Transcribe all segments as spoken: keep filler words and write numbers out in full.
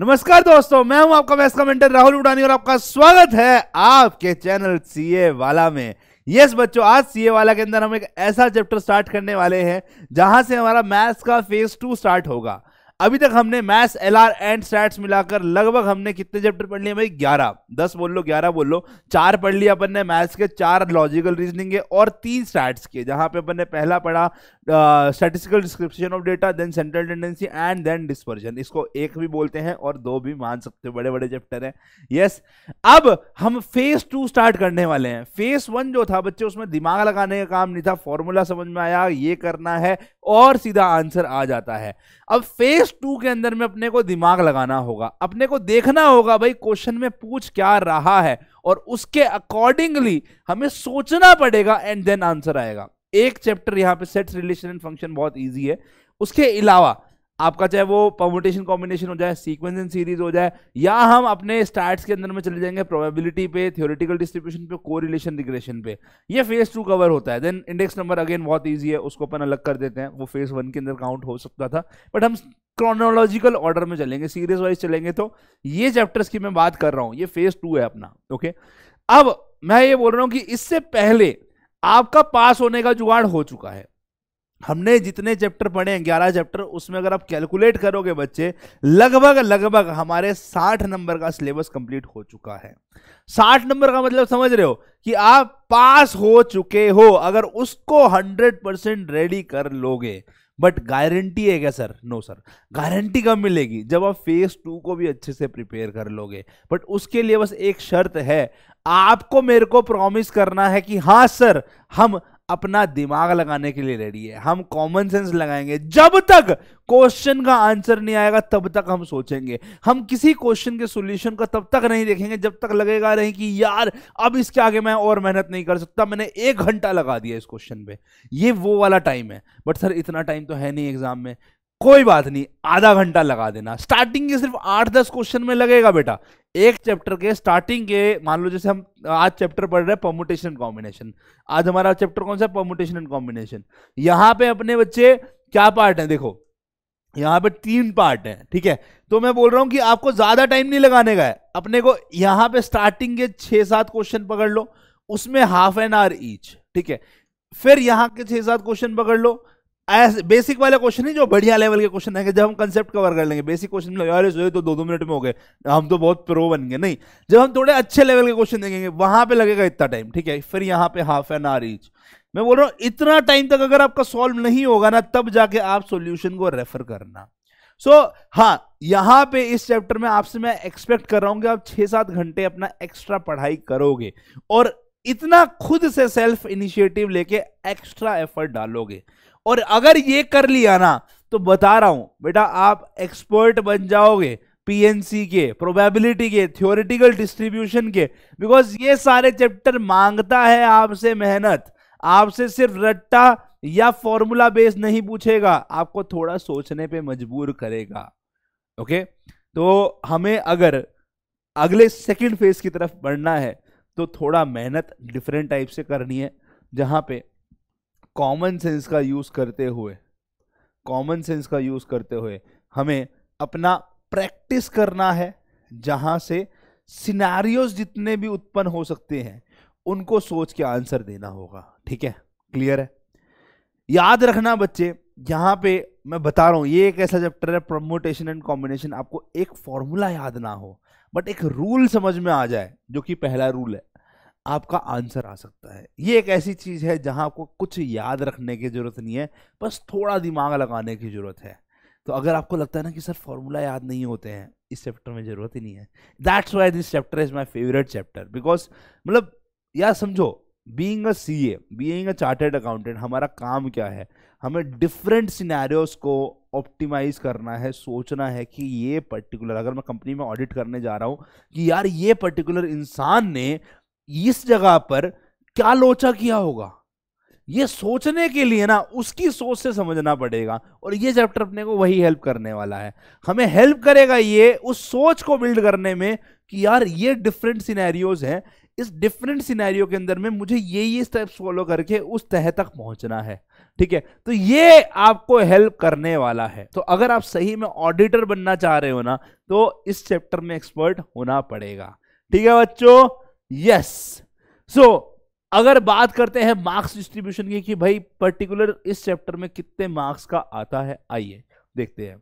नमस्कार दोस्तों, मैं हूं आपका बेस्ट कमेंटर राहुल उड़ानी और आपका स्वागत है आपके चैनल सीए वाला में। यस बच्चों, आज सीए वाला के अंदर हम एक ऐसा चैप्टर स्टार्ट करने वाले हैं जहां से हमारा मैथ्स का फेज टू स्टार्ट होगा। अभी तक हमने मैथ्स एलआर एंड स्टैट्स मिलाकर लगभग हमने कितने चैप्टर पढ़ लिए भाई? ग्यारह, दस बोल लो, ग्यारह बोल लो। चार पढ़ लिया अपन ने मैथ्स के, चार लॉजिकल रीजनिंग के और तीन स्टैट्स के, जहां पे अपन ने पहला पढ़ा statistical description of data, then central tendency and then dispersion. इसको एक भी बोलते हैं और दो भी मान सकते हो, बड़े बड़े चैप्टर हैं। यस, अब हम फेज टू स्टार्ट करने वाले हैं। फेज वन जो था बच्चे, उसमें दिमाग लगाने का काम नहीं था, फॉर्मूला समझ में आया, ये करना है और सीधा आंसर आ जाता है। अब फेज टू के अंदर में अपने को दिमाग लगाना होगा, अपने को देखना होगा भाई क्वेश्चन में पूछ क्या रहा है और उसके अकॉर्डिंगली हमें सोचना पड़ेगा एंड देन आंसर आएगा। एक चैप्टर यहाँ पे सेट्स, रिलेशन एंड फंक्शन बहुत इजी है। उसके अलावा आपका चाहे वो परम्यूटेशन कॉम्बिनेशन हो जाए, सीक्वेंस एंड सीरीज हो जाए, या हम अपने स्टैट्स के अंदर में चले जाएंगे प्रोबेबिलिटी पे, थ्योरेटिकल डिस्ट्रीब्यूशन पे, कोरिलेशन रिग्रेशन पे, ये फेज टू कवर होता है। देन इंडेक्स नंबर अगेन बहुत इजी है, उसको अपन अलग कर देते हैं, वो फेज वन के अंदर काउंट हो सकता था। बट हम क्रोनोलॉजिकल ऑर्डर में चलेंगे, सीरीज वाइज चलेंगे, तो ये चैप्टर्स की मैं बात कर रहा हूँ, ये फेज टू है अपना। ओके, अब मैं ये बोल रहा हूँ कि इससे पहले आपका पास होने का जुगाड़ हो चुका है। हमने जितने चैप्टर पढ़े हैं, ग्यारह चैप्टर, उसमें अगर आप कैलकुलेट करोगे बच्चे, लगभग लगभग हमारे साठ नंबर का सिलेबस कंप्लीट हो चुका है। साठ नंबर का मतलब समझ रहे हो कि आप पास हो चुके हो अगर उसको हंड्रेड परसेंट रेडी कर लोगे। बट गारंटी है क्या सर? नो सर, गारंटी कब मिलेगी? जब आप फेज टू को भी अच्छे से प्रिपेयर कर लोगे। बट उसके लिए बस एक शर्त है, आपको मेरे को प्रॉमिस करना है कि हाँ सर, हम अपना दिमाग लगाने के लिए रेडी है, हम कॉमन सेंस लगाएंगे। जब तक क्वेश्चन का आंसर नहीं आएगा तब तक हम सोचेंगे, हम किसी क्वेश्चन के सॉल्यूशन का तब तक नहीं देखेंगे जब तक लगेगा नहीं कि यार अब इसके आगे मैं और मेहनत नहीं कर सकता, मैंने एक घंटा लगा दिया इस क्वेश्चन पे, ये वो वाला टाइम है। बट सर इतना टाइम तो है नहीं एग्जाम में, कोई बात नहीं, आधा घंटा लगा देना। स्टार्टिंग के सिर्फ आठ दस क्वेश्चन में लगेगा बेटा, एक चैप्टर के स्टार्टिंग के। मान लो जैसे हम आज चैप्टर पढ़ रहे हैं परम्यूटेशन कॉम्बिनेशन, आज हमारा चैप्टर कौन सा है? Permutation and combination. यहाँ पे अपने बच्चे क्या पार्ट है? देखो यहाँ पे तीन पार्ट है, ठीक है? तो मैं बोल रहा हूँ कि आपको ज्यादा टाइम नहीं लगाने का है, अपने को यहाँ पे स्टार्टिंग के छह सात क्वेश्चन पकड़ लो, उसमें हाफ एन आवर ईच, ठीक है? फिर यहाँ के छह सात क्वेश्चन पकड़ लो, ऐसे बेसिक वाले क्वेश्चन है, जो बढ़िया लेवल के क्वेश्चन है। जब हम कंसेप्ट कवर कर लेंगे बेसिक क्वेश्चन में, यार ये तो दो दो मिनट में हो गए, हम तो बहुत प्रो बन गए। नहीं, जब हम थोड़े अच्छे लेवल के क्वेश्चन देखेंगे वहां पे लगेगा इतना टाइम, ठीक है? फिर यहाँ पे हाफ एन आवर ईच। मैं बोल रहा हूँ इतना टाइम तक अगर आपका सॉल्व नहीं होगा ना, तब जाके आप सोल्यूशन को रेफर करना। सो so, हाँ, यहाँ पे इस चैप्टर में आपसे मैं एक्सपेक्ट कर रहा हूँ कि आप छः सात घंटे अपना एक्स्ट्रा पढ़ाई करोगे और इतना खुद से सेल्फ इनिशिएटिव लेके एक्स्ट्रा एफर्ट डालोगे। और अगर ये कर लिया ना तो बता रहा हूं बेटा, आप एक्सपर्ट बन जाओगे पीएनसी के, प्रोबेबिलिटी के, थ्योरेटिकल डिस्ट्रीब्यूशन के। बिकॉज ये सारे चैप्टर मांगता है आपसे मेहनत, आपसे सिर्फ रट्टा या फॉर्मूला बेस नहीं पूछेगा, आपको थोड़ा सोचने पे मजबूर करेगा। ओके, तो हमें अगर अगले सेकेंड फेज की तरफ बढ़ना है तो थोड़ा मेहनत डिफरेंट टाइप से करनी है, जहां पे कॉमन सेंस का यूज़ करते हुए कॉमन सेंस का यूज़ करते हुए हमें अपना प्रैक्टिस करना है, जहां से सिनेरियोज जितने भी उत्पन्न हो सकते हैं उनको सोच के आंसर देना होगा। ठीक है, क्लियर है? याद रखना बच्चे, यहां पे मैं बता रहा हूं ये एक ऐसा चैप्टर है परम्यूटेशन एंड कॉम्बिनेशन, आपको एक फॉर्मूला याद ना हो बट एक रूल समझ में आ जाए, जो कि पहला रूल है, आपका आंसर आ सकता है। ये एक ऐसी चीज है जहां आपको कुछ याद रखने की जरूरत नहीं है, बस थोड़ा दिमाग लगाने की जरूरत है। तो अगर आपको लगता है ना कि सर फॉर्मूला याद नहीं होते हैं, इस चैप्टर में जरूरत ही नहीं है। That's why this chapter is my favourite chapter, because मतलब यार समझो, being a CA, being a chartered accountant, हमारा काम क्या है? हमें डिफरेंट सिनेरियोस को ऑप्टिमाइज करना है, सोचना है कि ये पर्टिकुलर, अगर मैं कंपनी में ऑडिट करने जा रहा हूँ कि यार ये पर्टिकुलर इंसान ने इस जगह पर क्या लोचा किया होगा, ये सोचने के लिए ना उसकी सोच से समझना पड़ेगा। और ये चैप्टर अपने को वही हेल्प करने वाला है, हमें हेल्प करेगा ये उस सोच को बिल्ड करने में कि यार ये डिफरेंट सिनेरियोज हैं, इस डिफरेंट सिनेरियो के अंदर में मुझे ये ये स्टेप्स फॉलो करके उस तह तक पहुंचना है। ठीक है, तो ये आपको हेल्प करने वाला है। तो अगर आप सही में ऑडिटर बनना चाह रहे हो ना, तो इस चैप्टर में एक्सपर्ट होना पड़ेगा। ठीक है बच्चों, यस। सो अगर बात करते हैं मार्क्स डिस्ट्रीब्यूशन की कि भाई पर्टिकुलर इस चैप्टर में कितने मार्क्स का आता है, आइए देखते हैं।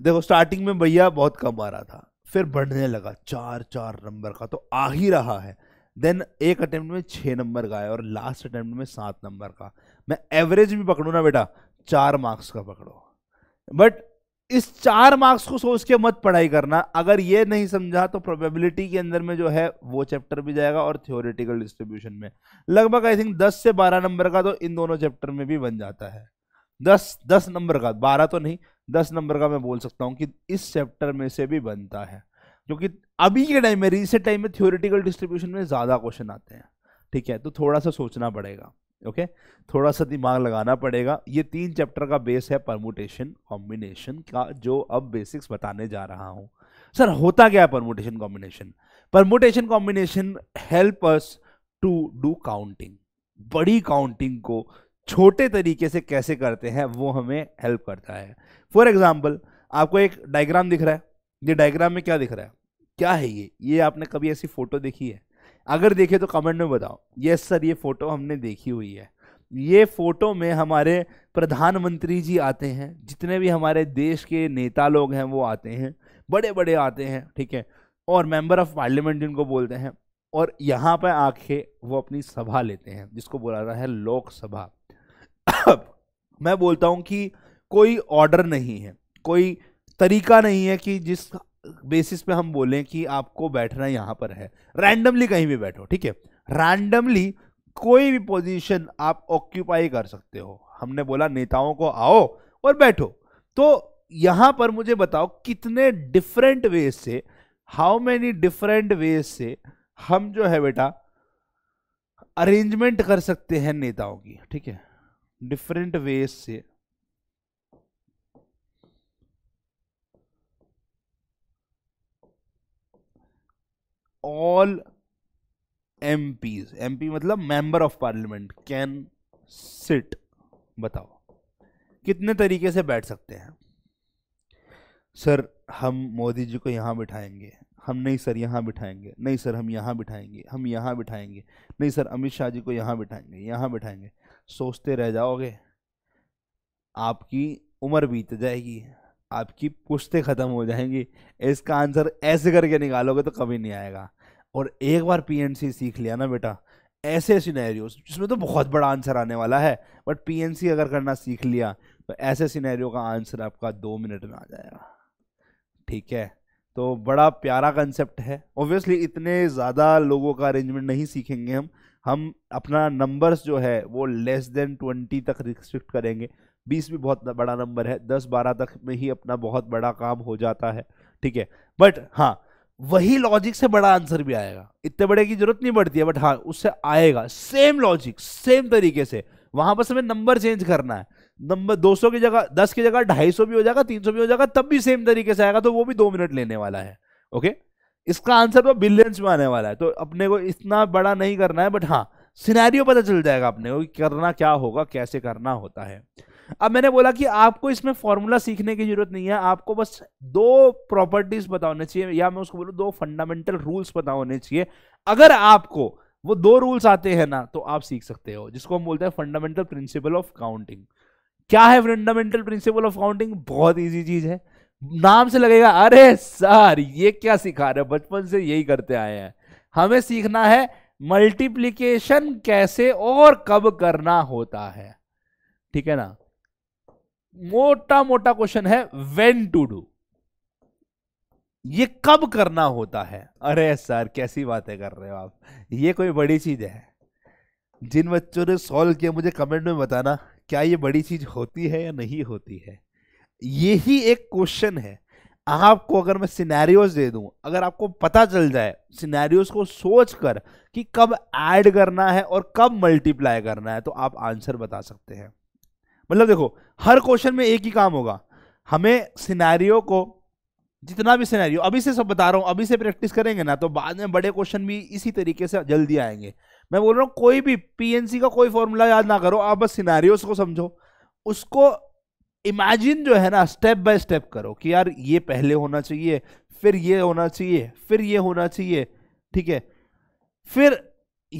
देखो स्टार्टिंग में भैया बहुत कम आ रहा था, फिर बढ़ने लगा, चार चार नंबर का तो आ ही रहा है। देन एक अटेम्प्ट में छः नंबर का है और लास्ट अटेम्प्ट में सात नंबर का। मैं एवरेज भी पकड़ू ना बेटा, चार मार्क्स का पकड़ो। बट इस चार मार्क्स को सोच के मत पढ़ाई करना, अगर ये नहीं समझा तो प्रोबेबिलिटी के अंदर में जो है वो चैप्टर भी जाएगा और थ्योरेटिकल डिस्ट्रीब्यूशन में लगभग आई थिंक दस से बारह नंबर का तो इन दोनों चैप्टर में भी बन जाता है। दस दस नंबर का, बारह तो नहीं, दस नंबर का मैं बोल सकता हूँ कि इस चैप्टर में से भी बनता है, क्योंकि अभी के टाइम में रिसेंट टाइम में थ्योरेटिकल डिस्ट्रीब्यूशन में ज़्यादा क्वेश्चन आते हैं। ठीक है, तो थोड़ा सा सोचना पड़ेगा, ओके, थोड़ा सा दिमाग लगाना पड़ेगा। ये तीन चैप्टर का बेस है परम्यूटेशन कॉम्बिनेशन का, जो अब बेसिक्स बताने जा रहा हूँ। सर होता क्या है permutation combination? Permutation combination help us to do counting. बड़ी काउंटिंग को छोटे तरीके से कैसे करते हैं वो हमें हेल्प करता है। फॉर एग्जाम्पल, आपको एक डायग्राम दिख रहा है, ये डायग्राम में क्या दिख रहा है, क्या है ये? ये आपने कभी ऐसी फोटो देखी है? अगर देखे तो कमेंट में बताओ। यस सर, ये फोटो हमने देखी हुई है। ये फोटो में हमारे प्रधानमंत्री जी आते हैं, जितने भी हमारे देश के नेता लोग हैं वो आते हैं, बड़े बड़े आते हैं, ठीक है, और मेंबर ऑफ पार्लियामेंट जिनको बोलते हैं, और यहाँ पर आके वो अपनी सभा लेते हैं, जिसको बोला जाता है लोकसभा। मैं बोलता हूँ कि कोई ऑर्डर नहीं है, कोई तरीका नहीं है कि जिस बेसिस पे हम बोलें कि आपको बैठना यहाँ पर है। रैंडमली कहीं भी बैठो, ठीक है, रैंडमली कोई भी पोजीशन आप ऑक्यूपाई कर सकते हो। हमने बोला नेताओं को आओ और बैठो, तो यहाँ पर मुझे बताओ कितने डिफरेंट वेज से, हाउ मेनी डिफरेंट वेज से हम जो है बेटा अरेंजमेंट कर सकते हैं नेताओं की। ठीक है, डिफरेंट वेज से ऑल एमपीज, एमपी मतलब member of parliament, can sit. बताओ कितने तरीके से बैठ सकते हैं? सर हम मोदी जी को यहाँ बिठाएंगे, हम नहीं सर यहाँ बिठाएंगे, नहीं सर हम यहाँ बिठाएंगे, हम यहाँ बिठाएंगे, नहीं सर अमित शाह जी को यहाँ बिठाएंगे, यहाँ बिठाएंगे। सोचते रह जाओगे, आपकी उम्र बीत जाएगी, आपकी पुश्तें ख़त्म हो जाएंगी। इसका आंसर ऐसे करके निकालोगे तो कभी नहीं आएगा। और एक बार पीएनसी सीख लिया ना बेटा, ऐसे सिनेरियोस जिसमें तो बहुत बड़ा आंसर आने वाला है, बट पीएनसी अगर करना सीख लिया तो ऐसे सिनेरियो का आंसर आपका दो मिनट में आ जाएगा। ठीक है, तो बड़ा प्यारा कंसेप्ट है। ऑब्वियसली इतने ज़्यादा लोगों का अरेंजमेंट नहीं सीखेंगे हम हम अपना नंबर्स जो है वो लेस देन ट्वेंटी तक रिस्ट्रिक्ट करेंगे। बीस भी बहुत बड़ा नंबर है, दस बारह तक में ही अपना बहुत बड़ा काम हो जाता है। ठीक है, बट हाँ वही लॉजिक से बड़ा आंसर भी आएगा, इतने बड़े की जरूरत नहीं पड़ती है, बट हाँ उससे आएगा। सेम लॉजिक, सेम तरीके से वहाँ बस हमें नंबर चेंज करना है। नंबर दो सौ की जगह दस की जगह दो सौ पचास भी हो जाएगा, तीन सौ भी हो जाएगा, तब भी सेम तरीके से आएगा, तो वो भी दो मिनट लेने वाला है। ओके, इसका आंसर तो बिलियंस में आने वाला है, तो अपने को इतना बड़ा नहीं करना है, बट हाँ सिनेरियो पता चल जाएगा अपने को करना क्या होगा, कैसे करना होता है। अब मैंने बोला कि आपको इसमें फॉर्मूला सीखने की जरूरत नहीं है, आपको बस दो प्रॉपर्टीज पता होने चाहिए, या मैं उसको बोलूँ दो फंडामेंटल रूल्स पता होने चाहिए। अगर आपको वो दो रूल्स आते हैं ना तो आप सीख सकते हो, जिसको हम बोलते हैं फंडामेंटल प्रिंसिपल ऑफ काउंटिंग। क्या है फंडामेंटल प्रिंसिपल ऑफ काउंटिंग? बहुत ईजी चीज है, नाम से लगेगा अरे सर ये क्या सिखा रहे हो, बचपन से यही करते आए हैं। हमें सीखना है मल्टीप्लीकेशन कैसे और कब करना होता है। ठीक है ना, मोटा मोटा क्वेश्चन है, व्हेन टू डू, ये कब करना होता है। अरे सर कैसी बातें कर रहे हो आप, ये कोई बड़ी चीज है? जिन बच्चों ने सॉल्व किया मुझे कमेंट में बताना क्या ये बड़ी चीज होती है या नहीं होती है। यही एक क्वेश्चन है। आपको अगर मैं सिनेरियोज दे दूं, अगर आपको पता चल जाए सिनेरियोज को सोचकर कि कब ऐड करना है और कब मल्टीप्लाई करना है, तो आप आंसर बता सकते हैं। मतलब देखो हर क्वेश्चन में एक ही काम होगा, हमें सिनेरियो को, जितना भी सिनेरियो अभी से सब बता रहा हूं, अभी से प्रैक्टिस करेंगे ना तो बाद में बड़े क्वेश्चन भी इसी तरीके से जल्दी आएंगे। मैं बोल रहा हूँ कोई भी पीएनसी का कोई फॉर्मूला याद ना करो, आप बस सिनेरियोस को समझो, उसको इमेजिन जो है ना स्टेप बाय स्टेप करो कि यार ये पहले होना चाहिए, फिर ये होना चाहिए, फिर ये होना चाहिए, ठीक है, फिर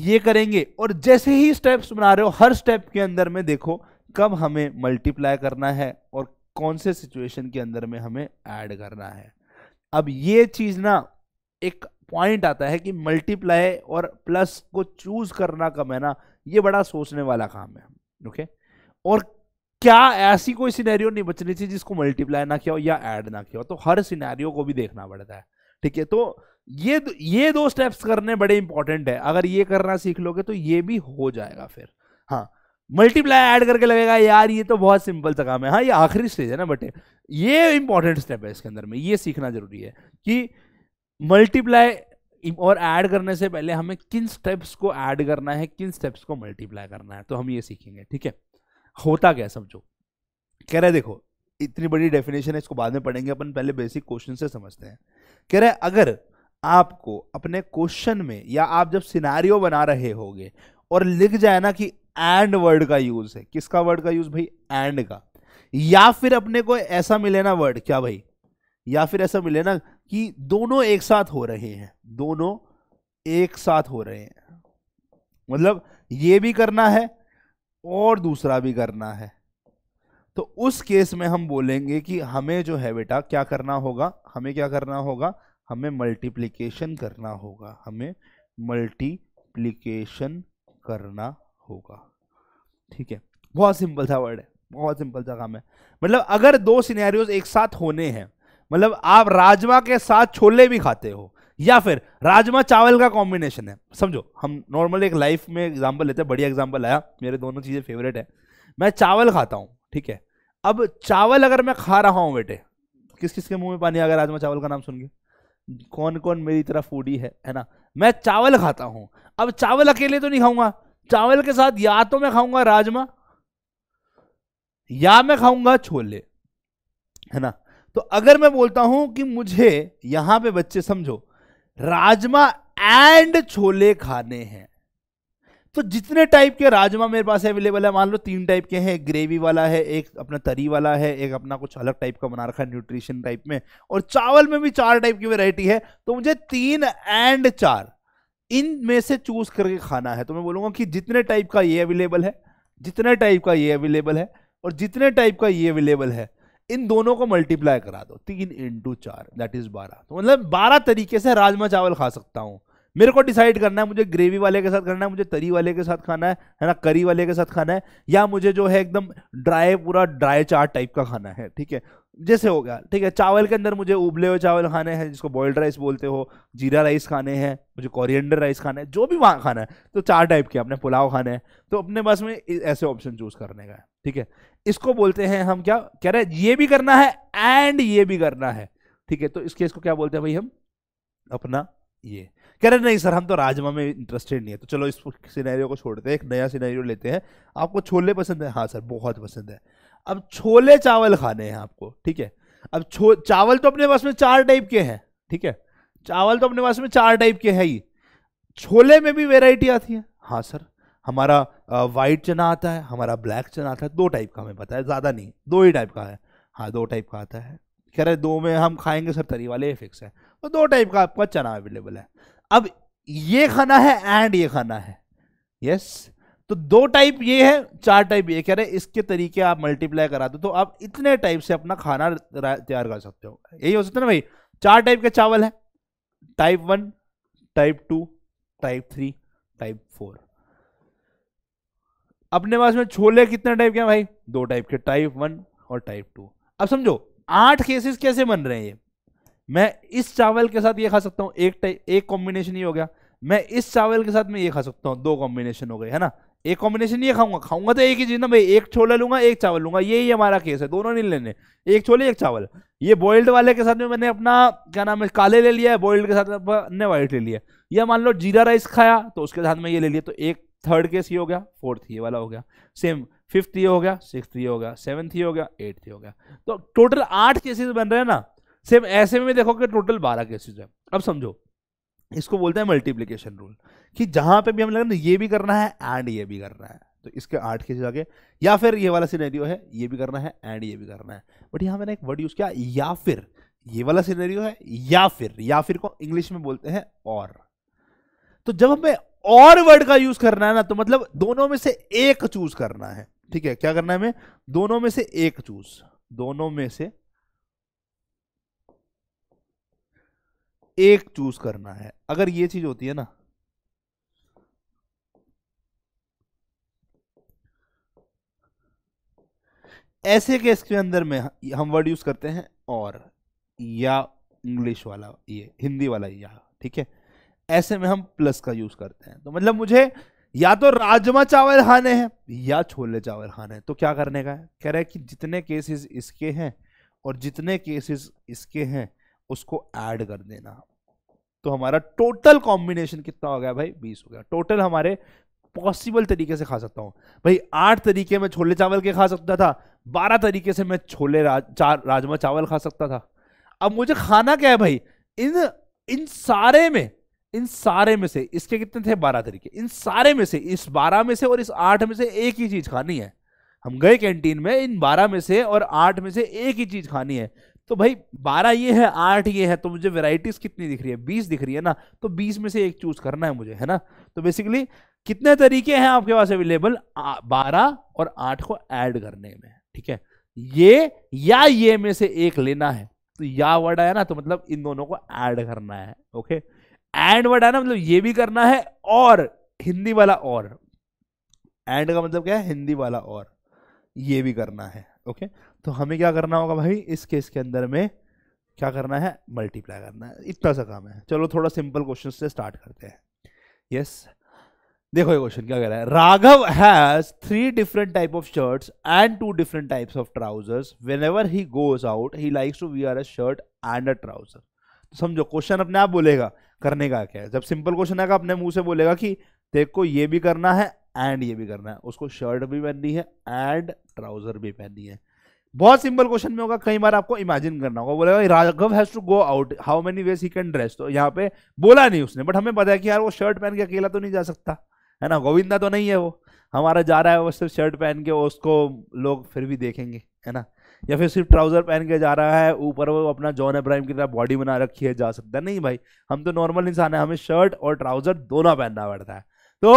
ये करेंगे। और जैसे ही स्टेप्स बना रहे हो हर स्टेप के अंदर में देखो कब हमें मल्टीप्लाई करना है और कौन से सिचुएशन के अंदर में हमें ऐड करना है। अब ये चीज़ ना एक पॉइंट आता है कि मल्टीप्लाई और प्लस को चूज करना कम है ना, ये बड़ा सोचने वाला काम है। ओके, और क्या ऐसी कोई सिनेरियो नहीं बचनी चाहिए जिसको मल्टीप्लाई ना किया हो या ऐड ना किया हो, तो हर सिनेरियो को भी देखना पड़ता है। ठीक है, तो ये ये दो स्टेप्स करने बड़े इंपॉर्टेंट है। अगर ये करना सीख लोगे तो ये भी हो जाएगा। फिर हाँ, मल्टीप्लाई ऐड करके लगेगा यार ये तो बहुत सिंपल सा काम है। हाँ, ये आखिरी स्टेज है ना, बट ये इंपॉर्टेंट स्टेप है, इसके अंदर में ये सीखना जरूरी है कि मल्टीप्लाई और ऐड करने से पहले हमें किन स्टेप्स को ऐड करना है, किन स्टेप्स को मल्टीप्लाई करना है, तो हम ये सीखेंगे। ठीक है, होता क्या समझो, कह रहे देखो इतनी बड़ी डेफिनेशन है, इसको बाद में पढ़ेंगे अपन, पहले बेसिक क्वेश्चन से समझते हैं। कह रहे अगर आपको अपने क्वेश्चन में या आप जब सिनेरियो बना रहे होगे और लिख जाए ना कि एंड वर्ड का यूज है, किसका वर्ड का यूज भाई, एंड का, या फिर अपने को ऐसा मिले ना वर्ड, क्या भाई, या फिर ऐसा मिले ना कि दोनों एक साथ हो रहे हैं, दोनों एक साथ हो रहे हैं, मतलब ये भी करना है और दूसरा भी करना है, तो उस केस में हम बोलेंगे कि हमें जो है बेटा क्या करना होगा, हमें क्या करना होगा, हमें मल्टीप्लिकेशन करना होगा, हमें मल्टीप्लिकेशन करना होगा। ठीक है, बहुत सिंपल सा वर्ड है, बहुत सिंपल सा काम है। मतलब अगर दो सिनेरियोज एक साथ होने हैं, मतलब आप राजमा के साथ छोले भी खाते हो या फिर राजमा चावल का कॉम्बिनेशन है, समझो हम नॉर्मल एक लाइफ में एग्जांपल लेते हैं, बढ़िया एग्जांपल आया, मेरे दोनों चीज़ें फेवरेट है, मैं चावल खाता हूँ। ठीक है, अब चावल अगर मैं खा रहा हूँ बेटे, किस किस के मुंह में पानी आ गया राजमा चावल का नाम सुन के, कौन कौन मेरी तरह फूडी है है ना, मैं चावल खाता हूँ। अब चावल अकेले तो नहीं खाऊंगा, चावल के साथ या तो मैं खाऊंगा राजमा या मैं खाऊंगा छोले, है ना। तो अगर मैं बोलता हूं कि मुझे यहां पे बच्चे समझो राजमा एंड छोले खाने हैं, तो जितने टाइप के राजमा मेरे पास अवेलेबल है, मान लो तीन टाइप के हैं, एक ग्रेवी वाला है, एक अपना तरी वाला है, एक अपना कुछ अलग टाइप का बना रखा है न्यूट्रिशन टाइप में, और चावल में भी चार टाइप की वैरायटी है, तो मुझे तीन एंड चार इन में से चूज करके खाना है। तो मैं बोलूंगा कि जितने टाइप का ये अवेलेबल है, जितने टाइप का ये अवेलेबल है और जितने टाइप का ये अवेलेबल है, इन दोनों को मल्टीप्लाई करा दो, तीन इंटू चार दैट इज बारह। तो मतलब बारह तरीके से राजमा चावल खा सकता हूँ। मेरे को डिसाइड करना है मुझे ग्रेवी वाले के साथ करना है, मुझे तरी वाले के साथ खाना है है ना, करी वाले के साथ खाना है, या मुझे जो है एकदम ड्राई पूरा ड्राई चाट टाइप का खाना है। ठीक है, जैसे हो गया। ठीक है, चावल के अंदर मुझे उबले हुए चावल खाने हैं जिसको बॉइल्ड राइस बोलते हो, जीरा राइस खाने हैं, मुझे कोरिएंडर राइस खाना है, जो भी वहाँ खाना है, तो चार टाइप के अपने पुलाव खाने हैं, तो अपने पास में ऐसे ऑप्शन चूज करने का है। ठीक है, इसको बोलते हैं हम क्या कह रहे हैं, ये भी करना है एंड ये भी करना है। ठीक है, तो इस केस को क्या बोलते हैं भाई हम, अपना ये कह रहे नहीं सर हम तो राजमा में इंटरेस्टेड नहीं है, तो चलो इस सिनेरियो को छोड़ते हैं, एक नया सिनेरियो लेते हैं। आपको छोले पसंद है? हाँ सर बहुत पसंद है। अब छोले चावल खाने हैं आपको। ठीक है, अब छो चावल तो अपने पास में चार टाइप के हैं। ठीक है, चावल तो अपने पास में चार टाइप के हैं ही, छोले में भी वेराइटी आती है। हाँ सर, हमारा वाइट चना आता है, हमारा ब्लैक चना आता है, दो टाइप का हमें पता है, ज़्यादा नहीं, दो ही टाइप का है। हाँ दो टाइप का आता है। कह रहे दो में हम खाएंगे सर, तरी वाले फिक्स है, तो दो टाइप का आपका चना अवेलेबल है। अब ये खाना है एंड ये खाना है, यस, तो दो टाइप ये है, चार टाइप ये, कह रहे इसके तरीके आप मल्टीप्लाई करा दो, तो आप इतने टाइप से अपना खाना तैयार कर सकते हो। यही हो सकता है ना भाई, चार टाइप के चावल है, type one, type two, type three, type four. अपने पास में छोले कितने टाइप के हैं भाई, दो टाइप के, टाइप वन और टाइप टू। अब समझो आठ केसेस कैसे बन रहे हैं ये, मैं इस चावल के साथ ये खा सकता हूँ, एक टाइप एक कॉम्बिनेशन ही हो गया, मैं इस चावल के साथ में ये खा सकता हूँ, दो कॉम्बिनेशन हो गए, है ना, एक कॉम्बिनेशन ये खाऊंगा, खाऊंगा तो एक ही चीज ना भाई, एक छोला लूंगा एक चावल लूंगा, यही हमारा केस है, दोनों नहीं लेने, एक छोले एक चावल। ये बॉइल्ड वाले के साथ में मैंने अपना क्या नाम है काले ले लिया है, बॉइल्ड के साथ में व्हाइट ले लिया, या मान लो जीरा राइस खाया तो उसके साथ में ये ले लिया, तो एक थर्ड केस ये हो गया, फोर्थ ये वाला हो गया, सेम फिफ्थ ये हो गया, सिक्स्थ ये हो गया, सेवन्थ ये हो गया, एट्थ ये हो गया, तो टोटल आठ केसेस बन रहे हैं ना। सेम ऐसे में देखो कि टोटल बारह केसेस है। अब समझो इसको बोलते हैं मल्टीप्लिकेशन रूल, कि जहां पे भी हम लगे ये भी करना है एंड ये भी करना है, तो इसके आठ के आगे, या फिर ये वाला सिनेरियो है ये भी करना है एंड ये भी करना है। बट यहाँ मैंने एक वर्ड यूज किया, या फिर ये वाला सिनेरियो है या फिर, या फिर को इंग्लिश में बोलते हैं और। तो जब हमें और वर्ड का यूज करना है ना, तो मतलब दोनों में से एक चूज करना है। ठीक है, क्या करना है हमें? दोनों में से एक चूज, दोनों में से एक चूज करना है। अगर ये चीज होती है ना, ऐसे केस के अंदर में हम वर्ड यूज करते हैं और, या इंग्लिश वाला ये, हिंदी वाला या। ठीक है, ऐसे में हम प्लस का यूज करते हैं। तो मतलब मुझे या तो राजमा चावल खाने हैं या छोले चावल खाने हैं, तो क्या करने का है? कह रहा है कि जितने केसेस इसके हैं और जितने केसेस इसके हैं उसको ऐड कर देना। तो हमारा टोटल कॉम्बिनेशन कितना हो गया भाई? बीस हो गया। टोटल हमारे पॉसिबल तरीके से खा सकता हूँ भाई, आठ तरीके में छोले चावल के खा सकता था, बारह तरीके से मैं छोले राज, चार राजमा चावल खा सकता था। अब मुझे खाना क्या है भाई? इन इन सारे में, इन सारे में से इसके कितने थे? बारह तरीके। इन सारे में से, इस बारह में से और इस आठ में से एक ही चीज खानी है। हम गए कैंटीन में, इन बारह में से और आठ में से एक ही चीज खानी है। तो भाई बारह ये है, आठ ये है, तो मुझे वेराइटीज कितनी दिख रही है? बीस दिख रही है ना, तो बीस में से एक चूज करना है मुझे, है ना। तो बेसिकली कितने तरीके हैं आपके पास अवेलेबल? बारह और आठ को ऐड करने में। ठीक है, ये या ये में से एक लेना है, तो या वर्ड आया ना, तो मतलब इन दोनों को ऐड करना है। ओके, एंड वर्ड है ना, मतलब ये भी करना है और, हिंदी वाला और। एंड का मतलब क्या है? हिंदी वाला और, ये भी करना है। ओके, तो हमें क्या करना होगा भाई इस केस के अंदर में? क्या करना है? मल्टीप्लाई करना है, इतना सा काम है। चलो थोड़ा सिंपल क्वेश्चन से स्टार्ट करते हैं। यस, देखो ये क्वेश्चन क्या कह रहा है। Raghav has three different type of shirts and two different types of trousers, whenever he goes out he likes to wear a shirt and a trouser. तो समझो क्वेश्चन अपने आप बोलेगा करने का क्या है। जब सिंपल क्वेश्चन आएगा अपने मुंह से बोलेगा कि देखो ये भी करना है एंड ये भी करना है, उसको शर्ट भी पहननी है एंड ट्राउजर भी पहननी है। बहुत सिंपल क्वेश्चन में होगा, कई बार आपको इमेजिन करना होगा। बोलेगा Raghav has to go out, how many ways he can dress. तो यहाँ पे बोला नहीं उसने, बट हमें पता है कि यार वो शर्ट पहन के अकेला तो नहीं जा सकता, है ना। गोविंदा तो नहीं है वो हमारा, जा रहा है वो सिर्फ शर्ट पहन के, उसको लोग फिर भी देखेंगे, है ना। या फिर सिर्फ ट्राउजर पहन के जा रहा है, ऊपर वो अपना जॉन अब्राहिम की तरह बॉडी बना रखी है, जा सकता है? नहीं भाई, हम तो नॉर्मल इंसान है, हमें शर्ट और ट्राउजर दोनों पहनना पड़ता है। तो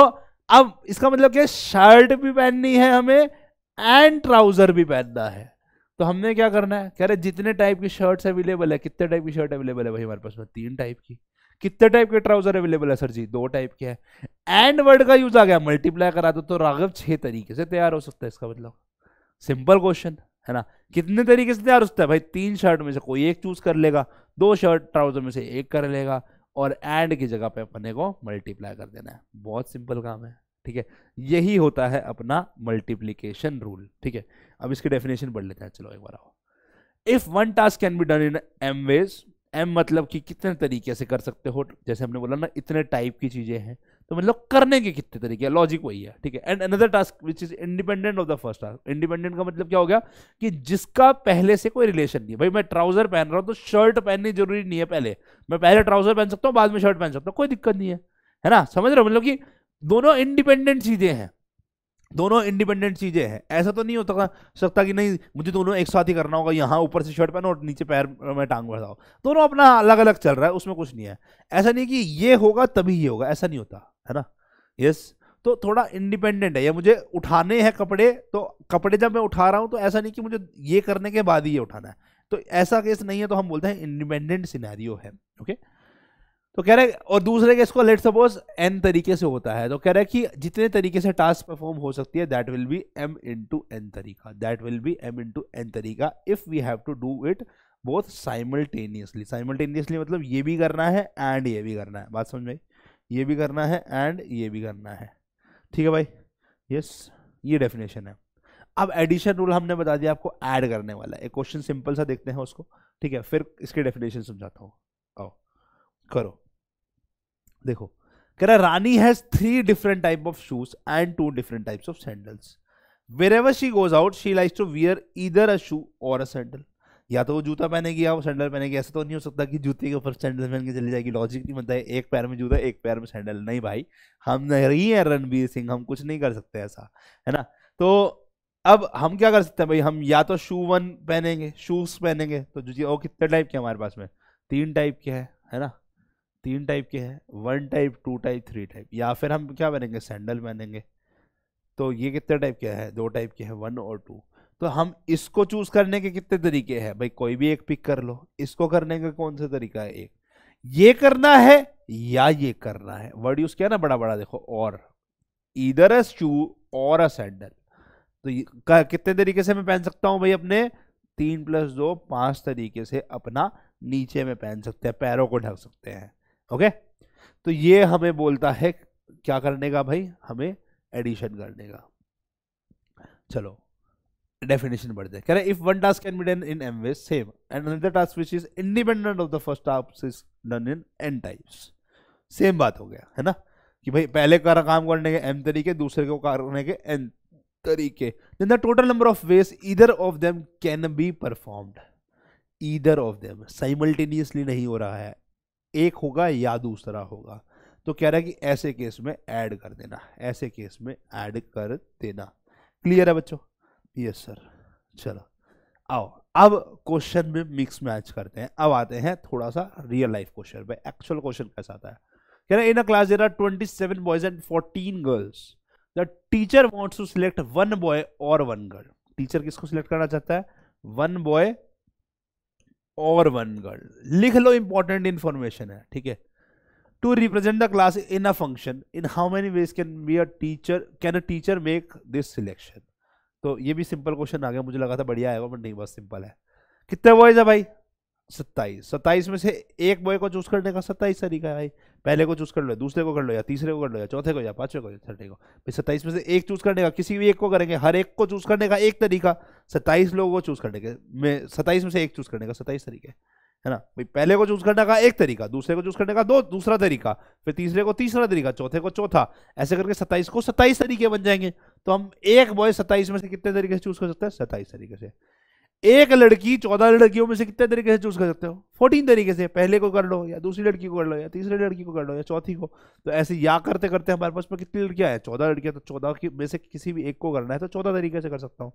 अब इसका मतलब क्या? शर्ट भी पहननी है हमें एंड ट्राउजर भी पहनना है। तो हमने क्या करना है? कह रहे जितने टाइप की शर्ट्स अवेलेबल है, कितने टाइप की शर्ट अवेलेबल है भाई हमारे पास में? तीन टाइप की। कितने टाइप के ट्राउजर अवेलेबल है सर जी? दो टाइप के हैं। एंड वर्ड का यूज आ गया, मल्टीप्लाई करा दो, तो राघव छह तरीके से तैयार हो सकता है। इसका मतलब सिंपल क्वेश्चन है ना, कितने तरीके से तैयार होता है भाई? तीन शर्ट में से कोई एक चूज कर लेगा, दो शर्ट ट्राउजर में से एक कर लेगा, और एंड की जगह पे अपने को मल्टीप्लाई कर देना है। बहुत सिंपल काम है। ठीक है, यही होता है अपना मल्टीप्लीकेशन रूल। ठीक है, अब इसकी डेफिनेशन पढ़ लेते हैं, चलो एक बार आओ। If one task can be done in m ways, m मतलब कि कितने तरीके से कर सकते हो, जैसे हमने बोला ना इतने टाइप की चीजें हैं, तो मतलब करने के कितने तरीके हैं, लॉजिक वही है। ठीक है, and another task which is independent of the first task. Independent का मतलब क्या हो गया? कि जिसका पहले से कोई रिलेशन नहीं है। भाई मैं ट्राउजर पहन रहा हूँ तो शर्ट पहननी जरूरी नहीं है, पहले मैं पहले ट्राउजर पहन सकता हूँ, बाद में शर्ट पहन सकता हूँ, कोई दिक्कत नहीं है, है ना। समझ रहे हो, मतलब कि दोनों इंडिपेंडेंट चीजें हैं, दोनों इंडिपेंडेंट चीजें हैं। ऐसा तो नहीं होता सकता कि नहीं मुझे दोनों एक साथ ही करना होगा, यहाँ ऊपर से शर्ट पहनो और नीचे पैर में टांग बढ़ाओ, दोनों अपना अलग अलग चल रहा है, उसमें कुछ नहीं है। ऐसा नहीं कि ये होगा तभी ये होगा, ऐसा नहीं होता, है ना। यस, तो थोड़ा इंडिपेंडेंट है। या मुझे उठाने हैं कपड़े, तो कपड़े जब मैं उठा रहा हूँ तो ऐसा नहीं कि मुझे ये करने के बाद ही ये उठाना है, तो ऐसा केस नहीं है, तो हम बोलते हैं इंडिपेंडेंट सिनेरियो है। ओके, तो कह रहा है, और दूसरे केस को लेट सपोज एन तरीके से होता है, तो कह रहा है कि जितने तरीके से टास्क परफॉर्म हो सकती है, that will be m into n तरीका, that will be m into n तरीका, if we have to do it both simultaneously. Simultaneously मतलब ये भी करना है एंड ये भी करना है। बात समझ में आई? ये भी करना है एंड ये भी करना है। ठीक है भाई, यस, ये डेफिनेशन है। अब एडिशन रूल हमने बता दिया आपको, ऐड करने वाला है। एक क्वेश्चन सिंपल सा देखते हैं उसको, ठीक है, फिर इसकी डेफिनेशन समझाता हूँ। आओ करो, देखो कह रहा Rani has three different type of shoes and two different types of sandals, wherever she goes out she likes to wear either a shoe और अ सैंडल। या तो वो जूता पहनेगी या वो सैंडल पहनेगी। ऐसा तो नहीं हो सकता कि जूते के ऊपर सैंडल पहन के चली जाएगी, लॉजिक नहीं बनता है। एक पैर में जूता एक पैर में सैंडल, नहीं भाई हम नहीं है रणबीर सिंह, हम कुछ नहीं कर सकते ऐसा, है ना। तो अब हम क्या कर सकते हैं भाई, हम या तो शू वन पहनेंगे, शूज पहनेंगे। तो जूते और कितने टाइप के हमारे पास में, तीन टाइप के हैं, है ना, तीन टाइप के हैं, one type two type three type. या फिर हम क्या पहनेंगे, सैंडल पहनेंगे। तो ये कितने टाइप के हैं, दो टाइप के हैं, वन और टू। तो हम इसको चूज करने के कितने तरीके हैं भाई, कोई भी एक पिक कर लो। इसको करने का कौन सा तरीका है, एक ये करना है या ये करना है। वर्ड यूज किया ना बड़ा बड़ा, देखो और, इधर अ शू और अ सैंडल। तो कितने तरीके से मैं पहन सकता हूं भाई अपने, तीन प्लस दो पांच तरीके से अपना नीचे में पहन सकते हैं, पैरों को ढक सकते हैं। ओके, तो ये हमें बोलता है क्या करने का भाई, हमें एडिशन करने का। चलो डेफिनेशन बढ़ जाए, कह रहे if one task can be done in m ways same and another task which is independent of the first task is done in n types. Same बात हो गया है ना, कि भाई पहले का काम करने के एम तरीके, दूसरे को करने के एन तरीके। Then the total number of ways either of them can be performed, either of them simultaneously नहीं हो रहा है, एक होगा या दूसरा होगा। तो कह रहा है कि ऐसे केस में ऐड कर देना, ऐसे केस में ऐड कर देना। क्लियर है बच्चों? Yes sir. चलो आओ अब क्वेश्चन में मिक्स मैच करते हैं। अब आते हैं थोड़ा सा रियल लाइफ क्वेश्चन पे, एक्चुअल क्वेश्चन कैसा आता है। कह रहा है in a class there are twenty seven boys and fourteen girls, the teacher wants to select one boy और वन गर्ल। टीचर किसको सिलेक्ट करना चाहता है, वन बॉय और वन गर्ल। लिख लो, इंपॉर्टेंट इंफॉर्मेशन है, ठीक है। To represent the class in a function, in how many ways can be a teacher? Can a teacher make this selection? तो ये भी सिंपल क्वेश्चन आ गया, मुझे लगा था बढ़िया आएगा बट नहीं, बस सिंपल है। कितने बॉयज है भाई, सत्ताईस। सत्ताईस में से एक बॉय को चूज करने का सत्ताईस तरीका है भाई। पहले को चूज कर लो, दूसरे को कर लो, या तीसरे को कर लो, या चौथे को, या पांचवे को, या छठे को। भाई सत्ताईस में से एक चूज करने का, किसी भी एक को करेंगे। हर एक को चूज करने का एक तरीका, सत्ताईस लोगों को चूज करने के में सत्ताईस में से एक चूज करने का सत्ताईस तरीके, है ना भाई। पहले को चूज करने का एक तरीका, दूसरे को चूज करने का दो दूसरा तरीका, फिर तीसरे को तीसरा तरीका, चौथे को चौथा, ऐसे करके सत्ताईस को सत्ताईस तरीके बन जाएंगे। तो हम एक बॉय सत्ताईस में से कितने तरीके से चूज कर सकते हैं, सत्ताईस तरीके से। एक लड़की चौदह लड़कियों में से कितने तरीके से चूज कर सकते हो, फोर्टीन तरीके से। पहले को कर लो, या दूसरी लड़की को कर लो, या तीसरी लड़की को कर लो, या चौथी को। तो ऐसे या करते करते हमारे पास में कितनी लड़कियां हैं, चौदह लड़कियां। तो चौदह में से किसी भी एक को करना है तो चौदह तरीके से कर सकता हूँ,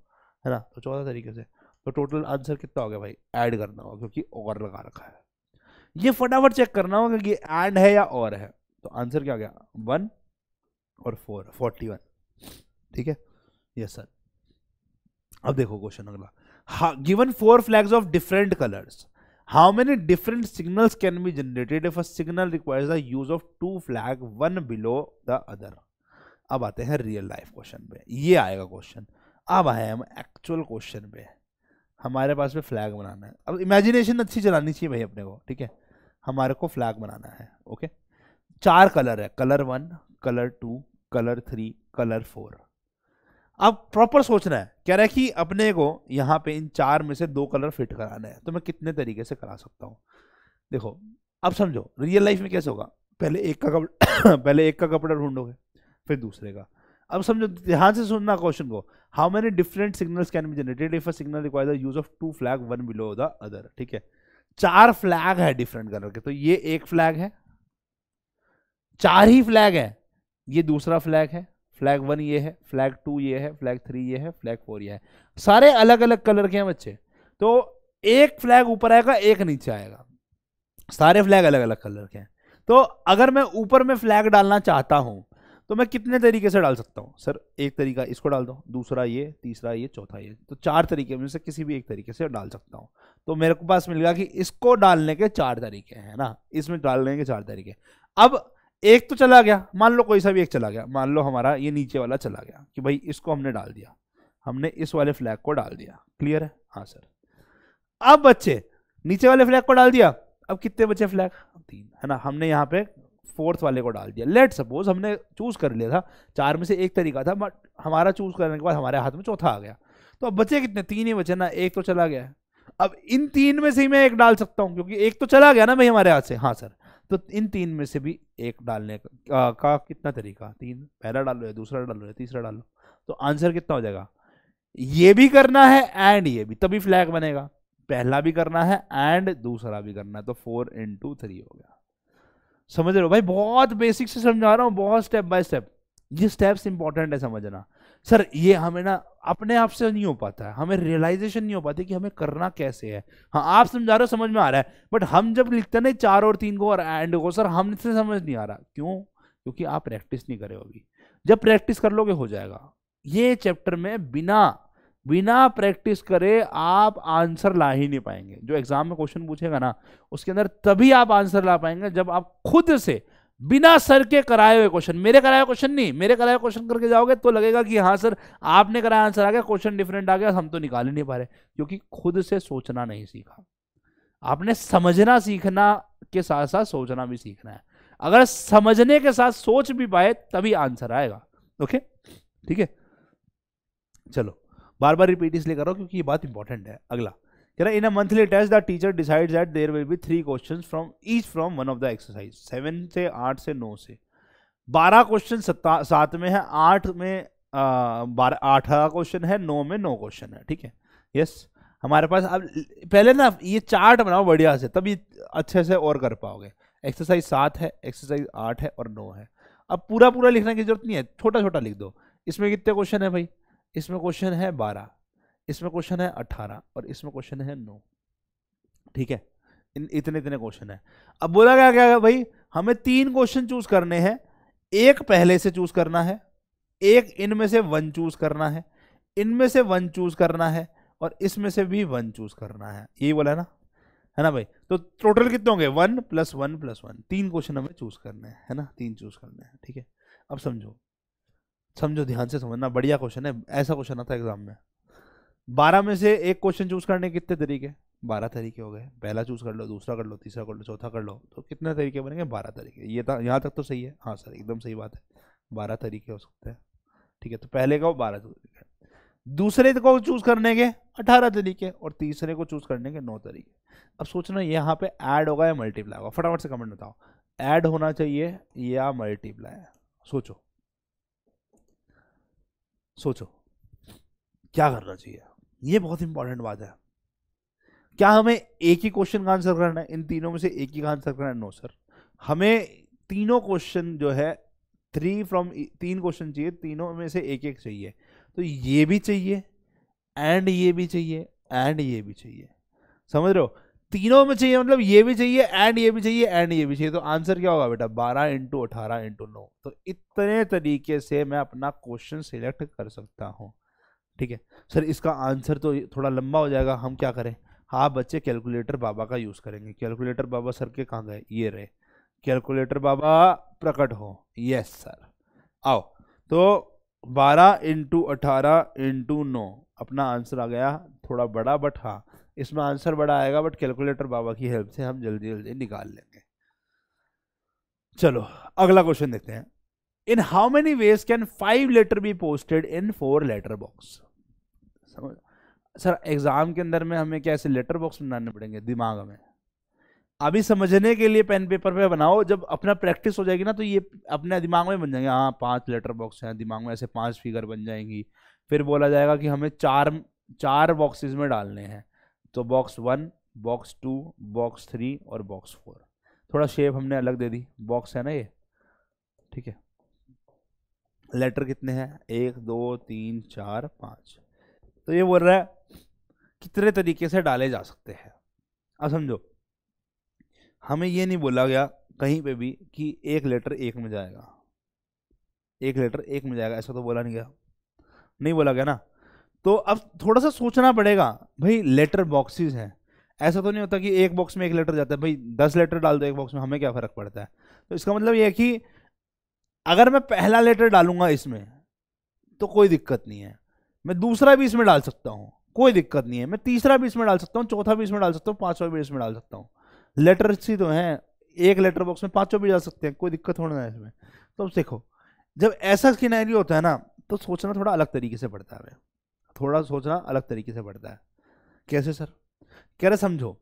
है ना। तो चौदह तरीके से, तो टोटल आंसर कितना हो गया भाई, ऐड करना होगा क्योंकि और लगा रखा है। ये फटाफट चेक करना होगा कि एंड है या और है। तो आंसर क्या गया, वन और फोर, फोर्टी वन, ठीक है। Yes sir. अब देखो क्वेश्चन अगला, given four flags of different colours, how many different signals can be generated if a signal requires the use of two flag, one below the other. अब आते हैं real life question पे, ये आएगा question. अब आए हम एक्चुअल क्वेश्चन पे, हमारे पास में फ्लैग बनाना है। अब इमेजिनेशन अच्छी चलानी चाहिए भाई अपने को, ठीक है। हमारे को फ्लैग बनाना है, ओके। चार कलर है, colour one, colour two, colour three, colour four. अब प्रॉपर सोचना है, कह रहा है कि अपने को यहाँ पे इन चार में से दो कलर फिट कराना है। तो मैं कितने तरीके से करा सकता हूँ, देखो। अब समझो रियल लाइफ में कैसे होगा, पहले एक का कपड़ा पहले एक का कपड़ा ढूंढोगे, फिर दूसरे का। अब समझो, ध्यान से सुनना क्वेश्चन को, how many different signals can be generated if a signal requires the use of two flag, one below the other, ठीक है। चार फ्लैग है डिफरेंट कलर के, तो ये एक फ्लैग है, चार ही फ्लैग है, ये दूसरा फ्लैग है, फ्लैग वन ये है, फ्लैग टू ये है, फ्लैग थ्री ये है, फ्लैग फोर ये है। सारे अलग अलग कलर के हैं बच्चे, तो एक फ्लैग ऊपर आएगा, एक नीचे आएगा, सारे फ्लैग अलग अलग कलर के हैं। तो अगर मैं ऊपर में फ्लैग डालना चाहता हूं तो मैं कितने तरीके से डाल सकता हूँ सर, एक तरीका इसको डाल दो, दूसरा ये, तीसरा ये, चौथा ये। तो चार तरीके में से किसी भी एक तरीके से डाल सकता हूँ। तो मेरे को पास मिल गया कि इसको डालने के चार तरीके हैं ना, इसमें डालने के चार तरीके। अब एक तो चला गया, मान लो कोई सा भी एक चला गया, मान लो हमारा ये नीचे वाला चला गया कि भाई इसको हमने डाल दिया, हमने इस वाले फ्लैग को डाल दिया। क्लियर है? हाँ सर। अब बच्चे नीचे वाले फ्लैग को डाल दिया, अब कितने बचे फ्लैग, तीन, है ना। हमने यहाँ पे फोर्थ वाले को डाल दिया। लेट सपोज हमने चूज कर लिया था, चार में से एक तरीका था, बट हमारा चूज करने के बाद हमारे हाथ में चौथा आ गया। तो अब बचे कितने, तीन ही बचे ना, एक तो चला गया है। अब इन तीन में से ही मैं एक डाल सकता हूँ क्योंकि एक तो चला गया ना भाई हमारे हाथ से। हाँ सर। तो इन तीन में से भी एक डालने का, का कितना तरीका, तीन, पहला डालो या दूसरा डालो या तीसरा डालो। तो आंसर कितना हो जाएगा, ये भी करना है एंड ये भी, तभी फ्लैग बनेगा। पहला भी करना है एंड दूसरा भी करना है, तो फोर इंटू थ्री हो गया। समझ रहे हो भाई, बहुत बेसिक से समझा रहा हूँ, बहुत स्टेप बाय स्टेप। ये स्टेप्स इंपॉर्टेंट है समझना। सर ये हमें ना अपने आप से नहीं हो पाता है, हमें रियलाइजेशन नहीं हो पाती कि हमें करना कैसे है। हाँ आप समझा रहे हो, समझ में आ रहा है, बट हम जब लिखते ना चार और तीन को और एंड को, सर हमसे समझ नहीं आ रहा। क्यों? क्योंकि आप प्रैक्टिस नहीं करे होगी। जब प्रैक्टिस कर लोगे हो जाएगा। ये चैप्टर में बिना बिना प्रैक्टिस करे आप आंसर ला ही नहीं पाएंगे। जो एग्जाम में क्वेश्चन पूछेगा ना, उसके अंदर तभी आप आंसर ला पाएंगे जब आप खुद से बिना सर के कराए हुए क्वेश्चन, मेरे कराए क्वेश्चन नहीं, मेरे कराए क्वेश्चन करके जाओगे तो लगेगा कि हाँ सर आपने कराया, आंसर आ गया, क्वेश्चन डिफरेंट आ गया, हम तो निकाल ही नहीं पा रहे। क्योंकि खुद से सोचना नहीं सीखा आपने। समझना सीखना के साथ साथ सोचना भी सीखना है। अगर समझने के साथ सोच भी पाए तभी आंसर आएगा। ओके ठीक है, चलो बार बार रिपीट इसलिए कर रहा हूँ क्योंकि ये बात इंपॉर्टेंट है। अगला कह रहा है, in a monthly test the teacher decides that there will be three questions from each from one of the exercise. Seven से आठ से नौ से बारह क्वेश्चन सत्ता सात में है, आठ में बारह आठ क्वेश्चन है, नौ में नौ क्वेश्चन है। ठीक है यस, हमारे पास अब पहले ना ये चार्ट बनाओ बढ़िया से, तभी अच्छे से और कर पाओगे। एक्सरसाइज सात है, एक्सरसाइज आठ है और नौ है। अब पूरा पूरा लिखने की जरूरत नहीं है, छोटा छोटा लिख दो। इसमें कितने क्वेश्चन है भाई? इसमें क्वेश्चन है बारह, इसमें क्वेश्चन है अठारह और इसमें क्वेश्चन है नौ। ठीक है, इन इतने इतने क्वेश्चन है। अब बोला गया क्या है भाई, हमें तीन क्वेश्चन चूज करने हैं। एक पहले से चूज करना है, एक इनमें से वन चूज करना है, इनमें से वन चूज करना है और इसमें से भी वन चूज करना है। यही बोला है ना, है ना भाई? तो टोटल कितने होंगे? One plus one plus one, तीन क्वेश्चन हमें चूज करने हैं, है ना? तीन चूज करने हैं। ठीक है, अब समझो समझो ध्यान से समझना, बढ़िया क्वेश्चन है। ऐसा क्वेश्चन आता है एग्जाम में। बारह में से एक क्वेश्चन चूज करने के कितने तरीके? बारह तरीके हो गए। पहला चूज कर लो, दूसरा कर लो, तीसरा कर लो, चौथा कर लो, तो कितने तरीके बनेंगे? बारह तरीके। ये था, यहाँ तक तो सही है? हाँ सर एकदम सही बात है, बारह तरीके हो सकते हैं। ठीक है, तो पहले का वो बारह तरीके, दूसरे को चूज करने के अठारह तरीके और तीसरे को चूज करने के नौ तरीके। अब सोचना यहाँ पे ऐड होगा या मल्टीप्लाई होगा? फटाफट से कमेंट बताओ, ऐड होना चाहिए या मल्टीप्लाई? सोचो सोचो क्या करना चाहिए। ये बहुत इंपॉर्टेंट बात है। क्या हमें एक ही क्वेश्चन का आंसर करना है? इन तीनों में से एक ही का आंसर करना है? नो सर, हमें तीनों क्वेश्चन जो है थ्री फ्रॉम तीन क्वेश्चन चाहिए, तीनों में से एक एक चाहिए। तो ये भी चाहिए एंड ये भी चाहिए एंड ये भी चाहिए। समझ रहे हो? तीनों में चाहिए मतलब ये भी चाहिए एंड ये भी चाहिए एंड ये भी चाहिए। तो आंसर क्या होगा बेटा? बारह इंटू अठारह इंटू नौ। तो इतने तरीके से मैं अपना क्वेश्चन सिलेक्ट कर सकता हूँ। ठीक है सर, इसका आंसर तो थोड़ा लंबा हो जाएगा, हम क्या करें? हाँ बच्चे, कैलकुलेटर बाबा का यूज़ करेंगे। कैलकुलेटर बाबा सर के कहाँ गए? ये रहे कैलकुलेटर बाबा, प्रकट हो। यस सर आओ। तो बारह इंटू अठारह इंटू नौ, अपना आंसर आ गया। थोड़ा बड़ा बट हाँ इसमें आंसर बड़ा आएगा, बट कैलकुलेटर बाबा की हेल्प से हम जल्दी जल्दी निकाल लेंगे। चलो अगला क्वेश्चन देखते हैं। In how many ways can five letter be posted in four letter box? Sir exam के अंदर में हमें कैसे लेटर बॉक्स बनाने पड़ेंगे दिमाग में? अभी समझने के लिए पेन पेपर पे बनाओ, जब अपना प्रैक्टिस हो जाएगी ना तो ये अपने दिमाग में बन जाएंगे। हाँ पांच लेटर बॉक्स हैं, दिमाग में ऐसे पांच फिगर बन जाएंगी। फिर बोला जाएगा कि हमें चार चार बॉक्सेस में डालने हैं, तो box one, box two, box three और बॉक्स फोर। थोड़ा शेप हमने अलग दे दी, बॉक्स है ना ये। ठीक है, लेटर कितने हैं? एक दो तीन चार पाँच। तो ये बोल रहा है कितने तरीके से डाले जा सकते हैं। अब समझो, हमें ये नहीं बोला गया कहीं पे भी कि एक लेटर एक में जाएगा, एक लेटर एक में जाएगा, ऐसा तो बोला नहीं गया, नहीं बोला गया ना। तो अब थोड़ा सा सोचना पड़ेगा भाई, लेटर बॉक्सेस हैं, ऐसा तो नहीं होता कि एक बॉक्स में एक लेटर जाता है। भाई दस लेटर डाल दो एक बॉक्स में, हमें क्या फ़र्क पड़ता है? तो इसका मतलब ये है कि अगर मैं पहला लेटर डालूंगा इसमें तो कोई दिक्कत नहीं है, मैं दूसरा भी इसमें डाल सकता हूँ, कोई दिक्कत नहीं है, मैं तीसरा भी इसमें डाल सकता हूँ, चौथा भी इसमें डाल सकता हूँ, पांचवा भी इसमें डाल सकता हूँ। लेटर्स ही तो हैं, एक लेटर बॉक्स में पांचों भी डाल सकते हैं, कोई दिक्कत होना है इसमें। तो अब देखो, जब ऐसा सिनेरियो होता है ना तो सोचना थोड़ा अलग तरीके से पड़ता है, थोड़ा सोचना अलग तरीके से पड़ता है। कैसे सर? कह रहे समझो,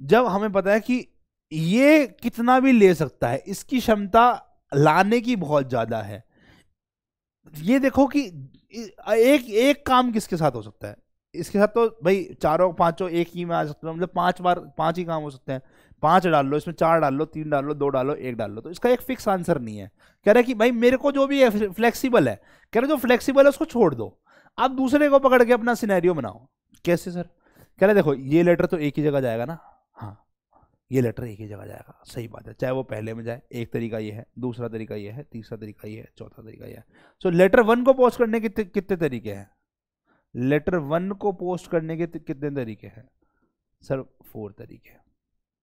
जब हमें पता है कि ये कितना भी ले सकता है, इसकी क्षमता लाने की बहुत ज्यादा है। ये देखो कि एक एक काम किसके साथ हो सकता है, इसके साथ तो भाई चारों पांचों एक ही में आ सकते हैं, मतलब पांच बार पांच ही काम हो सकते हैं। पांच डाल लो, इसमें चार डाल लो, तीन डाल लो, दो डालो, एक डाल लो। तो इसका एक फिक्स आंसर नहीं है। कह रहा है कि भाई मेरे को जो भी है फ्लेक्सिबल है, कह रहे जो फ्लेक्सिबल है उसको छोड़ दो, आप दूसरे को पकड़ के अपना सिनेरियो बनाओ। कैसे सर? कह रहे देखो ये लेटर तो एक ही जगह जाएगा ना। हाँ ये लेटर एक ही जगह जाएगा, सही बात है, चाहे वो पहले में जाए। एक तरीका ये है, दूसरा तरीका ये है, तीसरा तरीका ये है, चौथा तरीका ये है। सो लेटर वन को पोस्ट करने के कितने तरीके हैं? लेटर वन को पोस्ट करने के कितने तरीके हैं सर? फोर तरीके हैं।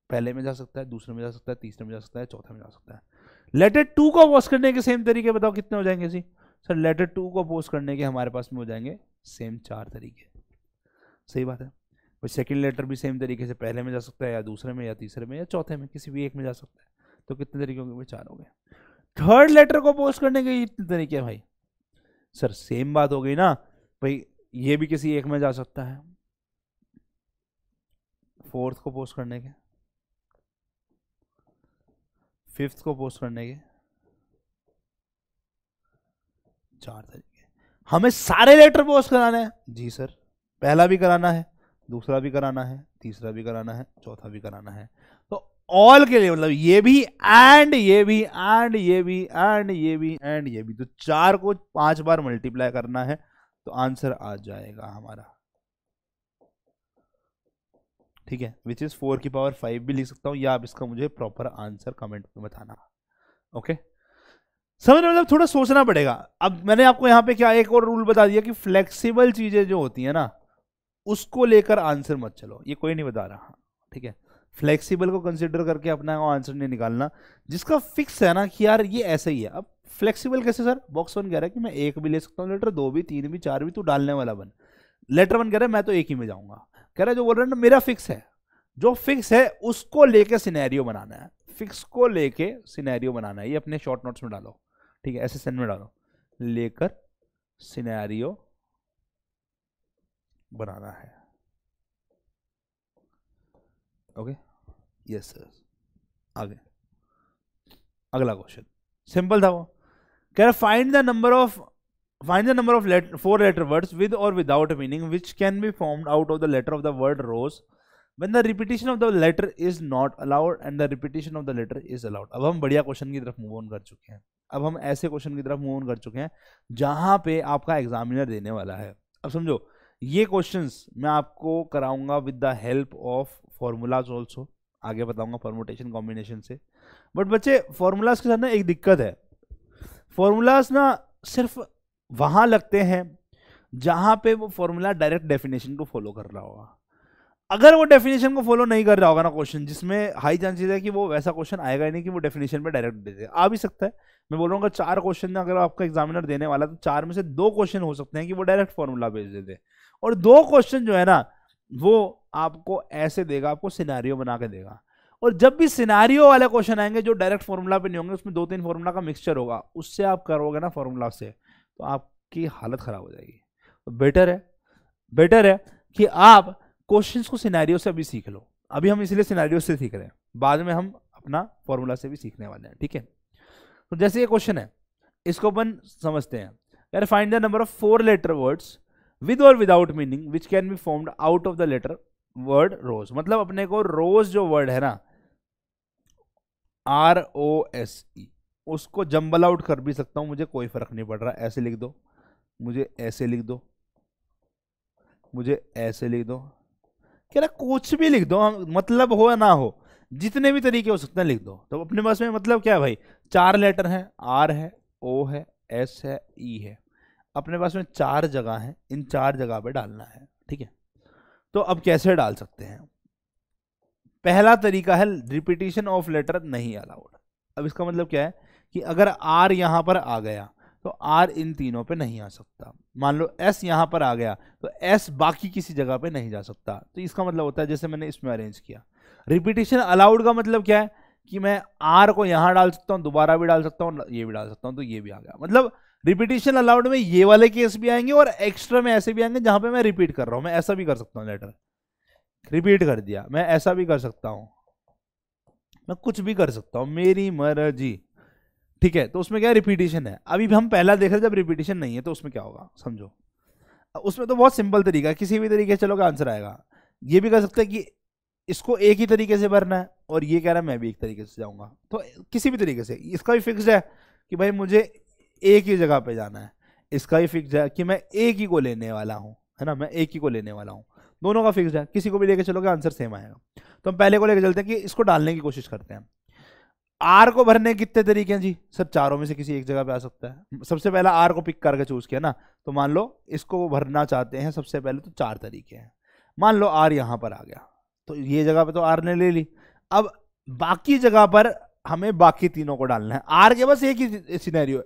पहले में जा सकता है, दूसरे में जा सकता है, तीसरे में जा सकता है, चौथे में जा सकता है। लेटर टू को पोस्ट करने के सेम तरीके बताओ कितने हो जाएंगे जी? सर लेटर टू को पोस्ट करने के हमारे पास में हो जाएंगे सेम चार तरीके, सही बात है। और सेकंड लेटर भी सेम तरीके से पहले में जा सकता है, या दूसरे में, या तीसरे में, या चौथे में, किसी भी एक में जा सकता है। तो कितने तरीके होंगे? चार हो गए। थर्ड लेटर को पोस्ट करने के कितने तरीके हैं भाई? सर सेम बात हो गई ना भाई, ये भी किसी एक में जा सकता है। फोर्थ को पोस्ट करने के, फिफ्थ को पोस्ट करने के चार तरीके। हमें सारे लेटर पोस्ट कराना है जी सर, पहला भी कराना है, दूसरा भी कराना है, तीसरा भी कराना है, चौथा भी कराना है। तो ऑल के लिए मतलब ये भी एंड ये भी एंड ये भी एंड ये भी एंड ये भी, तो चार को पांच बार मल्टीप्लाई करना है। तो आंसर आ जाएगा हमारा, ठीक है, विच इज फोर की पावर फाइव भी लिख सकता हूं, या आप इसका मुझे प्रॉपर आंसर कमेंट में बताना। ओके समझ में, मतलब थोड़ा सोचना पड़ेगा। अब मैंने आपको यहाँ पे क्या एक और रूल बता दिया कि फ्लेक्सिबल चीजें जो होती है ना उसको लेकर आंसर मत चलो, ये कोई नहीं बता रहा, ठीक है। फ्लेक्सिबल को कंसिडर करके अपना आंसर नहीं निकालना, जिसका फिक्स है ना कि यार ये ऐसे ही है। अब फ्लेक्सिबल कैसे सर? बॉक्स वन कह रहा है कि मैं एक भी ले सकता हूँ लेटर, दो भी, तीन भी, चार भी, तू डालने वाला बन। लेटर वन कह रहा है मैं तो एक ही में जाऊँगा। कह रहा है जो बोल रहा है ना मेरा फिक्स है, जो फिक्स है उसको लेके सिनेरियो बनाना है, फिक्स को लेके सिनेरियो बनाना है। ये अपने शॉर्ट नोट्स में डालो, ठीक है, एस एस एन में डालो, लेकर सिनेरियो बनाना है। ओके यस सर, आगे अगला क्वेश्चन सिंपल था। वो कह रहा find the number of find the number of letter four letter words with और without meaning which can be formed out of the letter of the word rose when the repetition of the letter is not allowed and the repetition of the letter is allowed. अब हम बढ़िया question की तरफ move on कर चुके हैं, अब हम ऐसे क्वेश्चन की तरफ मूव ऑन कर चुके हैं जहां पे आपका एग्जामिनर देने वाला है। अब समझो ये क्वेश्चंस मैं आपको कराऊंगा with the help of formulas also, आगे बताऊंगा परम्यूटेशन कॉम्बिनेशन से। बट बच्चे फॉर्मूलाज के साथ ना एक दिक्कत है, फॉर्मूलाज ना सिर्फ वहाँ लगते हैं जहाँ पे वो फॉर्मूला डायरेक्ट डेफिनेशन को फॉलो कर रहा होगा। अगर वो डेफिनेशन को फॉलो नहीं कर रहा होगा ना क्वेश्चन, जिसमें हाई चांसेस है कि वो वैसा क्वेश्चन आएगा ही नहीं कि वो डेफिनेशन पे डायरेक्ट दे दे, आ भी सकता है। मैं बोल रहा हूँ चार क्वेश्चन अगर आपका एग्जामिनर देने वाला तो चार में से दो क्वेश्चन हो सकते हैं कि वो डायरेक्ट फॉर्मूला भेज दे दे, और दो क्वेश्चन जो है ना वो आपको ऐसे देगा, आपको सिनेरियो बना के देगा। और जब भी सिनेरियो वाले क्वेश्चन आएंगे जो डायरेक्ट फॉर्मूला पे नहीं होंगे, उसमें दो तीन फॉर्मूला का मिक्सचर होगा, उससे आप करोगे ना फॉर्मूला से तो आपकी हालत खराब हो जाएगी। तो बेटर है बेटर है कि आप क्वेश्चंस को सिनेरियो से अभी सीख लो। अभी हम इसलिए सिनेरियो से सीख रहे हैं, बाद में हम अपना फॉर्मूला से भी सीखने वाले हैं, ठीक है। तो जैसे ये क्वेश्चन है, इसको अपन समझते हैं। यार find the number of four letter words with और without meaning which can be formed out of the letter word rose. मतलब अपने को रोज जो वर्ड है ना आर ओ एस ई, उसको जम्बल आउट कर भी सकता हूं, मुझे कोई फर्क नहीं पड़ रहा। ऐसे लिख दो, मुझे ऐसे लिख दो, मुझे ऐसे लिख दो, क्या ना कुछ भी लिख दो, मतलब हो ना हो, जितने भी तरीके हो सकते हैं लिख दो। तो अपने पास में मतलब क्या है भाई, चार लेटर हैं, आर है, ओ है, एस है, ई है, अपने पास में चार जगह है, इन चार जगह पे डालना है, ठीक है। तो अब कैसे डाल सकते हैं? पहला तरीका है रिपीटिशन ऑफ लेटर नहीं अलाउड। अब इसका मतलब क्या है कि अगर आर यहाँ पर आ गया तो आर इन तीनों पे नहीं आ सकता। मान लो एस यहाँ पर आ गया तो एस बाकी किसी जगह पे नहीं जा सकता। तो इसका मतलब होता है जैसे मैंने इसमें अरेंज किया, रिपीटिशन अलाउड का मतलब क्या है कि मैं आर को यहाँ डाल सकता हूँ, दोबारा भी डाल सकता हूँ, ये भी डाल सकता हूँ, तो ये भी आ गया। मतलब रिपीटिशन अलाउड में ये वाले केस भी आएंगे और एक्स्ट्रा में ऐसे भी आएंगे जहां पे मैं रिपीट कर रहा हूं। मैं ऐसा भी कर सकता हूं, लेटर रिपीट कर दिया, मैं ऐसा भी कर सकता हूं, मैं कुछ भी कर सकता हूं, मेरी मर्जी, ठीक है। तो उसमें क्या रिपीटिशन है, अभी हम पहला देख रहे, जब रिपीटिशन नहीं है तो उसमें क्या होगा समझो। उसमें तो बहुत सिंपल तरीका है, किसी भी तरीके से चलोगे आंसर आएगा। ये भी कर सकते हैं कि इसको एक ही तरीके से भरना है और ये कह रहा है मैं भी एक तरीके से जाऊँगा, तो किसी भी तरीके से। इसका भी फिक्स है कि भाई मुझे एक ही जगह पे जाना है, इसका भी फिक्स है कि मैं एक ही को लेने वाला हूँ, है ना, मैं एक ही को लेने वाला हूँ, दोनों का फिक्स है, किसी को भी लेके चलोगे आंसर सेम आएगा। तो हम पहले को लेके चलते हैं कि इसको डालने की कोशिश करते हैं। आर को भरने कितने तरीके हैं जी? सर चारों में से किसी एक जगह पे आ सकता है। सबसे पहला आर को पिक करके चूज किया ना, तो मान लो इसको वो भरना चाहते हैं सबसे पहले, तो चार तरीके हैं। मान लो आर यहाँ पर आ गया, तो ये जगह पे तो आर ने ले ली। अब बाकी जगह पर हमें बाकी तीनों को डालना है। आर के पास एक ही सिनेरियो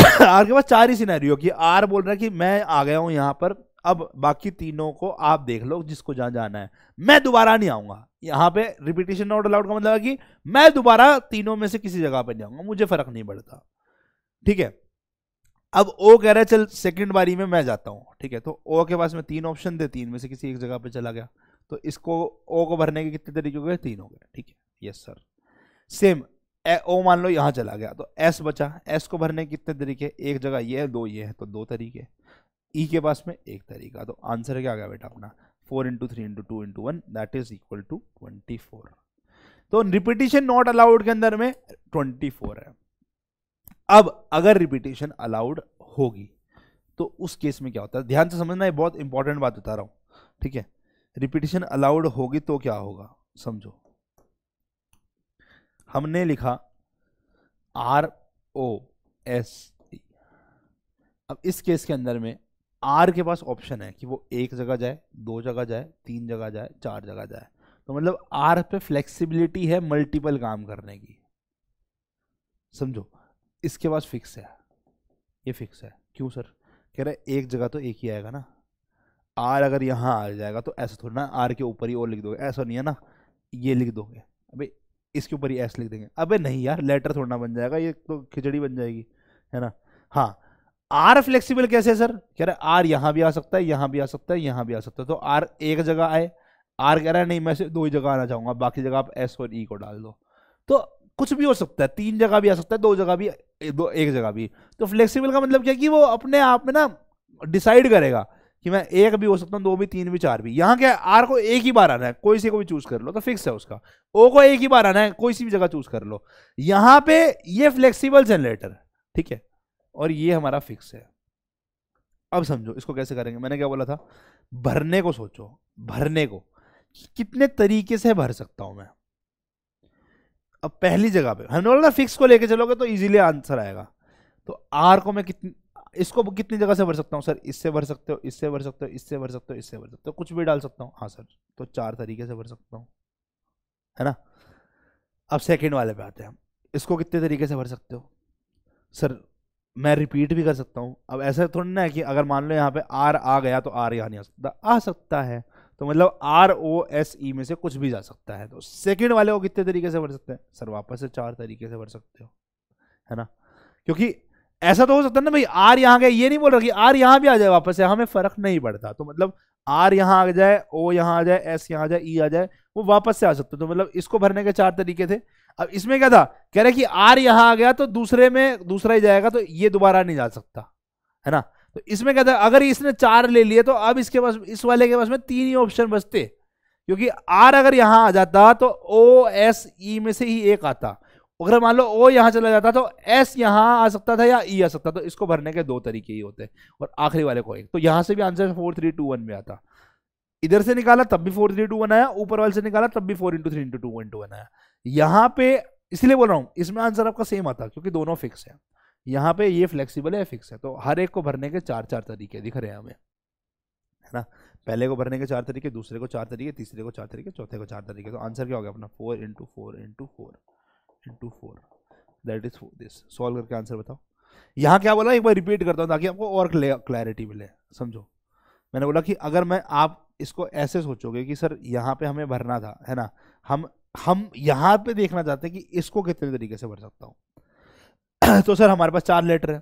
है, आर के पास चार ही सिनेरियो कि आर बोल रहा है कि मैं आ गया हूँ यहाँ पर, अब बाकी तीनों को आप देख लो जिसको जहाँ जाना है, मैं दोबारा नहीं आऊँगा। यहाँ पे रिपीटेशन नॉट अलाउड का मतलब है कि मैं दोबारा तीनों में से किसी जगह पर नहीं आऊँगा, मुझे फर्क नहीं पड़ता, ठीक है। अब ओ कह रहा है चल सेकंड बारी में मैं जाता हूँ, ठीक है, तो ओ के पास में तीन ऑप्शन थे, तीन में से किसी एक जगह पे चला गया। तो इसको ओ को भरने के कितने तरीके हो गए? तीन हो गए, ठीक है, यस सर। सेम ओ मान लो यहाँ चला गया, तो एस बचा, एस को भरने के कितने तरीके? एक जगह ये है, दो ये है, तो दो तरीके। ई के पास में एक तरीका, तो आंसर क्या आ गया बेटा अपना? Four into three into two into one that is equal to twenty four. तो रिपीटेशन नॉट अलाउड के अंदर में ट्वेंटी फोर है। अब अगर रिपीटेशन अलाउड होगी तो उस केस में क्या होता है? ध्यान से समझना, ये बहुत इंपॉर्टेंट बात बता रहा हूँ, ठीक है। रिपीटेशन अलाउड होगी तो क्या होगा, समझो। हमने लिखा आर ओ एस टी। अब इस केस के अंदर में आर के पास ऑप्शन है कि वो एक जगह जाए, दो जगह जाए, तीन जगह जाए, चार जगह जाए, तो मतलब आर पे फ्लेक्सिबिलिटी है मल्टीपल काम करने की, समझो। इसके पास फिक्स है, ये फिक्स है। क्यों सर? कह रहे एक जगह तो एक ही आएगा ना। आर अगर यहाँ आ जाएगा तो ऐसा थोड़ा ना आर के ऊपर ही और लिख दोगे, ऐसा नहीं है ना, ये लिख दोगे, अबे इसके ऊपर ही एस लिख देंगे, अबे नहीं यार, लेटर थोड़ा ना बन जाएगा, ये तो खिचड़ी बन जाएगी, है ना। हाँ, आर फ्लेक्सिबल कैसे सर? कह रहा है आर यहाँ भी आ सकता है, यहाँ भी आ सकता है, यहाँ भी आ सकता है, तो आर एक जगह आए। आर कह रहा है नहीं, मैं सिर्फ दो ही जगह आना चाहूँगा, बाकी जगह आप एस और ई को डाल दो। तो कुछ भी हो सकता है, तीन जगह भी आ सकता है, दो जगह भी, दो एक जगह भी। तो फ्लेक्सिबल का मतलब क्या है कि वो अपने आप में ना डिसाइड करेगा कि मैं एक भी हो सकता हूँ, दो भी, तीन भी, चार भी। यहाँ क्या है, आर को एक ही बार आना है, कोई सी को भी चूज कर लो, तो फिक्स है उसका। ओ को एक ही बार आना है, कोई सी भी जगह चूज कर लो। यहाँ पे ये फ्लेक्सिबल जनरेटर, ठीक है, और ये हमारा फिक्स है। अब समझो इसको कैसे करेंगे। मैंने क्या बोला था? भरने को सोचो, भरने को कितने तरीके से भर सकता हूं मैं। अब पहली जगह पे हमने बोला फिक्स को लेके चलोगे तो इजीली आंसर आएगा। तो आर को मैं कितनी, इसको कितनी जगह से भर सकता हूँ सर? इससे भर सकते हो, इससे भर सकते हो, इससे भर सकते हो, इससे भर सकते हो, कुछ भी डाल सकता हूँ। हाँ सर, तो चार तरीके से भर सकता हूँ, है ना। अब सेकेंड वाले पे आते हैं, इसको कितने तरीके से भर सकते हो सर? मैं रिपीट भी कर सकता हूँ। अब ऐसा थोड़ी ना है कि अगर मान लो यहाँ पे आर आ गया तो आर यहाँ नहीं आ सकता, आ सकता है, तो मतलब आर ओ एस ई में से कुछ भी जा सकता है। तो सेकंड वाले को कितने तरीके से भर सकते हैं सर? वापस से चार तरीके से भर सकते हो, है ना, क्योंकि ऐसा तो हो सकता है ना भाई, आर यहाँ गया, ये नहीं बोल रहा कि आर यहाँ भी आ जाए, वापस से हमें फर्क नहीं पड़ता। तो मतलब आर यहाँ आ जाए, ओ यहाँ आ जाए, एस यहाँ आ जाए, ई आ जाए, वो वापस से आ सकते हैं। तो मतलब इसको भरने के चार तरीके थे। अब इसमें क्या था? कह रहे कि आर यहाँ आ गया तो दूसरे में दूसरा ही जाएगा, तो ये दोबारा नहीं जा सकता, है ना। तो इसमें क्या था? अगर इसने चार ले लिए तो अब इसके पास, इस वाले के पास में तीन ही ऑप्शन बचते, क्योंकि आर अगर यहाँ आ जाता तो ओ एस ई में से ही एक आता। अगर मान लो ओ यहाँ चला जाता तो एस यहाँ आ सकता था या ई आ सकता, तो इसको भरने के दो तरीके ही होते और आखिरी वाले को एक। तो यहाँ से भी answer four three two one में आता। इधर से निकाला तब भी फोर थ्री टू वन आया, ऊपर वाले से निकाला तब भी four into three into two one two one आया। यहाँ पे इसलिए बोल रहा हूँ इसमें आंसर आपका सेम आता क्योंकि दोनों फिक्स है। यहाँ पे ये फ्लेक्सिबल है, फिक्स है, तो हर एक को भरने के चार चार तरीके दिख रहे हैं हमें, है ना। पहले को भरने के चार तरीके, दूसरे को चार तरीके, तीसरे को चार तरीके, चौथे को चार तरीके। तो आंसर क्या हो गया अपना? Four into four into four into four that is this. Solve करके आंसर बताओ। यहाँ क्या बोला, एक बार रिपीट करता हूँ ताकि आपको और क्लैरिटी मिले, समझो। मैंने बोला कि अगर मैं, आप इसको ऐसे सोचोगे कि सर यहाँ पे हमें भरना था, है ना, हम हम यहाँ पे देखना चाहते हैं कि इसको कितने तरीके से भर सकता हूँ। तो सर हमारे पास चार लेटर है,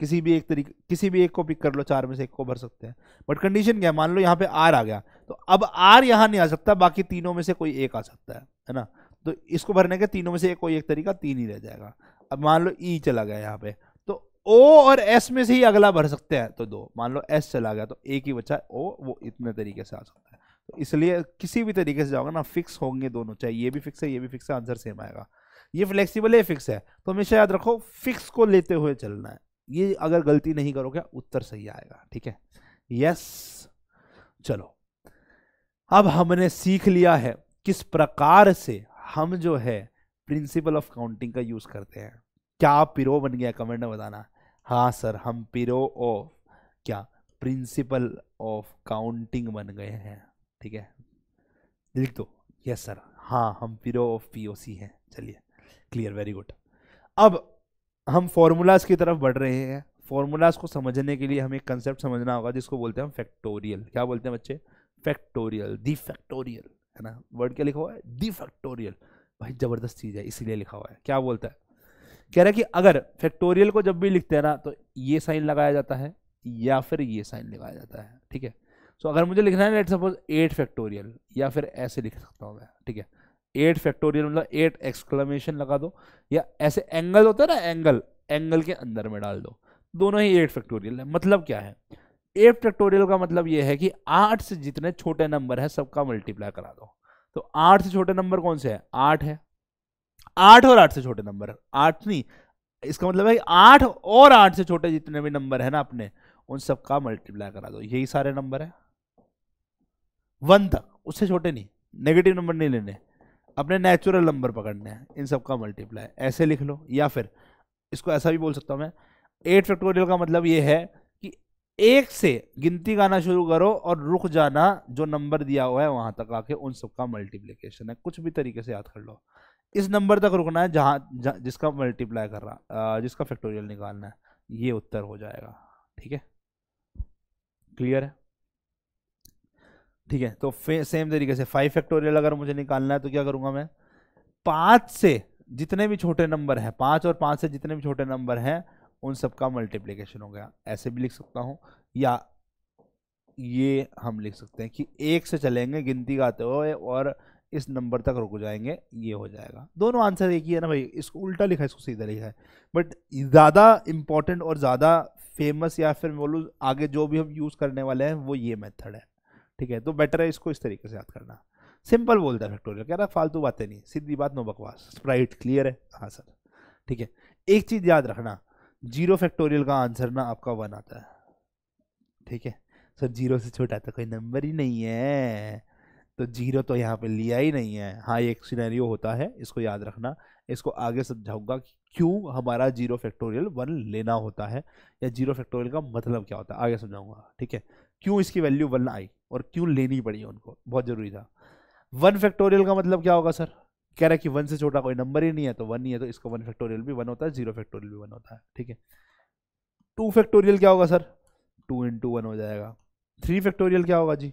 किसी भी एक तरीके, किसी भी एक को पिक कर लो, चार में से एक को भर सकते हैं। बट कंडीशन क्या है? मान लो यहाँ पे आर आ गया तो अब आर यहाँ नहीं आ सकता, बाकी तीनों में से कोई एक आ सकता है, है ना। तो इसको भरने के तीनों में से एक कोई एक तरीका, तीन ही रह जाएगा। अब मान लो ई चला गया यहाँ पे, तो O और S में से ही अगला भर सकते हैं, तो दो, मान लो S चला गया तो एक ही बचा O, वो इतने तरीके से आ सकता है। तो इसलिए किसी भी तरीके से जाओगे ना फिक्स होंगे दोनों, चाहे ये भी फिक्स है ये भी फिक्स है, आंसर सेम आएगा। ये फ्लेक्सिबल है फिक्स है, तो हमेशा याद रखो फिक्स को लेते हुए चलना है। ये अगर गलती नहीं करोगे उत्तर सही आएगा, ठीक है। यस, चलो अब हमने सीख लिया है किस प्रकार से हम जो है प्रिंसिपल ऑफ काउंटिंग का यूज करते हैं। क्या आप पिरो बन गया, कमेंट में बताना, हाँ सर हम पिरो ऑफ क्या प्रिंसिपल ऑफ काउंटिंग बन गए हैं, ठीक है लिख दो। यस सर, हाँ हम पिरो ऑफ पीओसी हैं। चलिए क्लियर, वेरी गुड। अब हम फॉर्मूलाज की तरफ बढ़ रहे हैं। फॉर्मूलाज को समझने के लिए हमें एक कंसेप्ट समझना होगा जिसको बोलते हैं हम फैक्टोरियल। क्या बोलते हैं बच्चे? फैक्टोरियल, दी फैक्टोरियल, है ना। वर्ड क्या लिखा हुआ है? The factorial. भाई जबरदस्त चीज़ है इसीलिए लिखा हुआ है। क्या बोलता है? कह रहा है कि अगर फैक्टोरियल को जब भी लिखते हैं ना तो ये साइन लगाया जाता है या फिर ये साइन लगाया जाता है, ठीक है। सो अगर मुझे लिखना है लेट सपोज एट फैक्टोरियल, या फिर ऐसे लिख सकता हूँ मैं, ठीक है। एट फैक्टोरियल मतलब एट एक्सक्लेमेशन लगा दो, या ऐसे एंगल होता है ना एंगल, एंगल के अंदर में डाल दो। दोनों ही एट फैक्टोरियल है। मतलब क्या है? एट फैक्टोरियल का मतलब ये है कि आठ से जितने छोटे नंबर है सबका मल्टीप्लाई करा दो। तो आठ से छोटे नंबर कौन से है? आठ है, आठ और आठ से छोटे नंबर, आठ नहीं, इसका मतलब है आठ और आठ से छोटे जितने भी नंबर है ना अपने, उन सबका मल्टीप्लाई करा दो। यही सारे नंबर है वन तक, उससे छोटे नहीं, नेगेटिव नंबर नहीं लेने, अपने नेचुरल नंबर पकड़ने हैं, इन सबका मल्टीप्लाई, ऐसे लिख लो। या फिर इसको ऐसा भी बोल सकता हूँ मैं, एट फैक्टोरियल का मतलब ये है कि एक से गिनती गाना शुरू करो और रुक जाना जो नंबर दिया हुआ है वहां तक आके, उन सबका मल्टीप्लीकेशन है। कुछ भी तरीके से याद कर लो, इस नंबर तक रुकना है जहाँ जिसका मल्टीप्लाई कर रहा, जिसका फैक्टोरियल निकालना है, ये उत्तर हो जाएगा, ठीक है। क्लियर है? ठीक है। तो सेम तरीके से फाइव फैक्टोरियल अगर मुझे निकालना है तो क्या करूँगा मैं? पाँच से जितने भी छोटे नंबर हैं, पाँच और पाँच से जितने भी छोटे नंबर हैं उन सबका मल्टीप्लीकेशन हो गया, ऐसे भी लिख सकता हूँ। या ये हम लिख सकते हैं कि एक से चलेंगे गिनती गाते हुए और इस नंबर तक रुक जाएंगे, ये हो जाएगा। दोनों आंसर एक ही है ना भाई, इसको उल्टा लिखा है इसको सीधा लिखा है, बट ज़्यादा इम्पॉर्टेंट और ज़्यादा फेमस या फिर बोलूँ आगे जो भी हम यूज़ करने वाले हैं वो ये मेथड है, ठीक है। तो बेटर है इसको इस तरीके से याद करना। सिंपल बोलता है फैक्टोरियल, कह रहा फालतू बातें नहीं, सीधी बात, नो बकवास। स्प्राइट क्लियर है? हाँ सर, ठीक है। एक चीज़ याद रखना, जीरो फैक्टोरियल का आंसर ना आपका वन आता है, ठीक है। सर जीरो से छोटा तो कोई नंबर ही नहीं है, तो जीरो तो यहाँ पे लिया ही नहीं है। हाँ ये एक सिनेरियो होता है, इसको याद रखना, इसको आगे समझाऊंगा कि क्यों हमारा जीरो फैक्टोरियल वन लेना होता है या जीरो फैक्टोरियल का मतलब क्या होता है, आगे समझाऊंगा, ठीक है। क्यों इसकी वैल्यू वन आई और क्यों लेनी पड़ी उनको, बहुत ज़रूरी था। वन फैक्टोरियल का मतलब क्या होगा सर? कह रहा है कि वन से छोटा कोई नंबर ही नहीं है, तो वन ही है, तो इसका वन फैक्टोरियल भी वन होता है, जीरो फैक्टोरियल भी वन होता है, ठीक है। टू फैक्टोरियल क्या होगा सर? टू इंटू वन हो जाएगा। थ्री फैक्टोरियल क्या होगा जी?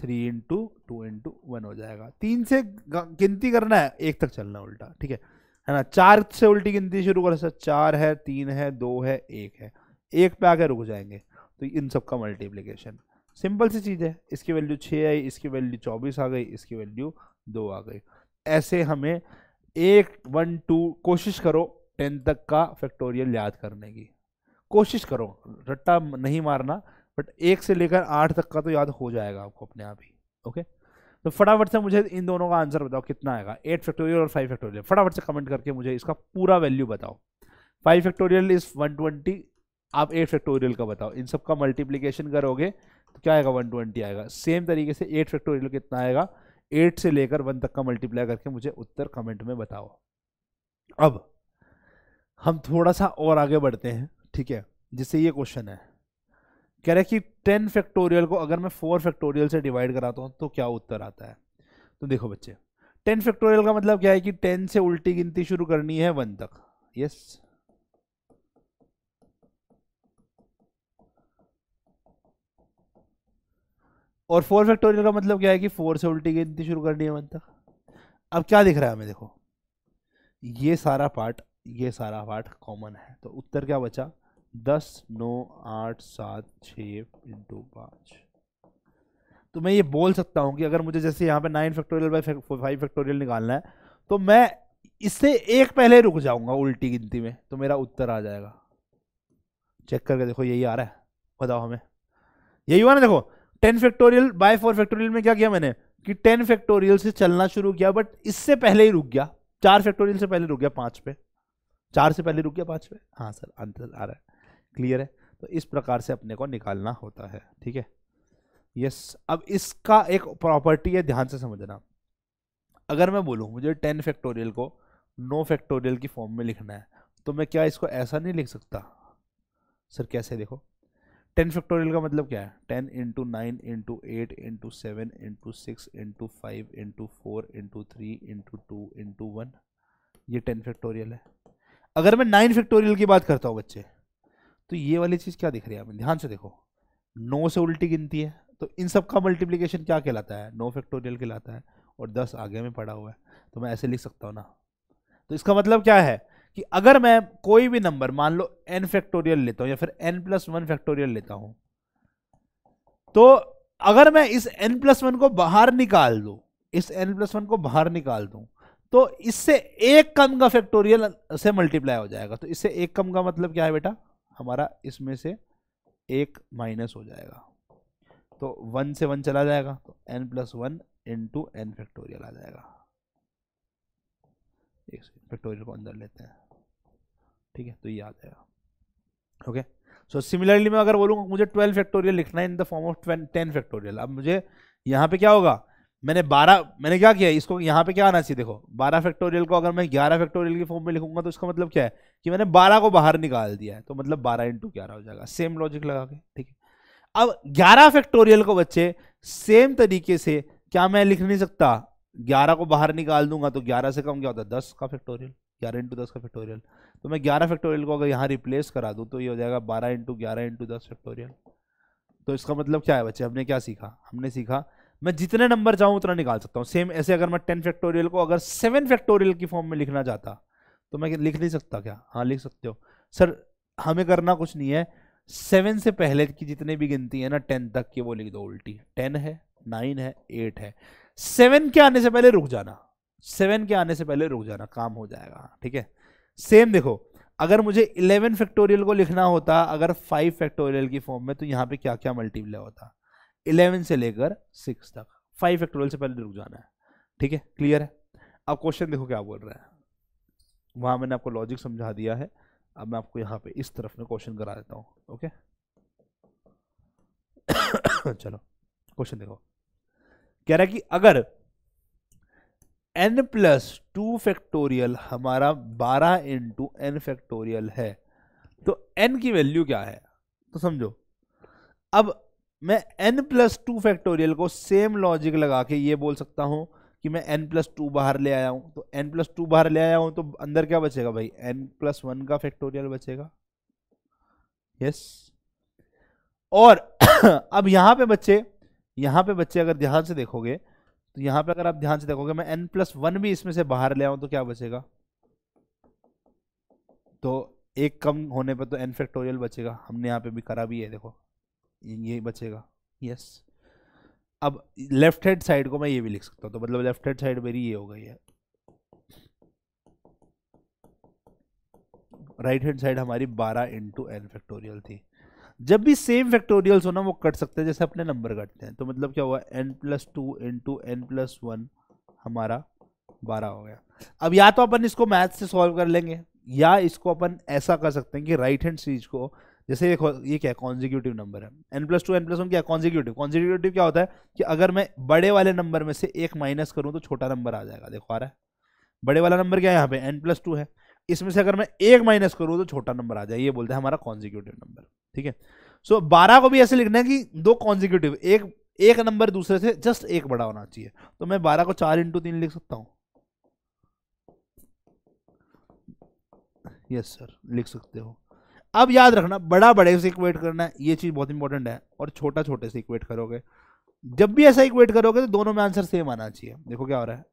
Three into two into one हो जाएगा। तीन से गिनती करना है, एक तक चलना उल्टा, ठीक है, है ना। चार से उल्टी गिनती शुरू करो सर, चार है, तीन है, दो है, एक है, एक पे आके रुक जाएंगे, तो इन सब का मल्टीप्लीकेशन। सिंपल सी चीज़ है, इसकी वैल्यू छः आई, इसकी वैल्यू चौबीस आ गई, इसकी वैल्यू दो आ गई। ऐसे हमें एक वन टू कोशिश करो टेन तक का फैक्टोरियल याद करने की, कोशिश करो, रट्टा नहीं मारना, बट एक से लेकर आठ तक का तो याद हो जाएगा आपको अपने आप ही, ओके। तो फटाफट से मुझे इन दोनों का आंसर बताओ कितना आएगा, एट फैक्टोरियल और फाइव फैक्टोरियल। फटाफट से कमेंट करके मुझे इसका पूरा वैल्यू बताओ। Five factorial is one twenty, आप एट फैक्टोरियल का बताओ, इन सब का मल्टीप्लीकेशन करोगे तो क्या आएगा? वन ट्वेंटी आएगा। सेम तरीके से एट फैक्टोरियल कितना आएगा? एट से लेकर वन तक का मल्टीप्लाई करके मुझे उत्तर कमेंट में बताओ। अब हम थोड़ा सा और आगे बढ़ते हैं, ठीक है, जिससे ये क्वेश्चन है, कह रहे कि टेन फैक्टोरियल को अगर मैं फोर फैक्टोरियल से डिवाइड कराता हूँ तो क्या उत्तर आता है। तो देखो बच्चे, टेन फैक्टोरियल का मतलब क्या है कि टेन से उल्टी गिनती शुरू करनी है वन तक। यस, और फोर फैक्टोरियल का मतलब क्या है कि फोर से उल्टी गिनती शुरू करनी है वन तक। अब क्या दिख रहा है हमें? देखो ये सारा पार्ट, ये सारा पार्ट कॉमन है, तो उत्तर क्या बचा? दस, नौ, आठ, सात, छः, इंटू पाँच। तो मैं ये बोल सकता हूँ कि अगर मुझे जैसे यहाँ पे nine factorial by five factorial निकालना है तो मैं इससे एक पहले रुक जाऊँगा उल्टी गिनती में, तो मेरा उत्तर आ जाएगा चेक करके देखो यही आ रहा है, बताओ हमें यही हुआ ना। देखो ten factorial by four factorial में क्या किया मैंने कि टेन फैक्टोरियल से चलना शुरू किया, बट इससे पहले ही रुक गया, चार फैक्टोरियल से पहले रुक गया पाँच पे, चार से पहले रुक गया पाँच पे। हाँ सर आंसर आ रहा है, क्लियर है। तो इस प्रकार से अपने को निकालना होता है, ठीक है यस। अब इसका एक प्रॉपर्टी है, ध्यान से समझना। अगर मैं बोलूँ मुझे टेन फैक्टोरियल को नो फैक्टोरियल की फॉर्म में लिखना है, तो मैं क्या इसको ऐसा नहीं लिख सकता? सर कैसे? देखो टेन फैक्टोरियल का मतलब क्या है, ten into nine into eight into seven into six into five into four into three into two into one, ये टेन फैक्टोरियल है। अगर मैं नाइन फैक्टोरियल की बात करता हूँ बच्चे, तो ये वाली चीज़ क्या दिख रही है, ध्यान से देखो नौ से उल्टी गिनती है, तो इन सब का मल्टीप्लिकेशन क्या कहलाता है, नौ फैक्टोरियल कहलाता है, और दस आगे में पड़ा हुआ है, तो मैं ऐसे लिख सकता हूँ ना। तो इसका मतलब क्या है कि अगर मैं कोई भी नंबर मान लो n फैक्टोरियल लेता हूँ या फिर n प्लस वन फैक्टोरियल लेता हूँ, तो अगर मैं इस n प्लस वन को बाहर निकाल दूँ, इस n प्लस वन को बाहर निकाल दूँ, तो इससे एक कम का फैक्टोरियल से मल्टीप्लाई हो जाएगा। तो इससे एक कम का मतलब क्या है बेटा, हमारा इसमें से एक माइनस हो जाएगा, तो वन से वन चला जाएगा, तो n plus one into N factorial आ जाएगा। एक फैक्टोरियल को अंदर लेते हैं, ठीक है, तो ये आ जाएगा ओके। सो सिमिलरली मैं अगर बोलूँगा मुझे ट्वेल्व फैक्टोरियल लिखना है in the form of ten factorial, अब मुझे यहाँ पे क्या होगा, मैंने बारह, मैंने क्या किया इसको यहाँ पे क्या आना चाहिए, देखो बारह फैक्टोरियल को अगर मैं ग्यारह फैक्टोरियल की फॉर्म में लिखूंगा, तो इसका मतलब क्या है कि मैंने बारह को बाहर निकाल दिया है, तो मतलब बारह इंटू ग्यारह हो जाएगा, सेम लॉजिक लगा के, ठीक है। अब ग्यारह फैक्टोरियल को बच्चे सेम तरीके से क्या मैं लिख नहीं सकता, ग्यारह को बाहर निकाल दूंगा तो ग्यारह से कम क्या होता है, दस का फैक्टोरियल, ग्यारह इंटू दस का फैक्टोरियल। तो मैं ग्यारह फैक्टोरियल को अगर यहाँ रिप्लेस करा दूँ, तो ये हो जाएगा बारह इंटू ग्यारह इंटू दस फैक्टोरियल। तो इसका मतलब क्या है बच्चे, हमने क्या सीखा, हमने सीखा मैं जितने नंबर चाहूँ उतना निकाल सकता हूँ। सेम ऐसे अगर मैं टेन फैक्टोरियल को अगर सेवन फैक्टोरियल की फॉर्म में लिखना चाहता, तो मैं लिख नहीं सकता क्या? हाँ लिख सकते हो सर, हमें करना कुछ नहीं है, सेवन से पहले की जितनी भी गिनती है ना टेन तक की, वो लिख दो उल्टी, टेन है, नाइन है, एट है, सेवन के आने से पहले रुक जाना, सेवन के आने से पहले रुक जाना, काम हो जाएगा, ठीक है। सेम देखो अगर मुझे इलेवन फैक्टोरियल को लिखना होता अगर फाइव फैक्टोरियल की फॉर्म में, तो यहाँ पे क्या क्या मल्टीप्लाई होता, इलेवन से लेकर सिक्स तक, फाइव फैक्टोरियल से पहले रुक जाना है, ठीक है क्लियर है। अब क्वेश्चन देखो क्या बोल रहा है, वहाँ मैंने आपको लॉजिक समझा दिया है, अब मैं आपको यहाँ पे इस तरफ में क्वेश्चन करा देता हूँ ओके। चलो क्वेश्चन देखो, कह रहा है कि अगर n प्लस टू फैक्टोरियल हमारा बारह इंटू एन फैक्टोरियल है, तो n की वैल्यू क्या है, तो समझो अब मैं n प्लस टू फैक्टोरियल को सेम लॉजिक लगा के ये बोल सकता हूँ कि मैं n प्लस टू बाहर ले आया हूँ, तो n प्लस टू बाहर ले आया हूँ, तो अंदर क्या बचेगा भाई, n प्लस वन का फैक्टोरियल बचेगा, यस। और अब यहाँ पे बच्चे, यहाँ पे बच्चे अगर ध्यान से देखोगे, तो यहाँ पे अगर आप ध्यान से देखोगे मैं n प्लस वन भी इसमें से बाहर ले आऊँ, तो क्या बचेगा, तो एक कम होने पर तो n फैक्टोरियल बचेगा, हमने यहाँ पे भी करा भी है, देखो ये बचेगा, यस। अब लेफ्ट हैंड साइड को मैं ये भी लिख सकता हूँ, तो मतलब लेफ्ट हैंड साइड मेरी ये हो गई है, राइट हैंड साइड हमारी बारह इंटू एन फैक्टोरियल थी। जब भी सेम फैक्टोरियल्स हो ना वो कट सकते हैं जैसे अपने नंबर कटते हैं, तो मतलब क्या हुआ, n plus two into n plus one हमारा बारह हो गया। अब या तो अपन इसको मैथ से सॉल्व कर लेंगे, या इसको अपन ऐसा कर सकते हैं कि राइट हैंड सीरीज को, जैसे ये क्या है कॉन्जिक्यूटिव नंबर है, n plus two n plus one क्या है कॉन्जिक्यूटिव, कॉन्जिक्यूटिव क्या होता है कि अगर मैं बड़े वाले नंबर में से एक माइनस करूं तो छोटा नंबर आ जाएगा, देखो आ रहा है बड़े वाला नंबर क्या है यहाँ पे एन प्लस टू है, इसमें से अगर मैं एक माइनस करूं तो छोटा नंबर आ जाए, ये बोलते हैं हमारा कॉन्जिक्यूटिव नंबर, ठीक है। सो बारह को भी ऐसे लिखना है कि दो कॉन्जिक्यूटिव, एक एक नंबर दूसरे से जस्ट एक बड़ा होना चाहिए, तो मैं बारह को चार इंटू तीन लिख सकता हूँ, यस सर लिख सकते हो। अब याद रखना बड़ा बड़े से इक्वेट करना है, ये चीज़ बहुत इंपॉर्टेंट है, और छोटा छोटे से इक्वेट करोगे, जब भी ऐसा इक्वेट करोगे तो दोनों में आंसर सेम आना चाहिए। देखो क्या हो रहा है,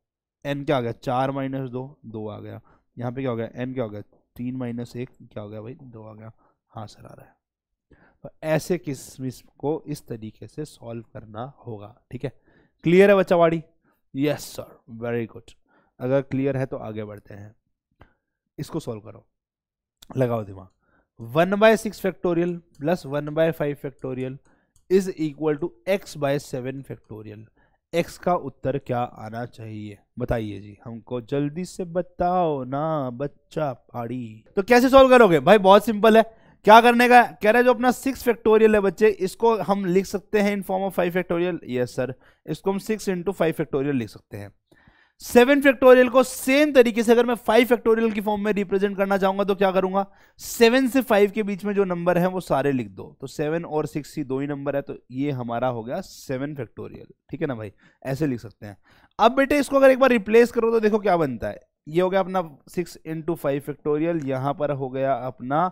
एन क्या आ गया चार माइनस दो, दो आ गया, यहाँ पे क्या हो गया एन क्या हो गया तीन माइनस एक क्या हो गया भाई दो आ गया, हाँ सर आ रहा है। तो ऐसे किसमिस को इस तरीके से सॉल्व करना होगा, ठीक है क्लियर है बच्चा बाड़ी, यस सर वेरी गुड। अगर क्लियर है तो आगे बढ़ते हैं, इसको सॉल्व करो, लगाओ दिमाग। One by six factorial plus one by five factorial is equal to x by seven factorial. X का उत्तर क्या आना चाहिए बताइए जी, हमको जल्दी से बताओ ना बच्चा पाड़ी। तो कैसे सॉल्व करोगे भाई, बहुत सिंपल है। क्या करने का कह रहे, जो अपना सिक्स फैक्टोरियल है बच्चे, इसको हम लिख सकते हैं in form of five factorial. Yes sir, इसको हम सिक्स इंटू फाइव फैक्टोरियल लिख सकते हैं। सेवन फैक्टोरियल को सेम तरीके से अगर मैं फाइव फैक्टोरियल की फॉर्म में रिप्रेजेंट करना चाहूंगा तो क्या करूंगा, सेवन से फाइव के बीच में जो नंबर है वो सारे लिख दो। तो सेवन और सिक्स ही दो ही नंबर है, तो ये हमारा हो गया सेवन फैक्टोरियल। ठीक है ना भाई, ऐसे लिख सकते हैं। अब बेटे इसको अगर एक बार रिप्लेस करो तो देखो क्या बनता है। ये हो गया अपना सिक्स इंटू फाइव फैक्टोरियल, यहाँ पर हो गया अपना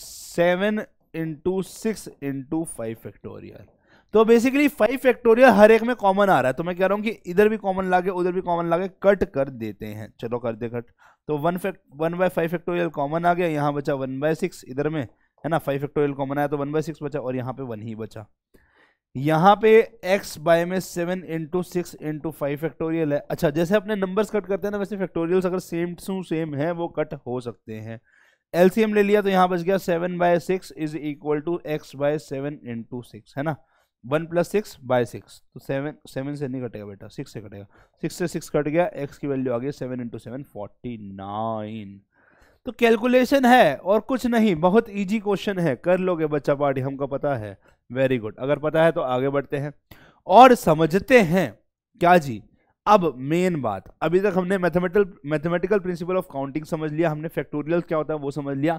seven into six into five factorial. तो बेसिकली फाइव फैक्टोरियल हर एक में कॉमन आ रहा है, तो मैं कह रहा हूँ कि इधर भी कॉमन लाके उधर भी कॉमन लाके कट कर देते हैं। चलो कर दे कट, तो one fact one by five factorial common आ गया, यहाँ बचा वन बाय सिक्स इधर में, है ना, फाइव फैक्टोरियल कॉमन आया तो वन बाय सिक्स बचा और यहाँ पे वन ही बचा। यहाँ पे एक्स बाय में seven into six into five factorial है। अच्छा, जैसे अपने नंबर्स कट करते हैं ना, वैसे फैक्टोरियल्स अगर सेम टू सेम है वो कट हो सकते हैं। एलसीएम ले लिया तो यहाँ बच गया seven by six is equal to x by seven into six, है ना, one plus six by six. तो सेवन सेवन से नहीं कटेगा बेटा, सिक्स से कटेगा, सिक्स से सिक्स कट गया, एक्स की वैल्यू आ गई seven into seven forty nine. तो कैलकुलेशन है और कुछ नहीं, बहुत इजी क्वेश्चन है, कर लोगे बच्चा पार्टी, हमको पता है। वेरी गुड, अगर पता है तो आगे बढ़ते हैं और समझते हैं क्या जी। अब मेन बात, अभी तक हमने mathematical mathematical principle of counting समझ लिया, हमने फैक्टोरियल क्या होता है वो समझ लिया।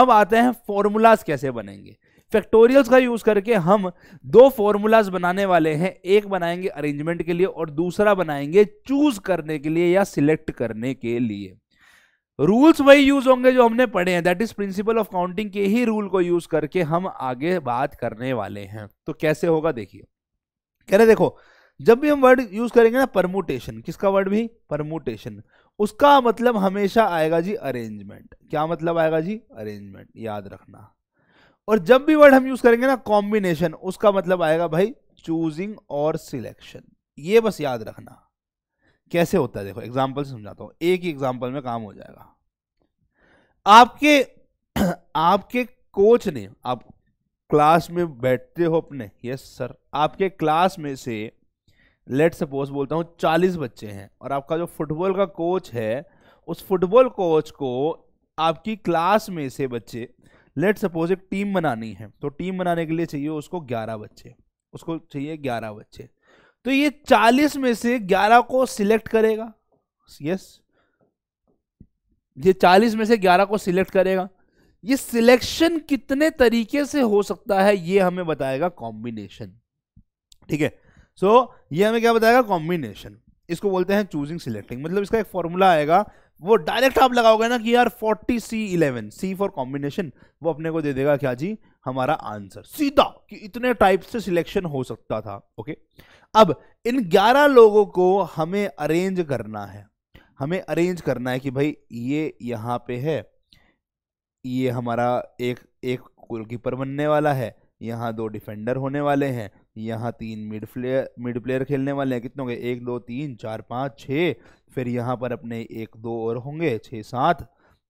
अब आते हैं फॉर्मूलाज कैसे बनेंगे। फैक्टोरियल्स का यूज करके हम दो फॉर्मूलाज बनाने वाले हैं, एक बनाएंगे अरेंजमेंट के लिए और दूसरा बनाएंगे चूज करने के लिए या सिलेक्ट करने के लिए। रूल्स वही यूज होंगे जो हमने पढ़े हैं, that is principle of counting के ही रूल को यूज करके हम आगे बात करने वाले हैं। तो कैसे होगा देखिए, कह रहे देखो जब भी हम वर्ड यूज करेंगे ना परमुटेशन, किसका वर्ड भी परमुटेशन, उसका मतलब हमेशा आएगा जी अरेंजमेंट। क्या मतलब आएगा जी अरेंजमेंट, याद रखना। और जब भी वर्ड हम यूज करेंगे ना कॉम्बिनेशन, उसका मतलब आएगा भाई चूजिंग और सिलेक्शन। ये बस याद रखना। कैसे होता है देखो, एग्जांपल से समझाता हूं, एक ही एग्जांपल में काम हो जाएगा। आपके आपके कोच ने, आप क्लास में बैठते हो अपने, यस सर, आपके क्लास में से लेट सपोज बोलता हूं चालीस बच्चे हैं, और आपका जो फुटबॉल का कोच है उस फुटबॉल कोच को आपकी क्लास में से बच्चे, लेट सपोज एक टीम बनानी है, तो टीम बनाने के लिए चाहिए उसको ग्यारह बच्चे, उसको चाहिए ग्यारह बच्चे। तो ये चालीस में से ग्यारह को सिलेक्ट करेगा, यस, ये चालीस में से ग्यारह को सिलेक्ट करेगा। ये सिलेक्शन कितने तरीके से हो सकता है ये हमें बताएगा कॉम्बिनेशन। ठीक है, सो ये हमें क्या बताएगा कॉम्बिनेशन, इसको बोलते हैं चूजिंग सिलेक्टिंग। मतलब इसका एक फॉर्मूला आएगा, वो डायरेक्ट आप लगाओगे ना कि यार forty C eleven C for combination, वो अपने को दे देगा क्या जी हमारा आंसर सीधा, कि इतने टाइप से सिलेक्शन हो सकता था। ओके, अब इन ग्यारह लोगों को हमें अरेंज करना है, हमें अरेंज करना है कि भाई ये यहाँ पे है, ये हमारा एक एक गोलकीपर बनने वाला है, यहाँ दो डिफेंडर होने वाले हैं, यहाँ तीन मिड प्लेयर मिड प्लेयर खेलने वाले हैं। कितने हो गए, एक दो तीन चार पाँच छः, फिर यहाँ पर अपने एक दो और होंगे, छः सात,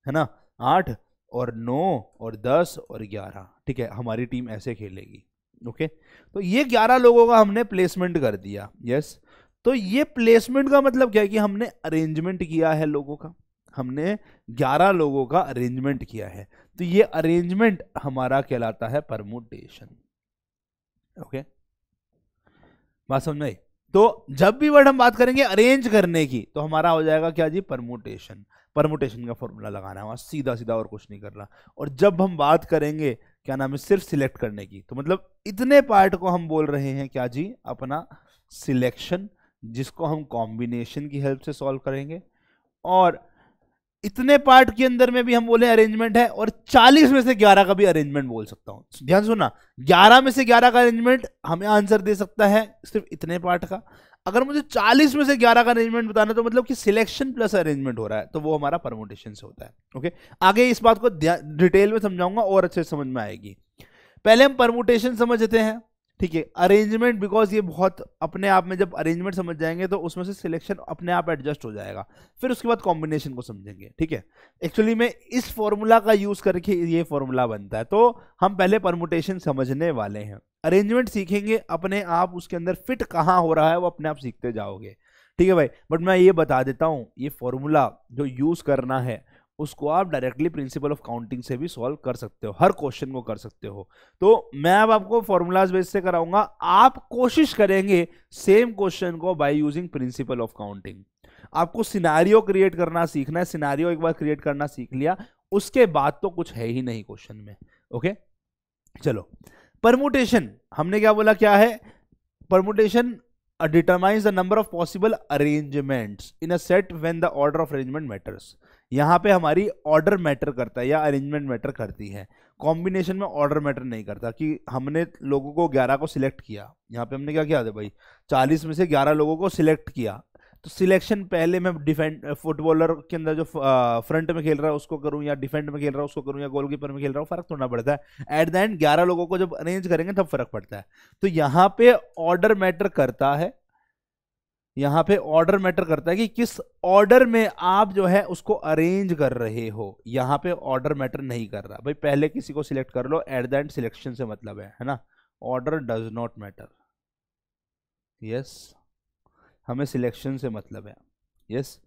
है ना, आठ और नौ और दस और ग्यारह। ठीक है, हमारी टीम ऐसे खेलेगी। ओके, तो ये ग्यारह लोगों का हमने प्लेसमेंट कर दिया। यस, तो ये प्लेसमेंट का मतलब क्या है कि हमने अरेंजमेंट किया है लोगों का, हमने ग्यारह लोगों का अरेंजमेंट किया है। तो ये अरेंजमेंट हमारा कहलाता है परमुटेशन। ओके, बात समझ में आई। तो जब भी वर्ड हम बात करेंगे अरेंज करने की तो हमारा हो जाएगा क्या जी परमुटेशन। परमुटेशन का फॉर्मूला लगाना है वहाँ, सीधा सीधा, और कुछ नहीं करना। और जब हम बात करेंगे क्या नाम है सिर्फ सिलेक्ट करने की, तो मतलब इतने पार्ट को हम बोल रहे हैं क्या जी अपना सिलेक्शन, जिसको हम कॉम्बिनेशन की हेल्प से सॉल्व करेंगे। और इतने पार्ट के अंदर में भी हम बोले अरेंजमेंट है, और चालीस में से ग्यारह का भी अरेंजमेंट बोल सकता हूं। ध्यान सुनना, ग्यारह में से ग्यारह का अरेंजमेंट हमें आंसर दे सकता है सिर्फ इतने पार्ट का। अगर मुझे चालीस में से ग्यारह का अरेंजमेंट बताना तो मतलब कि सिलेक्शन प्लस अरेंजमेंट हो रहा है, तो वो हमारा परमुटेशन से होता है। ओके, आगे इस बात को डिटेल में समझाऊंगा और अच्छे से समझ में आएगी। पहले हम परमुटेशन समझते हैं, ठीक है। अरेंजमेंट, बिकॉज ये बहुत अपने आप में, जब अरेंजमेंट समझ जाएंगे तो उसमें से सिलेक्शन अपने आप एडजस्ट हो जाएगा, फिर उसके बाद कॉम्बिनेशन को समझेंगे। ठीक है, एक्चुअली में इस फॉर्मूला का यूज करके ये फॉर्मूला बनता है, तो हम पहले परमुटेशन समझने वाले हैं। अरेंजमेंट सीखेंगे अपने आप, उसके अंदर फिट कहाँ हो रहा है वो अपने आप सीखते जाओगे। ठीक है भाई, बट मैं ये बता देता हूँ, ये फॉर्मूला जो यूज करना है उसको आप डायरेक्टली प्रिंसिपल ऑफ काउंटिंग से भी सॉल्व कर सकते हो, हर क्वेश्चन को कर सकते हो। तो मैं अब आपको फॉर्मूलाज बेस से कराऊंगा, आप कोशिश करेंगे सेम क्वेश्चन को by using principle of counting. आपको सिनारियो क्रिएट करना सीखना है, सिनारियो एक बार क्रिएट करना सीख लिया उसके बाद तो कुछ है ही नहीं क्वेश्चन में। ओके, चलो परमुटेशन, हमने क्या बोला क्या है? Permutation determines the number of possible arrangements in a set when the order of arrangement matters. यहाँ पे हमारी ऑर्डर मैटर करता है या अरेंजमेंट मैटर करती है, कॉम्बिनेशन में ऑर्डर मैटर नहीं करता। कि हमने लोगों को ग्यारह को सिलेक्ट किया, यहाँ पे हमने क्या किया था भाई, चालीस में से ग्यारह लोगों को सिलेक्ट किया, तो सिलेक्शन पहले मैं डिफेंड फुटबॉलर के अंदर जो फ्रंट में खेल रहा है उसको करूँ या डिफेंड में खेल रहा है उसको करूँ या गोलकीपर में खेल रहा हूँ, फर्क थोड़ा पड़ता है। एट द एंड ग्यारह लोगों को जब अरेंज करेंगे तब फर्क पड़ता है। तो यहाँ पे ऑर्डर मैटर करता है, यहाँ पे ऑर्डर मैटर करता है कि किस ऑर्डर में आप जो है उसको अरेंज कर रहे हो। यहाँ पे ऑर्डर मैटर नहीं कर रहा भाई, पहले किसी को सिलेक्ट कर लो, एट द एंड सिलेक्शन से मतलब है, है ना। Order does not matter, yes, हमें सिलेक्शन से मतलब है, यस।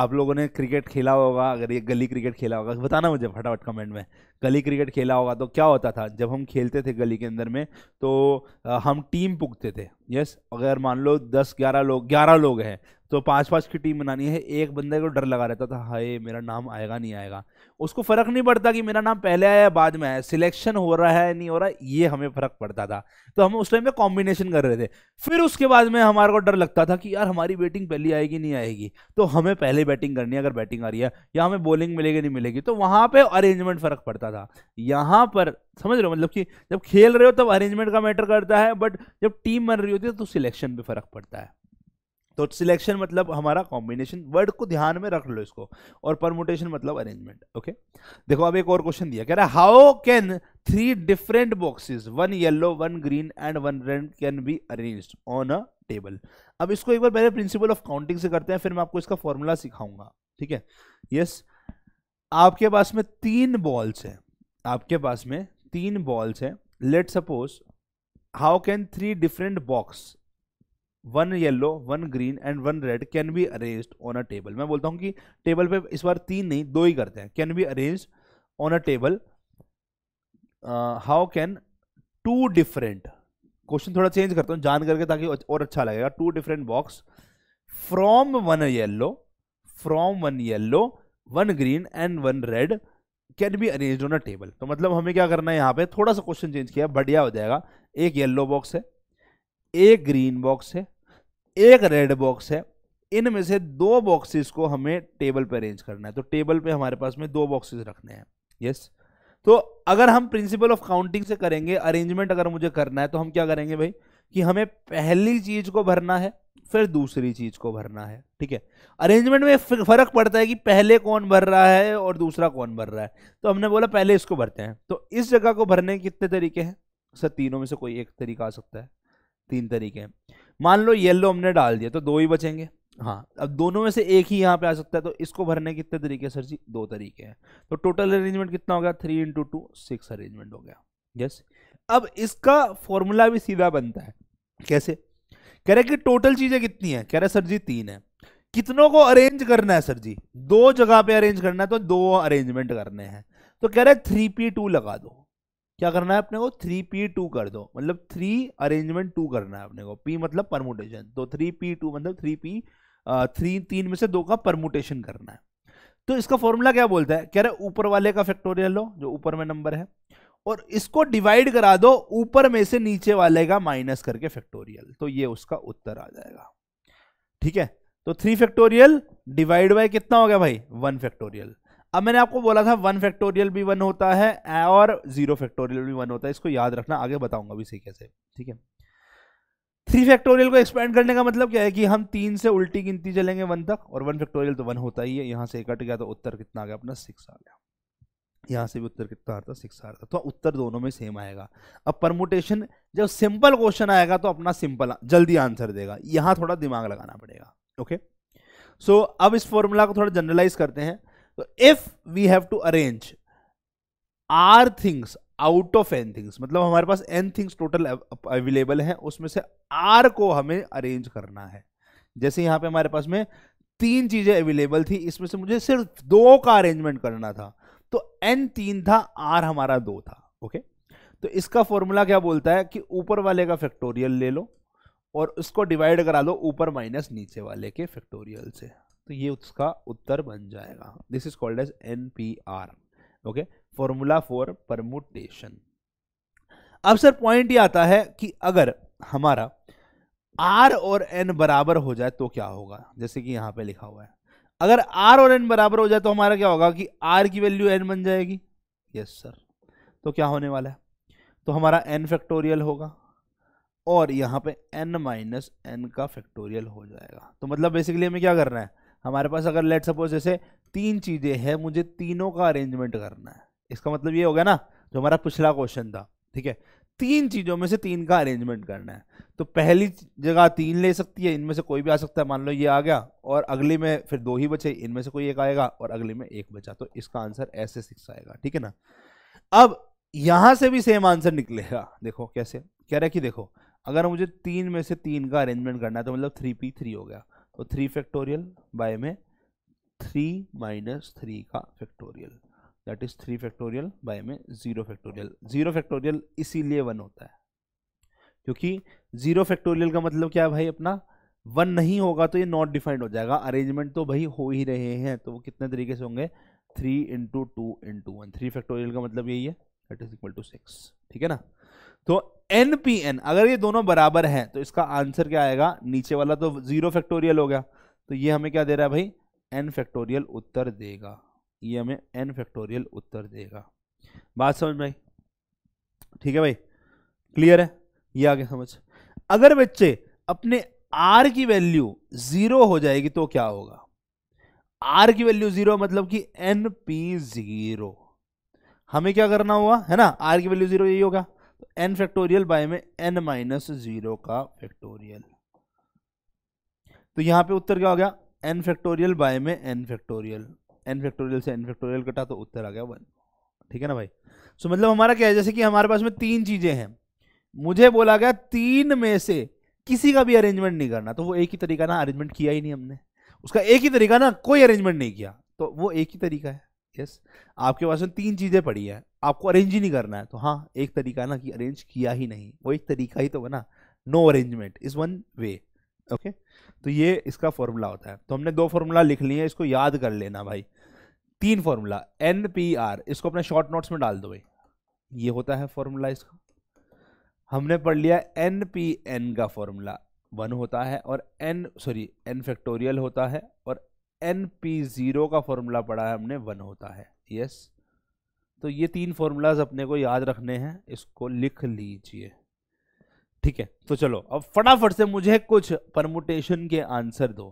आप लोगों ने क्रिकेट खेला होगा, अगर ये गली क्रिकेट खेला होगा बताना मुझे फटाफट कमेंट में। गली क्रिकेट खेला होगा तो क्या होता था, जब हम खेलते थे गली के अंदर में तो हम टीम पुगते थे, यस। अगर मान लो दस ग्यारह लोग ग्यारह लोग हैं तो पाँच पाँच की टीम बनानी है, एक बंदे को डर लगा रहता था, हाय मेरा नाम आएगा नहीं आएगा। उसको फ़र्क नहीं पड़ता कि मेरा नाम पहले आया बाद में आया, सिलेक्शन हो रहा है नहीं हो रहा, ये हमें फ़र्क पड़ता था। तो हम उस टाइम पे कॉम्बिनेशन कर रहे थे, फिर उसके बाद में हमारे को डर लगता था कि यार हमारी बैटिंग पहली आएगी नहीं आएगी, तो हमें पहले बैटिंग करनी है अगर बैटिंग आ रही है, या हमें बॉलिंग मिलेगी नहीं मिलेगी। तो वहाँ पर अरेंजमेंट फ़र्क पड़ता था। यहाँ पर समझ रहे हो, मतलब कि जब खेल रहे हो तब अरेंजमेंट का मैटर करता है, बट जब टीम बन रही होती है तो सिलेक्शन पर फ़र्क पड़ता है। तो सिलेक्शन मतलब हमारा कॉम्बिनेशन, वर्ड को ध्यान में रख लो इसको, और परमुटेशन मतलब अरेंजमेंट। ओके, देखो अब एक और क्वेश्चन दिया, कह रहा है how can three different boxes, one yellow one green and one red, can be arranged on a table. अब इसको एक बार पहले प्रिंसिपल ऑफ काउंटिंग से करते हैं, फिर मैं आपको इसका फॉर्मूला सिखाऊंगा। ठीक है, यस। आपके पास में तीन बॉल्स हैं, आपके पास में तीन बॉल्स हैं। Let suppose how can three different box, one yellow one green and one red, can be arranged on a table. मैं बोलता हूँ कि टेबल पे इस बार तीन नहीं दो ही करते हैं। Can be arranged on a table, how can two different, question थोड़ा चेंज करता हूँ जान करके ताकि और अच्छा लगेगा। Two different box from one yellow, from one yellow one green and one red, can be arranged on a table. तो मतलब हमें क्या करना है, यहाँ पे थोड़ा सा क्वेश्चन चेंज किया, बढ़िया हो जाएगा। एक येलो बॉक्स है, एक ग्रीन बॉक्स है, एक रेड बॉक्स है, इनमें से दो बॉक्सेस को हमें टेबल पर अरेंज करना है। तो टेबल पे हमारे पास में दो बॉक्सेस रखने हैं, यस। तो अगर हम प्रिंसिपल ऑफ काउंटिंग से करेंगे अरेंजमेंट, अगर मुझे करना है तो हम क्या करेंगे भाई, कि हमें पहली चीज को भरना है फिर दूसरी चीज को भरना है। ठीक है, अरेंजमेंट में फर्क पड़ता है कि पहले कौन भर रहा है और दूसरा कौन भर रहा है। तो हमने बोला पहले इसको भरते हैं, तो इस जगह को भरने के कितने तरीके हैं सर? तीनों में से कोई एक तरीका आ सकता है, तीन तरीके हैं। मान लो येलो हमने डाल दिया तो दो ही बचेंगे, हाँ। अब दोनों में से एक ही यहाँ पे आ सकता है, तो इसको भरने के कितने तरीके सर जी? दो तरीके हैं। तो टोटल अरेंजमेंट कितना हो गया? Three into two six arrangement हो गया, यस। अब इसका फॉर्मूला भी सीधा बनता है, कैसे? कह रहे कि टोटल चीजें कितनी है? कह रहे सर जी तीन है। कितनों को अरेंज करना है सर जी? दो जगह पे अरेंज करना है, तो दो अरेंजमेंट करने हैं। तो कह रहे थ्री पी टू लगा दो। क्या करना है अपने को? थ्री पी टू कर दो, मतलब थ्री अरेंजमेंट टू करना है अपने को। पी मतलब परमुटेशन, तो थ्री पी टू मतलब थ्री पी थ्री तीन में से दो का परमुटेशन करना है। तो इसका फॉर्मूला क्या बोलता है? कह रहा है ऊपर वाले का फैक्टोरियल लो जो ऊपर में नंबर है, और इसको डिवाइड करा दो ऊपर में से नीचे वाले का माइनस करके फैक्टोरियल, तो ये उसका उत्तर आ जाएगा। ठीक है, तो थ्री फैक्टोरियल डिवाइड बाय कितना हो गया भाई? One factorial. अब मैंने आपको बोला था वन फैक्टोरियल भी वन होता है और जीरो फैक्टोरियल भी वन होता है, इसको याद रखना, आगे बताऊंगा भी कैसे। ठीक है, थ्री फैक्टोरियल को एक्सपेंड करने का मतलब क्या है कि हम तीन से उल्टी गिनती चलेंगे वन तक, और वन फैक्टोरियल तो वन होता ही है। यहाँ से कट गया तो उत्तर कितना आ गया अपना? सिक्स आ गया। यहाँ से भी उत्तर कितना आ रहा था, सिक्स आ रहा था, तो उत्तर दोनों में सेम आएगा। अब परमुटेशन, जब सिंपल क्वेश्चन आएगा तो अपना सिंपल जल्दी आंसर देगा, यहाँ थोड़ा दिमाग लगाना पड़ेगा। ओके सो so, अब इस फॉर्मूला को थोड़ा जनरलाइज करते हैं। तो if we have to arrange r things out of N things, मतलब हमारे पास एन थिंग्स टोटल अवेलेबल हैं, उसमें से आर को हमें अरेंज करना है। जैसे यहाँ पे हमारे पास में तीन चीजें अवेलेबल थी, इसमें से मुझे सिर्फ दो का अरेंजमेंट करना था, तो एन तीन था, आर हमारा दो था। ओके तो इसका फॉर्मूला क्या बोलता है कि ऊपर वाले का फैक्टोरियल ले लो और उसको डिवाइड करा लो ऊपर माइनस नीचे वाले के फैक्टोरियल से, तो ये उसका उत्तर बन जाएगा। This is called as n P r. Okay formula for permutation. अब सर पॉइंट ये आता है कि अगर हमारा R और N बराबर हो जाए तो क्या होगा, जैसे कि यहाँ पे लिखा हुआ है, अगर R और N बराबर हो जाए तो हमारा क्या होगा कि R की वैल्यू N बन जाएगी। यस सर, तो क्या होने वाला है, तो हमारा N फैक्टोरियल होगा और यहाँ पे N माइनस N का फैक्टोरियल हो जाएगा। तो मतलब बेसिकली हमें क्या करना है, हमारे पास अगर लेट सपोज जैसे तीन चीज़ें हैं, मुझे तीनों का अरेंजमेंट करना है, इसका मतलब ये हो गया ना जो हमारा पिछला क्वेश्चन था, ठीक है, तीन चीज़ों में से तीन का अरेंजमेंट करना है। तो पहली जगह तीन ले सकती है, इनमें से कोई भी आ सकता है, मान लो ये आ गया, और अगली में फिर दो ही बचे, इनमें से कोई एक आएगा और अगली में एक बचा, तो इसका आंसर ऐसे सिक्स आएगा, ठीक है ना। अब यहाँ से भी सेम आंसर निकलेगा, देखो कैसे कह रहा है कि देखो अगर मुझे तीन में से तीन का अरेंजमेंट करना है तो मतलब थ्री पी थ्री हो गया, तो थ्री फैक्टोरियल बाय में थ्री माइनस थ्री का factorial, that is three factorial by में जीरो फैक्टोरियल। जीरो फैक्टोरियल इसीलिए वन होता है क्योंकि जीरो फैक्टोरियल का मतलब क्या है भाई, अपना वन नहीं होगा तो ये नॉट डिफाइंड हो जाएगा। अरेंजमेंट तो भाई हो ही रहे हैं, तो वो कितने तरीके से होंगे, three into two into one, three factorial का मतलब यही है, that is equal to six, ठीक है ना। तो एन पी एन अगर ये दोनों बराबर हैं तो इसका आंसर क्या आएगा, नीचे वाला तो जीरो फैक्टोरियल हो गया, तो ये हमें क्या दे रहा है भाई, एन फैक्टोरियल उत्तर देगा, ये हमें एन फैक्टोरियल उत्तर देगा। बात समझ में आई, ठीक है भाई, क्लियर है, ये आगे समझ। अगर बच्चे अपने आर की वैल्यू जीरो हो जाएगी तो क्या होगा, आर की वैल्यू जीरो मतलब कि एन पी जीरो, हमें क्या करना हुआ है ना, आर की वैल्यू जीरो यही होगा, एन फैक्टोरियल बाय में एन माइनस जीरो का फैक्टोरियल, तो यहाँ पे उत्तर क्या हो गया, एन फैक्टोरियल बाय में एन फैक्टोरियल, एन फैक्टोरियल से एन फैक्टोरियल कटा तो उत्तर आ गया वन, ठीक है ना भाई। सो so, मतलब हमारा क्या है, जैसे कि हमारे पास में तीन चीजें हैं, मुझे बोला गया तीन में से किसी का भी अरेंजमेंट नहीं करना, तो वो एक ही तरीका ना, अरेंजमेंट किया ही नहीं हमने, उसका एक ही तरीका ना, कोई अरेंजमेंट नहीं किया, तो वो एक ही तरीका है। Yes yes. आपके पास में तीन चीजें पड़ी है, आपको अरेंज ही नहीं करना है, तो हाँ एक तरीका ना कि अरेंज किया ही नहीं, वो एक तरीका ही तो बना, no arrangement is one way. Okay तो ये इसका फॉर्मूला होता है। तो हमने दो फॉर्मूला लिख लिए हैं, इसको याद कर लेना भाई, तीन फॉर्मूला एन पी आर, इसको अपने शॉर्ट नोट्स में डाल दो भाई, ये होता है फॉर्मूला। इसका हमने पढ़ लिया, एन पी एन का फॉर्मूला वन होता है और एन सॉरी एन फैक्टोरियल होता है, और एन पी जीरो का फॉर्मूला पढ़ा है हमने, वन होता है। यस तो ये तीन फॉर्मूलाज अपने को याद रखने हैं, इसको लिख लीजिए, ठीक है। तो चलो अब फटाफट से मुझे कुछ परमुटेशन के आंसर दो।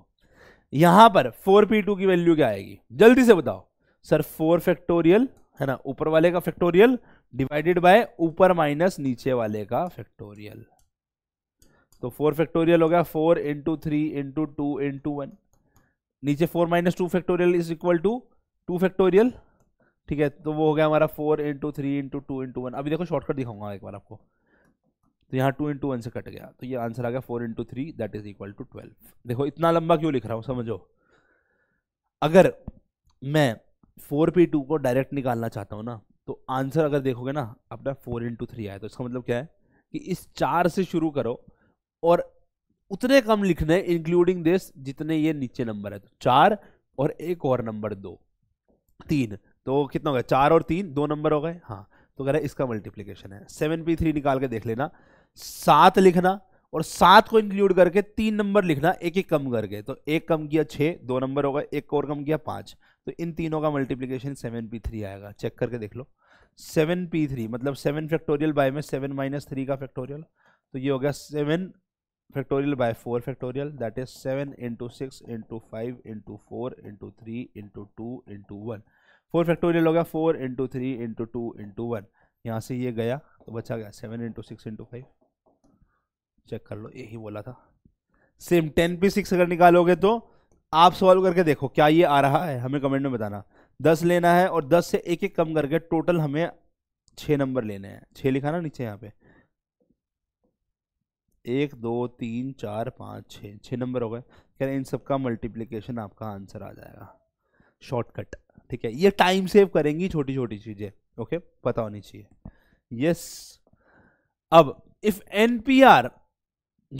यहाँ पर फोर पी टू की वैल्यू क्या आएगी, जल्दी से बताओ सर। फोर फैक्टोरियल है ना, ऊपर वाले का फैक्टोरियल डिवाइडेड बाय ऊपर माइनस नीचे वाले का फैक्टोरियल, तो फोर फैक्टोरियल हो गया four into three into two into one, नीचे four minus two factorial is equal to two factorial, ठीक है, तो वो हो गया हमारा four into three into two into one. अभी देखो शॉर्टकट दिखाऊंगा एक बार आपको, तो यहाँ टू इंटू वन से कट गया, तो ये आंसर आ गया four into three that is equal to twelve. देखो इतना लंबा क्यों लिख रहा हूँ, समझो, अगर मैं फोर पी टू को डायरेक्ट निकालना चाहता हूँ ना, तो आंसर अगर देखोगे ना अपना फोर इंटू थ्री आया, तो इसका मतलब क्या है कि इस चार से शुरू करो और उतने कम लिखने इंक्लूडिंग दिस जितने ये नीचे नंबर है, तो चार और एक और नंबर दो, तीन, तो कितना हो गया, चार और तीन दो नंबर हो गए, हाँ, तो कह रहा है इसका मल्टीप्लिकेशन है। सेवन पी थ्री निकाल के देख लेना, सात लिखना और सात को इंक्लूड करके तीन नंबर लिखना, एक एक कम करके, तो एक कम किया छः, दो नंबर हो गए, एक और कम किया पाँच, तो इन तीनों का मल्टीप्लिकेशन सेवन पी थ्री आएगा। चेक करके देख लो, सेवन पी थ्री मतलब सेवन फैक्टोरियल बाय में सेवन माइनस थ्री का फैक्टोरियल, तो ये हो गया seven factorial by four factorial that is seven into six into five into four into three into two into one, four factorial होगा four into three into two into one, यहाँ से ये गया तो बचा गया seven into six into five, check कर लो यही बोला था। सेम टेन पे सिक्स अगर निकालोगे तो आप सॉल्व करके देखो क्या ये आ रहा है, हमें कमेंट में बताना। दस लेना है और दस से एक एक कम करके टोटल हमें छः नंबर लेने हैं, छः लिखा ना नीचे यहाँ पे, एक दो तीन चार पाँच छः, छः नंबर हो गए। कह रहे इन सबका मल्टीप्लिकेशन आपका आंसर आ जाएगा, शॉर्टकट। ठीक है, ये टाइम सेव करेंगी छोटी छोटी चीज़ें, ओके, पता होनी चाहिए। यस, अब इफ़ एन पी आर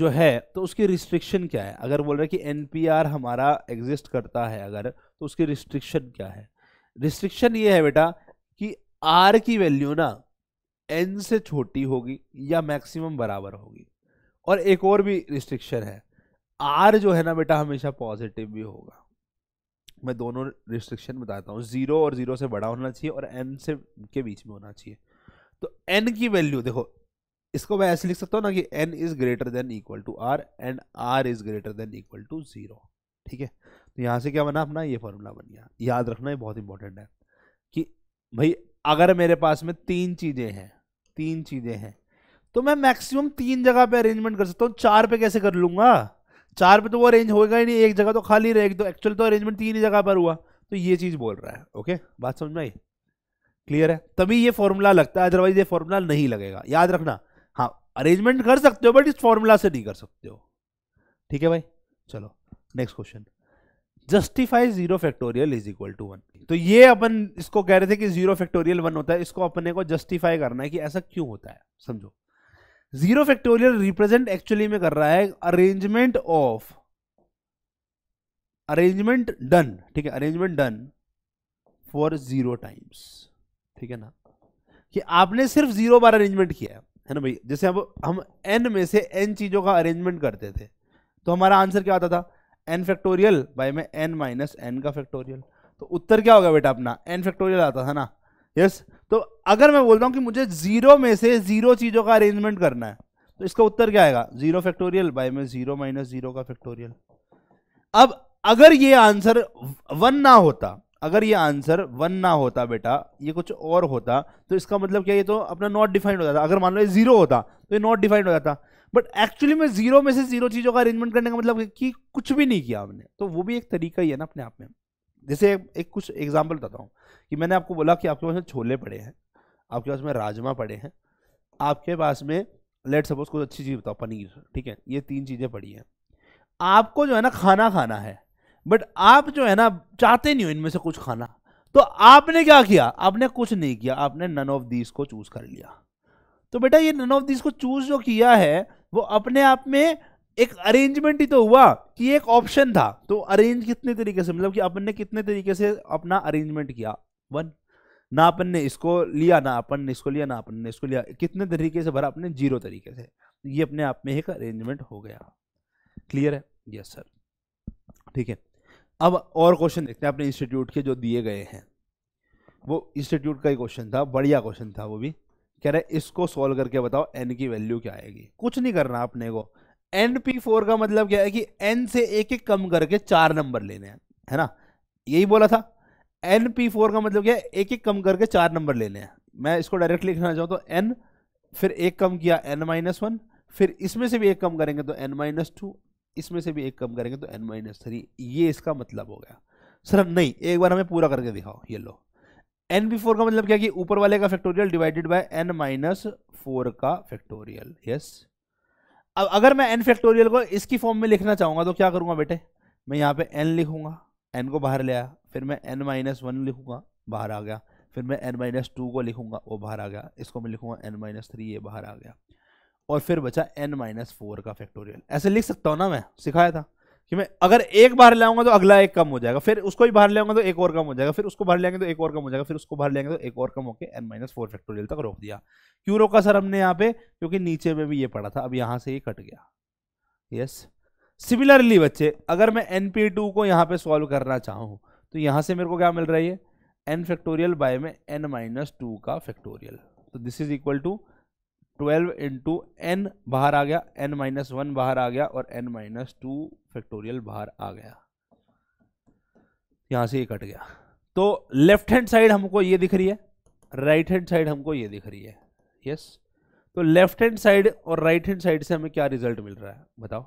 जो है तो उसकी रिस्ट्रिक्शन क्या है? अगर बोल रहे कि एन पी आर हमारा एग्जिस्ट करता है अगर, तो उसकी रिस्ट्रिक्शन क्या है? रिस्ट्रिक्शन ये है बेटा कि आर की वैल्यू ना एन से छोटी होगी या मैक्सिमम बराबर होगी। और एक और भी रिस्ट्रिक्शन है, आर जो है ना बेटा हमेशा पॉजिटिव भी होगा। मैं दोनों रिस्ट्रिक्शन बताता हूँ, जीरो और जीरो से बड़ा होना चाहिए और एन से के बीच में होना चाहिए। तो एन की वैल्यू देखो, इसको मैं ऐसे लिख सकता हूँ ना कि n is greater than equal to r and r is greater than equal to zero. ठीक है, तो यहाँ से क्या बना अपना ये फॉर्मूला बन गया। याद रखना ये बहुत इंपॉर्टेंट है कि भाई अगर मेरे पास में तीन चीज़ें हैं, तीन चीज़ें हैं तो मैं मैक्सिमम तीन जगह पे अरेंजमेंट कर सकता हूँ, चार पे कैसे कर लूँगा? चार पे तो वो अरेंज होगा ही नहीं, एक जगह तो खाली रहेगी, तो एक्चुअल तो अरेंजमेंट तीन ही जगह पर हुआ। तो ये चीज़ बोल रहा है, ओके, बात समझ में आई? क्लियर है? तभी ये फॉर्मूला लगता है, अदरवाइज ये फॉर्मूला नहीं लगेगा, याद रखना। हाँ, अरेंजमेंट कर सकते हो बट इस फॉर्मूला से नहीं कर सकते हो। ठीक है भाई, चलो next question. Justify zero factorial is equal to one. तो ये अपन इसको कह रहे थे कि जीरो फैक्टोरियल वन होता है, इसको अपने को जस्टिफाई करना है कि ऐसा क्यों होता है। समझो, जीरो फैक्टोरियल रिप्रेजेंट एक्चुअली में कर रहा है अरेंजमेंट ऑफ अरेंजमेंट डन ठीक है, arrangement done for zero times. ठीक है ना, कि आपने सिर्फ जीरो बार अरेंजमेंट किया है है ना भाई। जैसे अब हम एन में से एन चीज़ों का अरेंजमेंट करते थे तो हमारा आंसर क्या आता था? एन फैक्टोरियल बाय में एन माइनस एन का फैक्टोरियल। तो उत्तर क्या होगा बेटा अपना? एन फैक्टोरियल आता था ना। यस yes, तो अगर मैं बोलता हूँ कि मुझे जीरो में से जीरो चीज़ों का अरेंजमेंट करना है तो इसका उत्तर क्या आएगा? जीरो फैक्टोरियल बाय में जीरो माइनस जीरो का फैक्टोरियल। अब अगर ये आंसर वन ना होता, अगर ये आंसर वन ना होता बेटा, ये कुछ और होता, तो इसका मतलब क्या, ये तो अपना नॉट डिफाइंड हो जाता। अगर मान लो ये जीरो होता तो ये नॉट डिफाइंड हो जाता, बट एक्चुअली में जीरो में से जीरो चीज़ों का अरेंजमेंट करने का मतलब कि कुछ भी नहीं किया हमने। तो वो भी एक तरीका ही है ना अपने आप में। जैसे एक कुछ एग्जाम्पल बताता हूँ कि मैंने आपको बोला कि आपके पास में छोले पड़े हैं, आपके पास में राजमा पड़े हैं, आपके पास में लेट सपोज कुछ अच्छी चीज़ बताओ, पनीर। ठीक है, ये तीन चीज़ें पड़ी हैं। आपको जो है ना खाना खाना है, बट आप जो है ना चाहते नहीं हो इनमें से कुछ खाना, तो आपने क्या किया? आपने कुछ नहीं किया, आपने नन ऑफ दीज को चूज़ कर लिया। तो बेटा ये नन ऑफ दीज को चूज़ जो किया है वो अपने आप में एक अरेंजमेंट ही तो हुआ कि एक ऑप्शन था। तो अरेंज कितने तरीके से, मतलब कि अपन ने कितने तरीके से अपना अरेंजमेंट किया? वन। ना अपन ने इसको लिया, ना अपन ने इसको लिया, ना अपन ने इसको लिया, कितने तरीके से भरा अपने? जीरो तरीके से। ये अपने आप में एक अरेंजमेंट हो गया। क्लियर है? Yes sir. ठीक है, अब और क्वेश्चन देखते हैं अपने इंस्टीट्यूट के जो दिए गए हैं। वो इंस्टीट्यूट का ही क्वेश्चन था, बढ़िया क्वेश्चन था वो भी। कह रहे इसको सॉल्व करके बताओ एन की वैल्यू क्या आएगी। कुछ नहीं करना अपने को, एन पी फोर का मतलब क्या है कि एन से एक एक कम करके चार नंबर लेने हैं, है ना, यही बोला था। एन पी फोर का मतलब क्या है? एक एक कम करके चार नंबर लेने हैं। मैं इसको डायरेक्ट लिखना चाहूँ तो एन, फिर एक कम किया एन माइनस वन, फिर इसमें से भी एक कम करेंगे तो एन माइनस टू, इसमें से भी एक कम करेंगे तो एन माइनस थ्री। ये इसका मतलब हो गया। सर नहीं, एक बार हमें पूरा करके दिखाओ। ये लो, एन पी फोर का मतलब क्या है कि ऊपर वाले का factorial divided by n minus four का फैक्टोरियल। यस, अब अगर मैं एन फैक्टोरियल को इसकी फॉर्म में लिखना चाहूँगा तो क्या करूँगा बेटे? मैं यहाँ पे एन लिखूँगा, एन को बाहर ले आया, फिर मैं एन माइनस वन लिखूँगा, बाहर आ गया, फिर मैं एन माइनस टू को लिखूँगा, वो बाहर आ गया, इसको मैं लिखूँगा एन माइनस थ्री, ये बाहर आ गया, और फिर बचा एन माइनस फोर का फैक्टोरियल। ऐसे लिख सकता हूँ ना, मैं सिखाया था कि मैं अगर एक बाहर ले आऊँगा तो अगला एक कम हो जाएगा, फिर उसको भी बाहर ले आऊँगा तो एक और कम हो जाएगा, फिर उसको बाहर ले आएंगे तो एक और कम हो जाएगा, फिर उसको बाहर ले आएंगे तो एक और कम होकर एन माइनस फोर फैक्टोरियल तक रोक दिया। क्यों रोका सर हमने यहाँ पे? क्योंकि नीचे में भी ये पड़ा था, अब यहाँ से ये कट गया। यस, सिमिलरली बच्चे, अगर मैं एन पी टू को यहाँ पे सॉल्व करना चाहूँ तो यहाँ से मेरे को क्या मिल रहा है? ये एन फैक्टोरियल बाय में एन माइनस टू का फैक्टोरियल। तो this is equal to twelve into n बाहर आ गया, एन माइनस वन बाहर आ गया, और एन माइनस टू फैक्टोरियल बाहर आ गया, यहाँ से ये कट गया। तो लेफ्ट हैंड साइड हमको ये दिख रही है, राइट हैंड साइड हमको ये दिख रही है, यस। तो लेफ्ट हैंड साइड और राइट हैंड साइड से हमें क्या रिजल्ट मिल रहा है बताओ।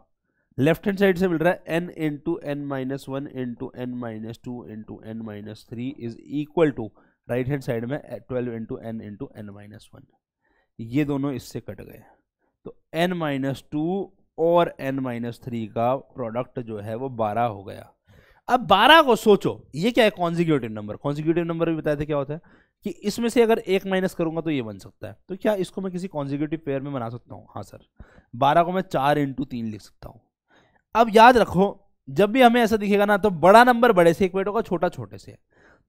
लेफ्ट हैंड साइड से मिल रहा है n into n minus one into n minus two into n minus three is equal to right hand side में twelve into n into n minus one. ये दोनों इससे कट गए, तो n माइनस टू और n माइनस थ्री का product जो है वो बारह हो गया। अब बारह को सोचो, ये क्या है, कॉन्जिक्यूटिव नंबर। कॉन्जिक्यूटिव नंबर भी बताए थे क्या होता है कि इसमें से अगर एक माइनस करूंगा तो ये बन सकता है। तो क्या इसको मैं किसी कॉन्जिक्यूटिव पेयर में बना सकता हूँ? हाँ सर, बारह को मैं चार इंटू तीन लिख सकता हूँ। अब याद रखो, जब भी हमें ऐसा दिखेगा ना तो बड़ा नंबर बड़े से इक्वेट होगा, छोटा छोटे से।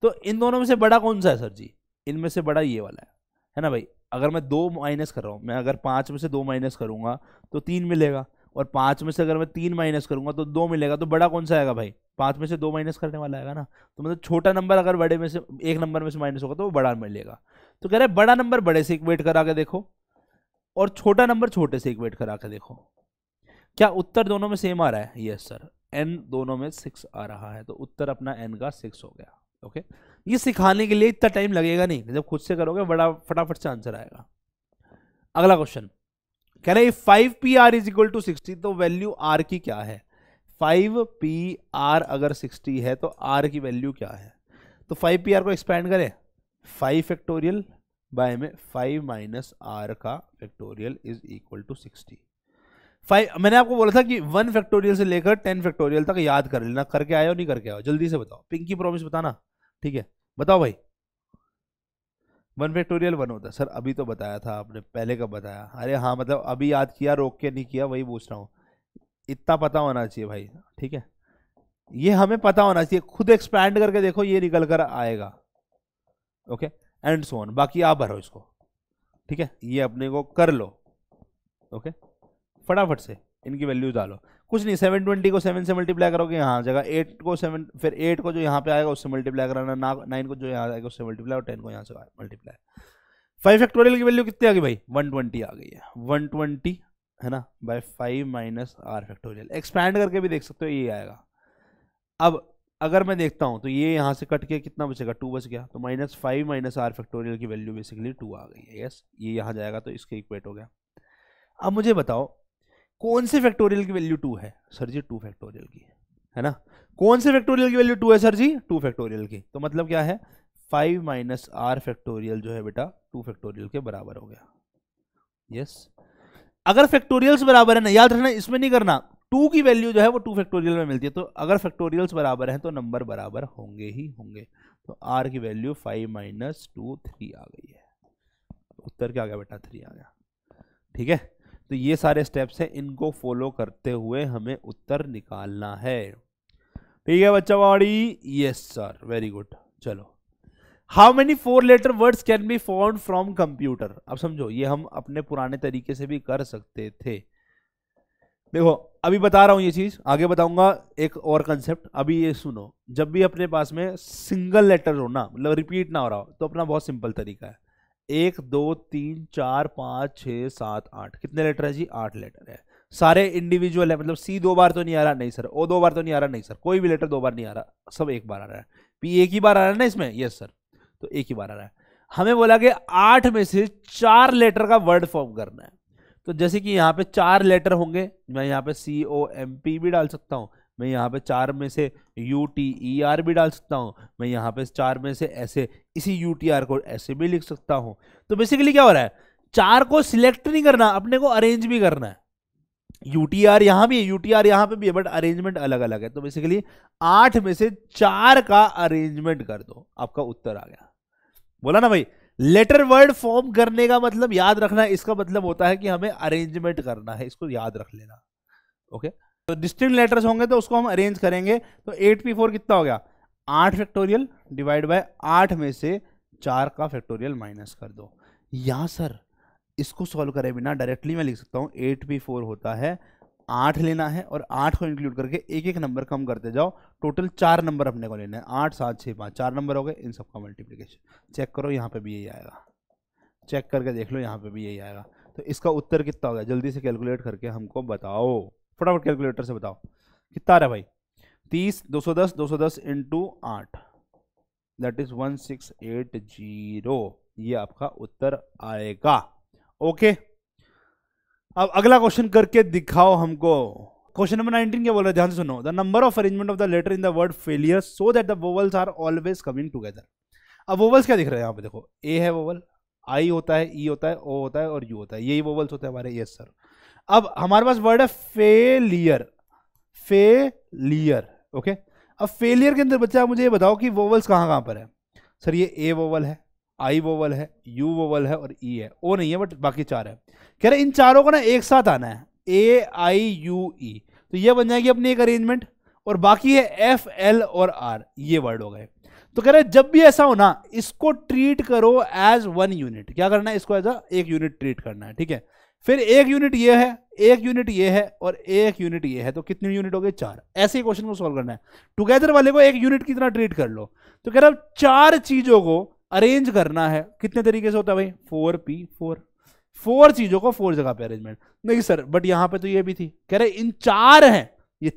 तो इन दोनों में से बड़ा कौन सा है सर जी? इनमें से बड़ा ये वाला है, है ना भाई। अगर मैं दो माइनस कर रहा हूँ, मैं अगर पाँच में से दो माइनस करूँगा तो तीन मिलेगा, और पाँच में से अगर मैं तीन माइनस करूँगा तो दो मिलेगा। तो बड़ा कौन सा आएगा भाई? पाँच में से दो माइनस करने वाला आएगा ना। तो मतलब छोटा नंबर अगर बड़े में से, एक नंबर में से माइनस होगा तो वो बड़ा मिलेगा। तो कह रहे बड़ा नंबर बड़े से इक्वेट करा के देखो और छोटा नंबर छोटे से इक्वेट करा के देखो, क्या उत्तर दोनों में सेम आ रहा है? यस सर, n दोनों में सिक्स आ रहा है। तो उत्तर अपना n का सिक्स हो गया। ओके, ये सिखाने के लिए इतना टाइम लगेगा नहीं, जब खुद से करोगे बड़ा फटाफट से आंसर आएगा। अगला क्वेश्चन कह रहे five P are is equal to sixty, तो वैल्यू r की क्या है? फाइव पी आर अगर सिक्सटी है तो r की वैल्यू क्या है? तो फाइव पी आर को एक्सपैंड करें, फाइव फैक्टोरियल बाय में फाइव माइनस आर का factorial is equal to sixty. Five, मैंने आपको बोला था कि वन फैक्टोरियल से लेकर टेन फैक्टोरियल तक याद कर लेना। करके आए हो नहीं करके आओ, जल्दी से बताओ, पिंकी प्रॉमिस बताना, ठीक है? बताओ भाई। वन फैक्टोरियल वन होता है सर, अभी तो बताया था आपने, पहले कब बताया? अरे हाँ, मतलब अभी याद किया, रोक के नहीं किया, वही पूछ रहा हूँ। इतना पता होना चाहिए भाई, ठीक है? ये हमें पता होना चाहिए, खुद एक्सपैंड करके देखो, ये निकल कर आएगा। ओके एंड सो ऑन, बाकी आप भरो इसको, ठीक है? ये अपने को कर लो, ओके, फटाफट से इनकी वैल्यूज डालो। कुछ नहीं, सेवन ट्वेंटी को सेवन से मल्टीप्लाई करोगे यहाँ जगह, एट को सेवन, फिर एट को जो यहाँ पे आएगा उससे मल्टीप्लाई कराना, ना नाइन को जो यहाँ आएगा उससे मल्टीप्लाई, और टेन को यहाँ से मल्टीप्लाई। फाइव फैक्टोरियल की वैल्यू कितनी आ गई भाई? वन ट्वेंटी आ गई है, वन ट्वेंटी है ना, by five minus r factorial. Expand करके भी देख सकते हो, ये आएगा। अब अगर मैं देखता हूँ तो ये यहाँ से कट के कितना बचेगा? टू बच गया। तो minus five minus r factorial की वैल्यू बेसिकली टू आ गई है, यस। ये यहाँ जाएगा तो इसके इक्वेट हो गया। अब मुझे बताओ कौन से फैक्टोरियल की वैल्यू टू है? सर जी टू फैक्टोरियल की है, है ना। कौन से फैक्टोरियल की वैल्यू टू है सर जी? टू फैक्टोरियल की। तो मतलब क्या है, फाइव माइनस आर फैक्टोरियल जो है बेटा टू फैक्टोरियल के बराबर हो गया, यस। अगर फैक्टोरियल्स बराबर है ना, याद रखना, इसमें नहीं करना, टू की वैल्यू जो है वो टू फैक्टोरियल में मिलती है। तो अगर फैक्टोरियल्स बराबर है तो नंबर बराबर होंगे ही होंगे। तो आर की value five minus two three आ गई है। उत्तर क्या आ गया बेटा? थ्री आ गया, ठीक है। तो ये सारे स्टेप्स हैं, इनको फॉलो करते हुए हमें उत्तर निकालना है, ठीक है बच्चा वाड़ी? Yes sir, very good. चलो, how many four letter words can be found from computer? अब समझो, ये हम अपने पुराने तरीके से भी कर सकते थे। देखो अभी बता रहा हूँ ये चीज, आगे बताऊंगा एक और कंसेप्ट। अभी ये सुनो, जब भी अपने पास में सिंगल लेटर हो ना, मतलब रिपीट ना हो रहा हो, तो अपना बहुत सिंपल तरीका है, एक दो तीन चार पाँच छः सात आठ, कितने लेटर है जी? आठ लेटर है, सारे इंडिविजुअल है। मतलब सी दो बार तो नहीं आ रहा, नहीं सर। ओ दो बार तो नहीं आ रहा, नहीं सर। कोई भी लेटर दो बार नहीं आ रहा, सब एक बार आ रहा है। पी एक ही बार आ रहा है ना इसमें, यस सर, तो एक ही बार आ रहा है। हमें बोला कि आठ में से चार लेटर का वर्ड फॉर्म करना है। तो जैसे कि यहाँ पे चार लेटर होंगे, मैं यहाँ पे सी ओ एम पी भी डाल सकता हूँ, मैं यहाँ पे चार में से यू टी ई आर भी डाल सकता हूँ, मैं यहाँ पे चार में से ऐसे इसी यू टी आर को ऐसे भी लिख सकता हूँ। तो बेसिकली क्या हो रहा है, चार को सिलेक्ट नहीं करना, अपने को अरेंज भी करना है। यू टी आर यहाँ भी है, यू टी आर यहाँ पे भी है, बट अरेंजमेंट अलग अलग है। तो बेसिकली आठ में से चार का अरेंजमेंट कर दो, आपका उत्तर आ गया। बोला ना भाई, लेटर वर्ड फॉर्म करने का मतलब याद रखना, इसका मतलब होता है कि हमें अरेंजमेंट करना है, इसको याद रख लेना। ओके, तो डिस्टिंक्ट लेटर्स होंगे तो उसको हम अरेंज करेंगे। तो एट पी फोर कितना हो गया? आठ फैक्टोरियल डिवाइड बाय आठ में से चार का फैक्टोरियल माइनस कर दो। यहाँ सर इसको सॉल्व करे बिना डायरेक्टली मैं लिख सकता हूँ एट पी फोर होता है, आठ लेना है और आठ को इंक्लूड करके एक एक नंबर कम करते जाओ, टोटल चार नंबर अपने को लेना है। आठ सात छः पाँच, चार नंबर हो गए, इन सबका मल्टीप्लीकेशन। चेक करो, यहाँ पर भी यही आएगा, चेक करके देख लो, यहाँ पर भी यही आएगा। तो इसका उत्तर कितना हो गया? जल्दी से कैलकुलेट करके हमको बताओ, फटाफट कैलकुलेटर से बताओ कितना आ रहा है भाई। तीस, दो सौ दस, दो सौ दस इंटू आठ, that is one six eight zero, ये आपका उत्तर आएगा। Okay okay. अब अगला क्वेश्चन करके दिखाओ हमको। क्वेश्चन नंबर नाइनटीन क्या बोल रहा है, ध्यान से सुनो। The number of arrangement of the letter in the word failure so that the vowels are always coming together. अब वोवल्स क्या दिख रहे हैं यहाँ पे देखो, ए है वोवल, आई होता है, ई होता है, ओ होता है और यू होता है, यही वोवल्स होते हैं हमारे। Yes sir. अब हमारे पास वर्ड है फेलियर, फेलियर ओके। अब फेलियर के अंदर बच्चा मुझे ये बताओ कि वोवल्स कहाँ कहाँ पर है। सर ये ए वोवल है, आई वोवल है, यू वोवल है और ई है, ओ नहीं है बट बाकी चार है। कह रहे इन चारों को ना एक साथ आना है, ए आई यू ई, तो ये बन जाएगी अपनी एक अरेंजमेंट और बाकी है एफ एल और आर, ये वर्ड हो गए। तो कह रहे जब भी ऐसा हो ना इसको ट्रीट करो एज वन यूनिट। क्या करना है, इसको एज अ एक यूनिट ट्रीट करना है, ठीक है। फिर एक यूनिट ये है, एक यूनिट ये है और एक यूनिट ये है, तो कितनी यूनिट हो गई, चार। ऐसे ही क्वेश्चन को सॉल्व करना है, टुगेदर वाले को एक यूनिट की तरह ट्रीट कर लो। तो कह रहा है चार चीजों को अरेंज करना है, कितने तरीके से होता है भाई, फोर पी फोर, फोर चीजों को फोर जगह पे अरेंजमेंट। नहीं सर बट यहाँ पे तो ये भी थी। कह रहे इन चार हैं, ये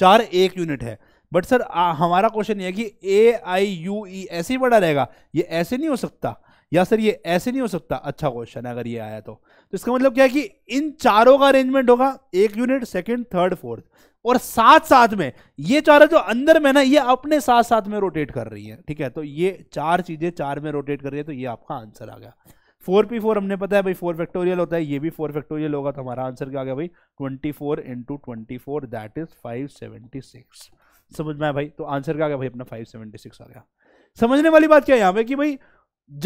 चार एक यूनिट है बट सर आ, हमारा क्वेश्चन ये है कि ए आई यू ई ऐसे ही बड़ा रहेगा, ये ऐसे नहीं हो सकता, या सर ये ऐसे नहीं हो सकता। अच्छा क्वेश्चन है अगर ये आया तो, तो इसका मतलब क्या है कि इन चारों का अरेंजमेंट होगा, एक यूनिट, सेकेंड, थर्ड, फोर्थ, और साथ साथ में ये चार जो अंदर में ना ये अपने साथ साथ में रोटेट कर रही है, ठीक है। तो ये चार चीजें चार में रोटेट कर रही है, तो ये आपका आंसर आ गया। फोर पी फोर हमने पता है भाई फोर फैक्टोरियल होता है, ये भी फोर फैक्टोरियल होगा, तो हमारा आंसर क्या आ गया भाई, twenty four into twenty four that is five seventy six. समझ में आया भाई, तो आंसर क्या आ गया भाई अपना फाइव सेवेंटी सिक्स आ गया। समझने वाली बात क्या है यहाँ पे कि भाई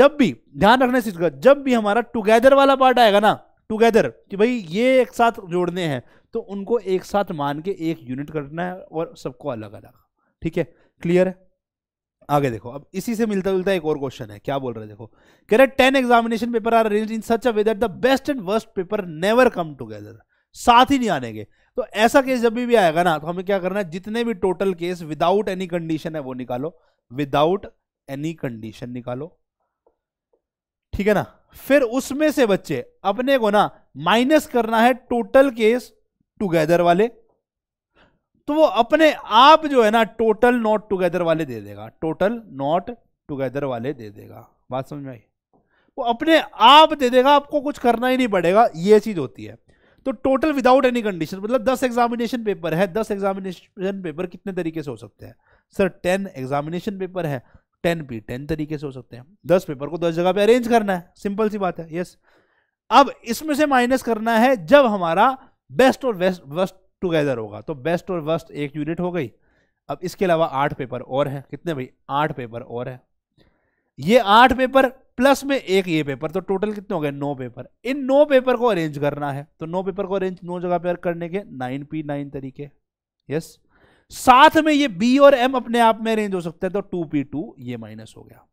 जब भी ध्यान रखना इस चीज का, जब भी हमारा टुगेदर वाला पार्ट आएगा ना, टुगेदर कि भाई ये एक साथ जोड़ने हैं, तो उनको एक साथ मान के एक यूनिट करना है और सबको अलग अलग, ठीक है। क्लियर है। आगे देखो, अब इसी से मिलता जुलता एक और क्वेश्चन है। क्या बोल रहे हैं देखो, कह रहे ten examination paper are arranged in such a way that the best and worst paper never come together, साथ ही नहीं आने के। तो ऐसा केस जब भी, भी आएगा ना, तो हमें क्या करना है, जितने भी total case without any condition है वो निकालो, विदाउट एनी कंडीशन निकालो, ठीक है ना। फिर उसमें से बच्चे अपने को ना माइनस करना है टोटल केस टुगेदर वाले, तो वो अपने आप जो है ना टोटल नॉट टुगेदर वाले दे देगा, टोटल नॉट टुगेदर वाले दे देगा। बात समझ में आई, वो अपने आप दे देगा, आपको कुछ करना ही नहीं पड़ेगा, ये चीज होती है। तो टोटल विदाउट एनी कंडीशन मतलब दस एग्जामिनेशन पेपर है, दस एग्जामिनेशन पेपर कितने तरीके से हो सकते हैं, सर टेन एग्जामिनेशन पेपर है, टेन पी टेन तरीके से हो सकते हैं, दस पेपर को दस जगह पे अरेंज करना है, सिंपल सी बात है। यस। अब इसमें से माइनस करना है जब हमारा बेस्ट और वेस्ट वर्स्ट टुगेदर होगा, तो बेस्ट और वर्स्ट एक यूनिट हो गई। अब इसके अलावा आठ पेपर और हैं, कितने भाई, आठ पेपर और हैं, ये आठ पेपर प्लस में एक ये पेपर, तो टोटल कितने हो गए, नौ पेपर। इन नौ पेपर को अरेंज करना है, तो नौ पेपर को अरेंज नौ जगह पे करने के नाइन पी नाइन तरीके। यस। साथ में ये बी और एम अपने आप में अरेंज हो सकते हैं, तो टू पी टू ये माइनस हो गया,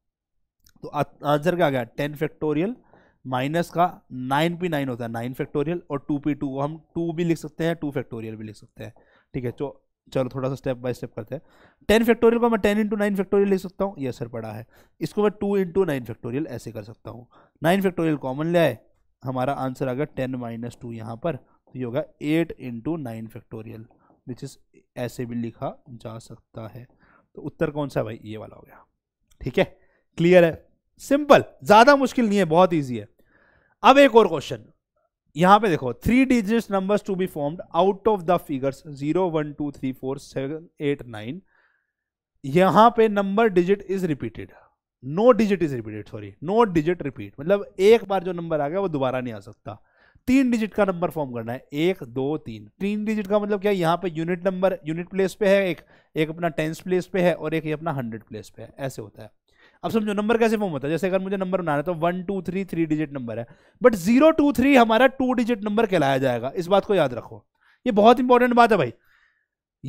तो आंसर क्या आ गया, टेन फैक्टोरियल माइनस का नाइन पी नाइन होता है नाइन फैक्टोरियल, और टू पी टू को हम टू भी लिख सकते हैं, टू फैक्टोरियल भी लिख सकते हैं, ठीक है। तो चलो थोड़ा सा स्टेप बाय स्टेप करते हैं। टेन फैक्टोरियल को मैं टेन इंटू नाइन फैक्टोरियल लिख सकता हूँ, ये सर पड़ा है। इसको मैं टू इंटू नाइन फैक्टोरियल ऐसे कर सकता हूँ, नाइन फैक्टोरियल कॉमन ले आए, हमारा आंसर आ गया टेन माइनस टू यहाँ पर, तो ये होगा eight into nine factorial which is ऐसे भी लिखा जा सकता है। तो उत्तर कौन सा भाई, ये वाला हो गया, ठीक है। क्लियर है, सिंपल, ज़्यादा मुश्किल नहीं है, बहुत ईजी है। अब एक और क्वेश्चन यहाँ पे देखो, three digit numbers to be formed out of the figures zero one two three four seven eight nine, यहाँ पे number digit is repeated, no digit is repeated, sorry no digit repeat, मतलब एक बार जो number आ गया वो दोबारा नहीं आ सकता। तीन डिजिट का नंबर फॉर्म करना है, एक दो तीन। तीन डिजिट का मतलब क्या है, यहाँ पे यूनिट नंबर यूनिट प्लेस पे है, एक एक अपना टेंस प्लेस पे है और एक ये अपना हंड्रेड प्लेस पे है, ऐसे होता है। अब समझो नंबर कैसे फॉर्म होता है, जैसे अगर मुझे नंबर बनाना है तो one two three three digit number है, बट जीरो टू थ्री हमारा टू डिजिट नंबर कहलाया जाएगा, इस बात को याद रखो, ये बहुत इंपॉर्टेंट बात है भाई।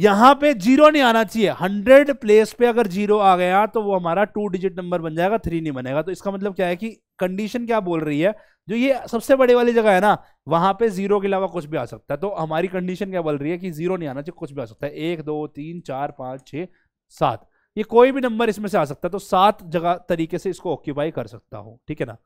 यहाँ पे जीरो नहीं आना चाहिए, हंड्रेड प्लेस पे अगर जीरो आ गया तो वो हमारा टू डिजिट नंबर बन जाएगा, थ्री नहीं बनेगा। तो इसका मतलब क्या है कि कंडीशन क्या बोल रही है, जो ये सबसे बड़ी वाली जगह है ना, वहां पे जीरो के अलावा कुछ भी आ सकता है, तो हमारी कंडीशन क्या बोल रही है कि जीरो नहीं आना चाहिए, कुछ भी आ सकता है, एक दो तीन चार पाँच छः सात, ये कोई भी नंबर इसमें से आ सकता है, तो सात जगह तरीके से इसको ऑक्यूपाई कर सकता हूँ, ठीक है ना।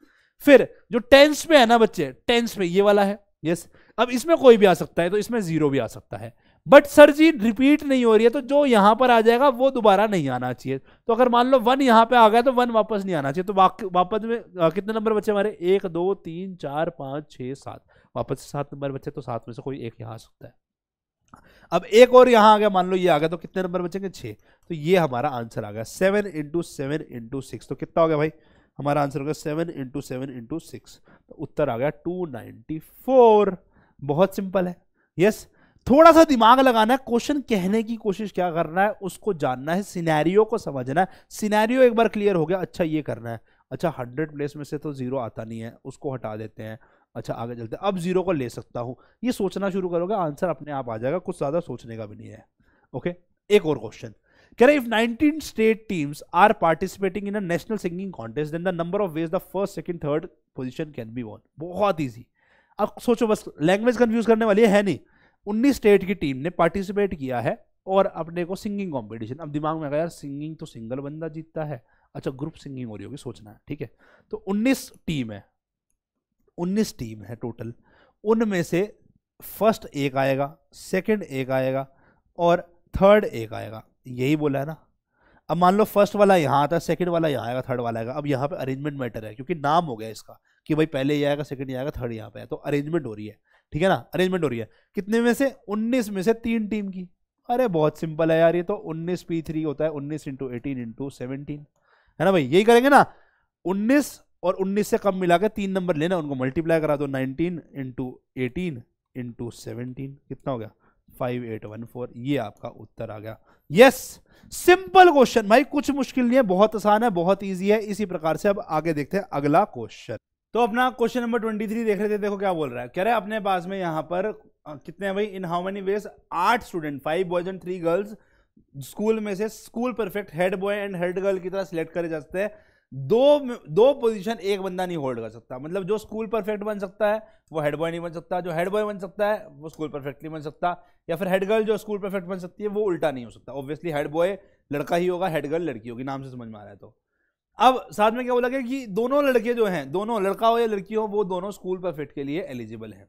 फिर जो टेंस में है ना बच्चे, टेंस में ये वाला है, यस। अब इसमें कोई भी आ सकता है, तो इसमें जीरो भी आ सकता है, बट सर जी रिपीट नहीं हो रही है, तो जो यहाँ पर आ जाएगा वो दोबारा नहीं आना चाहिए। तो अगर मान लो वन यहाँ पे आ गया तो वन वापस नहीं आना चाहिए। तो वापस में आ, कितने नंबर बचे हमारे, एक दो तीन चार पाँच छः सात, वापस सात नंबर बचे, तो सात में से कोई एक यहाँ आ सकता है। अब एक और यहाँ आ गया, मान लो ये आ गया, तो कितने नंबर बचेंगे, छः। तो ये हमारा आंसर आ गया, seven into seven into six, तो कितना हो गया भाई, हमारा आंसर हो गया seven into seven into six, तो उत्तर आ गया टू नाइन्टी फोर। बहुत सिंपल है, यस। थोड़ा सा दिमाग लगाना है, क्वेश्चन कहने की कोशिश क्या करना है, उसको जानना है, सिनेरियो को समझना है। सिनेरियो एक बार क्लियर हो गया, अच्छा ये करना है, अच्छा हंड्रेड प्लेस में से तो जीरो आता नहीं है, उसको हटा देते हैं, अच्छा आगे चलते हैं, अब जीरो को ले सकता हूँ, ये सोचना शुरू करोगे आंसर अपने आप आ जाएगा, कुछ ज़्यादा सोचने का भी नहीं है। ओके, एक और क्वेश्चन कह रहे, if nineteen state teams are participating in a national singing contest then the number of ways the first second third position can be won. बहुत ईजी, अब सोचो बस, लैंग्वेज कंफ्यूज करने वाली है नहीं। उन्नीस स्टेट की टीम ने पार्टिसिपेट किया है और अपने को सिंगिंग कॉम्पिटिशन, अब दिमाग में आएगा यार सिंगिंग तो सिंगल बंदा जीतता है, अच्छा ग्रुप सिंगिंग हो रही होगी, सोचना है, ठीक है। तो उन्नीस टीम है, उन्नीस टीम है टोटल, उनमें से फर्स्ट एक आएगा, सेकेंड एक आएगा और थर्ड एक आएगा, यही बोला है ना। अब मान लो फर्स्ट वाला यहाँ आता है, सेकंड वाला यहाँ आएगा, थर्ड वाला आएगा। अब यहाँ पे अरेंजमेंट मैटर है, क्योंकि नाम हो गया इसका कि भाई पहले ये आएगा, सेकंड ये आएगा, थर्ड यहाँ पे है, तो अरेंजमेंट हो रही है, ठीक है ना। अरेंजमेंट हो रही है कितने में से, उन्नीस में से तीन टीम की। अरे बहुत सिंपल है यार, ये तो उन्नीस पी थ्री होता है, उन्नीस इंटू एटीन इंटू सेवनटीन, है ना भाई, यही करेंगे ना। उन्नीस और उन्नीस से कम मिला के तीन नंबर लेना, उनको मल्टीप्लाई करा दो, nineteen into eighteen into seventeen, कितना हो गया, फाइव एट वन फोर। ये आपका उत्तर आ गया, यस। सिंपल क्वेश्चन भाई, कुछ मुश्किल नहीं है, बहुत आसान है, बहुत इजी है। इसी प्रकार से अब आगे देखते हैं अगला क्वेश्चन। तो अपना क्वेश्चन नंबर तेईस देख रहे थे, देखो क्या बोल रहा है। कह रहे अपने पास में यहाँ पर कितने हैं भाई, इन हाउ मेनी वेज आठ student five boys and three girls school में से school perfect head boy and head girl की तरह सिलेक्ट करे जा सकते हैं। दो दो पोजीशन एक बंदा नहीं होल्ड कर सकता, मतलब जो स्कूल परफेक्ट बन सकता है वो हेड बॉय नहीं बन सकता, जो हेड बॉय बन सकता है वो स्कूल परफेक्ट नहीं बन सकता, या फिर हेड गर्ल जो स्कूल परफेक्ट बन सकती है वो उल्टा नहीं हो सकता। ऑब्वियसली हेड बॉय लड़का ही होगा, हेड गर्ल लड़की होगी, नाम से समझ में आ रहा है। तो अब साथ में क्या बोला गया कि दोनों लड़के जो हैं, दोनों लड़का हो या लड़की हो, वो दोनों स्कूल परफेक्ट के लिए एलिजिबल है।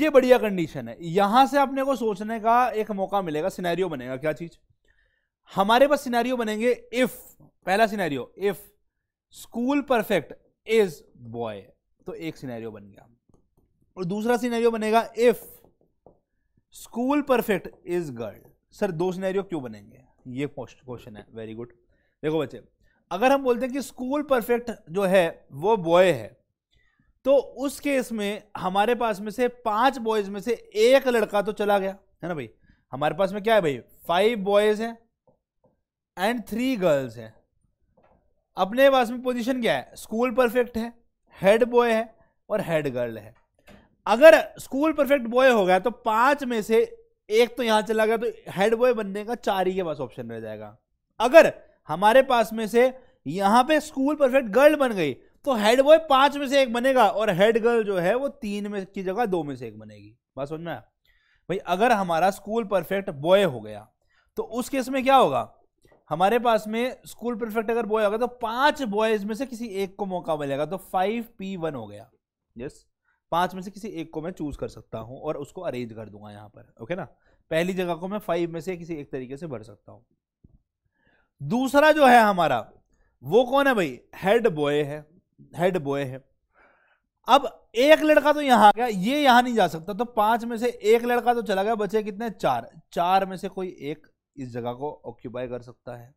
ये बढ़िया कंडीशन है, यहाँ से अपने को सोचने का एक मौका मिलेगा, सिनेरियो बनेगा। क्या चीज हमारे पास सिनेरियो बनेंगे, इफ, पहला scenario if school perfect is boy, तो एक सिनेरियो बन गया, और दूसरा सिनेरियो बनेगा if school perfect is girl. Sir दो सिनेरियो क्यों बनेंगे, ये क्वेश्चन है। वेरी गुड, देखो बच्चे, अगर हम बोलते हैं कि स्कूल परफेक्ट जो है वो बॉय है, तो उस केस में हमारे पास में से पांच बॉयज में से एक लड़का तो चला गया, है ना भाई। हमारे पास में क्या है भाई, फाइव बॉयज हैं एंड थ्री गर्ल्स हैं। अपने पास में पोजीशन क्या है, स्कूल परफेक्ट है, हेड बॉय है और हेड गर्ल है। अगर स्कूल परफेक्ट बॉय हो गया तो पांच में से एक तो यहां चला गया, तो हेड बॉय बनने का चार ही के पास ऑप्शन रह जाएगा। अगर हमारे पास में से यहां पे स्कूल परफेक्ट गर्ल बन गई तो हेड बॉय पांच में से एक बनेगा और हेड गर्ल जो है वो तीन में की जगह दो में से एक बनेगी। बात समझ में आया भाई। अगर हमारा स्कूल परफेक्ट बॉय हो गया तो उस केस में क्या होगा, हमारे पास में स्कूल परफेक्ट अगर बॉय होगा तो पांच बॉयज में से किसी एक को मौका मिलेगा, तो फाइव पी वन हो गया। Yes yes. पांच में से किसी एक को मैं चूज कर सकता हूं और उसको अरेंज कर दूंगा यहाँ पर, ओके ना। पहली जगह को मैं फाइव में से किसी एक तरीके से भर सकता हूँ। दूसरा जो है हमारा वो कौन है भाई, हेड बॉय है, हेड बॉय है। अब एक लड़का तो यहाँ आ गया, ये यहाँ नहीं जा सकता, तो पांच में से एक लड़का तो चला गया, बचे कितने, चार। चार में से कोई एक इस जगह को ऑक्यूपाई कर सकता है।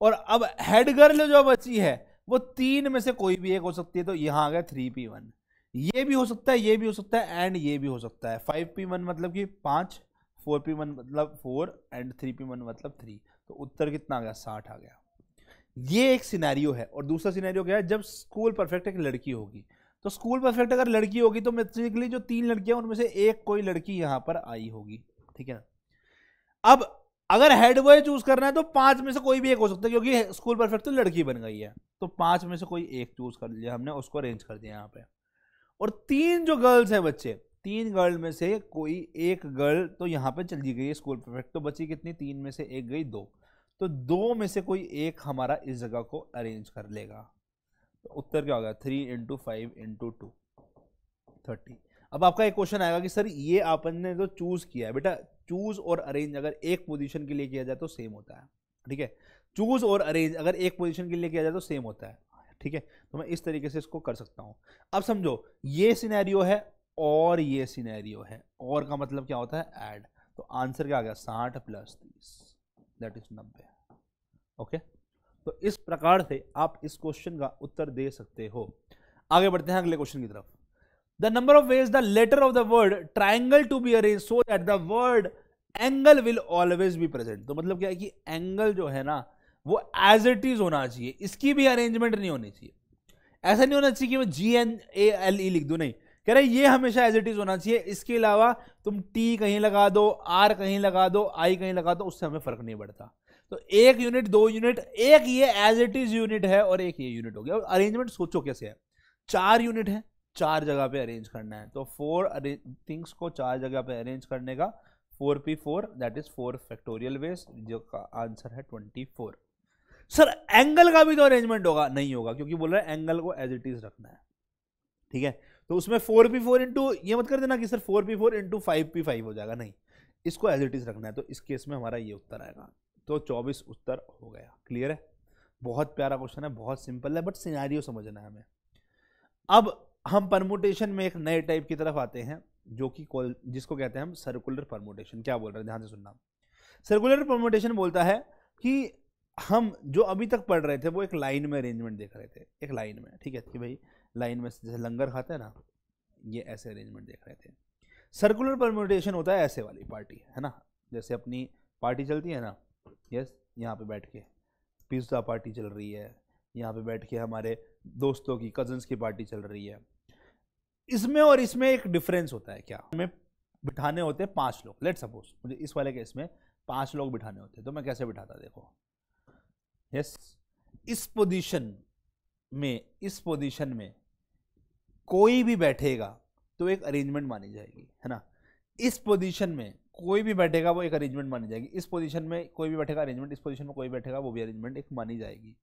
और अब हेड गर्ल जो बची है वो तीन में से कोई भी एक हो सकती है, तो यहाँ आ गया थ्री पी वन। ये भी हो सकता है, ये भी हो सकता है एंड ये भी हो सकता है। फाइव पी वन मतलब कि पाँच, फोर पी वन मतलब four and three P one मतलब थ्री। तो उत्तर कितना आ गया, साठ आ गया। ये एक सिनेरियो है। और दूसरा सिनेरियो क्या है, जब स्कूल परफेक्ट एक लड़की होगी, तो स्कूल परफेक्ट अगर लड़की होगी तो बेसिकली जो तीन लड़कियां उनमें से एक कोई लड़की यहाँ पर आई होगी, ठीक है। अब अगर हेड बॉय चूज करना है तो पांच में से कोई भी एक हो सकता है, क्योंकि स्कूल परफेक्ट तो लड़की बन गई है, तो पांच में से कोई एक चूज कर लिया हमने, उसको अरेंज कर दिया यहाँ पे। और तीन जो गर्ल्स हैं बच्चे, तीन गर्ल में से कोई एक गर्ल तो यहाँ पे चली गई है स्कूल परफेक्ट, तो बची कितनी, तीन में से एक गई दो, तो दो में से कोई एक हमारा इस जगह को अरेंज कर लेगा। तो उत्तर क्या होगा, three into five into two, thirty. अब आपका एक क्वेश्चन आएगा कि सर ये आपन ने जो चूज़ किया है, बेटा चूज़ और अरेंज अगर एक पोजीशन के लिए किया जाए तो सेम होता है, ठीक है। चूज़ और अरेंज अगर एक पोजीशन के लिए किया जाए तो सेम होता है, ठीक है। तो मैं इस तरीके से इसको कर सकता हूँ। अब समझो ये सिनेरियो है और ये सिनेरियो है, और का मतलब क्या होता है ऐड। तो आंसर क्या आ गया, साठ प्लस तीस दैट इज नब्बे। ओके, तो इस प्रकार से आप इस क्वेश्चन का उत्तर दे सकते हो। आगे बढ़ते हैं अगले क्वेश्चन की तरफ। The number of ways the letter of the word triangle to be arranged so that the word angle will always be present। तो मतलब क्या है कि angle जो है ना वो as it is होना चाहिए, इसकी भी arrangement नहीं होनी चाहिए। ऐसा नहीं होना चाहिए कि मैं G N A L E लिख दूँ, नहीं, कह रहे ये हमेशा as it is होना चाहिए। इसके अलावा तुम T कहीं लगा दो, R कहीं लगा दो, I कहीं लगा दो, उससे हमें फर्क नहीं पड़ता। तो एक यूनिट, दो यूनिट, एक ये as it is यूनिट है और एक ये यूनिट हो गया। और अरेंजमेंट सोचो कैसे है, चार यूनिट है, चार जगह पे अरेंज करना है। तो फोर थिंग्स को चार जगह पे अरेंज करने का four P four that is four factorial ways, जो का आंसर है ट्वेंटी फोर। सर एंगल का भी तो अरेंजमेंट होगा, नहीं होगा, क्योंकि बोल रहा है एंगल को एज इट इज रखना है, ठीक है। तो उसमें फोर पी फोर इंटू ये मत कर देना कि sir four P four into five P five हो जाएगा, नहीं, इसको एज इट इज रखना है। तो इस केस में हमारा ये उत्तर आएगा। तो चौबीस उत्तर हो गया। क्लियर है, बहुत प्यारा क्वेश्चन है, बहुत सिंपल है, बट सिनेरियो समझना है हमें। अब हम परमुटेशन में एक नए टाइप की तरफ आते हैं, जो कि जिसको कहते हैं हम सर्कुलर परमुटेशन। क्या बोल रहे हैं, ध्यान से सुनना। सर्कुलर परमुटेशन बोलता है कि हम जो अभी तक पढ़ रहे थे वो एक लाइन में अरेंजमेंट देख रहे थे, एक लाइन में, ठीक है, कि भाई लाइन में जैसे लंगर खाते हैं ना, ये ऐसे अरेंजमेंट देख रहे थे। सर्कुलर परमुटेशन होता है ऐसे वाली पार्टी, है ना, जैसे अपनी पार्टी चलती है ना, यस, यहाँ पर बैठ के पिज्ज़ा पार्टी चल रही है, यहाँ पे बैठ के हमारे दोस्तों की, कजन्स की पार्टी चल रही है। इसमें और इसमें एक डिफरेंस होता है, क्या, हमें बिठाने होते हैं पांच लोग। लेट सपोज मुझे इस वाले केस में पांच लोग बिठाने होते हैं, तो मैं कैसे बिठाता, देखो, यस yes. इस पोजीशन में, इस पोजीशन में कोई भी बैठेगा तो एक अरेंजमेंट मानी जाएगी, है ना। इस पोजीशन में कोई भी बैठेगा वो एक अरेंजमेंट मानी जाएगी, इस पोजीशन में कोई भी बैठेगा अरेंजमेंट, इस पोजीशन में कोई बैठेगा वो भी अरेंजमेंट एक मानी जाएगी।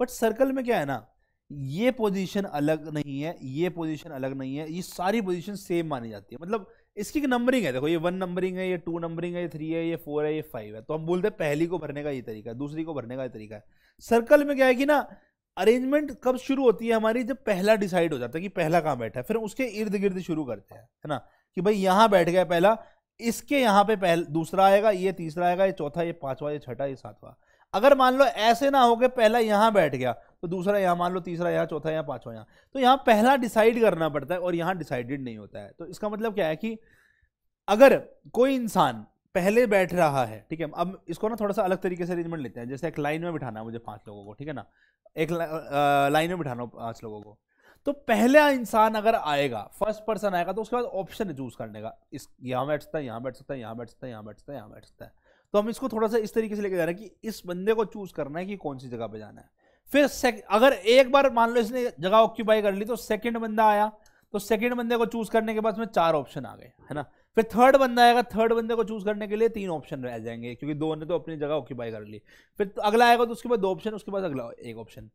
बट सर्कल में क्या है ना, ये पोजीशन अलग नहीं है, ये पोजीशन अलग नहीं है, ये सारी पोजीशन सेम मानी जाती है। मतलब इसकी नंबरिंग है, देखो ये वन नंबरिंग है, ये टू नंबरिंग है, ये थ्री है, ये फोर है, ये फाइव है। तो हम बोलते हैं पहली को भरने का ये तरीका है, दूसरी को भरने का ये तरीका है। सर्कल में क्या है कि ना अरेंजमेंट कब शुरू होती है हमारी, जब पहला डिसाइड हो जाता है कि पहला कहाँ बैठा है, फिर उसके इर्द गिर्द शुरू करते हैं, है ना, कि भाई यहाँ बैठ गया पहला, इसके यहाँ पे पहला, दूसरा आएगा, ये तीसरा आएगा, ये चौथा, ये पांचवा, ये छठा, ये सातवां। अगर मान लो ऐसे ना हो के पहला यहाँ बैठ गया तो दूसरा यहाँ, मान लो तीसरा यहाँ, चौथा यहाँ, पांचवा यहाँ, तो यहाँ पहला डिसाइड करना पड़ता है और यहाँ डिसाइडेड नहीं होता है। तो इसका मतलब क्या है कि अगर कोई इंसान पहले बैठ रहा है, ठीक है, अब इसको ना थोड़ा सा अलग तरीके से अरेंजमेंट लेते हैं। जैसे एक लाइन में बिठाना है मुझे पाँच लोगों को, ठीक है ना, एक लाइन में बिठाना पाँच लोगों को, तो पहला इंसान अगर आएगा, फर्स्ट पर्सन आएगा, तो उसके बाद ऑप्शन है चूज करने का, इस यहाँ बैठ सकता है, यहाँ बैठ सकता है, यहाँ बैठ सकता है, यहाँ बैठ सकता है, यहाँ बैठ सकता है। तो हम इसको थोड़ा सा इस तरीके से लेके जा रहे हैं कि इस बंदे को चूज करना है कि कौन सी जगह पे जाना है। फिर अगर एक बार मान लो इसने जगह ऑक्यूपाई कर ली, तो सेकंड बंदा आया, तो सेकंड बंदे को चूज करने के बाद इसमें चार ऑप्शन आ गए, है ना। फिर थर्ड बंदा आएगा, थर्ड बंदे को चूज करने के लिए तीन ऑप्शन रह जाएंगे, क्योंकि दो ने तो अपनी जगह ऑक्यूपाई कर ली। फिर अगला आएगा तो उसके बाद दो ऑप्शन, उसके बाद अगला एक ऑप्शन।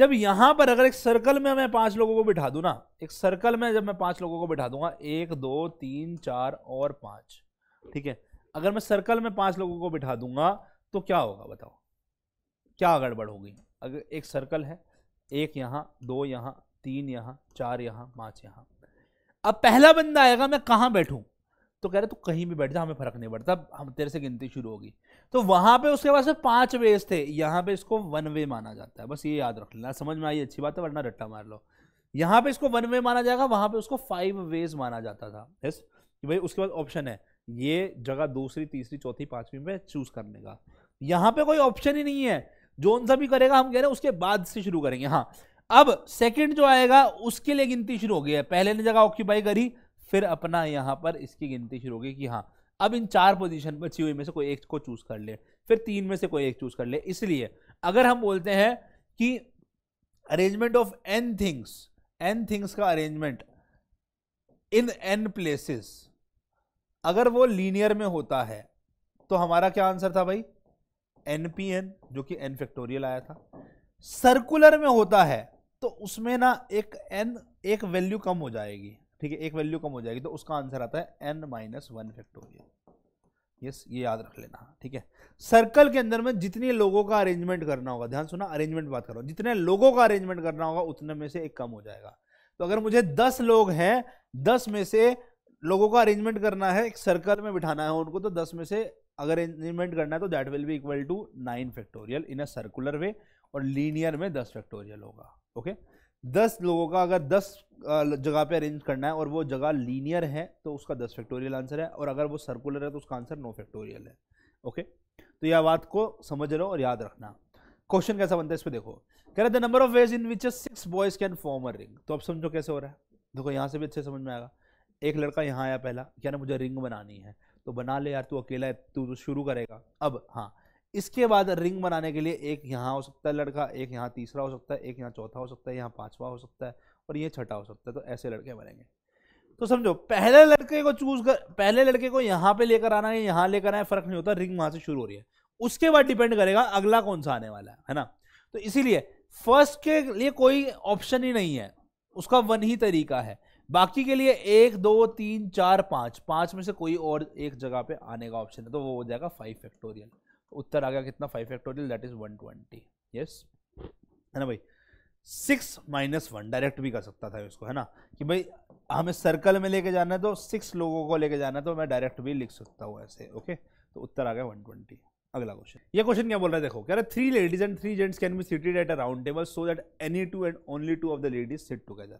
जब यहाँ पर अगर एक सर्कल में मैं पांच लोगों को बिठा दूँ ना, एक सर्कल में जब मैं पांच लोगों को बिठा दूंगा, एक, दो, तीन, चार और पाँच, ठीक है, अगर मैं सर्कल में पांच लोगों को बिठा दूंगा तो क्या होगा, बताओ क्या गड़बड़ होगी। अगर एक सर्कल है, एक यहाँ, दो यहाँ, तीन यहाँ, चार यहाँ, पाँच यहाँ। अब पहला बंदा आएगा, मैं कहाँ बैठूँ, तो कह रहे तू तो कहीं भी बैठ जा, हमें फर्क नहीं पड़ता, हम तेरे से गिनती शुरू होगी। तो वहाँ पे उसके पास पांच वेज थे, यहाँ पे इसको वन वे माना जाता है, बस ये याद रख लेना। समझ में आई अच्छी बात है, वरना रट्टा मार लो। यहाँ पे इसको वन वे माना जाएगा, वहाँ पे उसको फाइव वेज माना जाता था। यस भाई, उसके बाद ऑप्शन है ये जगह दूसरी, तीसरी, चौथी, पांचवी में चूज करने का। यहाँ पे कोई ऑप्शन ही नहीं है, जोन सा भी करेगा, हम कह रहे हैं उसके बाद से शुरू करेंगे। हाँ, अब सेकंड जो आएगा उसके लिए गिनती शुरू हो गई है, पहले ने जगह ऑक्यूपाई करी, फिर अपना यहाँ पर इसकी गिनती शुरू हो गई कि हाँ अब इन चार पोजीशन बची हुई में से कोई एक को चूज कर ले, फिर तीन में से कोई एक चूज कर ले। इसलिए अगर हम बोलते हैं कि arrangement of N things, N things का अरेंजमेंट इन एन प्लेसेस, अगर वो लीनियर में होता है तो हमारा क्या आंसर था भाई, एन पी एन, जो कि एन फैक्टोरियल आया था। सर्कुलर में होता है तो उसमें ना एक एन, एक वैल्यू कम हो जाएगी, ठीक है, एक वैल्यू कम हो जाएगी तो उसका आंसर आता है N minus one factorial. Yes, ये याद रख लेना, ठीक है। सर्कल के अंदर में जितने लोगों का अरेंजमेंट करना होगा, ध्यान सुना, अरेंजमेंट बात कर रहा हूँ, जितने लोगों का अरेंजमेंट करना होगा उतने में से एक कम हो जाएगा। तो अगर मुझे दस लोग हैं, दस में से लोगों का अरेंजमेंट करना है, एक सर्कल में बिठाना है उनको, तो दस में से अगर अरेंजमेंट करना है तो that will be equal to nine factorial in a circular way, और लीनियर में दस फैक्टोरियल होगा। ओके, दस लोगों का अगर दस जगह पे अरेंज करना है और वो जगह लीनियर है तो उसका दस फैक्टोरियल आंसर है, और अगर वो सर्कुलर है तो उसका आंसर नौ फैक्टोरियल है। ओके, तो यह बात को समझ लो और याद रखना। क्वेश्चन कैसा बनता है इस पर देखो, कह रहे the number of ways in which six boys can form a ring. तो अब समझो कैसे हो रहा है, देखो यहाँ से भी अच्छे समझ में आएगा। एक लड़का यहाँ आया पहला, क्या ना मुझे रिंग बनानी है, तो बना ले यार, तू अकेला है, तू तो शुरू करेगा। अब हाँ, इसके बाद रिंग बनाने के लिए एक यहाँ हो सकता है लड़का, एक यहाँ तीसरा हो सकता है, एक यहाँ चौथा हो सकता है, यहाँ पांचवा हो सकता है, और ये छठा हो सकता है। तो ऐसे लड़के बनेंगे। तो समझो पहले लड़के को चूज कर, पहले लड़के को यहाँ पे लेकर आना है, यहाँ लेकर आना है, फर्क नहीं होता, रिंग वहां से शुरू हो रही है। उसके बाद डिपेंड करेगा अगला कौन सा आने वाला है, है ना। तो इसीलिए फर्स्ट के लिए कोई ऑप्शन ही नहीं है, उसका वन ही तरीका है। बाकी के लिए एक दो तीन चार पाँच, पाँच में से कोई और एक जगह पे आने का ऑप्शन है, तो वो हो जाएगा फाइव फैक्टोरियल। उत्तर आ गया कितना, five factorial, that is one twenty. Yes, है ना भाई। सिक्स माइनस वन डायरेक्ट भी कर सकता था इसको, है ना, कि भाई हमें सर्कल में लेके जाना है तो सिक्स लोगों को लेके जाना है, तो मैं डायरेक्ट भी लिख सकता हूँ ऐसे। ओके, तो उत्तर आ गया वन ट्वेंटी। अगला क्वेश्चन, ये क्वेश्चन क्या बोल रहा है देखो, कह रहा है three ladies and three gents can be seated at a round table so that any two and only two of the ladies sit together.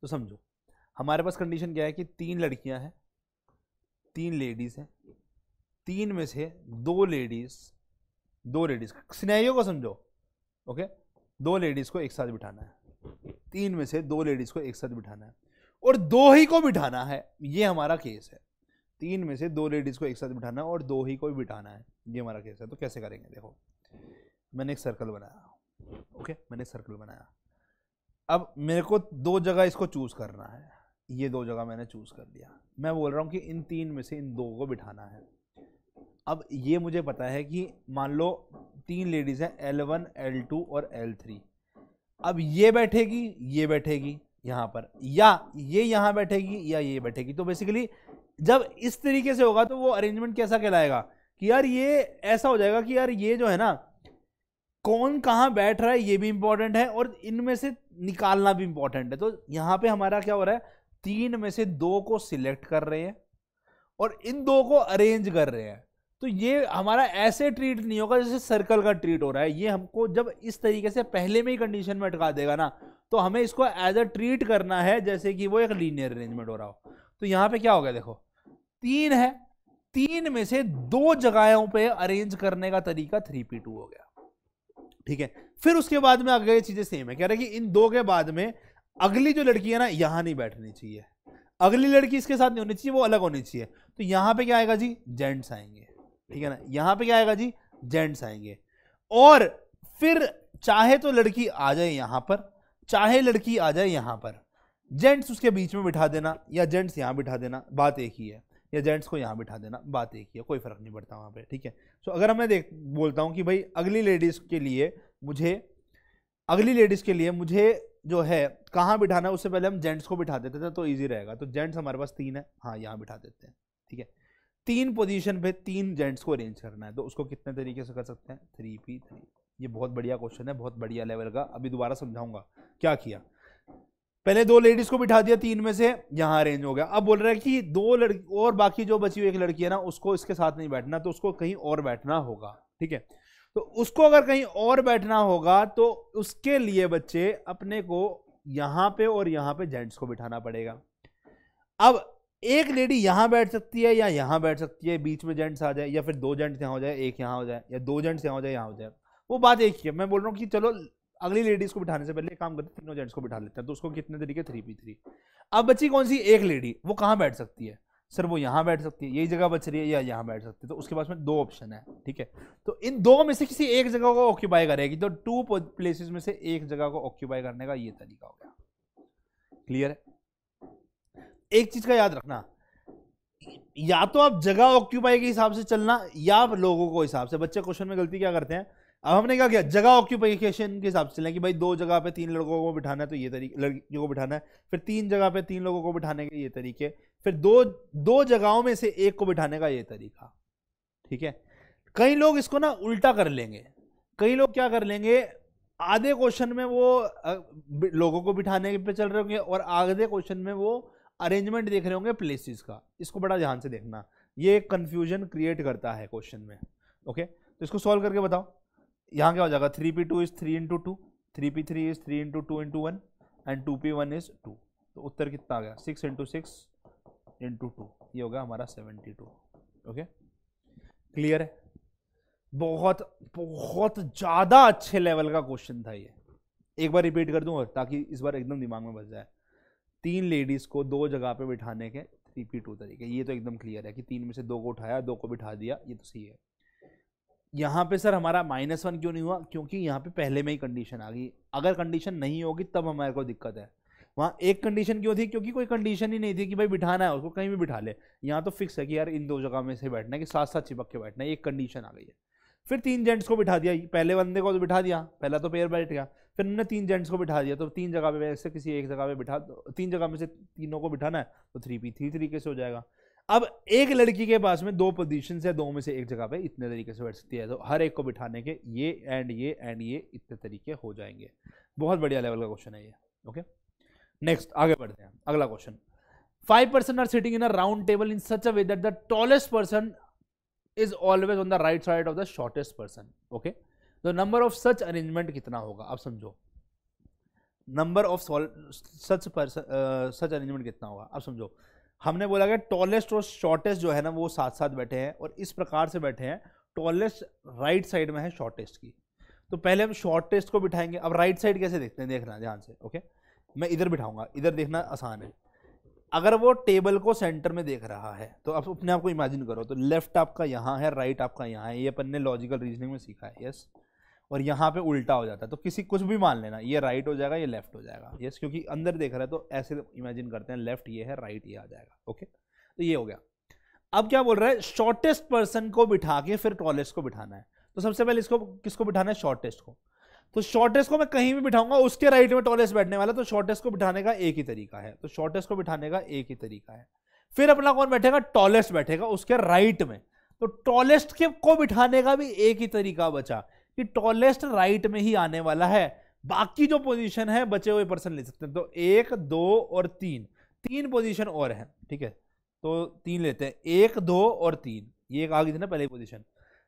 तो समझो हमारे पास कंडीशन क्या है कि तीन लड़कियां हैं, तीन लेडीज हैं, तीन में से दो लेडीज, दो लेडीज सिनेरियो को समझो। ओके, दो लेडीज को एक साथ बिठाना है, तीन में से दो लेडीज को एक साथ बिठाना है, और दो ही को बिठाना है, ये हमारा केस है। तीन में से दो लेडीज को एक साथ बिठाना है और दो ही को बिठाना है, ये हमारा केस है। तो कैसे करेंगे देखो, मैंने एक सर्कल बनाया। ओके, मैंने एक सर्कल बनाया। अब मेरे को दो जगह इसको चूज करना है, ये दो जगह मैंने चूज कर दिया। मैं बोल रहा हूँ कि इन तीन में से इन दो को बिठाना है। अब ये मुझे पता है कि मान लो तीन लेडीज़ हैं, एल वन, एल टू और एल थ्री। अब ये बैठेगी, ये बैठेगी यहाँ पर, या ये यहाँ बैठेगी, या ये बैठेगी। तो बेसिकली जब इस तरीके से होगा तो वो अरेंजमेंट कैसा कहलाएगा कि यार ये ऐसा हो जाएगा कि यार ये जो है ना, कौन कहाँ बैठ रहा है ये भी इम्पॉर्टेंट है, और इनमें से निकालना भी इम्पॉर्टेंट है। तो यहाँ पे हमारा क्या हो रहा है, तीन में से दो को सिलेक्ट कर रहे हैं और इन दो को अरेंज कर रहे हैं। तो ये हमारा ऐसे ट्रीट नहीं होगा जैसे सर्कल का ट्रीट हो रहा है। ये हमको जब इस तरीके से पहले में ही कंडीशन में अटका देगा ना, तो हमें इसको एज अ ट्रीट करना है जैसे कि वो एक लीनियर अरेंजमेंट हो रहा हो। तो यहाँ पे क्या हो गया देखो, तीन है, तीन में से दो जगहों पे अरेंज करने का तरीका थ्री पी टू हो गया। ठीक है, फिर उसके बाद में आगे चीजें सेम है। कह रहे कि इन दो के बाद में अगली जो लड़की है ना, यहाँ नहीं बैठनी चाहिए, अगली लड़की इसके साथ नहीं होनी चाहिए, वो अलग होनी चाहिए। तो यहाँ पे क्या आएगा जी, जेंट्स आएंगे। ठीक है ना, यहाँ पे क्या आएगा जी, जेंट्स आएंगे। और फिर चाहे तो लड़की आ जाए यहाँ पर, चाहे लड़की आ जाए यहाँ पर, जेंट्स उसके बीच में बिठा देना, या जेंट्स यहाँ बिठा देना, बात एक ही है, या जेंट्स को यहाँ बिठा देना, बात एक ही है, कोई फर्क नहीं पड़ता वहाँ पे। ठीक है, सो अगर मैं देख बोलता हूँ कि भाई अगली लेडीज के लिए मुझे, अगली लेडीज के लिए मुझे जो है कहाँ बिठाना है, उससे पहले हम जेंट्स को बिठा देते थे तो ईजी रहेगा। तो जेंट्स हमारे पास तीन है, हाँ यहाँ बिठा देते हैं। ठीक है, तीन पोजीशन पे तीन जेंट्स को अरेंज करना है, तो उसको कितने तरीके से कर सकते हैं, थ्री पी थ्री। ये बहुत बढ़िया क्वेश्चन है, बहुत बढ़िया लेवल का, अभी दोबारा समझाऊंगा क्या किया। पहले दो लेडीज को बिठा दिया, तीन में से यहाँ अरेंज हो गया। अब बोल रहा है कि दो लड़की और बाकी जो बची हुई एक लड़की है ना, उसको इसके साथ नहीं बैठना, तो उसको कहीं और बैठना होगा। ठीक है, तो उसको अगर कहीं और बैठना होगा तो उसके लिए बच्चे अपने को यहाँ पे और यहाँ पे जेंट्स को बिठाना पड़ेगा। अब एक लेडी यहाँ बैठ सकती है या यहाँ बैठ सकती है, बीच में जेंट्स आ जाए, या फिर दो जेंट्स यहाँ हो जाए, एक यहाँ हो जाए, या दो जेंट्स यहाँ हो जाए, यहाँ हो जाए, वो बात एक ही है। मैं बोल रहा हूँ कि चलो अगली लेडीज को बिठाने से पहले काम करते हैं, तीनों जेंट्स को बिठा लेते हैं। तो उसको कितने तरीके, थ्री पी थ्री। अब बची कौन सी, एक लेडी, वो कहाँ बैठ सकती है सर, वो यहाँ बैठ सकती है, यही जगह बच रही है, या यहाँ बैठ सकती है। तो उसके पास में दो ऑप्शन है। ठीक है, तो इन दो में से किसी एक जगह को ऑक्यूपाई करेगी, तो टू प्लेसेस में से एक जगह को ऑक्यूपाई करने का ये तरीका हो गया। क्लियर है। एक चीज का याद रखना, या तो आप जगह ऑक्यूपाई के हिसाब से चलना या आप लोगों को हिसाब से। बच्चे क्वेश्चन में गलती क्या करते हैं, अब हमने क्या किया, जगह ऑक्यूपाइकेशन के हिसाब से लें कि भाई दो जगह पे तीन लड़कों को बिठाना है तो ये तरीके, लड़कियों को बिठाना है, फिर तीन जगह पे तीन लोगों को बिठाने के ये तरीके, फिर दो दो जगहों में से एक को बिठाने का ये तरीका। ठीक है, कई लोग इसको ना उल्टा कर लेंगे, कई लोग क्या कर लेंगे, आधे क्वेश्चन में वो लोगों को बिठाने पे चल रहे होंगे और आधे क्वेश्चन में वो अरेंजमेंट देख रहे होंगे प्लेसेस का। इसको बड़ा ध्यान से देखना, ये कन्फ्यूजन क्रिएट करता है क्वेश्चन में। ओके, तो इसको सॉल्व करके बताओ, यहाँ क्या हो जाएगा, three P two is three into two, three P three is three into two into one and two P one is two. तो उत्तर कितना आ गया, six into six into two, ये हो गया हमारा सेवेंटी टू। ओके, क्लियर है, बहुत बहुत ज़्यादा अच्छे लेवल का क्वेश्चन था ये। एक बार रिपीट कर दूँ और, ताकि इस बार एकदम दिमाग में बस जाए। तीन लेडीज़ को दो जगह पे बिठाने के थ्री पी टू तरीके, ये तो एकदम क्लियर है कि तीन में से दो को उठाया, दो को बिठा दिया, ये तो सही है। यहाँ पे सर हमारा माइनस वन क्यों नहीं हुआ, क्योंकि यहाँ पे पहले में ही कंडीशन आ गई। अगर कंडीशन नहीं होगी तब हमारे को दिक्कत है। वहाँ एक कंडीशन क्यों थी, क्योंकि कोई कंडीशन ही नहीं थी कि भाई बिठाना है उसको, कहीं भी बिठा ले। यहाँ तो फिक्स है कि यार इन दो जगह में से बैठना है, कि साथ साथ चिपक के बैठना है, एक कंडीशन आ गई है। फिर तीन जेंट्स को बिठा दिया, पहले बंदे को तो बिठा दिया, पहला तो पेयर बैठ गया, फिर हमने तीन जेंट्स को बिठा दिया, तो तीन जगह पे से किसी एक जगह पे बिठा, तीन जगह में से तीनों को बिठाना है तो थ्री पी थ्री तरीके से हो जाएगा। अब एक लड़की के पास में दो पोजीशन है, दो में से एक जगह पे इतने तरीके से बैठ सकती है, तो हर एक को बिठाने के ये एंड ये एंड ये इतने तरीके हो जाएंगे। बहुत बढ़िया लेवल का क्वेश्चन है ये। ओके, नेक्स्ट आगे बढ़ते हैं, अगला question. Five person are sitting in a round table in such a way that the tallest person is always on the right side of the shortest person. Okay, तो number of such arrangement कितना होगा, आप समझो, number of such person such arrangement कितना होगा, आप समझो। हमने बोला कि टॉलेस्ट और शॉर्टेस्ट जो है ना वो साथ साथ बैठे हैं और इस प्रकार से बैठे हैं, टॉलेस्ट राइट साइड में है शॉर्टेस्ट की, तो पहले हम शॉर्टेस्ट को बिठाएंगे। अब राइट साइड कैसे देखते हैं, देखना ध्यान से। ओके, मैं इधर बिठाऊंगा, इधर देखना आसान है। अगर वो टेबल को सेंटर में देख रहा है तो आप अपने आप को इमेजिन करो, तो लेफ्ट आपका यहाँ है, राइट आपका यहाँ है, ये अपन ने लॉजिकल रीजनिंग में सीखा है। यस, और यहाँ पे उल्टा हो जाता है, तो किसी कुछ भी मान लेना, ये राइट हो जाएगा, ये लेफ्ट हो जाएगा। यस, क्योंकि अंदर देख रहा है तो ऐसे इमेजिन करते हैं, लेफ्ट ये है, राइट ये आ जाएगा। ओके, तो ये हो गया। अब क्या बोल रहा है, शॉर्टेस्ट पर्सन को बिठा के फिर टॉलेस्ट को बिठाना है, तो सबसे पहले इसको किसको बिठाना है, शॉर्टेस्ट को। तो शॉर्टेस्ट को मैं कहीं भी बिठाऊंगा, उसके राइट में टॉलेस्ट बैठने वाला, तो शॉर्टेस्ट को बिठाने का एक ही तरीका है, तो शॉर्टेस्ट को बिठाने का एक ही तरीका है। फिर अपना कौन बैठेगा, टॉलेस्ट बैठेगा उसके राइट में, तो टॉलेस्ट के को बिठाने का भी एक ही तरीका बचा कि टॉलेस्ट राइट में ही आने वाला है, बाकी जो पोजीशन है बचे हुए पर्सन ले सकते हैं। तो एक, दो और तीन, तीन पोजीशन और हैं। ठीक है, तो तीन लेते हैं, एक, दो और तीन, ये एक आगे थी ना पहले पोजीशन।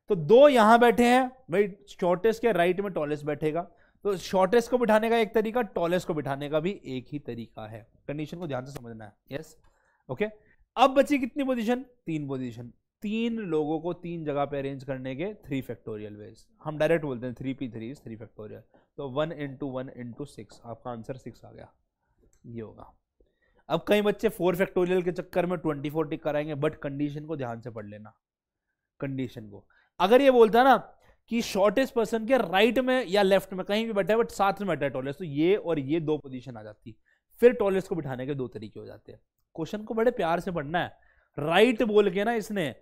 तो दो यहाँ बैठे हैं भाई, शॉर्टेस्ट के राइट में टॉलेस्ट बैठेगा, तो शॉर्टेस्ट को बिठाने का एक तरीका, टॉलेस्ट को बिठाने का भी एक ही तरीका है। कंडीशन को ध्यान से समझना है। Yes, okay. अब बची कितनी पोजीशन, तीन पोजीशन, तीन लोगों को तीन जगह पे अरेंज करने के थ्री फैक्टोरियल वेज। हम डायरेक्ट बोलते हैं three P three is three factorial, तो one into one into six, आपका आंसर सिक्स आ गया, ये होगा। अब कई बच्चे फोर फैक्टोरियल के चक्कर में ट्वेंटी फोर टिक कराएंगे, बट कंडीशन को ध्यान से पढ़ लेना। कंडीशन को अगर ये बोलता ना कि शॉर्टेस्ट पर्सन के राइट में या लेफ्ट में कहीं भी बैठा है बट साथ में बैठा है टॉलेस्ट, तो ये और ये दो पोजीशन आ जाती, फिर टॉलेस्ट को बिठाने के दो तरीके हो जाते हैं। क्वेश्चन को बड़े प्यार से पढ़ना है। राइट बोल के ना इसने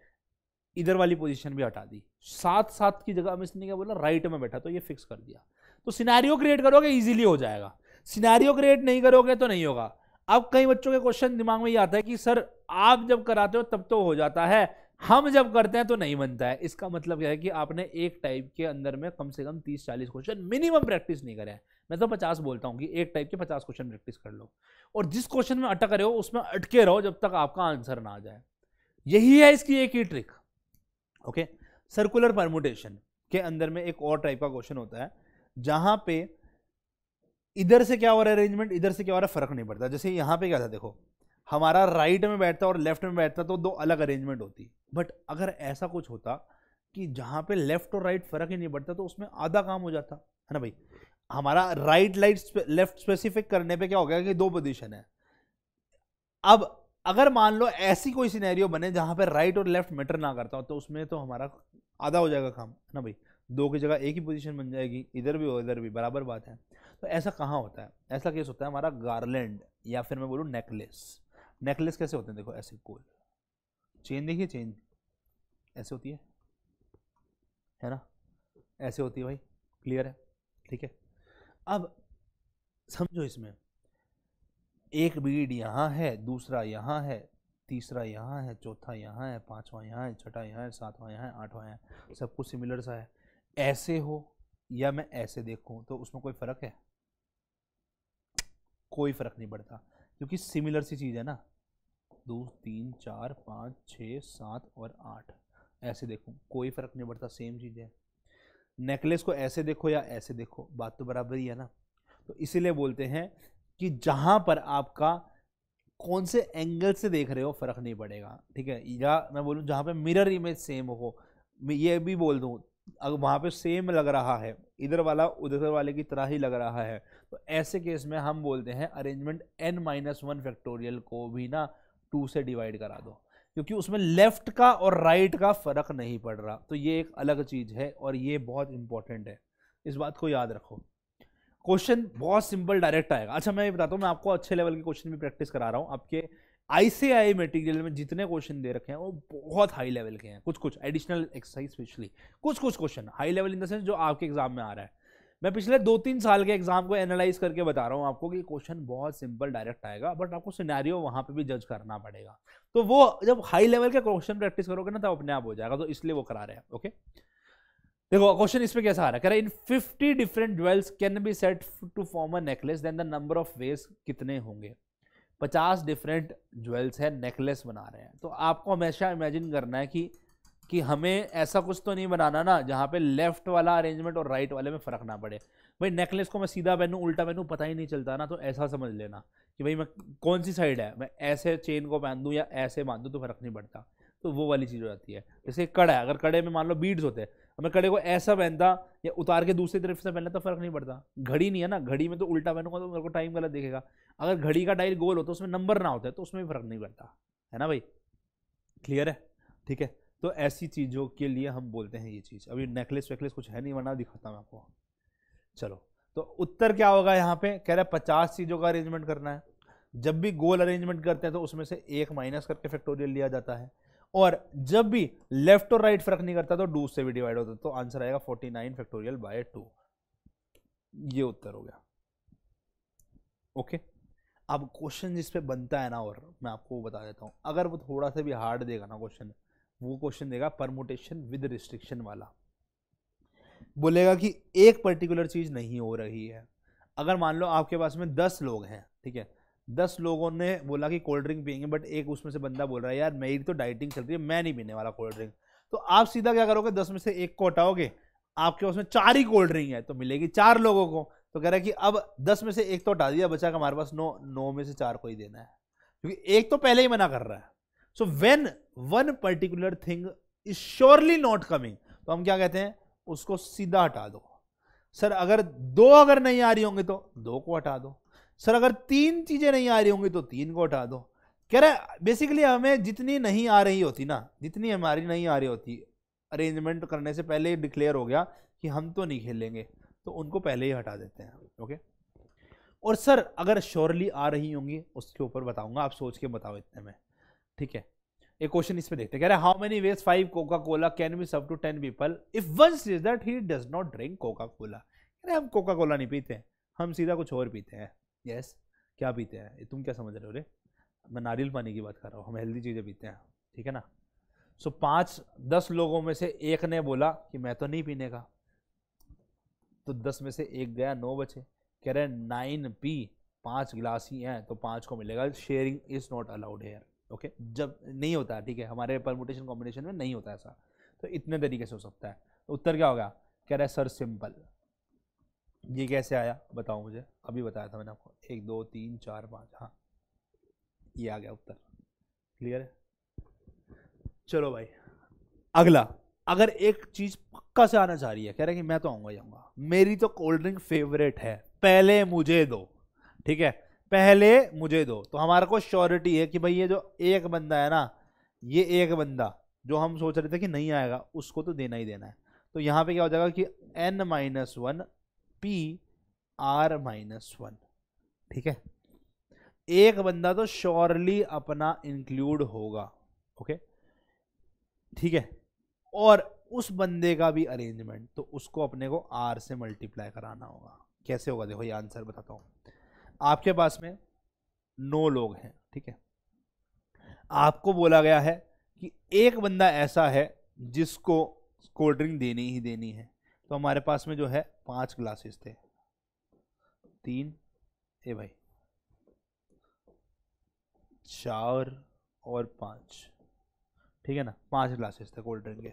इधर वाली पोजीशन भी हटा दी, साथ साथ की जगह में इसने क्या बोला, राइट में बैठा, तो ये फिक्स कर दिया। तो सिनेरियो क्रिएट करोगे इजीली हो जाएगा, सिनेरियो क्रिएट नहीं करोगे तो नहीं होगा। अब कई बच्चों के क्वेश्चन दिमाग में ये आता है कि सर आप जब कराते हो तब तो हो जाता है, हम जब करते हैं तो नहीं बनता है। इसका मतलब क्या है कि आपने एक टाइप के अंदर में कम से कम तीस चालीस क्वेश्चन मिनिमम प्रैक्टिस नहीं करे हैं। मैं तो पचास बोलता हूँ कि एक टाइप के पचास क्वेश्चन प्रैक्टिस कर लो, और जिस क्वेश्चन में अटक रहे हो उसमें अटके रहो जब तक आपका आंसर ना आ जाए। यही है इसकी एक ही ट्रिक। ओके, सर्कुलर परमुटेशन के अंदर में एक और टाइप का क्वेश्चन होता है जहां पे इधर से क्या हो रहा है अरेंजमेंट, इधर से क्या हो रहा है, फर्क नहीं पड़ता। जैसे यहाँ पे क्या था, देखो हमारा राइट में बैठता और लेफ्ट में बैठता तो दो अलग अरेंजमेंट होती, बट अगर ऐसा कुछ होता कि जहाँ पे लेफ्ट और राइट फर्क ही नहीं पड़ता तो उसमें आधा काम हो जाता है ना भाई। हमारा राइट लाइट लेफ्ट स्पेसिफिक करने पे क्या हो गया कि दो पोजीशन है। अब अगर मान लो ऐसी कोई सिनेरियो बने जहाँ पे राइट और लेफ्ट मैटर ना करता हो तो उसमें तो हमारा आधा हो जाएगा काम ना भाई, दो की जगह एक ही पोजीशन बन जाएगी, इधर भी हो इधर भी, बराबर बात है। तो ऐसा कहाँ होता है, ऐसा केस होता है हमारा गार्लैंड, या फिर मैं बोलूँ नेकलेस। नेकलेस कैसे होते हैं, देखो ऐसे गोल चेन, देखिए चेन ऐसे होती है है ना, ऐसे होती है भाई, क्लियर है, ठीक है। अब समझो इसमें एक बीड यहाँ है, दूसरा यहाँ है, तीसरा यहाँ है, चौथा यहाँ है, पांचवा यहाँ है, छठा यहाँ है, सातवां यहाँ है, आठवां यहाँ है, सब कुछ सिमिलर सा है। ऐसे हो या मैं ऐसे देखूं तो उसमें कोई फ़र्क है? कोई फ़र्क नहीं पड़ता, क्योंकि सिमिलर सी चीज़ है ना। दो, तीन, चार, पाँच, छः, सात और आठ, ऐसे देखूं कोई फ़र्क नहीं पड़ता, सेम चीज़ है। नेकलेस को ऐसे देखो या ऐसे देखो, बात तो बराबर ही है ना। तो इसीलिए बोलते हैं कि जहाँ पर आपका कौन से एंगल से देख रहे हो फ़र्क नहीं पड़ेगा, ठीक है। या मैं बोलूँ जहाँ पे मिरर इमेज सेम हो, मैं ये भी बोल दूँ अगर वहाँ पे सेम लग रहा है, इधर वाला उधर वाले की तरह ही लग रहा है, तो ऐसे केस में हम बोलते हैं arrangement n minus one factorial को भी ना टू से डिवाइड करा दो, क्योंकि उसमें लेफ़्ट का और राइट का फ़र्क नहीं पड़ रहा। तो ये एक अलग चीज़ है और ये बहुत इंपॉर्टेंट है, इस बात को याद रखो। क्वेश्चन बहुत सिंपल डायरेक्ट आएगा। अच्छा मैं ये बताता हूँ, मैं आपको अच्छे लेवल के क्वेश्चन भी प्रैक्टिस करा रहा हूँ। आपके आई से आई मटेरियल में जितने क्वेश्चन दे रखे हैं वो बहुत हाई लेवल के हैं, कुछ कुछ एडिशनल एक्सरसाइज स्पेशली, कुछ कुछ question high level in the sense जो आपके एग्जाम में आ रहा है। मैं पिछले दो तीन साल के एग्जाम को एनालाइज करके बता रहा हूँ आपको कि क्वेश्चन बहुत सिंपल डायरेक्ट आएगा, बट आपको सिनेरियो वहाँ पे भी जज करना पड़ेगा। तो वो जब हाई लेवल का क्वेश्चन प्रैक्टिस करोगे ना तो अपने आप हो जाएगा, तो इसलिए वो करा रहे हैं। ओके देखो क्वेश्चन इसमें कैसा आ रहा है, कह रहा है in fifty different jewels can be set to form a necklace, then the number of ways कितने होंगे। पचास डिफरेंट ज्वेल्स है, नेकलेस बना रहे हैं। तो आपको हमेशा इमेजिन करना है कि कि हमें ऐसा कुछ तो नहीं बनाना ना जहाँ पे लेफ्ट वाला अरेंजमेंट और राइट वाले में फ़र्क ना पड़े। भाई नेकलेस को मैं सीधा पहनूँ उल्टा पहनूँ पता ही नहीं चलता ना, तो ऐसा समझ लेना कि भाई मैं कौन सी साइड है, मैं ऐसे चेन को बांध दूँ या ऐसे बांध दूँ तो फ़र्क नहीं पड़ता, तो वो वाली चीज़ हो जाती है। जैसे कड़ा है, अगर कड़े में मान लो बीड्स होते हैं, हमें कड़े को ऐसा पहनता या उतार के दूसरी तरफ से पहनना तो फ़र्क नहीं पड़ता। घड़ी नहीं है ना, घड़ी में तो उल्टा पहनूंगा तो मेरे को टाइम गलत देखेगा। अगर घड़ी का डायल गोल होता है उसमें नंबर ना होता है तो उसमें भी फ़र्क नहीं पड़ता, है ना भाई, क्लियर है, ठीक है। तो ऐसी चीज़ों के लिए हम बोलते हैं ये चीज़। अभी नेकलेस वेकलेस कुछ है नहीं, बना दिखाता हूँ आपको। चलो तो उत्तर क्या होगा यहाँ पे, कह रहा है पचास चीज़ों का अरेंजमेंट करना है। जब भी गोल अरेंजमेंट करते हैं तो उसमें से एक माइनस करके फैक्टोरियल लिया जाता है, और जब भी लेफ्ट और राइट फर्क नहीं करता तो डू से भी डिवाइड होता है। तो आंसर आएगा forty nine factorial by two, ये उत्तर हो गया। ओके अब क्वेश्चन जिस पे बनता है ना, और मैं आपको बता देता हूँ, अगर वो थोड़ा सा भी हार्ड देगा ना क्वेश्चन, वो क्वेश्चन देगा परमुटेशन विद रिस्ट्रिक्शन वाला, बोलेगा कि एक पर्टिकुलर चीज़ नहीं हो रही है। अगर मान लो आपके पास में दस लोग हैं, ठीक है, दस लोगों ने बोला कि कोल्ड ड्रिंक पियेंगे, बट एक उसमें से बंदा बोल रहा है यार मेरी तो डाइटिंग चल रही है, मैं नहीं पीने वाला कोल्ड ड्रिंक। तो आप सीधा क्या करोगे, दस में से एक को हटाओगे, आपके पास में चार ही कोल्ड ड्रिंक है तो मिलेगी चार लोगों को। तो कह रहा है कि अब दस में से एक तो हटा दिया, बचा का हमारे पास नौ, नौ में से चार को ही देना है, क्योंकि एक तो पहले ही मना कर रहा है। So when one particular thing is surely not coming, तो हम क्या कहते हैं, उसको सीधा हटा दो। सर अगर दो अगर नहीं आ रही होंगे तो दो को हटा दो, सर अगर तीन चीज़ें नहीं आ रही होंगी तो तीन को हटा दो। कह रहा है बेसिकली हमें जितनी नहीं आ रही होती ना, जितनी हमारी नहीं आ रही होती, अरेंजमेंट करने से पहले ही डिक्लेयर हो गया कि हम तो नहीं खेलेंगे, तो उनको पहले ही हटा देते हैं। ओके और सर अगर श्योरली आ रही होंगी उसके ऊपर बताऊंगा, आप सोच के बताओ इतने में, ठीक है। एक क्वेश्चन इस पे देखते हैं, कह रहे हैं how many ways five Coca Cola can be serve to ten people if one says that he does not drink Coca Cola. कह रहे हम कोका कोला नहीं पीते, हम सीधा कुछ और पीते हैं। यस yes, क्या पीते हैं, तुम क्या समझ रहे हो रे, मैं नारियल पानी की बात कर रहा हूँ, हम हेल्दी चीज़ें पीते हैं, ठीक है ना। सो so, पाँच दस लोगों में से एक ने बोला कि मैं तो नहीं पीने का, तो दस में से एक गया, नौ बचे। कह रहे हैं नाइन पी, पाँच गिलास ही हैं तो पाँच को मिलेगा, sharing is not allowed here. Okay जब नहीं होता है, ठीक है, हमारे परमुटेशन कॉम्बिनेशन में नहीं होता ऐसा, तो इतने तरीके से हो सकता है। तो उत्तर क्या होगा, कह रहा है सर सिंपल। ये कैसे आया बताओ मुझे, अभी बताया था मैंने आपको, एक दो तीन चार पाँच, हाँ ये आ गया उत्तर, क्लियर है। चलो भाई अगला, अगर एक चीज़ पक्का से आना चाह रही है, कह रहे हैं कि मैं तो आऊँगा ही आऊँगा, मेरी तो कोल्ड ड्रिंक फेवरेट है, पहले मुझे दो, ठीक है, पहले मुझे दो। तो हमारे को श्योरिटी है कि भाई ये जो एक बंदा है ना, ये एक बंदा जो हम सोच रहे थे कि नहीं आएगा, उसको तो देना ही देना है। तो यहाँ पे क्या हो जाएगा कि n minus one P are minus one, ठीक है, एक बंदा तो श्योरली अपना इंक्लूड होगा। ओके ठीक है, और उस बंदे का भी अरेंजमेंट, तो उसको अपने को आर से मल्टीप्लाई कराना होगा। कैसे होगा देखो, ये आंसर बताता हूँ। आपके पास में नौ लोग हैं, ठीक है, आपको बोला गया है कि एक बंदा ऐसा है जिसको कोल्ड ड्रिंक देनी ही देनी है। तो हमारे पास में जो है पांच ग्लासेस थे, तीन ए भाई चार और पांच, ठीक है ना, पांच ग्लासेस थे कोल्ड ड्रिंक के।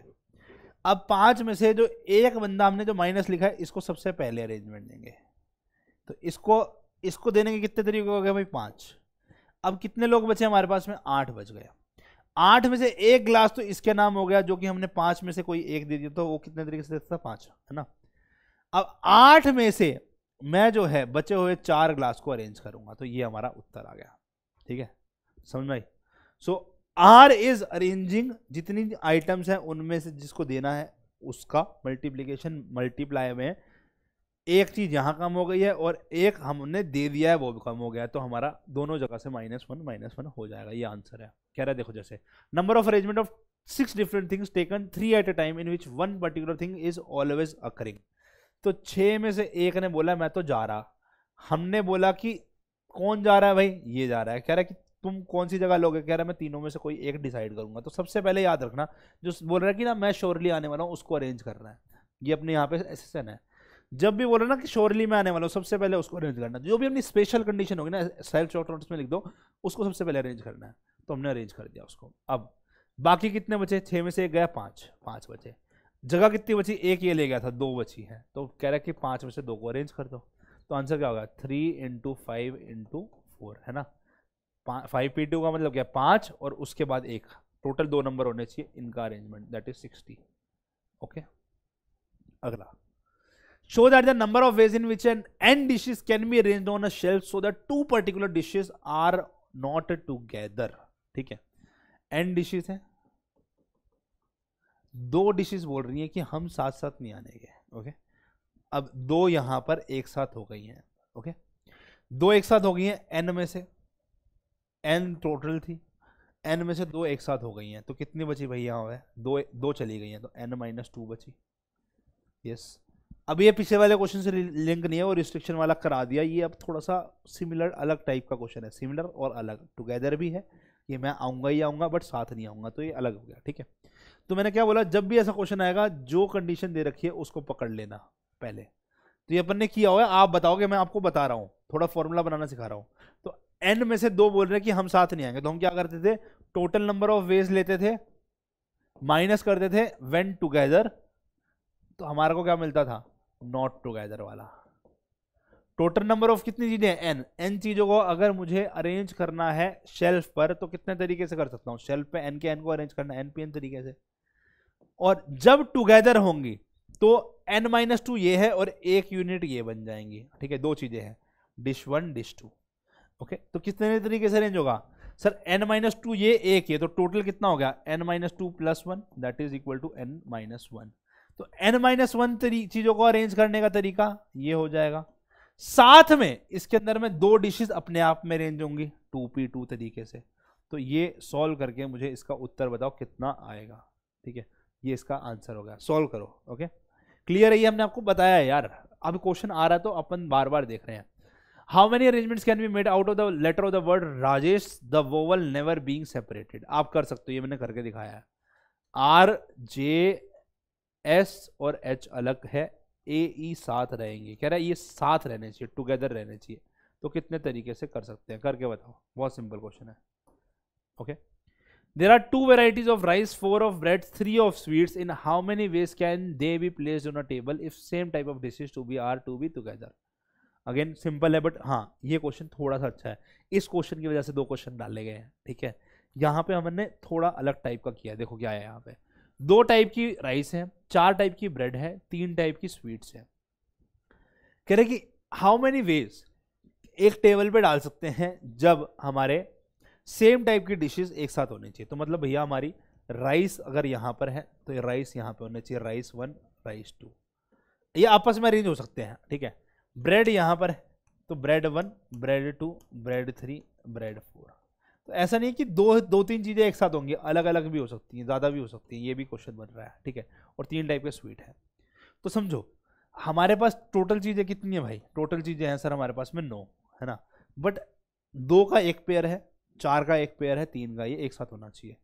अब पांच में से जो एक बंदा हमने जो माइनस लिखा है इसको सबसे पहले अरेंजमेंट देंगे, तो इसको इसको देने के कितने तरीके हो गए भाई, पांच। अब कितने लोग बचे हमारे पास में, आठ बच गए। आठ में से एक ग्लास तो इसके नाम हो गया जो कि हमने पांच में से कोई एक दे दिया, तो वो कितने तरीके से देता था, पांच, है ना। अब आठ में से मैं जो है बचे हुए चार ग्लास को अरेंज करूंगा, तो ये हमारा उत्तर आ गया, ठीक है, समझ में आई। सो आर इज अरेंजिंग जितनी आइटम्स हैं उनमें से जिसको देना है उसका मल्टीप्लीकेशन, मल्टीप्लाई में एक चीज यहाँ कम हो गई है और एक हमने दे दिया है वो भी कम हो गया है, तो हमारा दोनों जगह से माइनस वन माइनस वन हो जाएगा, ये आंसर है। कह रहा है देखो, जैसे number of arrangement of six different things taken three at a time in which one particular thing is always occurring. तो छः में से एक ने बोला मैं तो जा रहा, हमने बोला कि कौन जा रहा है भाई, ये जा रहा है। कह रहा है कि तुम कौन सी जगह लोगे, कह रहा है मैं तीनों में से कोई एक डिसाइड करूंगा। तो सबसे पहले याद रखना जो बोल रहा है कि ना मैं श्योरली आने वाला हूँ उसको अरेंज करना है, ये अपने यहाँ पे एसेसन है। जब भी बोलो ना कि श्योरली मैं आने वाला हूँ, सबसे पहले उसको अरेंज करना, जो भी अपनी स्पेशल कंडीशन होगी ना सेल्फ शॉर्ट नोट्स में लिख दो, उसको सबसे पहले अरेंज करना है। तो हमने अरेंज कर दिया उसको। अब बाकी कितने बचे, छः में से एक गया, पाँच, पाँच बचे, जगह कितनी बची, एक ये ले गया था, दो बची है। तो कह रहा है कि पाँच में से दो को अरेंज कर दो, तो आंसर क्या होगा, three into five into four, है ना। फाइव पी टू का मतलब क्या, पाँच और उसके बाद एक, टोटल दो नंबर होने चाहिए, इनका arrangement that is sixty. Okay, अगला, show that the number of ways in which an n dishes can be arranged on a shelf so that two particular dishes are not together। ठीक है, n dishes है, दो dishes बोल रही है कि हम साथ साथ नहीं आने गए। Okay okay? अब दो यहां पर एक साथ हो गई हैं। Okay okay? दो एक साथ हो गई हैं, n में से, n टोटल थी, n में से दो एक साथ हो गई हैं, तो कितनी बची भाई यहाँ पे, दो दो चली गई हैं, तो n माइनस टू बची। यस, अब ये पिछले वाले क्वेश्चन से लिंक नहीं है और रिस्ट्रिक्शन वाला करा दिया, ये अब थोड़ा सा सिमिलर अलग टाइप का क्वेश्चन है, सिमिलर और अलग, टुगेदर भी है कि मैं आऊँगा ही आऊँगा बट साथ नहीं आऊँगा, तो ये अलग हो गया। ठीक है, तो मैंने क्या बोला, जब भी ऐसा क्वेश्चन आएगा जो कंडीशन दे रखी है उसको पकड़ लेना पहले, तो ये अपन ने किया हुआ है। आप बताओगे, मैं आपको बता रहा हूँ, थोड़ा फॉर्मूला बनाना सिखा रहा हूँ। तो एन में से दो बोल रहे हैं कि हम साथ नहीं आएंगे, तो हम क्या करते थे, टोटल नंबर ऑफ वेज लेते थे, माइनस करते थे व्हेन टुगेदर, तो हमारे को क्या मिलता था, नॉट टुगेदर वाला। टोटल नंबर ऑफ कितनी चीजें हैं, n, n चीजों को अगर मुझे अरेंज करना है शेल्फ पर, तो कितने तरीके से कर सकता हूं, शेल्फ पे n के n को अरेंज करना है, n पे n तरीके से। और जब टुगेदर होंगी तो n माइनस टू ये है और एक यूनिट ये बन जाएंगी। ठीक है, दो चीजें हैं, dish one dish two. Okay, तो कितने तरीके से अरेंज होगा सर, n माइनस टू ये एक ये, तो टोटल कितना हो गया, n minus two plus one that is equal to N minus one. तो n माइनस वन चीजों को अरेंज करने का तरीका ये हो जाएगा। साथ में इसके अंदर में दो डिशेस अपने आप में अरेंज होंगी टू पी टू तरीके से। तो ये सॉल्व करके मुझे इसका उत्तर बताओ कितना आएगा। ठीक है, ये इसका आंसर होगा, सॉल्व करो। ओके, क्लियर है, ये हमने आपको बताया है यार, अब क्वेश्चन आ रहा है तो अपन बार बार देख रहे हैं। How many arrangements can be made out of the letter of the word Rajesh, the vowel never being separated. आप कर सकते हो, ये मैंने करके दिखाया है। आर जे एस और एच अलग है, ए ई साथ रहेंगे, कह रहा है ये साथ रहने चाहिए, टुगेदर रहने चाहिए। तो कितने तरीके से कर सकते हैं, करके बताओ, बहुत सिंपल क्वेश्चन है। Okay, there are two varieties of rice, four of bread, three of sweets, in how many ways can they be placed on a table if same type of dishes to be are to be together. Again simple है, but हाँ ये question थोड़ा सा अच्छा है, इस question की वजह से दो क्वेश्चन डाले गए हैं। ठीक है, यहाँ पे हमने थोड़ा अलग टाइप का किया। देखो क्या है, यहाँ पे दो टाइप की राइस है, चार टाइप की ब्रेड है, तीन टाइप की स्वीट्स है। कह रहे कि हाउ मेनी वेज एक टेबल पे डाल सकते हैं जब हमारे सेम टाइप की डिशेस एक साथ होनी चाहिए। तो मतलब भैया हमारी राइस अगर यहाँ पर है तो राइस यहाँ पे होने चाहिए, राइस वन राइस टू, ये आपस में अरेंज हो सकते हैं। ठीक है, ब्रेड यहाँ पर है तो bread one bread two bread three bread four. तो ऐसा नहीं कि दो दो तीन चीज़ें एक साथ होंगी, अलग अलग भी हो सकती हैं, ज़्यादा भी हो सकती हैं, ये भी क्वेश्चन बन रहा है, ठीक है। और तीन टाइप के स्वीट है। तो समझो हमारे पास टोटल चीज़ें कितनी है भाई, टोटल चीज़ें हैं सर हमारे पास में नौ, है ना, बट दो का एक पेयर है, चार का एक पेयर है, तीन का, ये एक साथ होना चाहिए।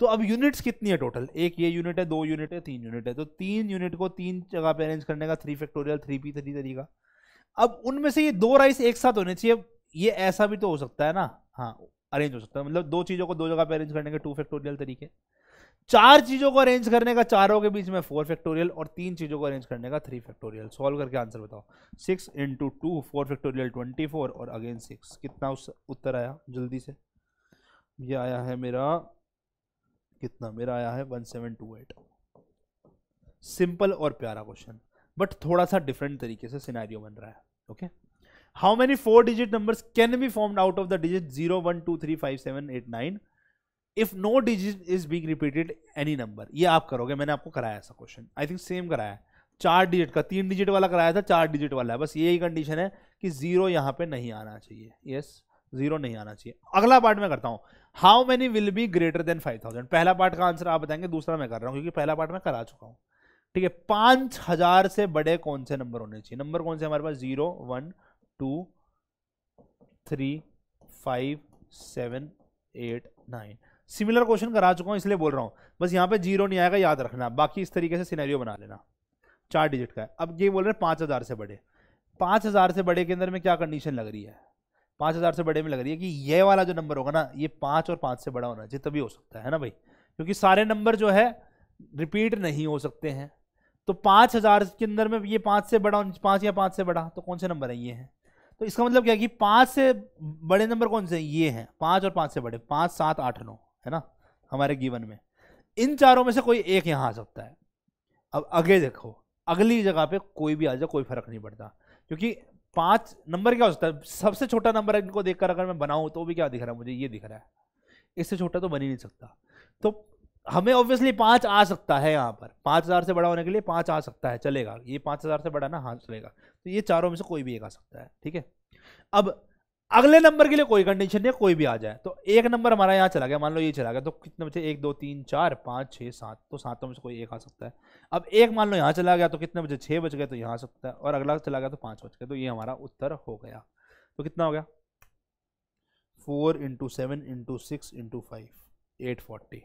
तो अब यूनिट्स कितनी है टोटल, एक ये यूनिट है, दो यूनिट है, तीन यूनिट है। तो तीन यूनिट को तीन जगह पे अरेंज करने का three factorial three P three तरीका। अब उनमें से ये दो राइस एक साथ होने चाहिए, ये ऐसा भी तो हो सकता है ना, हाँ अरेंज हो सकता है, मतलब दो चीज़ों को दो जगह पे अरेंज करने के टू फैक्टोरियल तरीके, चार चीज़ों को अरेंज करने का चारों के बीच में फोर फैक्टोरियल, और तीन चीज़ों को अरेंज करने का थ्री फैक्टोरियल। सॉल्व करके आंसर बताओ, six into two four factorial twenty four और अगेन सिक्स, कितना उत्तर आया जल्दी से, ये आया है मेरा कितना, मेरा आया है one seven two eight. Simple और प्यारा क्वेश्चन, बट थोड़ा सा डिफरेंट तरीके से सिनेरियो बन रहा है, okay. How many four digit numbers can be formed out of the digit zero one two three five seven eight nine if no digit is being repeated any number. ये आप करोगे, मैंने आपको कराया ऐसा क्वेश्चन, आई थिंक सेम कराया है, चार डिजिट का, तीन डिजिट वाला कराया था, चार डिजिट वाला है, बस यही कंडीशन है कि जीरो यहाँ पे नहीं आना चाहिए, यस yes, जीरो नहीं आना चाहिए। अगला पार्ट में करता हूँ, how many will be greater than five thousand. पहला पार्ट का आंसर आप बताएंगे, दूसरा मैं कर रहा हूँ क्योंकि पहला पार्ट मैं करा चुका हूँ, ठीक है। पाँच हजार से बड़े कौन से नंबर होने चाहिए, नंबर कौन से हमारे पास, zero one two three five seven eight nine. Similar question करा चुका हूँ इसलिए बोल रहा हूँ, बस यहाँ पे जीरो नहीं आएगा, याद रखना, बाकी इस तरीके से सिनेरियो बना लेना। चार डिजिट का है, अब ये बोल रहे हैं पाँच हजार से बड़े, पाँच हजार से बड़े के अंदर में क्या कंडीशन लग रही है, पाँच हज़ार से बड़े में लग रही है कि ये वाला जो नंबर होगा ना, ये पाँच और पाँच से बड़ा होना चाहिए, तभी हो सकता है ना भाई, क्योंकि सारे नंबर जो है रिपीट नहीं हो सकते हैं। तो पाँच हज़ार के अंदर में ये पाँच से बड़ा, पाँच या पाँच से बड़ा, तो कौन से नंबर हैं, ये हैं। तो इसका मतलब क्या है कि पाँच से बड़े नंबर कौन से हैं, ये हैं, पाँच और पाँच से बड़े, पाँच सात आठ नौ, है ना हमारे गीवन में। इन चारों में से कोई एक यहाँ आ सकता है। अब आगे देखो, अगली जगह पर कोई भी आ जाए, कोई फर्क नहीं पड़ता, क्योंकि पाँच नंबर क्या हो सकता है, सबसे छोटा नंबर इनको देखकर अगर मैं बनाऊं तो भी क्या दिख रहा है मुझे, ये दिख रहा है, इससे छोटा तो बन ही नहीं सकता। तो हमें ऑब्वियसली पाँच आ सकता है, यहाँ पर पाँच हज़ार से बड़ा होने के लिए पाँच आ सकता है, चलेगा, ये पाँच हज़ार से बड़ा ना, हाँ चलेगा। तो ये चारों में से कोई भी एक आ सकता है, ठीक है। अब अगले नंबर के लिए कोई कंडीशन नहीं, कोई भी आ जाए। तो एक नंबर हमारा यहाँ चला गया, मान लो ये चला गया, तो कितने बचे, एक दो तीन चार पाँच छः सात, तो सातों में से कोई एक आ सकता है। अब एक मान लो यहाँ चला गया, तो कितने बचे, छः बच गए, तो यहाँ आ सकता है, और अगला चला गया तो पाँच बच गए, तो ये हमारा उत्तर हो गया। तो कितना हो गया, four into seven into six into five, eight forty.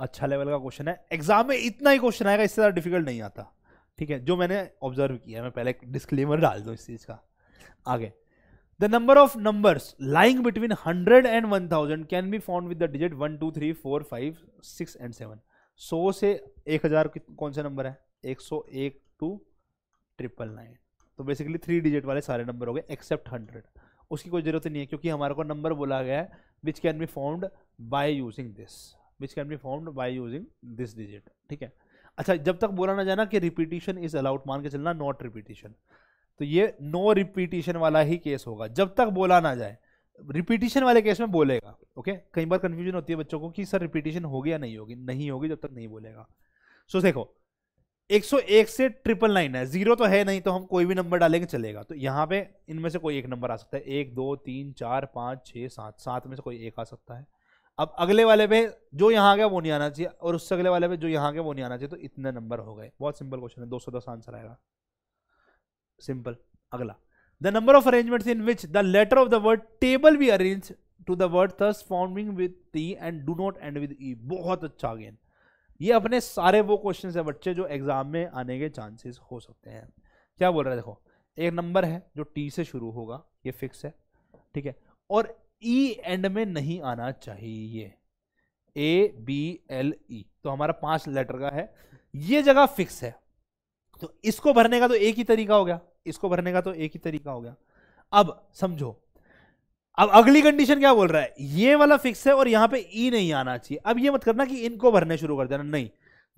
अच्छा लेवल का क्वेश्चन है, एग्जाम में इतना ही क्वेश्चन आएगा, इससे ज़्यादा डिफिकल्ट नहीं आता, ठीक है, जो मैंने ऑब्जर्व किया है। मैं पहले एक डिस्क्लेमर डाल दूँ इस चीज़ का। आगे, The number of numbers lying between one hundred and one thousand can be found with the digit one, two, three, four, five, six and seven. सौ से एक हज़ार कौन सा नंबर है, एक सौ एक टू ट्रिपल नाइन। तो बेसिकली थ्री डिजिट वाले सारे नंबर हो गए एक्सेप्ट हंड्रेड, उसकी कोई ज़रूरत नहीं है क्योंकि हमारे को नंबर बोला गया है which can be found by using this which can be found by using this digit, ठीक है। अच्छा, जब तक बोला ना जाना कि रिपीटिशन इज अलाउड, मान के चलना नॉट रिपीटिशन, तो ये नो रिपीटिशन वाला ही केस होगा जब तक बोला ना जाए। रिपीटिशन वाले केस में बोलेगा, ओके। कई बार कंफ्यूजन होती है बच्चों को कि सर रिपीटिशन होगी या नहीं होगी, नहीं होगी जब तक नहीं बोलेगा। सो so, देखो एक सौ एक से ट्रिपल नाइन है, जीरो तो है नहीं, तो हम कोई भी नंबर डालेंगे चलेगा। तो यहाँ पे इनमें से कोई एक नंबर आ सकता है, एक दो तीन चार पाँच छः सात, सात में से कोई एक आ सकता है। अब अगले वाले पे जो यहाँ गया वो नहीं आना चाहिए, और उससे अगले वाले पे जो यहाँ गया वो नहीं आना चाहिए, तो इतने नंबर हो गए। बहुत सिंपल क्वेश्चन है, दो सौ दस आंसर आएगा, सिंपल। अगला, the number of arrangements in which the letter of the word table be arrange to the word thus forming with T and do not end with E. बहुत अच्छा, again ये अपने सारे वो क्वेश्चंस हैं बच्चे जो एग्जाम में आने के चांसेस हो सकते हैं। क्या बोल रहा है, देखो एक नंबर है जो टी से शुरू होगा, ये फिक्स है, ठीक है, और ई एंड में नहीं आना चाहिए, ए बी एल ई। तो हमारा पांच लेटर का है, ये जगह फिक्स है, तो इसको भरने का तो एक ही तरीका हो गया, इसको भरने का तो एक ही तरीका हो गया। अब समझो, अब अगली कंडीशन क्या बोल रहा है, ये वाला फिक्स है और यहाँ पे ई नहीं आना चाहिए। अब ये मत करना कि इनको भरने शुरू कर देना, नहीं,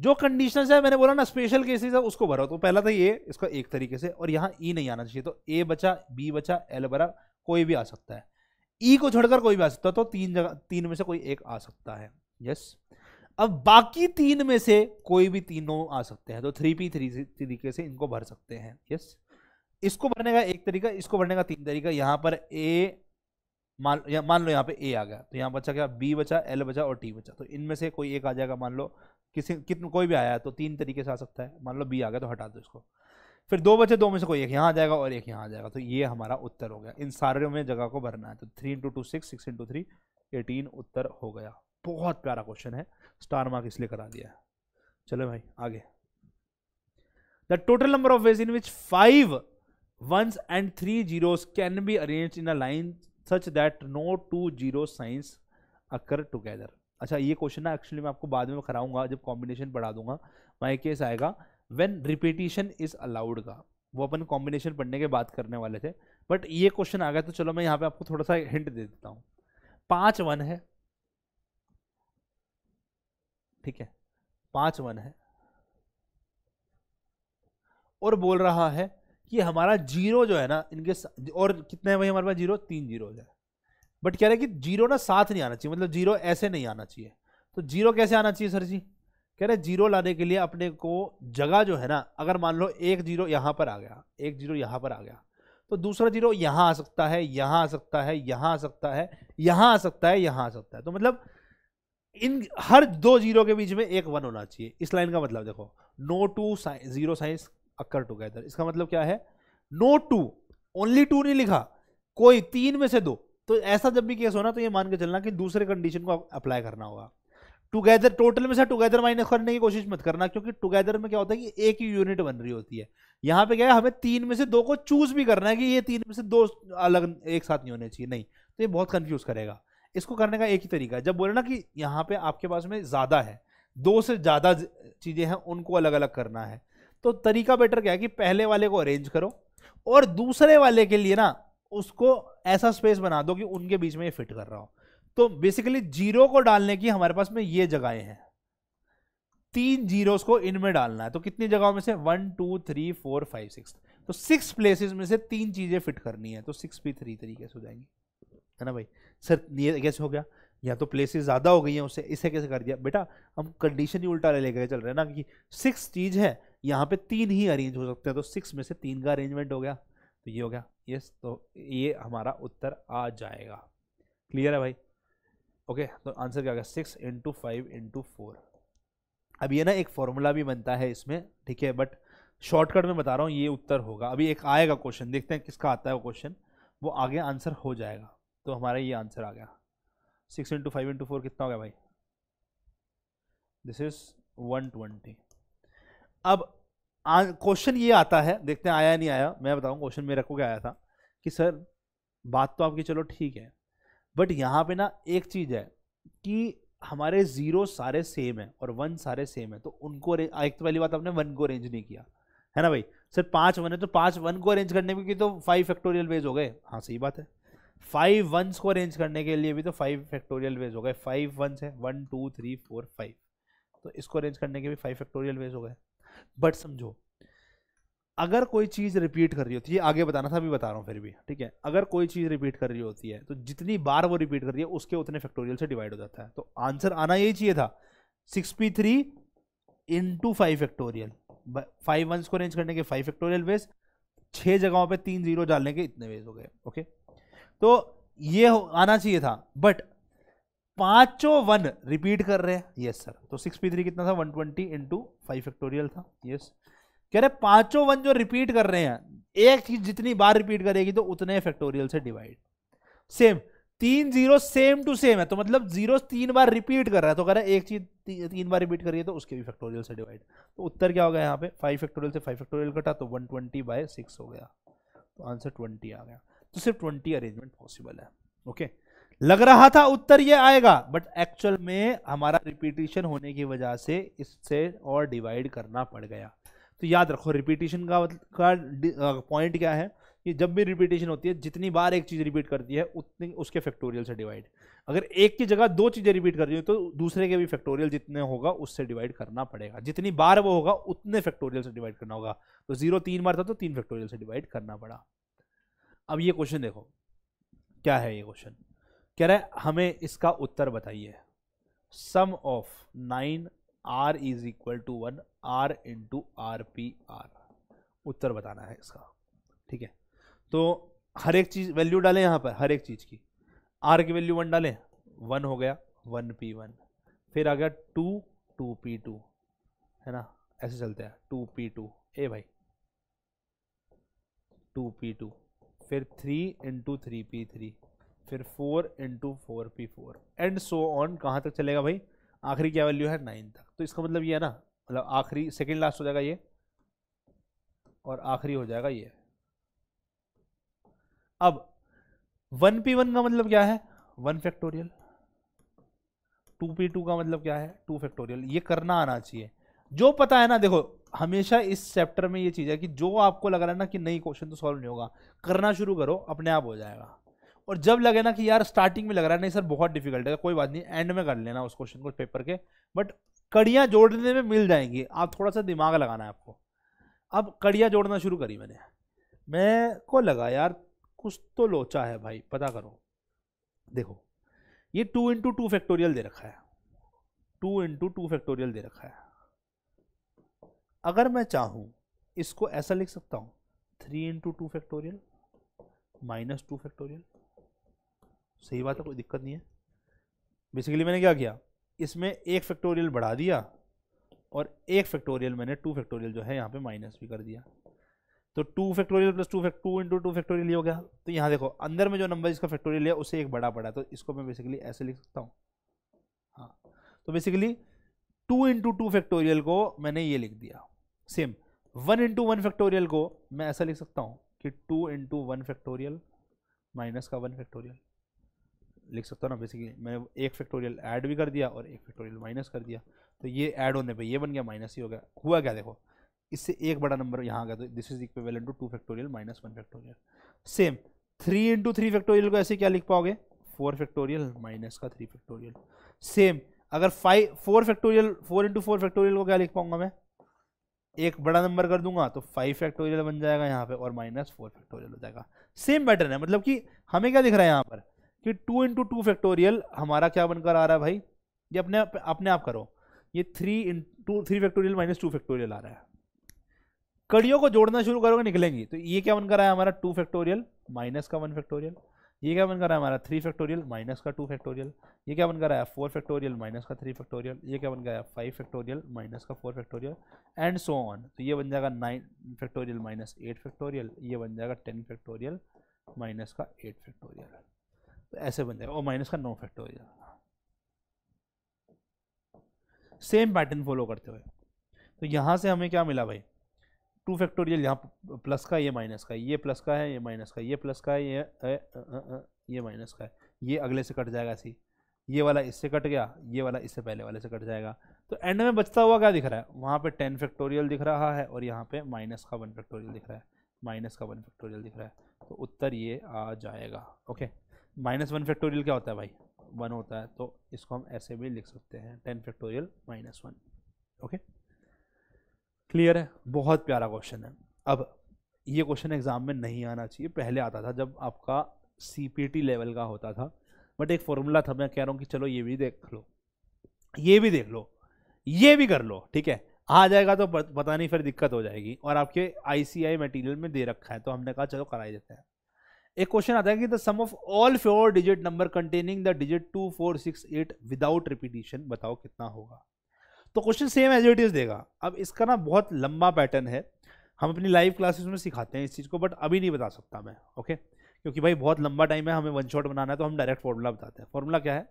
जो कंडीशंस है मैंने बोला ना स्पेशल केसेस है उसको भरो। तो पहला था ये, इसका एक तरीके से, और यहाँ ई नहीं आना चाहिए, तो ए बचा, बी बचा, एल भरा, कोई भी आ सकता है, ई को छोड़कर कोई भी आ सकता है, तो तीन जगह तीन में से कोई एक आ सकता है, यस। अब बाकी तीन में से कोई भी तीनों आ सकते हैं, तो थ्री पी थ्री तरीके से इनको भर सकते हैं, यस। इसको भरने का एक तरीका, इसको भरने का तीन तरीका। यहाँ पर ए मान या, मान लो यहाँ पे ए आ गया, तो यहाँ बचा क्या, बी बचा, एल बचा और टी बचा। तो इनमें से कोई एक आ जाएगा, मान लो किसी कितने कोई भी आया तो तीन तरीके से आ सकता है। मान लो बी आ गया तो हटा दो इसको, फिर दो बचे, दो में से कोई एक यहाँ आ जाएगा और एक यहाँ आ जाएगा। तो ये हमारा उत्तर हो गया। इन सारे में जगह को भरना है, तो three into two six, six into three eighteen उत्तर हो गया। बहुत प्यारा क्वेश्चन है, स्टार मार्क इसलिए करा दिया है। चलो भाई आगे। The total number of ways in which five ones and three zeros can be arranged in a line such that no two zero science occur together. अच्छा ये क्वेश्चन ना एक्चुअली मैं आपको बाद में कराऊंगा जब कॉम्बिनेशन पढ़ा दूंगा, वहाँ केस आएगा व्हेन रिपीटिशन इज अलाउड का, वो अपन कॉम्बिनेशन पढ़ने के बाद करने वाले थे, बट ये क्वेश्चन आ गया तो चलो मैं यहाँ पे आपको थोड़ा सा हिंट दे देता हूँ। पाँच वन है, ठीक है, पाँच वन है और बोल रहा है कि हमारा जीरो जो है ना इनके, और कितने हैं भाई हमारे पास जीरो, तीन जीरो है, बट कह रहे हैं कि जीरो ना साथ नहीं आना चाहिए, मतलब जीरो ऐसे नहीं आना चाहिए। तो जीरो कैसे आना चाहिए सर जी? कह रहे हैं जीरो लाने के लिए अपने को जगह जो है ना, अगर मान लो एक जीरो यहाँ पर आ गया, एक जीरो यहाँ पर आ गया, तो दूसरा जीरो यहाँ आ सकता है, यहाँ आ सकता है, यहाँ आ सकता है, यहाँ आ सकता है, यहाँ आ सकता है। तो मतलब इन हर दो जीरो के बीच में एक वन होना चाहिए। इस लाइन का मतलब देखो, no two zero science occur together, इसका मतलब क्या है? नो टू, ओनली टू नहीं लिखा, कोई तीन में से दो। तो ऐसा जब भी केस होना तो ये मान के चलना कि दूसरे कंडीशन को अप्लाई करना होगा। टुगेदर, टोटल में से टुगेदर माइनस करने की कोशिश मत करना, क्योंकि टुगेदर में क्या होता है कि एक ही यूनिट बन रही होती है। यहाँ पे क्या है, हमें तीन में से दो को चूज भी करना है कि ये तीन में से दो अलग एक साथ नहीं होने चाहिए, नहीं तो ये बहुत कंफ्यूज करेगा। इसको करने का एक ही तरीका है, जब बोले ना कि यहाँ पे आपके पास में ज्यादा है, दो से ज्यादा चीजें हैं, उनको अलग अलग करना है, तो तरीका बेटर क्या है कि पहले वाले को अरेंज करो और दूसरे वाले के लिए ना उसको ऐसा स्पेस बना दो कि उनके बीच में ये फिट कर रहा हो। तो बेसिकली जीरो को डालने की हमारे पास में ये जगहें हैं, तीन जीरोस को इनमें डालना है। तो कितनी जगहों में से, one two three four five six, तो सिक्स प्लेसेस में से तीन चीजें फिट करनी है, तो सिक्स भी थ्री तरीके से हो जाएंगी, है ना भाई? सर ये कैसे हो गया, या तो प्लेसेस ज्यादा हो गई हैं उससे, इसे कैसे कर दिया? बेटा हम कंडीशन ही उल्टा ले गए चल रहे हैं ना, कि सिक्स चीज है, यहाँ पे तीन ही अरेंज हो सकते हैं, तो सिक्स में से तीन का अरेंजमेंट हो गया, तो ये हो गया यस। तो ये हमारा उत्तर आ जाएगा। क्लियर है भाई? ओके, तो आंसर क्या आ गया, six into five into four. अब ये ना एक फॉर्मूला भी बनता है इसमें, ठीक है, बट शॉर्टकट में बता रहा हूँ ये उत्तर होगा। अभी एक आएगा क्वेश्चन, देखते हैं किसका आता है वो क्वेश्चन, वो आगे आंसर हो जाएगा। तो हमारा ये आंसर आ गया, six into five into four कितना हो गया भाई, दिस इज वन ट्वेंटी। अब क्वेश्चन ये आता है, देखते हैं आया नहीं आया। मैं बताऊं क्वेश्चन मेरे को क्या आया था कि सर बात तो आपकी चलो ठीक है, बट यहाँ पे ना एक चीज़ है कि हमारे ज़ीरो सारे सेम है और वन सारे सेम है, तो उनको एक तो पहली बात आपने वन को अरेंज नहीं किया, है ना भाई? सर पाँच वन है तो पाँच वन को अरेंज करने में भी तो फाइव फैक्टोरियल वेज हो गए, हाँ सही बात है। फाइव वंस को अरेंज करने के लिए भी तो फाइव फैक्टोरियल वेज हो गए, फाइव वंस है, one two three four five, तो इसको अरेंज करने के भी फाइव फैक्टोरियल वेज हो गए। बट समझो अगर कोई चीज रिपीट कर रही होती है, आगे बताना था अभी बता रहा हूँ फिर भी, ठीक है, अगर कोई चीज रिपीट कर रही होती है तो जितनी बार वो रिपीट कर रही है उसके उतने फैक्टोरियल से डिवाइड हो जाता है। तो आंसर आना यही चाहिए था, six P three into five factorial, five ones को अरेंज करने के फाइव फैक्टोरियल वेज, छह जगहों पे तीन जीरो डालने के इतने वेज हो गए। ओके, तो ये आना चाहिए था, बट पांचों वन रिपीट कर रहे हैं, यस सर। तो सिक्स पी थ्री कितना था, one twenty into five factorial था, यस। कह रहे पांचों वन जो रिपीट कर रहे हैं, एक चीज जितनी बार रिपीट करेगी तो उतने फैक्टोरियल से डिवाइड। सेम तीन जीरो सेम टू सेम है, तो मतलब जीरो तीन बार रिपीट कर रहा है, तो कह रहा है एक चीज ती, तीन बार रिपीट कर रही है तो उसके भी फैक्टोरियल से डिवाइड। तो उत्तर क्या हो गया यहाँ पे, फाइव फैक्टोरियल से फाइव फैक्टोरियल कटा तो वन ट्वेंटी बाय सिक्स हो गया, तो आंसर ट्वेंटी आ गया। तो सिर्फ ट्वेंटी अरेंजमेंट पॉसिबल है। ओके, लग रहा था उत्तर ये आएगा, बट एक्चुअल में हमारा रिपीटिशन होने की वजह से इससे और डिवाइड करना पड़ गया। तो याद रखो रिपीटिशन का का पॉइंट क्या है कि जब भी रिपीटिशन होती है, जितनी बार एक चीज़ रिपीट करती है उतनी उसके फैक्टोरियल से डिवाइड। अगर एक की जगह दो चीज़ें रिपीट कर रही हो तो दूसरे के भी फैक्टोरियल जितने होगा उससे डिवाइड करना पड़ेगा, जितनी बार वो होगा उतने फैक्टोरियल से डिवाइड करना होगा। तो जीरो तीन बार था तो तीन फैक्टोरियल से डिवाइड करना पड़ा। अब ये क्वेश्चन देखो क्या है, ये क्वेश्चन कह रहा है हमें इसका उत्तर बताइए, sum of nine R is equal to one R into R P R, उत्तर बताना है इसका, ठीक है। तो हर एक चीज़ वैल्यू डालें यहाँ पर, हर एक चीज़ की। आर की वैल्यू वन डालें, वन हो गया वन पी वन, फिर आ गया टू टू पी टू, है ना, ऐसे चलते हैं टू पी टू, ए भाई टू पी टू, फिर three into three P three, फिर four into four P four, and so on, कहाँ तक चलेगा भाई, आखिरी क्या वैल्यू है नाइन तक। तो इसका मतलब ये है ना, मतलब आखिरी सेकेंड लास्ट हो जाएगा ये और आखिरी हो जाएगा ये। अब वन पी वन का मतलब क्या है, one factorial, two P two का मतलब क्या है, टू फैक्टोरियल। ये करना आना चाहिए, जो पता है ना, देखो हमेशा इस चैप्टर में ये चीज़ है कि जो आपको लग रहा है ना कि नहीं क्वेश्चन तो सॉल्व नहीं होगा, करना शुरू करो अपने आप हो जाएगा। और जब लगे ना कि यार स्टार्टिंग में लग रहा है नहीं सर बहुत डिफिकल्ट है, कोई बात नहीं एंड में कर लेना उस क्वेश्चन को पेपर के, बट कड़ियाँ जोड़ने में मिल जाएंगी, आप थोड़ा सा दिमाग लगाना है आपको। अब कड़ियाँ जोड़ना शुरू करी मैंने, मैं को लगा यार कुछ तो लोचा है भाई, पता करो। देखो ये टू इंटू टू फैक्टोरियल दे रखा है, टू इंटू टू फैक्टोरियल दे रखा है, अगर मैं चाहूँ इसको ऐसा लिख सकता हूँ, three into two factorial minus two factorial, सही बात है, कोई दिक्कत नहीं है। बेसिकली मैंने क्या किया, इसमें एक फैक्टोरियल बढ़ा दिया और एक फैक्टोरियल मैंने टू फैक्टोरियल जो है यहाँ पे माइनस भी कर दिया, तो two factorial plus two fact two into two factorial हो गया। तो यहाँ देखो अंदर में जो नंबर इसका फैक्टोरियल है उसे एक बड़ा पड़ा, तो इसको मैं बेसिकली ऐसे लिख सकता हूँ, हाँ। तो basically two into two factorial को मैंने ये लिख दिया, same one into one factorial को मैं ऐसा लिख सकता हूँ कि two into one factorial minus का वन फैक्टोरियल लिख सकता हूँ ना। बेसिकली मैंने एक फैक्टोरियल ऐड भी कर दिया और एक फैक्टोरियल माइनस कर दिया, तो ये ऐड होने पे ये बन गया माइनस ही हो गया। हुआ क्या देखो, इससे एक बड़ा नंबर यहाँ आ गया, तो this is equivalent to two factorial minus one factorial. Same three into three factorial को ऐसे क्या लिख पाओगे, फोर फैक्टोरियल माइनस का थ्री फैक्टोरियल। सेम अगर five four factorial four into four factorial को क्या लिख पाऊंगा मैं, एक बड़ा नंबर कर दूंगा तो फाइव फैक्टोरियल बन जाएगा यहाँ पे और माइनस फोर फैक्टोरियल हो जाएगा। सेम पैटर्न है, मतलब कि हमें क्या दिख रहा है यहाँ पर कि टू इंटू टू फैक्टोरियल हमारा क्या बनकर आ रहा है भाई, ये अपने अपने आप करो, ये three into three factorial minus two factorial आ रहा है। कड़ियों को जोड़ना शुरू करोगे निकलेंगी, तो ये क्या बनकर आया हमारा टू फैक्टोरियल माइनस का वन फैक्टोरियल, ये क्या बनकर आया हमारा थ्री फैक्टोरियल माइनस का टू फैक्टोरियल, ये क्या बनकर आया फोर फैक्टोरियल माइनस का थ्री फैक्टोरियल, ये क्या बनकर आया फाइव फैक्टोरियल माइनस का four factorial, and so on. तो ये बन जाएगा nine factorial minus eight factorial, ये बन जाएगा टेन फैक्टोरियल माइनस का एट फैक्टोरियल, तो ऐसे बन जाएगा, और माइनस का नौ फैक्टोरियल। सेम पैटर्न फॉलो करते हुए तो यहाँ से हमें क्या मिला भाई, टू फैक्टोरियल यहाँ प्लस का, ये माइनस का, ये प्लस का है, ये माइनस का, ये प्लस का है, ये ए, अ, अ, ये माइनस का है, ये अगले से कट जाएगा ऐसी, ये वाला इससे कट गया, ये वाला इससे पहले वाले से कट जाएगा। तो एंड में बचता हुआ क्या दिख रहा है, वहाँ पे टेन फैक्टोरियल दिख रहा है और यहाँ पे माइनस का वन फैक्टोरियल दिख रहा है, माइनस का वन फैक्टोरियल दिख रहा है, तो उत्तर ये आ जाएगा। ओके, माइनस वन फैक्टोरियल क्या होता है भाई, वन होता है, तो इसको हम ऐसे भी लिख सकते हैं, ten factorial minus one. Okay, clear है, बहुत प्यारा क्वेश्चन है। अब ये क्वेश्चन एग्जाम में नहीं आना चाहिए, पहले आता था जब आपका सीपीटी लेवल का होता था, बट एक फॉर्मूला था, मैं कह रहा हूँ कि चलो ये भी देख लो, ये भी देख लो, ये भी कर लो, ठीक है। आ जाएगा तो पता नहीं, फिर दिक्कत हो जाएगी, और आपके आईसीआई मटेरियल में दे रखा है, तो हमने कहा चलो कराई देते हैं। एक क्वेश्चन आता है कि the sum of all four digit number containing the digit two four six eight without repetition, बताओ कितना होगा। तो question same as it is देगा। अब इसका ना बहुत लंबा पैटर्न है, हम अपनी लाइव क्लासेस में सिखाते हैं इस चीज़ को, बट अभी नहीं बता सकता मैं, ओके, क्योंकि भाई बहुत लंबा टाइम है, हमें वन शॉट बनाना है, तो हम डायरेक्ट फॉर्मूला बताते हैं। फॉर्मूला क्या है,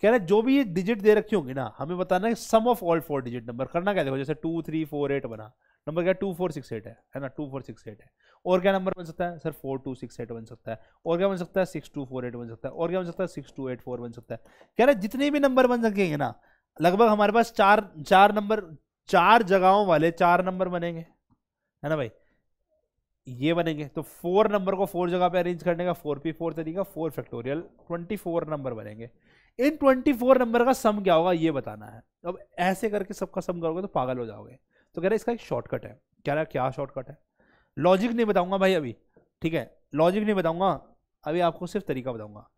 कह रहे जो भी ये डिजिट दे रखी होंगी ना, हमें बताना है sum of all four digit number. करना क्या, देखो जैसे टू थ्री फोर एट बना, नंबर क्या टू फोर सिक्स एट है, है ना, टू फोर सिक्स एट है, और क्या नंबर बन सकता है sir, four two six eight बन सकता है, और क्या बन सकता है सिक्स टू फोर एट बन सकता है, और क्या बन सकता है सिक्स टू एट फोर बन सकता है। कह रहे जितने भी नंबर बन सकेंगे ना, लगभग हमारे पास चार चार नंबर चार जगहों वाले चार नंबर बनेंगे, है ना भाई, ये बनेंगे। तो फोर नंबर को फोर जगह पे अरेंज करने का फोर पी फोर तरीका, four factorial twenty four number बनेंगे। इन ट्वेंटी फोर नंबर का सम क्या होगा ये बताना है। अब ऐसे करके सबका सम करोगे तो पागल हो जाओगे। तो कह रहे इसका एक शॉर्टकट है, कह रहा क्या शॉर्टकट है, लॉजिक नहीं बताऊंगा भाई अभी, ठीक है, लॉजिक नहीं बताऊंगा अभी, आपको सिर्फ तरीका बताऊंगा।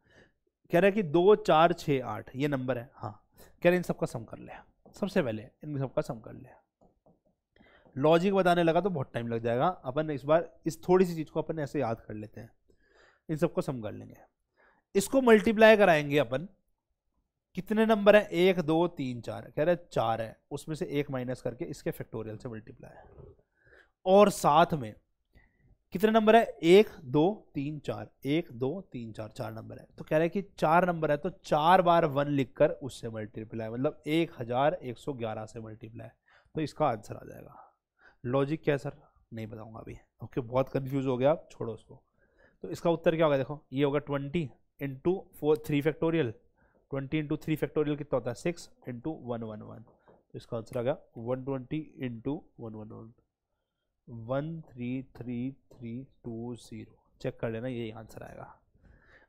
कह रहा है कि दो चार छः आठ ये नंबर है, हाँ, कह रहे इन सबका सम कर ले, सबसे पहले इन सबका सम कर ले। लॉजिक बताने लगा तो बहुत टाइम लग जाएगा, अपन इस बार इस थोड़ी सी चीज़ को अपन ऐसे याद कर लेते हैं, इन सबको सम कर लेंगे। इसको मल्टीप्लाई कराएंगे अपन, कितने नंबर हैं, एक दो तीन चार, कह रहे चार है, उसमें से एक माइनस करके इसके फैक्टोरियल से मल्टीप्लाई, और साथ में कितने नंबर है, एक दो तीन चार, एक दो तीन चार, चार नंबर है, तो कह रहे हैं कि चार नंबर है तो चार बार वन लिखकर उससे मल्टीप्लाई, मतलब एक हजार एक सौ ग्यारह से मल्टीप्लाई, तो इसका आंसर आ जाएगा। लॉजिक क्या है सर, नहीं बताऊंगा अभी, ओके okay, बहुत कंफ्यूज हो गया आप, छोड़ो उसको। तो इसका उत्तर क्या होगा, देखो ये होगा twenty into four three factorial, twenty into three factorial कितना होता है six, into one one one, तो इसका आंसर आ गया one twenty into one one one, one three three three two zero, check कर लेना यही आंसर आएगा।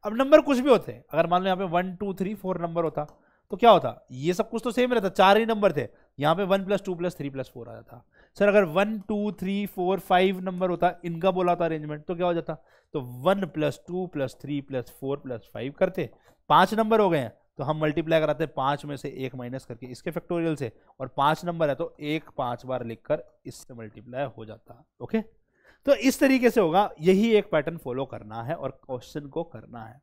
अब नंबर कुछ भी होते हैं, अगर मान लो यहाँ पे one two three four number होता तो क्या होता, ये सब कुछ तो सेम रहता, चार ही नंबर थे, यहाँ पे one plus two plus three plus four आ जाता। सर अगर one two three four five number होता, इनका बोला होता अरेंजमेंट, तो क्या हो जाता, तो one plus two plus three plus four plus five करते, पांच नंबर हो गए हैं तो हम मल्टीप्लाई कराते हैं पांच में से एक माइनस करके इसके फैक्टोरियल से, और पांच नंबर है तो एक पांच बार लिखकर इससे मल्टीप्लाई हो जाता। ओके, तो इस तरीके से होगा, यही एक पैटर्न फॉलो करना है और क्वेश्चन को करना है।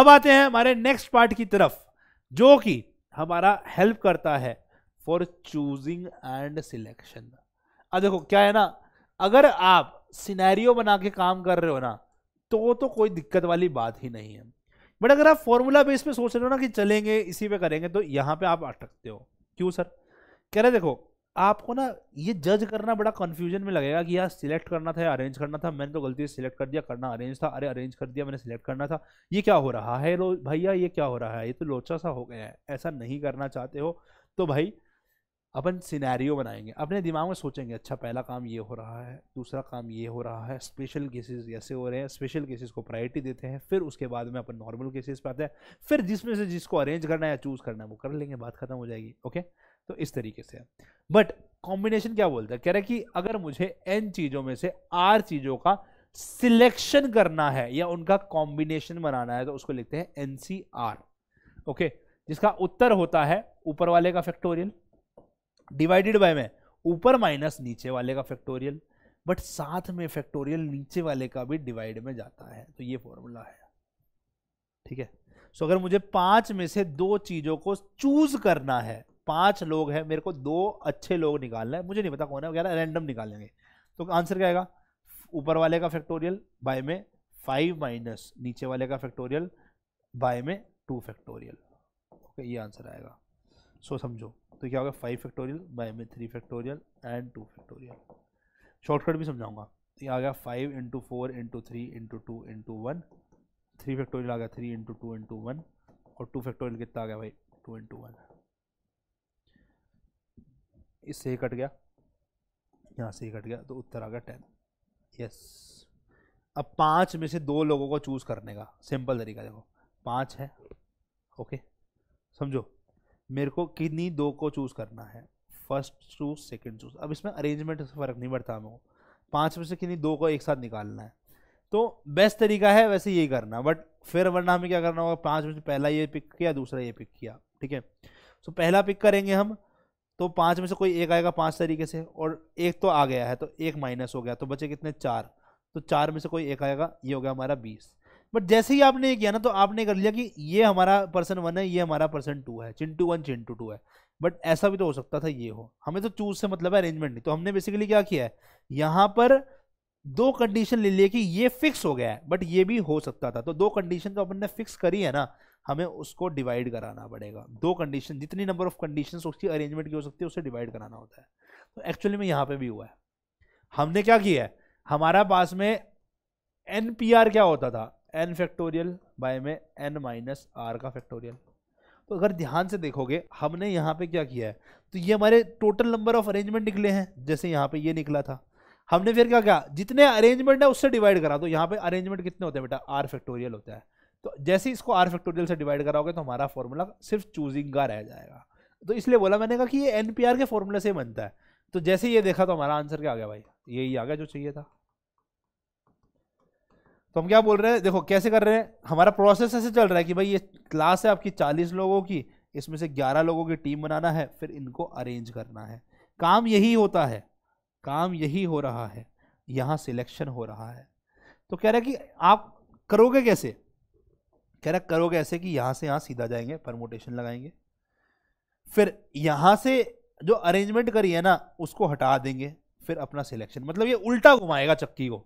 अब आते हैं हमारे नेक्स्ट पार्ट की तरफ, जो कि हमारा हेल्प करता है फॉर चूजिंग एंड सिलेक्शन। अब देखो क्या है ना, अगर आप सिनेरियो बना के काम कर रहे हो ना तो तो कोई दिक्कत वाली बात ही नहीं है, बट अगर आप फॉर्मूला बेस पे सोच रहे हो ना कि चलेंगे इसी पे करेंगे, तो यहाँ पे आप अटकते हो। क्यों सर, कह रहे देखो आपको ना ये जज करना बड़ा कन्फ्यूजन में लगेगा कि यार सिलेक्ट करना था या अरेंज करना था, मैंने तो गलती से सिलेक्ट कर दिया, करना अरेंज था, अरे अरेंज कर दिया मैंने, सिलेक्ट करना था, ये क्या हो रहा है भैया, ये क्या हो रहा है, ये तो लोचा सा हो गया है। ऐसा नहीं करना चाहते हो तो भाई अपन सिनेरियो बनाएंगे, अपने दिमाग में सोचेंगे अच्छा पहला काम ये हो रहा है, दूसरा काम ये हो रहा है, स्पेशल केसेस जैसे हो रहे हैं, स्पेशल केसेस को प्रायोरिटी देते हैं, फिर उसके बाद में अपन नॉर्मल केसेस पे आते हैं, फिर जिसमें से जिसको अरेंज करना है या चूज़ करना है वो कर लेंगे, बात खत्म हो जाएगी। ओके, तो इस तरीके से। बट कॉम्बिनेशन क्या बोलता है, कह रहा है कि अगर मुझे एन चीज़ों में से आर चीज़ों का सिलेक्शन करना है या उनका कॉम्बिनेशन बनाना है तो उसको लिखते हैं एन सी आर। ओके, जिसका उत्तर होता है ऊपर वाले का फैक्टोरियल डिवाइडेड बाय में ऊपर माइनस नीचे वाले का फैक्टोरियल, बट साथ में फैक्टोरियल नीचे वाले का भी डिवाइड में जाता है, तो ये फॉर्मूला है। ठीक है, सो अगर मुझे पांच में से दो चीजों को चूज करना है, पांच लोग हैं, मेरे को दो अच्छे लोग निकालना है, मुझे नहीं पता कौन है वगैरह, रैंडम निकालेंगे, तो आंसर क्या आएगा, ऊपर वाले का फैक्टोरियल बाय में फाइव माइनस नीचे वाले का फैक्टोरियल बाय में टू फैक्टोरियल। ओके, ये आंसर आएगा। सो समझो तो क्या होगा, फाइव फैक्टोरियल बाय में three factorial and two factorial. Shortcut भी समझाऊंगा, तो ये आ गया five into four into three into two into one, three factorial आ गया three into two into one, और टू फैक्टोरियल कितना आ गया भाई टू इंटू वन, इससे ही कट गया, यहाँ से ही कट गया, तो उत्तर आ गया टेन। यस, अब पाँच में से दो लोगों को चूज़ करने का सिंपल तरीका देखो, पाँच है ओके, समझो मेरे को किन्हीं दो को चूज़ करना है, फर्स्ट चूज सेकंड चूज, अब इसमें अरेंजमेंट से फ़र्क नहीं पड़ता, मेरे को पाँच में से किन्हीं दो को एक साथ निकालना है, तो बेस्ट तरीका है वैसे यही करना, बट फिर वरना हमें क्या करना होगा, पाँच में से पहला ये पिक किया दूसरा ये पिक किया, ठीक है, सो पहला पिक करेंगे हम तो पाँच में से कोई एक आएगा पाँच तरीके से, और एक तो आ गया है तो एक माइनस हो गया, तो बचे कितने चार, तो चार में से कोई एक आएगा, ये हो गया हमारा बीस। बट जैसे ही आपने ये किया ना तो आपने कर लिया कि ये हमारा पर्सन वन है, ये हमारा पर्सन टू है, चिंटू वन चिंटू टू है, बट ऐसा भी तो हो सकता था ये हो, हमें तो चूज से मतलब है अरेंजमेंट नहीं, तो हमने बेसिकली क्या किया है, यहाँ पर दो कंडीशन ले लिए कि ये फिक्स हो गया है बट ये भी हो सकता था, तो दो कंडीशन तो अपन ने फिक्स करी है ना, हमें उसको डिवाइड कराना पड़ेगा, दो कंडीशन जितनी नंबर ऑफ कंडीशन उसकी अरेंजमेंट की हो सकती है उससे डिवाइड कराना होता है। तो एक्चुअली में यहाँ पर भी हुआ है, हमने क्या किया है, हमारा पास में एन पी आर क्या होता था, n फैक्टोरियल बाय में n माइनस आर का फैक्टोरियल, तो अगर ध्यान से देखोगे हमने यहाँ पे क्या किया है, तो ये हमारे टोटल नंबर ऑफ अरेंजमेंट निकले हैं, जैसे यहाँ पे ये निकला था, हमने फिर क्या किया, जितने अरेंजमेंट है उससे डिवाइड करा, तो यहाँ पे अरेंजमेंट कितने होते हैं बेटा, आर फैक्टोरियल होता है, तो जैसे इसको आर फैक्टोरियल से डिवाइड कराओगे तो हमारा फॉर्मूला सिर्फ चूजिंग का रह जाएगा, तो इसलिए बोला मैंने कहा कि ये एन पी आर के फॉर्मूला से बनता है, तो जैसे ये देखा तो हमारा आंसर क्या आ गया भाई, यही आ गया जो चाहिए था। तो हम क्या बोल रहे हैं, देखो कैसे कर रहे हैं, हमारा प्रोसेस ऐसे चल रहा है कि भाई ये क्लास है आपकी चालीस लोगों की, इसमें से ग्यारह लोगों की टीम बनाना है, फिर इनको अरेंज करना है, काम यही होता है, काम यही हो रहा है, यहाँ सिलेक्शन हो रहा है। तो कह रहा है कि आप करोगे कैसे, कह रहा करोगे ऐसे कि यहाँ से यहाँ सीधा जाएंगे, परमोटेशन लगाएंगे, फिर यहाँ से जो अरेंजमेंट करी है ना उसको हटा देंगे, फिर अपना सिलेक्शन, मतलब ये उल्टा घुमाएगा चक्की को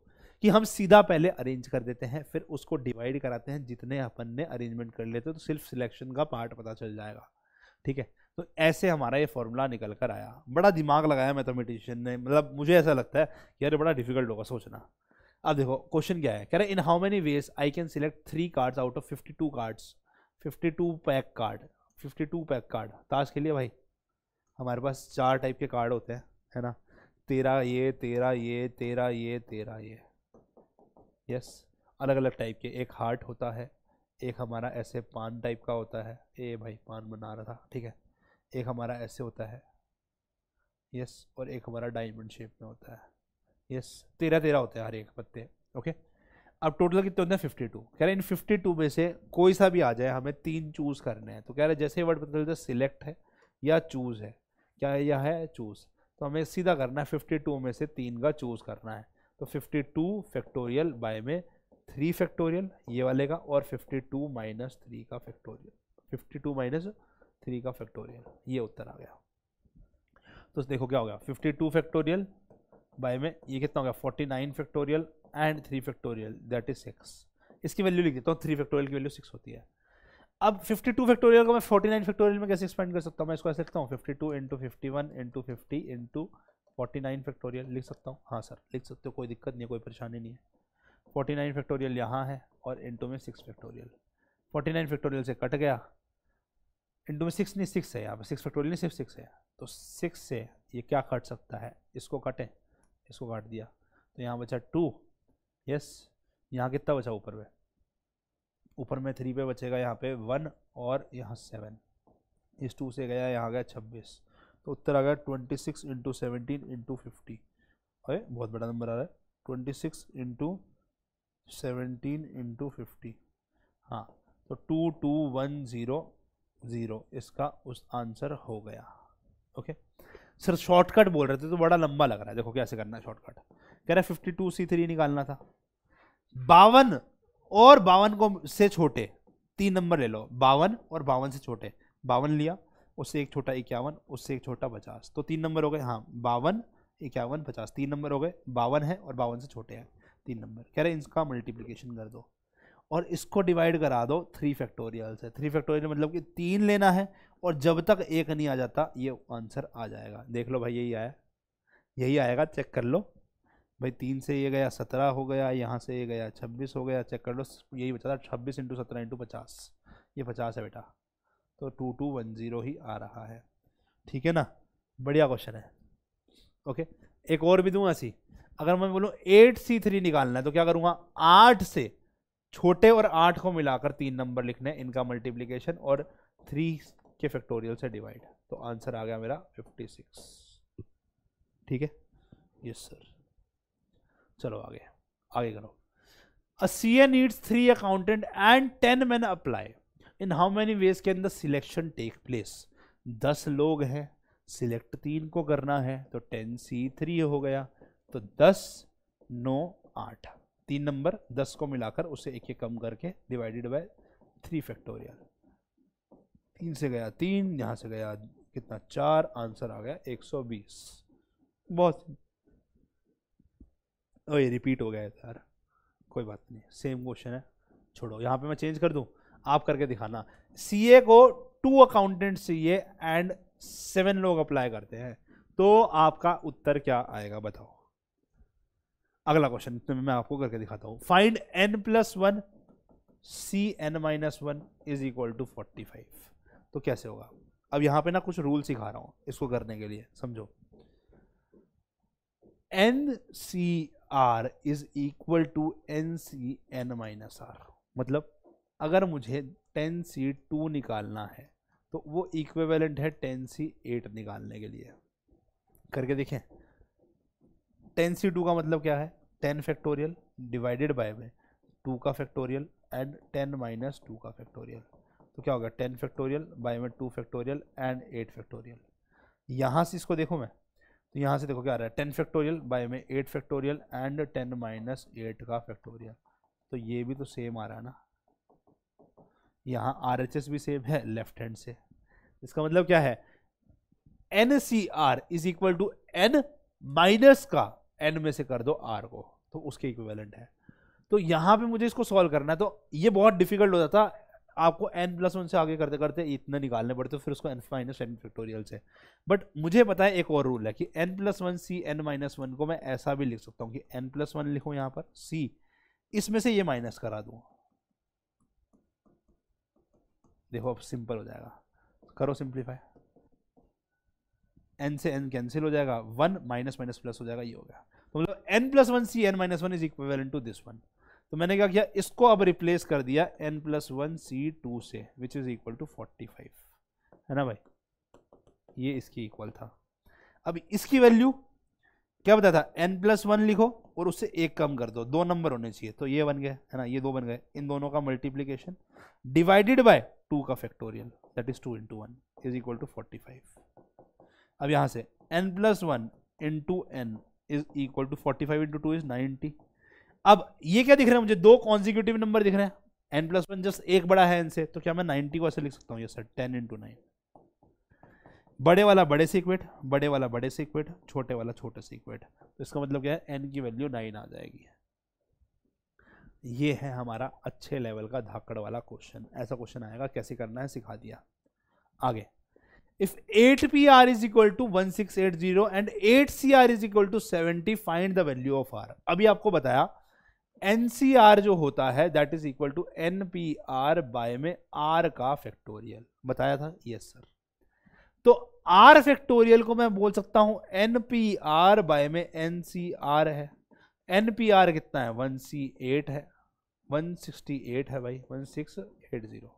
कि हम सीधा पहले अरेंज कर देते हैं फिर उसको डिवाइड कराते हैं जितने अपन ने अरेंजमेंट कर लेते हैं, तो सिर्फ सिलेक्शन का पार्ट पता चल जाएगा। ठीक है, तो ऐसे हमारा ये फॉर्मूला निकल कर आया। बड़ा दिमाग लगाया मैथमेटिशियन ने, मतलब मुझे ऐसा लगता है कि यार बड़ा डिफिकल्ट होगा सोचना। अब देखो क्वेश्चन क्या है, कह रहे इन how many ways I can select three cards out of fifty two cards fifty two pack card fifty two pack card ताश के लिए भाई हमारे पास चार टाइप के कार्ड होते हैं, है ना, तेरह ये तेरह ये तेरह ये तेरह ये, यस, अलग अलग टाइप के, एक हार्ट होता है, एक हमारा ऐसे पान टाइप का होता है, ए भाई पान बना रहा था, ठीक है, एक हमारा ऐसे होता है, यस, और एक हमारा डायमंड शेप में होता है, यस, तेरह तेरह होते हैं हर एक पत्ते, ओके। अब टोटल कितने होते हैं फिफ्टी टू, कह रहे इन फिफ्टी टू में से कोई सा भी आ जाए हमें तीन चूज़ करने हैं, तो कह रहे जैसे वर्ड पता चलता है सिलेक्ट है या चूज़ है, क्या यह है चूज़, तो हमें सीधा करना है फिफ्टी टू में से तीन का चूज़ करना है, तो फिफ्टी टू फैक्टोरियल बाय में थ्री फैक्टोरियल ये वाले का और फिफ्टी टू माइनस थ्री का factorial, fifty two minus three का फैक्टोरियल, ये उत्तर आ गया। तो देखो क्या हो गया, फिफ्टी टू फैक्टोरियल बाय में ये कितना हो गया forty nine factorial and three factorial that is six, इसकी वैल्यू लिख देता हूँ, थ्री फैक्टोरियल की वैल्यू सिक्स होती है। अब फिफ्टी टू फैक्टोरियल को मैं फोर्टी नाइन फैक्टोरियल में कैसे एक्सपेंड कर सकता हूँ, मैं इसको ऐसे लिखता हूँ fifty two into fifty one into fifty into forty nine factorial, लिख सकता हूँ, हाँ सर लिख सकते हो, कोई दिक्कत नहीं है, कोई परेशानी नहीं है। फोर्टी नाइन फैक्टोरियल यहाँ है और इंटू में six factorial, forty nine factorial से कट गया, इंटू में सिक्स नहीं सिक्स है, यहाँ पर सिक्स फैक्टोरियल नहीं सिर्फ सिक्स है, तो सिक्स से ये क्या कट सकता है, इसको कटें, इसको काट दिया, तो यहाँ बचा टू, यस, यहाँ कितना बचा ऊपर में, ऊपर में थ्री पे बचेगा, यहाँ पे वन और यहाँ सेवन, इस टू से गया, यहाँ गया छब्बीस, तो उत्तर आ गया twenty six into seventeen into fifty, अरे बहुत बड़ा नंबर आ रहा है, twenty six into seventeen into fifty, हाँ, तो two two one zero zero इसका उस आंसर हो गया। ओके सर शॉर्टकट बोल रहे थे तो बड़ा लंबा लग रहा है, देखो कैसे करना है शॉर्टकट, कह रहा है फिफ्टी टू सी थ्री निकालना था, बावन और बावन को से छोटे तीन नंबर ले लो, बावन और बावन से छोटे, बावन लिया, उससे एक छोटा इक्यावन, उससे एक छोटा पचास, तो तीन नंबर हो गए, हाँ बावन इक्यावन पचास तीन नंबर हो गए, बावन है और बावन से छोटे हैं तीन नंबर, कह रहे इसका मल्टीप्लिकेशन कर दो और इसको डिवाइड करा दो थ्री फैक्टोरियल से, थ्री फैक्टोरियल मतलब कि तीन लेना है और जब तक एक नहीं आ जाता ये आंसर आ जाएगा। देख लो भाई यही आया, यही आएगा, चेक कर लो भाई, तीन से ये गया सत्रह हो गया, यहाँ से ये गया छब्बीस हो गया, चेक कर लो, यही बचा था छब्बीस इंटू सत्रह इंटू पचास, ये पचास है बेटा, तो टू टू वन ज़ीरो ही आ रहा है। ठीक है ना, बढ़िया क्वेश्चन है। ओके एक और भी दूंगा सी, अगर मैं बोलूँ एट सी थ्री निकालना है तो क्या करूँगा, आठ से छोटे और आठ को मिलाकर तीन नंबर लिखने, इनका मल्टीप्लिकेशन और थ्री के फैक्टोरियल से डिवाइड, तो आंसर आ गया मेरा फिफ्टी सिक्स। ठीक है, यस सर, चलो आगे आगे करो। A C A needs three accountant and ten man apply, in how many ways can the selection take place. दस लोग हैं, सिलेक्ट तीन को करना है, तो टेन सी थ्री हो गया, तो दस नौ आठ तीन नंबर, दस को मिलाकर उसे एक एक कम करके डिवाइडेड बाय थ्री फैक्टोरियल, तीन से गया तीन, यहाँ से गया कितना चार, आंसर आ गया एक सौ बीस। बहुत ओ ये रिपीट हो गया है यार, कोई बात नहीं, सेम क्वेश्चन है, छोड़ो। यहाँ पे मैं चेंज कर दूँ, आप करके दिखाना, सीए को two accountant CA and seven लोग अप्लाई करते हैं, तो आपका उत्तर क्या आएगा बताओ। अगला क्वेश्चन तो मैं आपको करके दिखाता हूँ। Find N plus one C N minus one is equal to forty five, तो कैसे होगा। अब यहाँ पे ना कुछ रूल सिखा रहा हूँ इसको करने के लिए, समझो। N C R is equal to N C N minus R, मतलब अगर मुझे टेन सी टू निकालना है तो वो इक्विवेलेंट है टेन सी एट निकालने के लिए। करके देखें, टेन सी टू का मतलब क्या है, टेन फैक्टोरियल डिवाइडेड बाय में टू का factorial and ten minus two का फैक्टोरियल, तो क्या होगा टेन फैक्टोरियल बाय में two factorial and eight factorial. यहाँ से इसको देखो मैं, तो यहाँ से देखो क्या आ रहा है, टेन फैक्टोरियल बाय में eight factorial and ten minus eight का फैक्टोरियल, तो ये भी तो सेम आ रहा है ना, यहाँ आर एच एस भी सेम है लेफ्ट हैंड से। इसका मतलब क्या है, N C R is equal to N minus का एन में से कर दो आर को, तो उसके इक्विवेलेंट है। तो यहाँ पे मुझे इसको सॉल्व करना है, तो ये बहुत डिफिकल्ट हो जाता, आपको एन प्लस वन से आगे करते करते इतना निकालने पड़ते, फिर उसको एन माइनस एन फैक्टोरियल से। बट मुझे पता है एक और रूल है कि N plus one C N minus one को मैं ऐसा भी लिख सकता हूँ कि एन प्लस वन लिखूँ यहाँ पर सी, इसमें से ये माइनस करा दूँ, देखो अब सिंपल हो जाएगा, करो सिंप्लीफाई, एन से एन कैंसिल हो जाएगा, वन माइनस माइनस प्लस हो जाएगा, ये हो गया। तो मतलब N plus one C N minus one is equivalent to this one. तो मैंने क्या किया, इसको अब रिप्लेस कर दिया N plus one C two से which is equal to forty five है ना भाई, ये इसकी इक्वल था। अब इसकी वैल्यू क्या बता था, एन प्लस वन लिखो और उससे एक कम कर दो, दो नंबर होने चाहिए, तो ये बन गए है ना, ये दो बन गए, इन दोनों का मल्टीप्लीकेशन डिवाइडेड बाय टू का factorial that is two into one is equal to forty five. अब यहाँ से N plus one into N is equal to forty five into two is ninety. अब ये क्या दिख रहा है मुझे, दो कॉन्जिक्यूटिव नंबर दिख रहे हैं, एन प्लस वन जस्ट एक बड़ा है एन से, तो क्या मैं नाइन्टी को ऐसे लिख सकता हूँ, yes sir, ten into nine, बड़े वाला बड़े से इक्वेट, बड़े वाला बड़े से इक्वेट, छोटे वाला छोटे से इक्वेट। तो इसका मतलब क्या है, एन की वैल्यू नाइन आ जाएगी। ये है हमारा अच्छे लेवल का धाकड़ वाला क्वेश्चन, ऐसा क्वेश्चन आएगा, कैसे करना है सिखा दिया। आगे, if eight P are is equal to one six eight zero and eight C R is equal to seventy find the value of R. अभी आपको बताया एन सी आर जो होता है that is equal to N P R by में R का factorial, बताया था यस सर। तो आर फैक्टोरियल को मैं बोल सकता हूं एन पी आर बाय में एन सी आर है। एन पी आर कितना है, वन सी एट है, वन सिक्सटी एट है भाई, वन सिक्स एट जीरो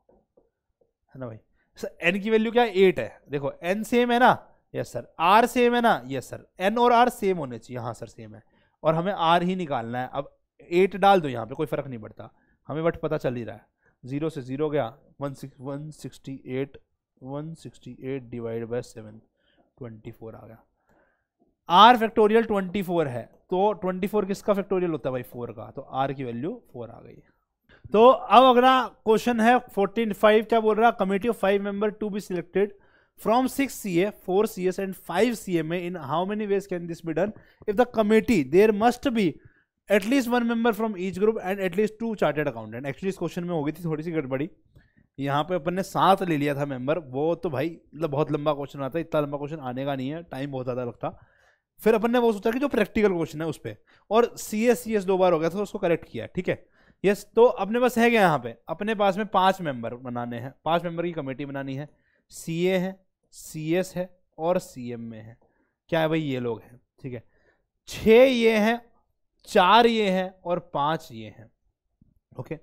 है ना भाई। सर एन की वैल्यू क्या है, एट है, देखो एन सेम है ना, यस सर, आर सेम है ना, यस सर, एन और आर सेम होने चाहिए, हाँ सर सेम है, और हमें आर ही निकालना है। अब एट डाल दो यहाँ पे, कोई फर्क नहीं पड़ता हमें, बट पता चल ही रहा है, जीरो से जीरो गया, one six one sixty eight one sixty eight divide by seven, twenty four आ गया। आर फैक्टोरियल ट्वेंटी फोर है, तो ट्वेंटी फोर किसका फैक्टोरियल होता है भाई, फोर का, तो आर की वैल्यू फोर आ गई। तो अब अगला क्वेश्चन है फोर्टीन फाइव, क्या बोल रहा, committee of five member to be selected from six C A four C S and five C M A in how many ways can this be done if the committee there must be at least one member from each group and at least two chartered accountant. Actually इस question में हो गई थी थोड़ी सी गड़बड़ी, यहाँ पे अपन ने सात ले लिया था मेंबर, वो तो भाई मतलब बहुत लंबा क्वेश्चन आता है, इतना लंबा क्वेश्चन आने का नहीं है, टाइम बहुत ज़्यादा लगता। फिर अपन ने वो सोचा कि जो प्रैक्टिकल क्वेश्चन है उस पर, और सी एस सी एस दो बार हो गया था तो उसको करेक्ट किया, ठीक है यस। तो अपने पास है क्या, यहाँ पे अपने पास में पांच मेंबर बनाने हैं, पांच मेंबर की कमेटी बनानी है, सी ए है, सी एस है और सी एम ए है, क्या है भाई ये लोग हैं, ठीक है, छः ये हैं, चार ये हैं और पांच ये हैं, ओके।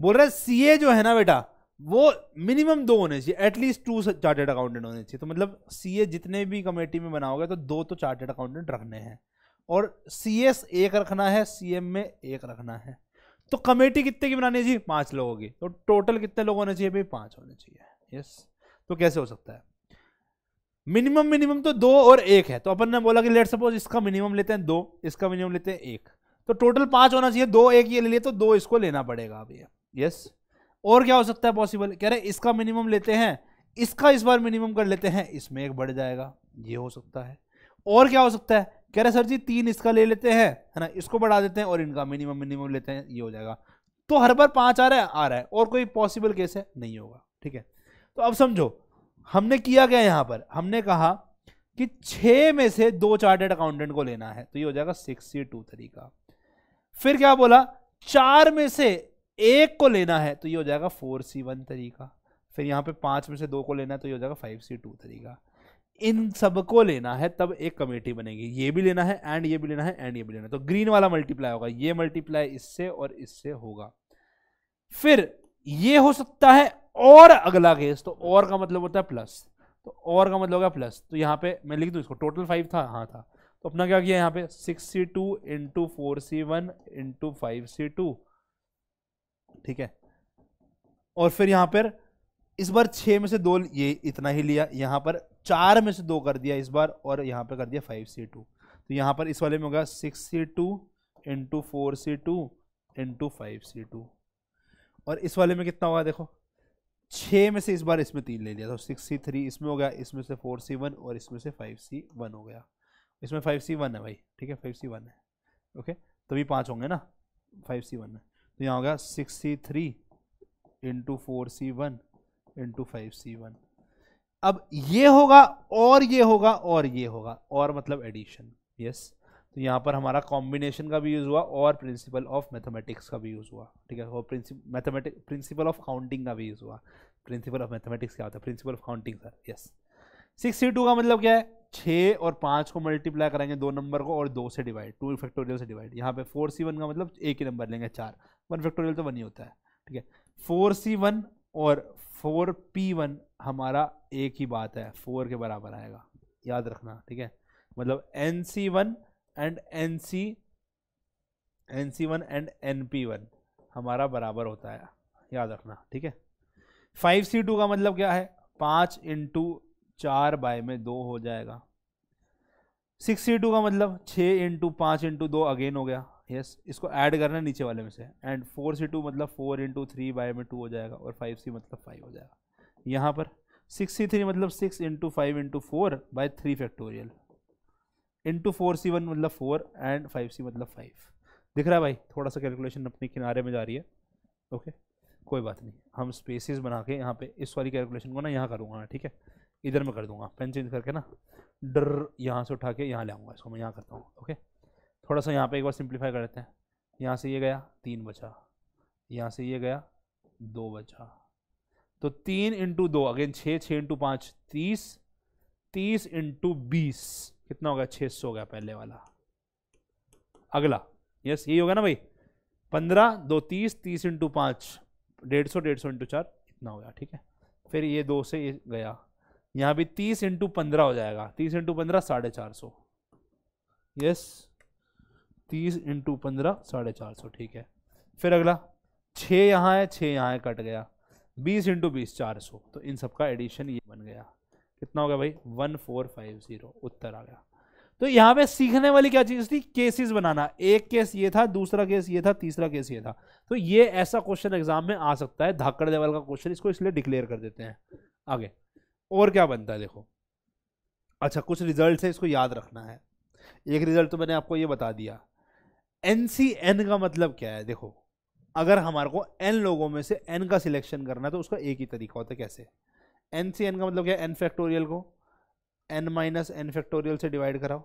बोल रहा है सी ए जो है ना बेटा वो मिनिमम दो होने चाहिए, एटलीस्ट टू चार्टेड अकाउंटेंट होने चाहिए, तो मतलब सी ए जितने भी कमेटी में बनाओगे तो दो तो चार्टेड अकाउंटेंट रखने हैं, और सी एस एक रखना है, सी एम में एक रखना है। तो कमेटी कितने की बनानी चाहिए, पांच लोगों की, तो टोटल कितने लोग होने चाहिए भाई, पांच होने चाहिए यस। तो कैसे हो सकता है, मिनिमम मिनिमम तो दो और एक है, तो अपन ने बोला कि लेट सपोज इसका मिनिमम लेते हैं दो, इसका मिनिमम लेते हैं एक, तो टोटल पांच होना चाहिए, दो एक ये ले लिया तो दो इसको लेना पड़ेगा अभी यस। और क्या हो सकता है पॉसिबल, कह रहे इसका मिनिमम लेते हैं, इसका इस बार मिनिमम कर लेते हैं, इसमें एक बढ़ जाएगा, ये हो सकता है। और क्या हो सकता है, कह रहे सर जी तीन इसका ले लेते हैं है ना, इसको बढ़ा देते हैं और इनका मिनिमम मिनिमम लेते हैं, ये हो जाएगा। तो हर बार पाँच आ रहा है आ रहा है और कोई पॉसिबल केस है नहीं होगा, ठीक है। तो अब समझो हमने किया क्या, यहाँ पर हमने कहा कि छः में से दो चार्टेड अकाउंटेंट को लेना है, तो ये हो जाएगा सिक्स सी टू तरीका। फिर क्या बोला, चार में से एक को लेना है, तो ये हो जाएगा फोर सी वन तरीका। फिर यहाँ पे पाँच में से दो को लेना है, तो ये हो जाएगा फाइव सी टू तरीका। इन सबको लेना है तब एक कमेटी बनेगी, ये भी लेना है एंड ये भी लेना है एंड ये भी लेना है, तो ग्रीन वाला मल्टीप्लाई होगा, ये मल्टीप्लाई इससे और इससे होगा। फिर ये हो सकता है और अगला केस, तो और का मतलब होता है प्लस, तो और का मतलब होगा प्लस। तो यहाँ पे मैं लिख दूँ इसको, टोटल फाइव था, हाँ था, तो अपना क्या किया यहाँ पे six C two into four C one into five C two, ठीक है। और फिर यहाँ पर इस बार छः में से दो ये इतना ही लिया, यहाँ पर चार में से दो कर दिया इस बार, और यहाँ पर कर दिया फाइव सी टू, तो यहाँ पर इस वाले में होगा six C two into four C two into five C two, और इस वाले में कितना होगा देखो छः में से इस बार इसमें तीन ले लिया तो सिक्स सी थ्री इसमें हो गया, इसमें से फोर सी वन और इसमें से फाइव सी वन हो गया। इसमें फाइव सी वन है भाई, ठीक है, फाइव सी वन है, ओके, तभी पाँच होंगे ना, फाइव सी वन है तो यहाँ हो गया six C three into four C one into five C one. अब ये होगा और ये होगा और ये होगा और मतलब एडिशन, यस। तो यहाँ पर हमारा कॉम्बिनेशन का भी यूज़ हुआ और प्रिंसिपल ऑफ मैथमेटिक्स का भी यूज़ हुआ, ठीक है, और principle mathematics principle of counting का भी यूज़ हुआ। प्रिंसिपल ऑफ मैथमेटिक्स क्या होता है? Principle of counting sir, yes. Six C two का मतलब क्या है? छः और पाँच को मल्टीप्लाई करेंगे दो नंबर को और दो से डिवाइड, टू फैक्टोरियल से डिवाइड। यहाँ पे फोर सी वन का मतलब एक ही नंबर लेंगे चार, वन फैक्टोरियल तो वन ही होता है, ठीक है। फोर सी वन और फोर पी वन हमारा एक ही बात है, फोर के बराबर आएगा, याद रखना, ठीक है। मतलब N C one and N C N C one and N P one हमारा बराबर होता है, याद रखना, ठीक है। फाइव सी टू का मतलब क्या है? पाँच इंटू चार बाय में दो हो जाएगा। सिक्स सी टू का मतलब छः इंटू पाँच इंटू दो अगेन हो गया, यस, इसको ऐड करना नीचे वाले में से। एंड फोर सी टू मतलब फोर इंटू थ्री बाय में टू हो जाएगा और फाइव सी मतलब फाइव हो जाएगा। यहाँ पर सिक्स सी थ्री मतलब six into five into four by three factorial into four C one मतलब फोर एंड फाइव सी मतलब फाइव। दिख रहा है भाई, थोड़ा सा कैलकुलेशन अपने किनारे में जा रही है, ओके, कोई बात नहीं, हम स्पेसेस बना के यहाँ पे इस वाली कैलकुलेशन को ना यहाँ करूँगा, ठीक है, इधर मैं कर दूंगा, पेन चेंज करके ना डर यहाँ से उठा के यहाँ ले आऊँगा, इसको मैं यहाँ करता हूँ, ओके। थोड़ा सा यहाँ पे एक बार सिंप्लीफाई कर लेते हैं। यहाँ से ये गया तीन बचा, यहाँ से ये गया दो बचा, तो तीन इंटू दो अगेन छः, छः इंटू पाँच तीस, तीस इंटू बीस कितना हो गया? छः सौ हो गया पहले वाला, अगला, यस, यही होगा ना भाई, पंद्रह दो तीस, तीस इंटू पाँच डेढ़ सौ, डेढ़ सौ इंटू चार इतना हो गया, ठीक है। फिर ये दो से ये गया, यहाँ भी तीस इंटू पंद्रह हो जाएगा, तीस इंटू पंद्रह साढ़े चार सौ, यस, तीस इंटू पंद्रह साढ़े चार सौ, ठीक है। फिर अगला छः यहाँ है, छः यहाँ है, कट गया, बीस इंटू बीस चार सौ, तो इन सब का एडिशन ये बन गया, कितना हो गया भाई? वन फोर फाइव जीरो उत्तर आ गया। तो यहाँ पे सीखने वाली क्या चीज़ थी? केसेस बनाना। एक केस ये था, दूसरा केस ये था, तीसरा केस ये था। तो ये ऐसा क्वेश्चन एग्जाम में आ सकता है, धाकड़ लेवल का क्वेश्चन, इसको इसलिए डिक्लेयर कर देते हैं। आगे और क्या बनता है देखो, अच्छा कुछ रिजल्ट है, इसको याद रखना है। एक रिजल्ट तो मैंने आपको ये बता दिया, एन सी एन का मतलब क्या है? देखो, अगर हमारे को एन लोगों में से एन का सिलेक्शन करना है तो उसका एक ही तरीका होता है। कैसे? एन सी एन का मतलब क्या है? एन फैक्टोरियल को एन माइनस एन फैक्टोरियल से डिवाइड कराओ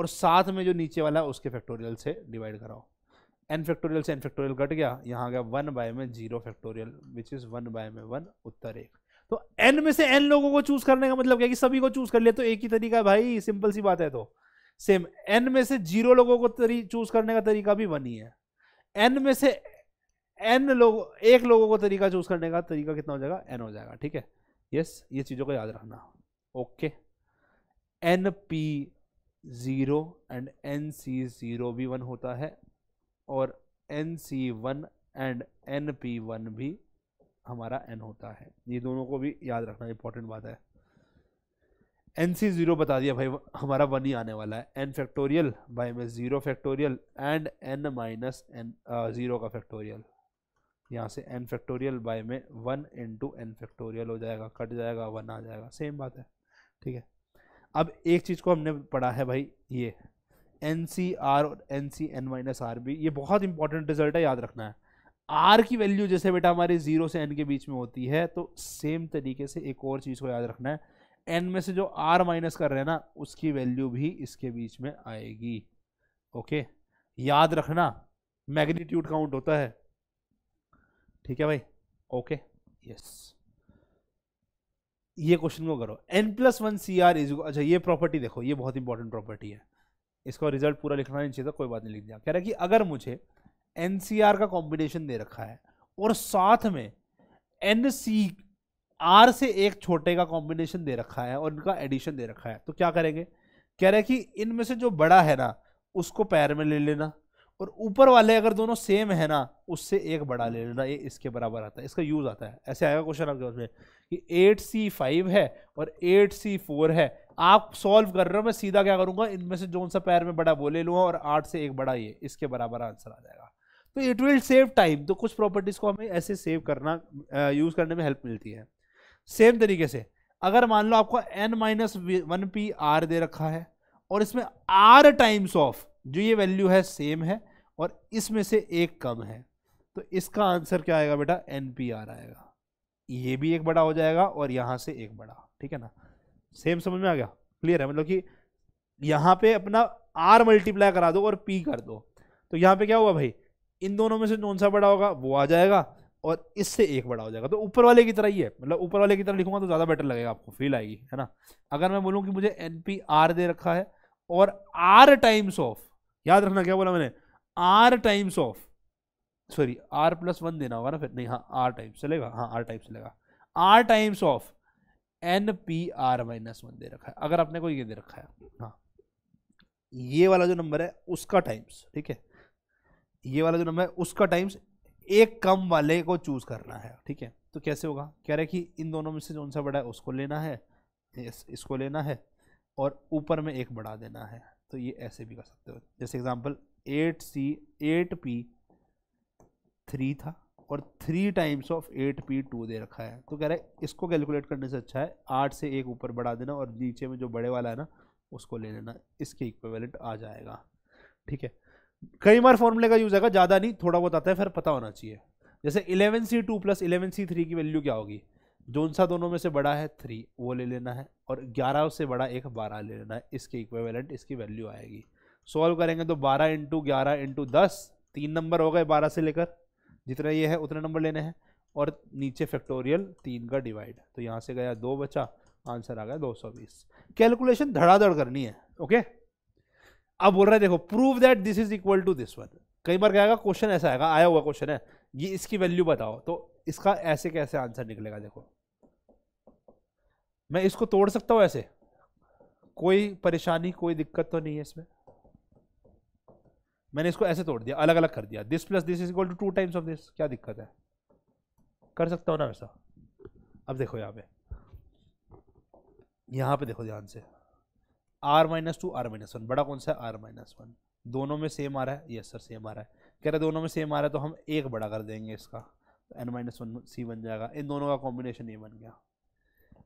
और साथ में जो नीचे वाला है उसके फैक्टोरियल से डिवाइड कराओ। एन फैक्टोरियल से एन फैक्टोरियल कट गया, यहाँ आ गया वन बाय में zero factorial which is one by में वन, उत्तर एक। तो एन में से एन लोगों को चूज करने का मतलब क्या है? कि सभी को चूज कर लिया तो एक ही तरीका है भाई, सिंपल सी बात है। तो सेम एन में से जीरो लोगों को चूज करने का तरीका भी वन ही है। एन में से एन लोग एक लोगों को तरीका चूज करने का तरीका कितना हो जाएगा? एन हो जाएगा, ठीक है, यस, ये चीज़ों को याद रखना, okay. N P zero and N C zero भी वन होता है और N C one and N P one भी हमारा एन होता है, ये दोनों को भी याद रखना, इंपॉर्टेंट बात है। एन सी ज़ीरो बता दिया भाई, हमारा वन ही आने वाला है, एन फैक्टोरियल बाय में zero factorial and N minus N zero का फैक्टोरियल, यहाँ से एन फैक्टोरियल बाय में वन इंटू एन फैक्टोरियल हो जाएगा, कट जाएगा, वन आ जाएगा, सेम बात है, ठीक है। अब एक चीज़ को हमने पढ़ा है भाई, ये एन सी आर और N C N minus R भी, ये बहुत इंपॉर्टेंट रिजल्ट है, याद रखना है। आर की वैल्यू जैसे बेटा हमारे जीरो से एन के बीच में होती है, तो सेम तरीके से एक और चीज़ को याद रखना है, एन में से जो आर माइनस कर रहे हैं ना उसकी वैल्यू भी इसके बीच में आएगी, ओके, याद रखना। मैग्नीट्यूड काउंट होता है, ठीक है भाई, ओके, यस। ये क्वेश्चन को करो, N plus one C R is, अच्छा ये प्रॉपर्टी देखो, ये बहुत इंपॉर्टेंट प्रॉपर्टी है, इसका रिजल्ट पूरा लिखना नहीं चाहिए था, कोई बात नहीं, लिख दिया। कह रहा है कि अगर मुझे एन सी आर का कॉम्बिनेशन दे रखा है और साथ में एन सी आर से एक छोटे का कॉम्बिनेशन दे रखा है और उनका एडिशन दे रखा है, तो क्या करेंगे? कह रहा है कि इनमें से जो बड़ा है ना उसको पैर में ले लेना और ऊपर वाले अगर दोनों सेम है ना उससे एक बड़ा ले लेना, ये इसके बराबर आता है, इसका यूज़ आता है। ऐसे आएगा क्वेश्चन आपके पास में कि एट सी फाइव है और एट सी फोर है, आप सॉल्व कर रहे हो, मैं सीधा क्या करूँगा? इनमें से जो सा पैर में बड़ा वो ले लूँगा और आठ से एक बड़ा ये, इसके बराबर आंसर आ जाएगा। तो इट विल सेव टाइम। तो कुछ प्रॉपर्टीज को हमें ऐसे सेव करना, यूज करने में हेल्प मिलती है। सेम तरीके से अगर मान लो आपको N minus one P R दे रखा है और इसमें आर टाइम्स ऑफ जो ये वैल्यू है सेम है और इसमें से एक कम है, तो इसका आंसर क्या आएगा बेटा? एन पी आर आएगा। ये भी एक बड़ा हो जाएगा और यहाँ से एक बड़ा, ठीक है ना। सेम समझ में आ गया? क्लियर है? मतलब कि यहाँ पे अपना आर मल्टीप्लाई करा दो और पी कर दो, तो यहाँ पे क्या हुआ भाई? इन दोनों में से कौन सा बड़ा होगा वो आ जाएगा और इससे एक बड़ा हो जाएगा। तो ऊपर वाले की तरह ही है, मतलब ऊपर वाले की तरह लिखूंगा तो ज़्यादा बेटर लगेगा, आपको फील आएगी, है ना। अगर मैं बोलूँ कि मुझे एन पी आर दे रखा है और आर टाइम्स ऑफ, याद रखना क्या बोला मैंने, R times of, sorry R plus one देना होगा ना फिर, नहीं हाँ आर टाइम्स चलेगा, हाँ आर टाइम्स चलेगा, R times of N P are minus one दे रखा है। अगर आपने कोई ये दे रखा है, हाँ ये वाला जो नंबर है उसका टाइम्स, ठीक है, ये वाला जो नंबर है उसका टाइम्स एक कम वाले को चूज करना है, ठीक है। तो कैसे होगा? कह रहे कि इन दोनों में से कौन सा बड़ा है उसको लेना है, इस, इसको लेना है और ऊपर में एक बढ़ा देना है। तो ये ऐसे भी कर सकते हो, जैसे example eight C eight P three था और three times of eight P two दे रखा है, तो कह रहा है इसको कैलकुलेट करने से अच्छा है आठ से एक ऊपर बढ़ा देना और नीचे में जो बड़े वाला है ना उसको ले लेना, इसके इक्विवेलेंट आ जाएगा, ठीक है। कई बार फॉर्मूले का यूज आएगा, ज़्यादा नहीं, थोड़ा बहुत आता है फिर पता होना चाहिए। जैसे eleven C two plus eleven C three की वैल्यू क्या होगी? जोन सा दोनों में से बड़ा है थ्री वो ले लेना है और ग्यारह से बड़ा एक बारह ले लेना है, इसके इक्विवेलेंट इसकी वैल्यू आएगी। सॉल्व करेंगे तो बारह इंटू ग्यारह इंटू दस, तीन नंबर हो गए बारह से लेकर जितना ये है उतने नंबर लेने हैं और नीचे फैक्टोरियल तीन का डिवाइड, तो यहाँ से गया दो बचा, आंसर आ गया दो सौ बीस। कैलकुलेशन धड़ाधड़ करनी है, ओके। अब बोल रहा है देखो prove that this is equal to this one. कई बार क्या आएगा क्वेश्चन ऐसा आएगा, आया हुआ क्वेश्चन है ये, इसकी वैल्यू बताओ, तो इसका ऐसे कैसे आंसर निकलेगा? देखो मैं इसको तोड़ सकता हूँ ऐसे, कोई परेशानी कोई दिक्कत तो नहीं है इसमें। मैंने इसको ऐसे तोड़ दिया, अलग अलग कर दिया, this plus this is equal to two times of this, क्या दिक्कत है? कर सकता हूँ ना वैसा। अब देखो यहाँ पे, यहाँ पे देखो ध्यान से, R minus two R minus one, बड़ा कौन सा है? R minus one. दोनों में सेम आ रहा है, यस सर सेम आ रहा है। कह रहे दोनों में सेम आ रहा है तो हम एक बड़ा कर देंगे इसका, एन माइनस वन सी बन जाएगा, इन दोनों का कॉम्बिनेशन ये बन गया।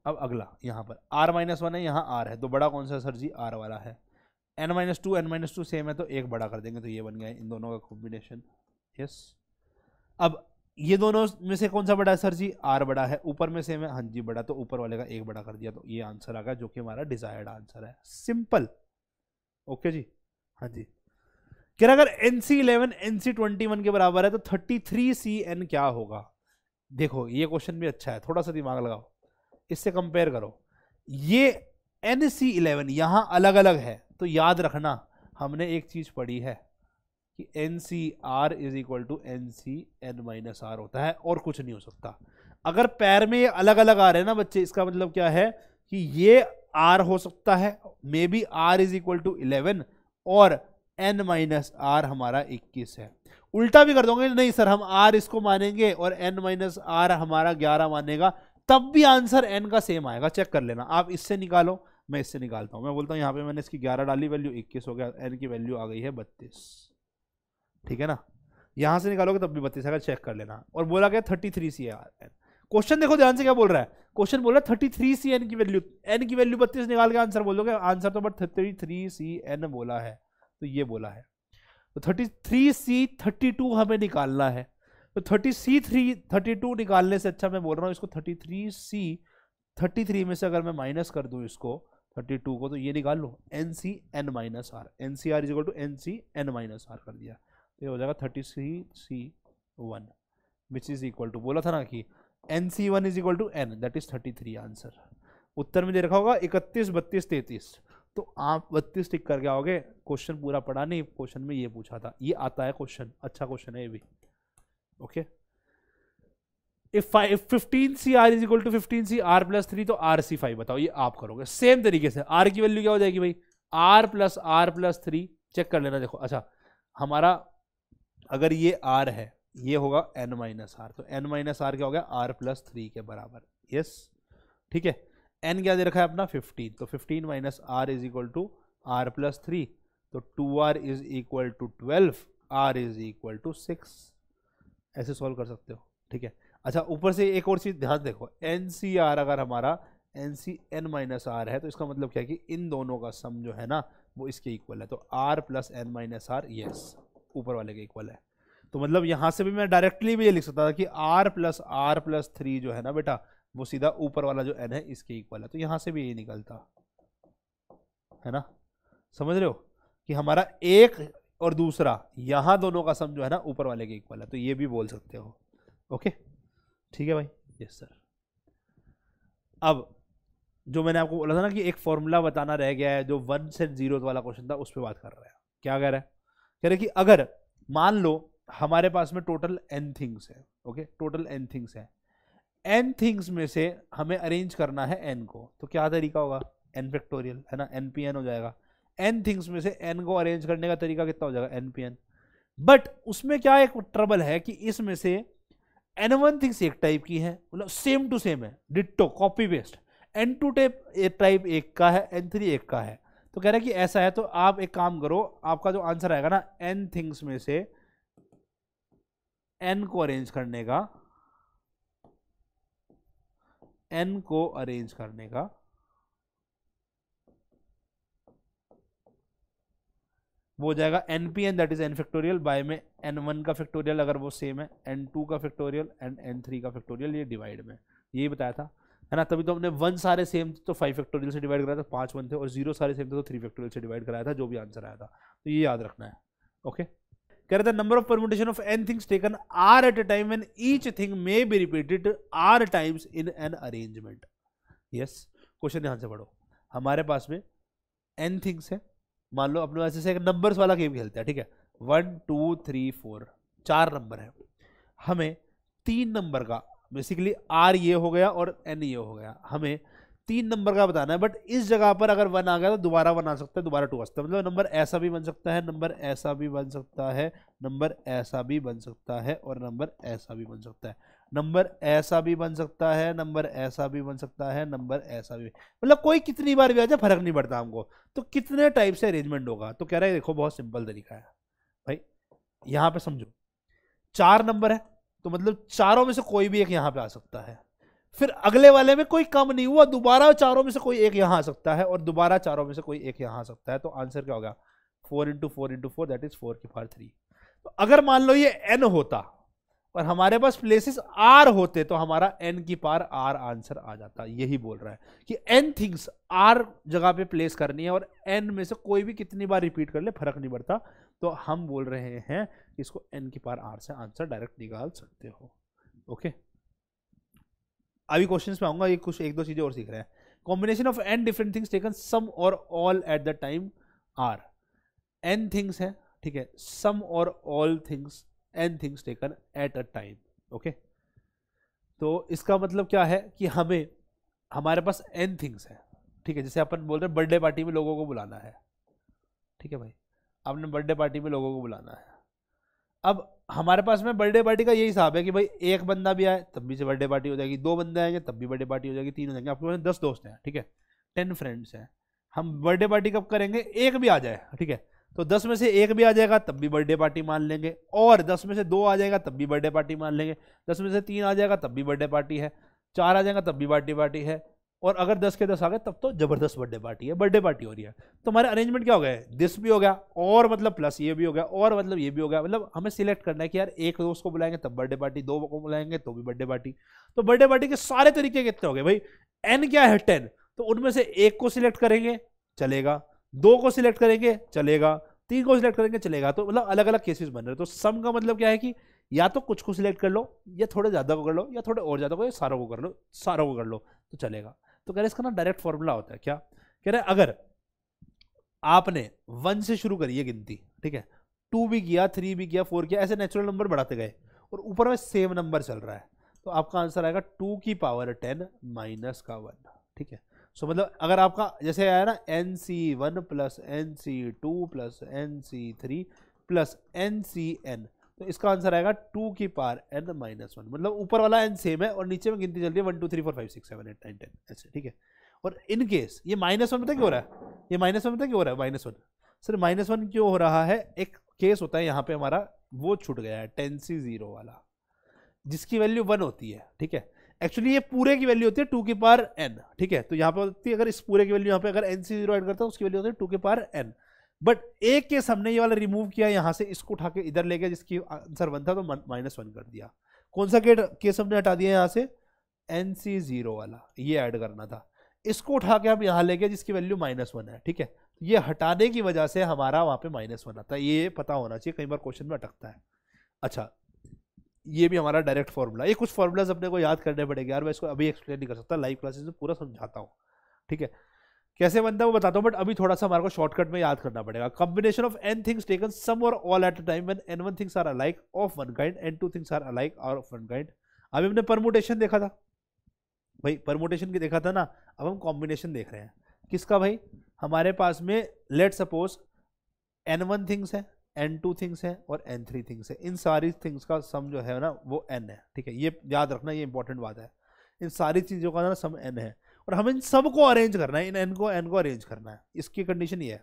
अब अगला, यहाँ पर आर माइनस वन है, यहाँ आर है, तो बड़ा कौन सा सर जी? आर वाला है। N minus two N minus two same है तो एक बड़ा कर देंगे, तो ये बन गया इन दोनों का कॉम्बिनेशन, यस। अब ये दोनों में से कौन सा बड़ा है सर जी? आर बड़ा है, ऊपर में सेम है, हाँ जी बड़ा, तो ऊपर वाले का एक बड़ा कर दिया, तो ये आंसर आ गया जो कि हमारा डिजायर्ड आंसर है, सिंपल, ओके जी। हाँ जी कह रहा अगर N C eleven N C twenty one के बराबर है तो थर्टी थ्री सी एन क्या होगा? देखो ये क्वेश्चन भी अच्छा है, थोड़ा सा दिमाग लगाओ, इससे कंपेयर करो। ये एन सी इलेवन यहाँ अलग अलग है, तो याद रखना हमने एक चीज़ पढ़ी है कि N C R is equal to N C N minus R होता है और कुछ नहीं हो सकता। अगर पैर में ये अलग अलग आ रहे हैं ना बच्चे, इसका मतलब क्या है कि ये आर हो सकता है, maybe R is equal to eleven और एन माइनस आर हमारा इक्कीस है। उल्टा भी कर दोगे, नहीं सर हम आर इसको मानेंगे और एन माइनस आर हमारा ग्यारह मानेगा, तब भी आंसर एन का सेम आएगा, चेक कर लेना। आप इससे निकालो, मैं इससे निकालता हूँ, मैं बोलता हूँ यहाँ पे मैंने इसकी ग्यारह डाली, वैल्यू इक्कीस हो गया, एन की वैल्यू आ गई है बत्तीस, ठीक है ना। यहाँ से निकालोगे तब भी बत्तीस आएगा, चेक कर लेना। और बोला गया thirty three C N, question देखो ध्यान से क्या बोल रहा है, क्वेश्चन बोल रहा है थर्टी थ्री सी एन की वैल्यू, एन की वैल्यू बत्तीस निकाल के आंसर बोलोगे, आंसर तो but thirty three C N बोला है, तो ये बोला है तो thirty three C thirty two हमें निकालना है, तो thirty C three thirty two निकालने से अच्छा, मैं बोल रहा हूँ इसको thirty three C thirty three में से अगर मैं माइनस कर दूँ इसको थर्टी टू को, तो ये निकाल लो N C N minus R, N C R is equal to N C N minus R कर दिया, तो ये हो जाएगा thirty C C one which is equal to, बोला था ना कि N C one is equal to N, that is thirty three answer. उत्तर में दे रखा होगा इकतीस बत्तीस तैंतीस, तो आप बत्तीस टिक करके आओगे। क्वेश्चन पूरा पढ़ा नहीं, क्वेश्चन में ये पूछा था, ये आता है क्वेश्चन, अच्छा क्वेश्चन है ये भी, okay. If fifteen C R is equal to fifteen C R plus three, तो आर सी फाइव बताओ, ये आप करोगे सेम तरीके से। आर की वैल्यू क्या हो जाएगी भाई? R plus R plus three, check कर लेना। देखो अच्छा, हमारा अगर ये आर है, ये होगा एन माइनस आर, तो एन माइनस आर क्या हो गया? आर प्लस थ्री के बराबर, यस ठीक है। एन क्या दे रखा है अपना? फिफ्टीन, तो fifteen minus R is equal to R plus three, तो two R is equal to twelve, R is equal to six, ऐसे सॉल्व कर सकते हो। ठीक है, अच्छा ऊपर से एक और चीज़ ध्यान देखो, एन सी आर अगर हमारा N C N minus R है तो इसका मतलब क्या है कि इन दोनों का सम जो है ना वो इसके इक्वल है, तो R plus N minus R yes ऊपर वाले के इक्वल है। तो मतलब यहाँ से भी मैं डायरेक्टली भी ये लिख सकता था कि R plus R plus three जो है ना बेटा वो सीधा ऊपर वाला जो एन है इसके इक्वल है, तो यहाँ से भी ये निकलता है ना। समझ रहे हो कि हमारा एक और दूसरा यहाँ दोनों का सम जो है ना ऊपर वाले के इक्वल है, तो ये भी बोल सकते हो। ओके ठीक है भाई, यस सर। अब जो मैंने आपको बोला था ना कि एक फॉर्मूला बताना रह गया है, जो वन से जीरो वाला क्वेश्चन था उस पर बात कर रहा है। क्या कह रहा है, कह रहे कि अगर मान लो हमारे पास में टोटल एन थिंग्स है, ओके टोटल एन थिंग्स है, एन थिंग्स में से हमें अरेंज करना है एन को, तो क्या तरीका होगा, एन फैक्टोरियल है ना, एन पी एन हो जाएगा। एन थिंग्स में से एन को अरेंज करने का तरीका कितना हो जाएगा, एन पी एन। बट उसमें क्या एक ट्रबल है कि इसमें से एन वन थिंग्स एक टाइप की है, मतलब सेम टू सेम है, ditto copy paste, N two type एक टाइप एक का है, एन थ्री एक का है। तो कह रहा है कि ऐसा है तो आप एक काम करो, आपका जो आंसर आएगा ना एन थिंग्स में से एन को अरेंज करने का, एन को अरेंज करने का वो हो जाएगा N P N, that is N factorial by में एन वन का फैक्टोरियल अगर वो सेम है, एन टू का फैक्टोरियल एंड एन थ्री का फैक्टोरियल, ये डिवाइड में यही बताया था है ना। तभी तो हमने वन सारे सेम थे तो फाइव फैक्टोरियल से डिवाइड कराया था, पाँच वन थे, और जीरो सारे सेम थे तो थ्री फैक्टोरियल से डिवाइड कराया था, जो भी आंसर आया था। तो ये याद रखना है। ओके कह रहे थे number of permutation of N things taken R at a time and each thing may be repeated R times in N arrangement. Yes, question ध्यान से पढ़ो, हमारे पास में एन थिंग्स है, मान लो अपने वैसे से एक नंबर्स वाला गेम खेलते हैं। ठीक है, वन टू थ्री फोर, चार नंबर है, हमें तीन नंबर का बेसिकली आर ये हो गया और एन ये हो गया, हमें तीन नंबर का बताना है। बट इस जगह पर अगर वन आ गया तो दोबारा वन आ सकता है, दोबारा टू आ सकता है, मतलब नंबर ऐसा भी बन सकता है, नंबर ऐसा भी बन सकता है, नंबर ऐसा भी बन सकता है, और नंबर ऐसा भी बन सकता है, नंबर ऐसा भी बन सकता है, नंबर ऐसा भी बन सकता है, नंबर ऐसा भी, मतलब कोई कितनी बार भी आ जाए फर्क नहीं पड़ता हमको, तो कितने टाइप से अरेंजमेंट होगा। तो कह रहा है देखो बहुत सिंपल तरीका है भाई, यहाँ पे समझो चार नंबर है तो मतलब चारों में से कोई भी एक यहाँ पे आ सकता है, फिर अगले वाले में कोई कम नहीं हुआ, दोबारा चारों में से कोई एक यहाँ आ सकता है, और दोबारा चारों में से कोई एक यहाँ आ सकता है। तो आंसर क्या होगा, four into four into four that is four की पावर थ्री। तो अगर मान लो ये एन होता और हमारे पास प्लेसेस आर होते तो हमारा एन की पावर आर आंसर आ जाता। यही बोल रहा है कि एन थिंग्स आर जगह पे प्लेस करनी है और एन में से कोई भी कितनी बार रिपीट कर ले फर्क नहीं पड़ता। तो हम बोल रहे हैं कि इसको एन की पावर आर से आंसर डायरेक्ट निकाल सकते हो। ओके, अभी क्वेश्चंस में आऊंगा, ये कुछ एक दो चीजें और सीख रहे हैं। Combination of N different things taken some और all at the time R. N things है, ठीक है, सम और all things N things taken at a time. Okay, तो इसका मतलब क्या है कि हमें हमारे पास एन थिंग्स है, ठीक है, जैसे अपन बोल रहे हैं बर्थडे पार्टी में लोगों को बुलाना है। ठीक है भाई, आपने बर्थडे पार्टी में लोगों को बुलाना है। अब हमारे पास में बर्थडे पार्टी का यही हिसाब है कि भाई एक बंदा भी आए तब भी से बर्थडे पार्टी हो जाएगी, दो बंदे आएंगे तब भी बर्थडे पार्टी हो जाएगी, तीन हो जाएंगे, आपके पास दस दोस्त हैं, ठीक है, टेन फ्रेंड्स हैं। हम बर्थडे पार्टी कब करेंगे, एक भी आ जाए, ठीक है, तो दस में से एक भी आ जाएगा तब भी बर्थडे पार्टी मान लेंगे, और दस में से दो आ जाएगा तब भी बर्थडे पार्टी मान लेंगे, दस में से तीन आ जाएगा तब भी बर्थडे पार्टी है, चार आ जाएगा तब भी बर्थडे पार्टी है, और अगर दस के दस आ गए तब तो जबरदस्त बर्थडे पार्टी है, बर्थडे पार्टी हो रही है। तो हमारा अरेंजमेंट क्या हो गया, दिस भी हो गया, और मतलब प्लस ये भी हो गया, और मतलब ये भी हो गया, मतलब हमें सिलेक्ट करना है कि यार एक दोस्त को बुलाएंगे तब बर्थडे पार्टी, दो को बुलाएंगे तो भी बर्थडे पार्टी। तो बर्थडे पार्टी के सारे तरीके कितने हो गए भाई, एन क्या है टेन, तो उनमें से एक को सिलेक्ट करेंगे चलेगा, दो को सिलेक्ट करेंगे चलेगा, तीन को सिलेक्ट करेंगे चलेगा, तो मतलब अलग अलग केसेस बन रहे हैं। तो सम का मतलब क्या है कि या तो कुछ को सिलेक्ट कर लो, या थोड़े ज़्यादा को कर लो, या थोड़े और ज़्यादा को, या सारों को कर लो, सारों को कर लो तो चलेगा। तो कह रहे इसका ना डायरेक्ट फॉर्मूला होता है, क्या कह रहे, अगर आपने वन से शुरू करी है गिनती, ठीक है, टू भी किया, थ्री भी किया, फोर किया, ऐसे नेचुरल नंबर बढ़ाते गए और ऊपर में सेम नंबर चल रहा है, तो आपका आंसर आएगा टू की पावर टेन माइनस का वन। ठीक है, सो so, मतलब अगर आपका जैसे आया ना N C one plus N C two plus N C three plus N C N, तो इसका आंसर आएगा टू की पावर एन माइनस वन, मतलब ऊपर वाला एन सेम है और नीचे में गिनती चल रही है one two three four five six seven eight nine ten ऐसे। ठीक है, और इन केस ये माइनस वन पता क्यों हो रहा है, ये माइनस वन पता क्यों हो रहा है, minus one sir minus one क्यों हो रहा है, एक केस होता है यहाँ पे हमारा वो छूट गया है टेंसी जीरो वाला, जिसकी वैल्यू वन होती है। ठीक है, एक्चुअली ये पूरे की वैल्यू होती है टू के पावर एन। ठीक है, तो यहाँ पे होती है, अगर इस पूरे की वैल्यू यहाँ पे अगर एन सी जीरो ऐड करता है उसकी वैल्यू होती है टू के पावर एन। बट एक केस हमने ये वाला रिमूव किया यहाँ से, इसको उठा के इधर ले गया जिसकी आंसर वन था, तो माइनस वन कर दिया। कौन सा केस हमने हटा दिया यहाँ से? एन सी जीरो वाला, ये ऐड करना था। इसको उठा के हम यहाँ ले गए जिसकी वैल्यू माइनस वन है। ठीक है, ये हटाने की वजह से हमारा वहाँ पे माइनस वन आता है, ये पता होना चाहिए, कई बार क्वेश्चन में अटकता है। अच्छा, ये भी हमारा डायरेक्ट फार्मूला, ये कुछ फार्मूलाज अपने को याद करने पड़ेंगे यार, मैं इसको अभी एक्सप्लेन नहीं कर सकता, लाइव क्लासेस में पूरा समझाता हूँ। ठीक है, कैसे बनता है वो बताता हूँ, बट अभी थोड़ा सा हमारे को शॉर्टकट में याद करना पड़ेगा। Combination of N things taken some और all at a time when N one things are alike of one kind, N two things are alike are of one kind. अभी हमने परमुटेशन देखा था भाई, परमुटेशन की देखा था ना, अब हम कॉम्बिनेशन देख रहे हैं। किसका भाई? हमारे पास में let suppose N one things है, एन टू थिंग्स है और एन थ्री थिंग्स है, इन सारी थिंग्स का सम जो है ना वो एन है। ठीक है, ये याद रखना, ये इंपॉर्टेंट बात है, इन सारी चीज़ों का ना सम एन है और हमें इन सब को अरेंज करना है, इन एन को एन को अरेंज करना है। इसकी कंडीशन ये है,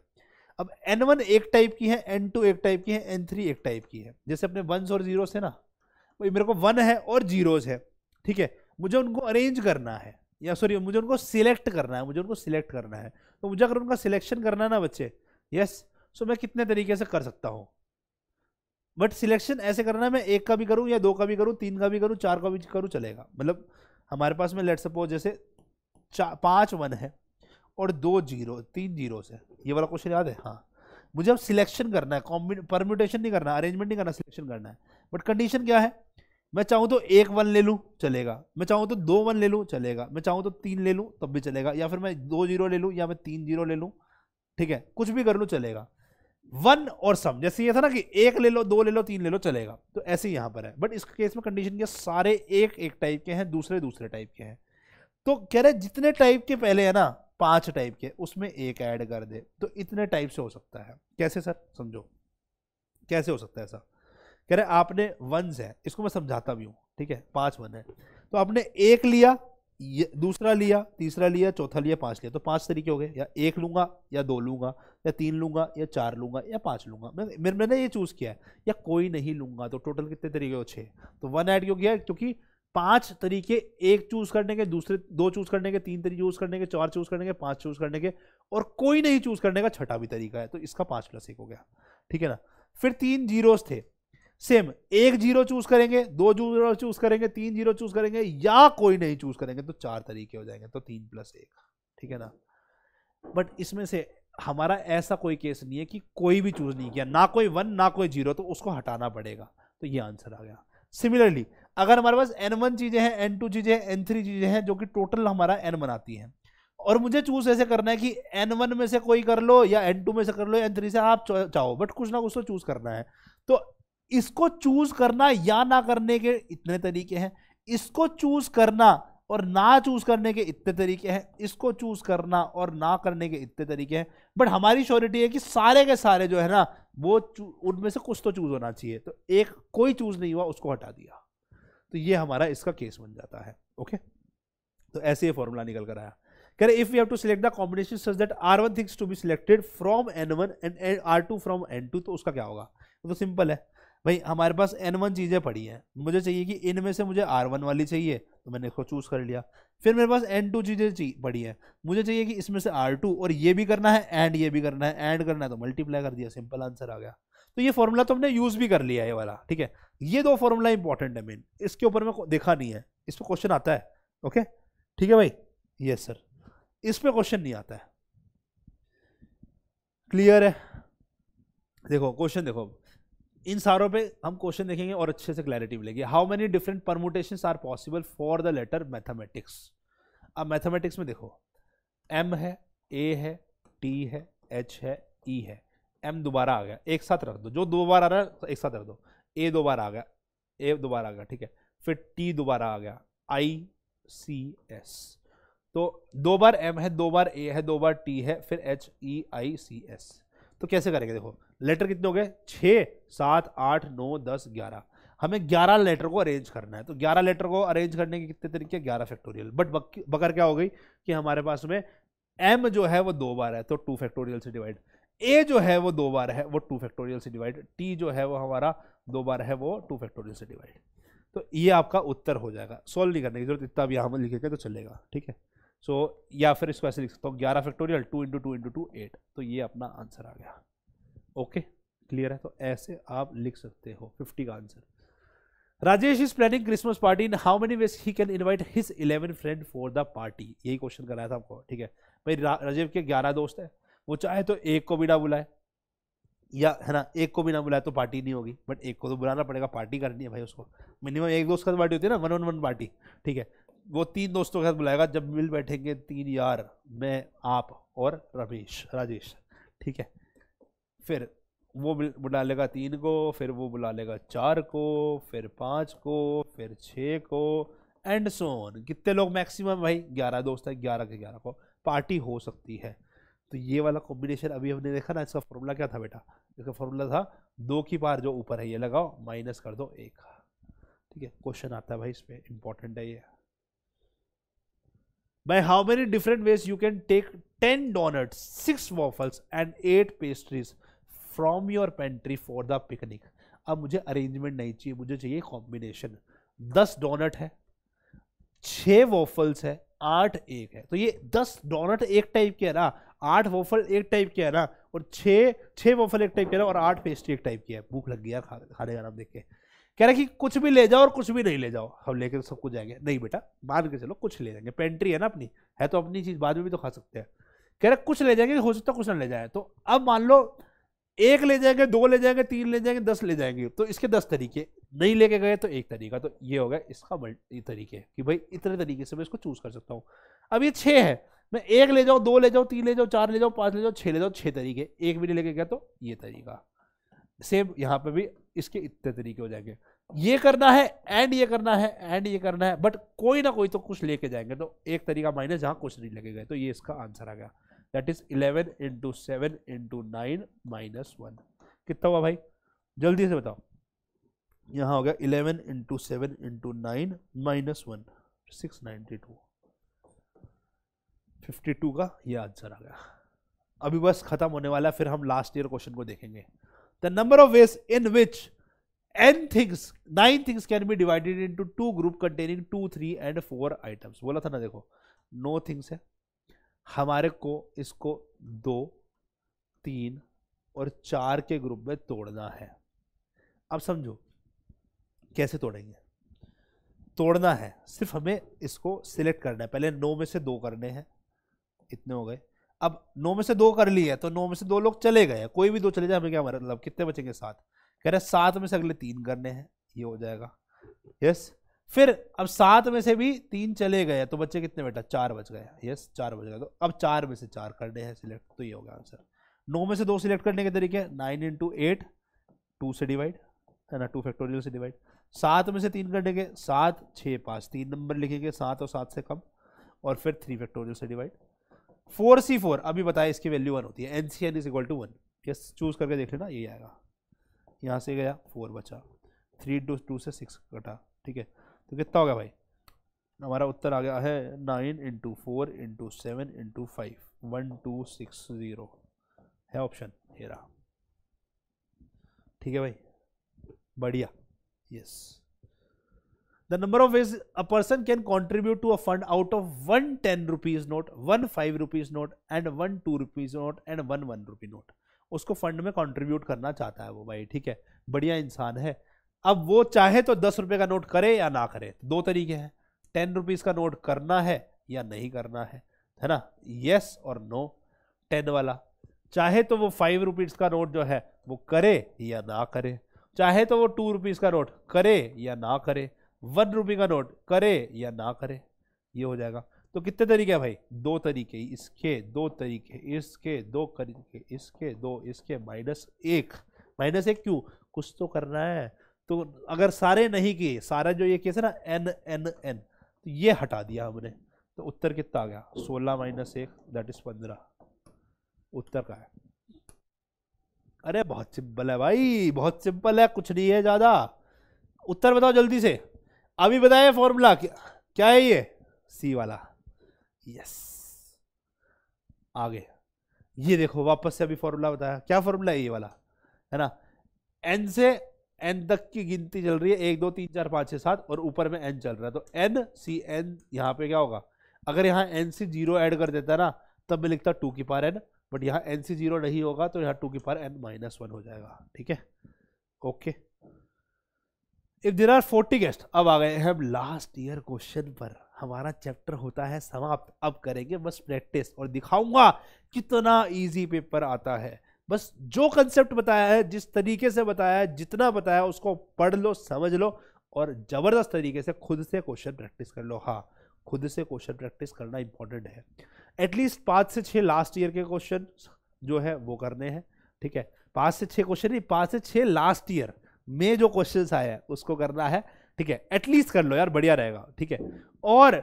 अब एन वन एक टाइप की है, एन टू एक टाइप की है, एन थ्री एक टाइप की है। जैसे अपने वंस और जीरोस है ना, भाई मेरे को वन है और जीरोस है। ठीक है, मुझे उनको अरेंज करना है, या सॉरी मुझे उनको सिलेक्ट करना है, मुझे उनको सिलेक्ट करना है। तो मुझे अगर उनका सिलेक्शन करना है ना बच्चे, यस, सो so, मैं कितने तरीके से कर सकता हूँ। बट सिलेक्शन ऐसे करना है, मैं एक का भी करूँ या दो का भी करूँ, तीन का भी करूँ, चार का भी करूँ, चलेगा। मतलब हमारे पास में लेट सपोज जैसे चार पाँच वन है और दो जीरो तीन जीरो से, ये वाला क्वेश्चन याद है। हाँ, मुझे अब सिलेक्शन करना है, कॉम्बिन परम्यूटेशन नहीं करना, अरेंजमेंट नहीं करना, सिलेक्शन करना है। बट कंडीशन क्या है, मैं चाहूँ तो एक वन ले लूँ चलेगा, मैं चाहूँ तो दो वन ले लूँ चलेगा, मैं चाहूँ तो तीन ले लूँ तब भी चलेगा, या फिर मैं दो जीरो ले लूँ या मैं तीन जीरो ले लूँ। ठीक है, कुछ भी कर लूँ चलेगा। वन और सम, जैसे ये था ना कि एक ले लो, दो ले लो, तीन ले लो, चलेगा। तो ऐसे ही यहाँ पर है, बट इस केस में कंडीशन क्या, सारे एक एक टाइप के हैं, दूसरे दूसरे टाइप के हैं। तो कह रहे जितने टाइप के पहले है ना, पांच टाइप के, उसमें एक ऐड कर दे, तो इतने टाइप से हो सकता है। कैसे सर, समझो कैसे हो सकता है ऐसा। कह रहे आपने वंस है, इसको मैं समझाता भी हूँ। ठीक है, पांच वन है तो आपने एक लिया, दूसरा लिया, तीसरा लिया, चौथा लिया, पांच लिया, तो पांच तरीके हो गए, या एक लूंगा या दो लूंगा या तीन लूंगा या चार लूंगा या पांच लूंगा, मैं मैंने ये चूज किया है, या कोई नहीं लूंगा। तो टोटल कितने तरीके हो, छः। तो वन ऐड क्यों किया, क्योंकि पांच तरीके, एक चूज करने के, दूसरे दो चूज करने के, तीन तरीके चूज करने के, चार चूज करने के, पांच चूज करने के, और कोई नहीं चूज करने का छठा भी तरीका है, तो इसका पांच प्लस एक हो गया। ठीक है ना, फिर तीन जीरोस थे, सेम, एक जीरो चूज करेंगे, दो जीरो चूज करेंगे, तीन जीरो चूज करेंगे, या कोई नहीं चूज करेंगे, तो चार तरीके हो जाएंगे, तो तीन प्लस एक। ठीक है ना, बट इसमें से हमारा ऐसा कोई केस नहीं है कि कोई भी चूज नहीं किया, ना कोई वन ना कोई जीरो, तो उसको हटाना पड़ेगा, तो ये आंसर आ गया। सिमिलरली अगर हमारे पास एन वन चीजें हैं, एन टू चीजें हैं, एन थ्री चीजें हैं, जो कि टोटल हमारा एन बनाती है, और मुझे चूज ऐसे करना है कि एन वन में से कोई कर लो या एन टू में से कर लो या एन थ्री से, आप चाहो, बट कुछ ना कुछ तो चूज करना है। तो इसको चूज करना या ना करने के इतने तरीके हैं, इसको चूज करना और ना चूज करने के इतने तरीके हैं, इसको चूज करना और ना करने के इतने तरीके हैं। बट हमारी श्योरिटी है कि सारे के सारे जो है ना वो उनमें से कुछ तो चूज होना चाहिए, तो एक कोई चूज नहीं हुआ, उसको हटा दिया, तो ये हमारा इसका केस बन जाता है। ओके, तो ऐसे ही फॉर्मूला निकल कर आया। कह रहे if you have to select the combination such that R one things to be selected from N one and R two from N two, तो उसका क्या होगा। तो सिंपल है भाई, हमारे पास एन वन चीज़ें पड़ी हैं, मुझे चाहिए कि इनमें से मुझे आर वन वाली चाहिए, तो मैंने इसको चूज़ कर लिया। फिर मेरे पास एन टू चीज़ें पड़ी हैं, मुझे चाहिए कि इसमें से आर टू, और ये भी करना है एंड ये भी करना है एंड करना है, तो मल्टीप्लाई कर दिया, सिंपल आंसर आ गया। तो ये फॉर्मूला तो हमने यूज़ भी कर लिया है ये वाला। ठीक है, ये दो फॉर्मूला इंपॉर्टेंट है मेन, इसके ऊपर मैं देखा नहीं है, इस पर क्वेश्चन आता है। ओके, ठीक है भाई, यस सर, इस पर क्वेश्चन नहीं आता है, क्लियर है। देखो क्वेश्चन, देखो इन सारों पे हम क्वेश्चन देखेंगे और अच्छे से क्लैरिटी मिलेगी। How many different permutations are possible for the letter mathematics. अब मैथमेटिक्स में देखो, एम है, ए है, टी है, एच है, ई है। एम दोबारा आ गया, एक साथ रख दो, जो दो बार आ रहा है एक साथ रख दो। ए दोबारा आ गया, ए दोबारा आ गया, ठीक है। फिर टी दोबारा आ गया, आई सी एस। तो दो बार एम है, दो बार ए है, दो बार टी है, फिर एच ई आई सी एस। तो कैसे करेंगे, देखो लेटर कितने हो गए, छः, सात, आठ, नौ, दस, ग्यारह। हमें ग्यारह लेटर को अरेंज करना है, तो ग्यारह लेटर को अरेंज करने के कितने तरीके, ग्यारह फैक्टोरियल। बट बकर क्या हो गई कि हमारे पास में एम जो है वो दो बार है, तो टू फैक्टोरियल से डिवाइड। ए जो है वो दो बार है वो टू फैक्टोरियल से डिवाइड, टी जो है वो हमारा दो बार है वो टू फैक्टोरियल से डिवाइड, तो ये आपका उत्तर हो जाएगा। सॉल्व नहीं करने की जरूरत, इतना भी यहाँ पर लिखेगा तो चलेगा, ठीक है। सो so, या फिर इसको ऐसे लिख सकता हूँ ग्यारह factorial two into two into two eight, तो ये अपना आंसर आ गया। ओके okay, क्लियर है, तो ऐसे आप लिख सकते हो फिफ्टी का answer. Rajesh is planning Christmas party, in how many ways he can invite his eleven friend for the party, यही क्वेश्चन कराया था आपको, ठीक है भाई। राजीव के ग्यारह दोस्त है, वो चाहे तो एक को भी ना बुलाए, या है ना, एक को भी ना बुलाए तो पार्टी नहीं होगी, बट एक को तो बुलाना पड़ेगा, पार्टी करनी है भाई उसको। मिनिमम एक दोस्त का पार्टी होती है ना, वन ऑन वन पार्टी, ठीक है। वो तीन दोस्तों के साथ बुलाएगा, जब मिल बैठेंगे तीन यार, मैं, आप और रमेश, राजेश, ठीक है। फिर वो बुला लेगा तीन को, फिर वो बुला लेगा चार को, फिर पाँच को, फिर छः को, एंड सो ऑन। कितने लोग मैक्सिमम भाई? ग्यारह दोस्त है, ग्यारह के ग्यारह को पार्टी हो सकती है। तो ये वाला कॉम्बिनेशन अभी हमने देखा ना, इसका फॉर्मूला क्या था बेटा? इसका फॉर्मूला था दो की पार जो ऊपर है ये लगाओ, माइनस कर दो एक, ठीक है। क्वेश्चन आता है भाई, इस पर इंपॉर्टेंट है ये। By how many different ways you can take ten donuts, six waffles and eight pastries from your pantry for the picnic? अब मुझे अरेंजमेंट नहीं चाहिए, मुझे चाहिए कॉम्बिनेशन। दस डोनट है, छः वॉफल्स है, आठ एक है, तो ये दस डोनट एक टाइप के है ना, आठ वॉफल एक टाइप के है ना, और छः छः वॉफल एक टाइप के है ना, और आठ पेस्ट्री एक टाइप की है। भूख लग गई यार खाने का नाम देख के। कह रहा है कि कुछ भी ले जाओ और कुछ भी नहीं ले जाओ। हम लेके तो सब कुछ जाएंगे, नहीं बेटा मान के चलो कुछ ले जाएंगे, पेंट्री है ना अपनी, है तो अपनी चीज़, बाद में भी तो खा सकते हैं। कह रहा है कुछ ले जाएंगे, हो सकता है कुछ ना ले जाए। तो अब मान लो एक ले जाएंगे, दो ले जाएंगे, तीन ले जाएंगे, दस ले जाएंगे, तो इसके दस तरीके, नहीं लेके गए तो एक तरीका, तो ये हो गया इसका मल्टी तरीके कि भाई इतने तरीके से मैं इसको चूज कर सकता हूँ। अब ये छः है, मैं एक ले जाऊँ, दो ले जाऊँ, तीन ले जाऊँ, चार ले जाऊँ, पाँच ले जाऊँ, छः ले जाऊँ, छः तरीके, एक भी नहीं लेके गया तो ये तरीका। सेम यहाँ पे भी इसके इतने तरीके हो जाएंगे, ये करना है एंड ये करना है एंड ये करना है, बट कोई ना कोई तो कुछ लेके जाएंगे, तो एक तरीका माइनस जहाँ कुछ नहीं लेके गए, तो ये इसका आंसर आ गया। That is eleven into seven into nine minus one, कितना हुआ भाई जल्दी से बताओ? यहाँ हो गया eleven into seven into nine minus one, six ninety two, fifty two का ये आंसर आ गया। अभी बस खत्म होने वाला, फिर हम लास्ट ईयर क्वेश्चन को देखेंगे। The number of ways in which n things, nine things can be divided into two group containing two, three and four items. बोला था ना, देखो no things है हमारे को, इसको दो, तीन और चार के ग्रुप में तोड़ना है। अब समझो कैसे तोड़ेंगे, तोड़ना है सिर्फ हमें इसको सिलेक्ट करना है, पहले नौ में से दो करने हैं, इतने हो गए। अब नौ में से दो कर लिए, तो नौ में से दो लोग चले गए, कोई भी दो चले जाए, हमें क्या मतलब, कितने बचेंगे? सात। कह रहे सात में से अगले तीन करने हैं, ये हो जाएगा, यस। फिर अब सात में से भी तीन चले गए, तो बच्चे कितने बेटा? चार बच गए, यस चार बच गए। तो अब चार में से चार करने हैं सिलेक्ट, तो ये हो गया आंसर। नौ में से दो सिलेक्ट करने के तरीके, नाइन इंटू एट, टू से डिवाइड है ना, टू फैक्टोरियल से डिवाइड। सात में से तीन करने के, सात छः पाँच, तीन नंबर लिखेंगे, सात और सात से कम, और फिर थ्री फैक्टोरियल से डिवाइड। फोर सी फोर अभी बताया इसकी वैल्यू वन होती है, N C N is equal to one, yes choose करके देख लेना, ये आएगा। यहाँ से गया फोर बचा, थ्री टू टू से सिक्स कटा, ठीक है। तो कितना हो गया भाई हमारा उत्तर आ गया है nine into four into seven into five, one two six zero है ऑप्शन हेरा, ठीक है भाई, बढ़िया, yes. The number of ways a person can contribute to a fund out of one ten rupees note, one five rupees note, and one two rupees note, and one one rupee note. उसको fund में contribute करना चाहता है वो भाई, ठीक है, बढ़िया इंसान है। अब वो चाहे तो दस रुपये का नोट करे या ना करे, दो तरीके हैं, टेन रुपीज़ का नोट करना है या नहीं करना है, है ना, येस और नो। टेन वाला चाहे तो वो फाइव रुपीज़ का नोट जो है वो करे या ना करे, चाहे तो वो टू रुपीज़ का नोट करे या ना करे, वन रुपये का नोट करे या ना करे, ये हो जाएगा। तो कितने तरीके हैं भाई? दो तरीके इसके, दो तरीके इसके, दो तरीके इसके, दो इसके, माइनस एक। माइनस एक क्यों? कुछ तो करना है, तो अगर सारे नहीं किए, सारा जो ये केस है ना एन एन एन, तो ये हटा दिया हमने, तो उत्तर कितना आ गया? सोलह माइनस एक, दैट इज पंद्रह उत्तर का है। अरे बहुत सिंपल है भाई, बहुत सिंपल है, कुछ नहीं है ज़्यादा। उत्तर बताओ जल्दी से, अभी बताया फॉर्मूला क्या, क्या है ये? सी वाला, यस। आगे ये देखो वापस से अभी फॉर्मूला बताया, क्या फॉर्मूला है ये वाला, है ना, एन से एन तक की गिनती चल रही है, एक दो तीन चार पाँच छः सात, और ऊपर में एन चल रहा है, तो एन सी एन यहाँ पे क्या होगा, अगर यहाँ एन सी जीरो ऐड कर देता ना तब मैं लिखता टू की पार एन, बट यहाँ एन सी जीरो नहीं होगा तो यहाँ टू की पार एन माइनस वन हो जाएगा। ठीक है, okay. If there are forty guest, अब आ गए हम लास्ट ईयर क्वेश्चन पर, हमारा चैप्टर होता है समाप्त। अब करेंगे बस प्रैक्टिस और दिखाऊंगा कितना ईजी पेपर आता है। बस जो कंसेप्ट बताया है, जिस तरीके से बताया है, जितना बताया है, उसको पढ़ लो, समझ लो और ज़बरदस्त तरीके से खुद से क्वेश्चन प्रैक्टिस कर लो। हाँ, खुद से क्वेश्चन प्रैक्टिस करना इंपॉर्टेंट है। एटलीस्ट पाँच से छः लास्ट ईयर के क्वेश्चन जो है वो करने हैं। ठीक है, पाँच से छः क्वेश्चन नहीं, पाँच से छः लास्ट ईयर में जो क्वेश्चन आए हैं उसको करना है। ठीक है, एटलीस्ट कर लो यार, बढ़िया रहेगा। ठीक है, और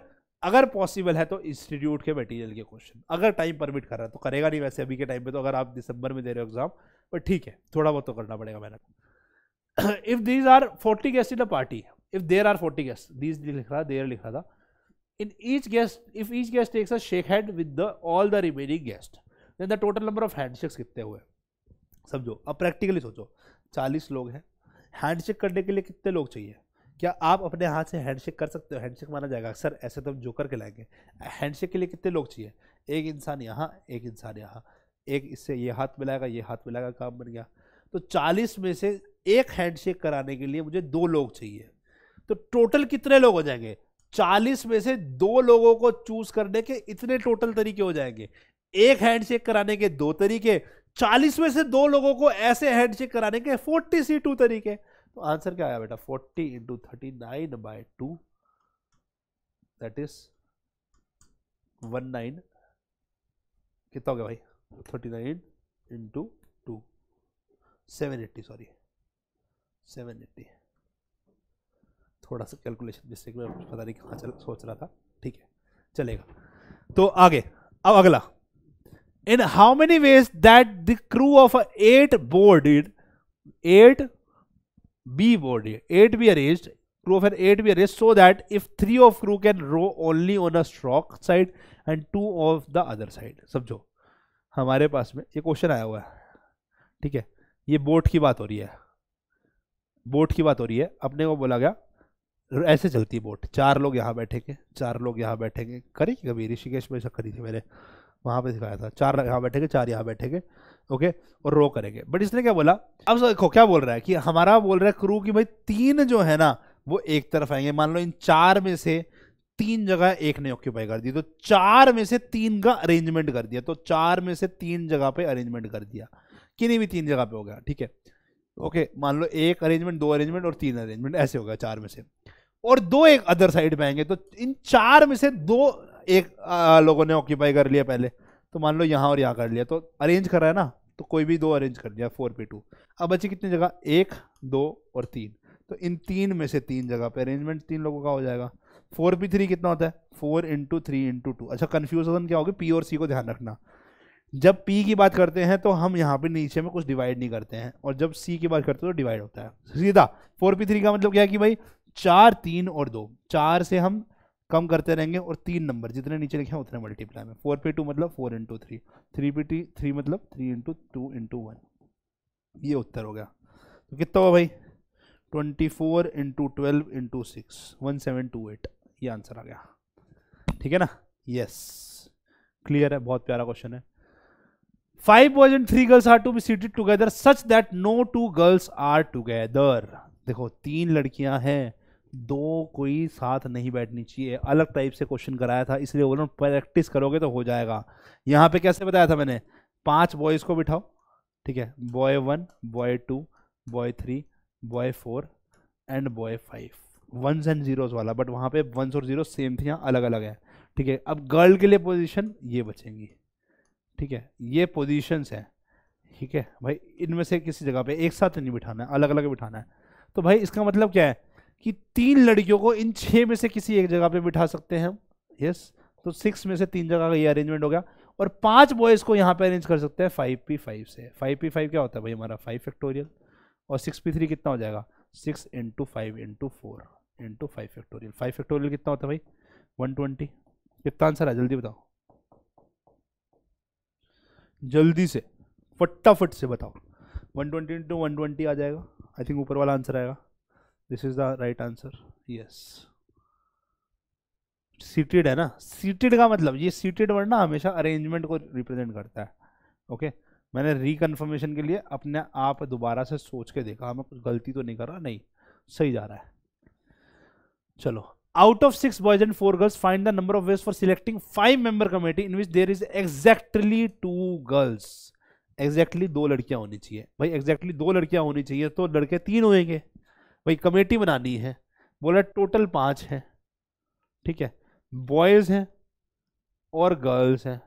अगर पॉसिबल है तो इंस्टीट्यूट के मटेरियल के क्वेश्चन, अगर टाइम परमिट कर रहा है तो करेगा, नहीं वैसे अभी के टाइम पे तो, अगर आप दिसंबर में दे रहे हो एग्जाम, पर ठीक है थोड़ा बहुत तो करना पड़ेगा मेहनत। If these are forty guest in a party, if there are forty guest, these लिख रहा, देयर लिख रहा था, in each guest, if each guest takes a shake hand with the all the remaining guest, then the total number of handshakes कितने हुए। समझो, अब practically सोचो, चालीस लोग हैं, हैंडशेक करने के लिए कितने लोग चाहिए, क्या आप अपने हाथ से हैंडशेक कर सकते हो, हैंडशेक माना जाएगा सर, ऐसे तो हम जो करके लाएंगे। हैंडशेक के लिए कितने लोग चाहिए, एक इंसान यहाँ, एक इंसान यहाँ, एक इससे ये हाथ मिलाएगा, ये हाथ मिलाएगा, काम बन गया। तो चालीस में से एक हैंडशेक कराने के लिए मुझे दो लोग चाहिए, तो टोटल कितने लोग हो जाएंगे, चालीस में से दो लोगों को चूज करने के इतने टोटल तरीके हो जाएंगे। एक हैंडशेक कराने के दो तरीके, चालीस में से दो लोगों को ऐसे हैंडशेक कराने के फोर्टी सी टू तरीके। तो आंसर क्या आया बेटा, forty into thirty nine by two, that is one nine, कितना हो गया भाई, thirty nine into two, seven eighty, sorry seven eighty, थोड़ा सा कैलकुलेशन मिस्टेक में, पता नहीं कहाँ चल सोच रहा था। ठीक है, चलेगा। तो आगे, अब अगला, in how many ways that the crew of eight boarded eight be board eight be arranged, crew of N eight be arranged so that if three of crew can row only on a stroke side and two of the other side. समझो, हमारे पास में ये question आया हुआ है। ठीक है, ये बोर्ड की बात हो रही है, बोर्ड की बात हो रही है। अपने को बोला गया ऐसे चलती बोट, चार लोग यहाँ बैठेंगे, चार लोग यहाँ बैठेंगे, करी थी कभी ऋषिकेश में, करी थी मैंने, वहाँ पे सिखाया था, चार यहाँ बैठेंगे, चार यहाँ बैठेंगे, ओके, और रो करेंगे। बट इसने क्या बोला, अब देखो क्या बोल रहा है कि हमारा बोल रहा है क्रू की भाई तीन जो है ना वो एक तरफ आएंगे, मान लो इन चार में से तीन जगह एक ने ऑक्यूपाई कर दी, तो चार में से तीन का अरेंजमेंट कर दिया, तो चार में से तीन जगह पे अरेंजमेंट कर दिया, किन्हीं भी तीन जगह पे हो गया। ठीक है, ओके, मान लो एक अरेंजमेंट, दो अरेंजमेंट और तीन अरेंजमेंट, ऐसे हो गया चार में से, और दो एक अदर साइड में आएंगे, तो इन चार में से दो एक आ, लोगों ने ऑक्यूपाई कर लिया पहले, तो मान लो यहाँ और यहाँ कर लिया, तो अरेंज कर रहा है ना, तो कोई भी दो अरेंज कर दिया, फोर पे टू। अब बची कितनी जगह, एक, दो और तीन, तो इन तीन में से तीन जगह पे अरेंजमेंट तीन लोगों का हो जाएगा। फोर पे थ्री कितना होता है, four into three into two. अच्छा, कन्फ्यूजन क्या होगी, पी और सी को ध्यान रखना, जब पी की बात करते हैं तो हम यहाँ पे नीचे में कुछ डिवाइड नहीं करते हैं, और जब सी की बात करते हैं तो डिवाइड होता है सीधा। फोर पी थ्री का मतलब क्या है कि भाई चार, तीन और दो, चार से हम कम करते रहेंगे और तीन नंबर जितने नीचे लिखे हैं उतने मल्टीप्लाई में। फोर पे टू मतलब फोर इंटू थ्री, थ्री पे टी थ्री मतलब three into two into one, ये उत्तर हो गया। तो कितना हुआ भाई, twenty four into twelve into six, one seven two eight, ये आंसर आ गया। ठीक है ना, यस, क्लियर है, बहुत प्यारा क्वेश्चन है। Five boys and three girls are to be seated together such that no two girls are together. देखो, तीन लड़कियां हैं, दो कोई साथ नहीं बैठनी चाहिए, अलग टाइप से क्वेश्चन कराया था, इसलिए बोल रहा हूँ प्रैक्टिस करोगे तो हो जाएगा। यहाँ पे कैसे बताया था मैंने, पांच बॉयज़ को बिठाओ, ठीक है, boy one, boy two, boy three, boy four and boy five, ones and zeros वाला, बट वहाँ पे वंस और जीरो सेम थी, यहाँ अलग अलग है। ठीक है, अब गर्ल के लिए पोजिशन ये बचेंगी, ठीक है, ये पोजिशंस हैं। ठीक है भाई, इनमें से किसी जगह पर एक साथ नहीं बिठाना है, अलग अलग बिठाना है। तो भाई इसका मतलब क्या है कि तीन लड़कियों को इन छः में से किसी एक जगह पे बिठा सकते हैं हम, यस, तो सिक्स में से तीन जगह का ये अरेंजमेंट हो गया, और पांच बॉयज़ को यहाँ पे अरेंज कर सकते हैं फाइव पी फाइव से। फाइव पी फाइव क्या होता है भाई, हमारा फाइव फैक्टोरियल, और सिक्स पी थ्री कितना हो जाएगा, six into five into four into five factorial. Five factorial कितना होता है भाई, वन ट्वेंटी। कितना आंसर है जल्दी बताओ, जल्दी से फटाफट से बताओ। One twenty into one twenty आ जाएगा, आई थिंक ऊपर वाला आंसर आएगा। This is the right answer, yes. Seated है ना, सीटेड का मतलब ये सीटेड वर्ड ना हमेशा अरेंजमेंट को रिप्रेजेंट करता है। Okay okay? मैंने रिकन्फर्मेशन के लिए अपने आप दोबारा से सोच के देखा, मैं कुछ गलती तो नहीं कर रहा, नहीं सही जा रहा है। चलो, out of six boys and four girls find the number of ways for selecting five member committee in which there is exactly two girls. Exactly दो लड़कियां होनी चाहिए भाई, एग्जैक्टली दो लड़कियां होनी चाहिए तो लड़के तीन होएंगे भाई। कमेटी बनानी है, बोला टोटल पांच है, ठीक है, बॉयज हैं और गर्ल्स हैं।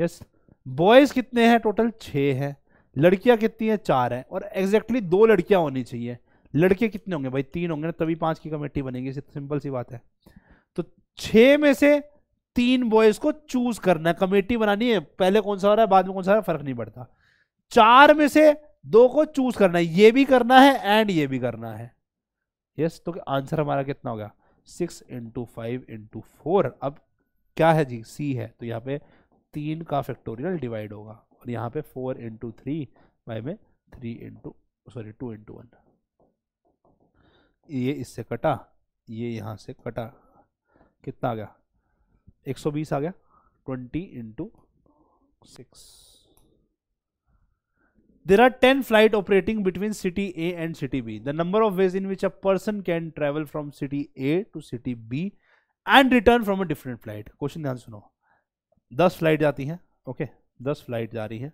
यस, बॉयज कितने हैं टोटल? छः हैं। लड़कियां कितनी हैं? चार हैं। और एग्जैक्टली दो लड़कियां होनी चाहिए। लड़के कितने होंगे भाई? तीन होंगे ना, तभी पांच की कमेटी बनेगी, सिंपल सी बात है। तो छः में से तीन बॉयज को चूज करना है, कमेटी बनानी है। पहले कौन सा हो रहा है बाद में कौन सा हो रहा है फर्क नहीं पड़ता। चार में से दो को चूज करना है, ये भी करना है एंड ये भी करना है। यस, तो आंसर हमारा कितना हो गया? Six into five into four. अब क्या है जी? सी है, तो यहाँ पे तीन का फैक्टोरियल डिवाइड होगा और यहाँ पे फोर इंटू थ्री बाई में three into sorry two into one. ये इससे कटा, ये यहाँ से कटा, कितना आ गया? एक सौ बीस आ गया। Twenty into six. There are ten flight operating between city A and city B. The number of ways in which a person can travel from city A to city B and return from a different flight. Question ध्यान सुनो, दस flight जाती हैं, okay okay? दस flight जा रही हैं,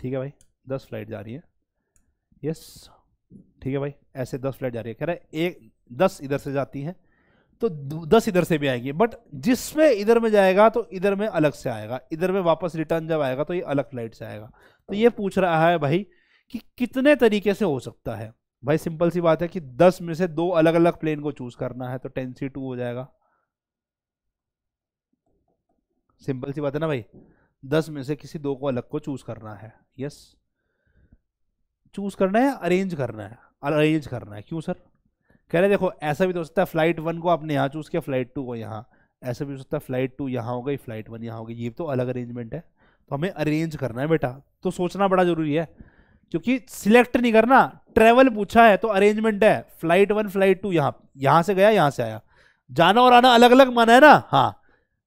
ठीक है भाई, दस फ्लाइट जा रही हैं। यस yes, ठीक है भाई, ऐसे दस फ्लाइट जा रही है। कह रहा है एक दस इधर से जाती हैं तो दस इधर से भी आएंगी, बट जिसमें इधर में जाएगा तो इधर में अलग से आएगा, इधर में वापस रिटर्न जब आएगा तो ये अलग फ्लाइट से आएगा। तो ये पूछ रहा है भाई कि कितने तरीके से हो सकता है। भाई सिंपल सी बात है कि दस में से दो अलग अलग प्लेन को चूज करना है तो टेन सी टू हो जाएगा। सिंपल सी बात है ना भाई, दस में से किसी दो को अलग को चूज करना है। यस, चूज करना है, अरेंज करना है, अरेंज करना है। क्यों सर? कह रहे देखो, ऐसा भी तो हो सकता है फ्लाइट वन को आपने यहाँ चूज किया, फ्लाइट टू को यहाँ, ऐसा भी हो सकता है फ्लाइट टू यहाँ हो गई, फ्लाइट वन यहाँ हो गई, ये तो अलग अरेंजमेंट है। तो हमें अरेंज करना है बेटा, तो सोचना बड़ा जरूरी है क्योंकि सिलेक्ट नहीं करना, ट्रेवल पूछा है तो अरेंजमेंट है। फ्लाइट वन फ्लाइट टू यहाँ यहाँ से गया, यहाँ से आया, जाना और आना अलग अलग माना है ना, हाँ,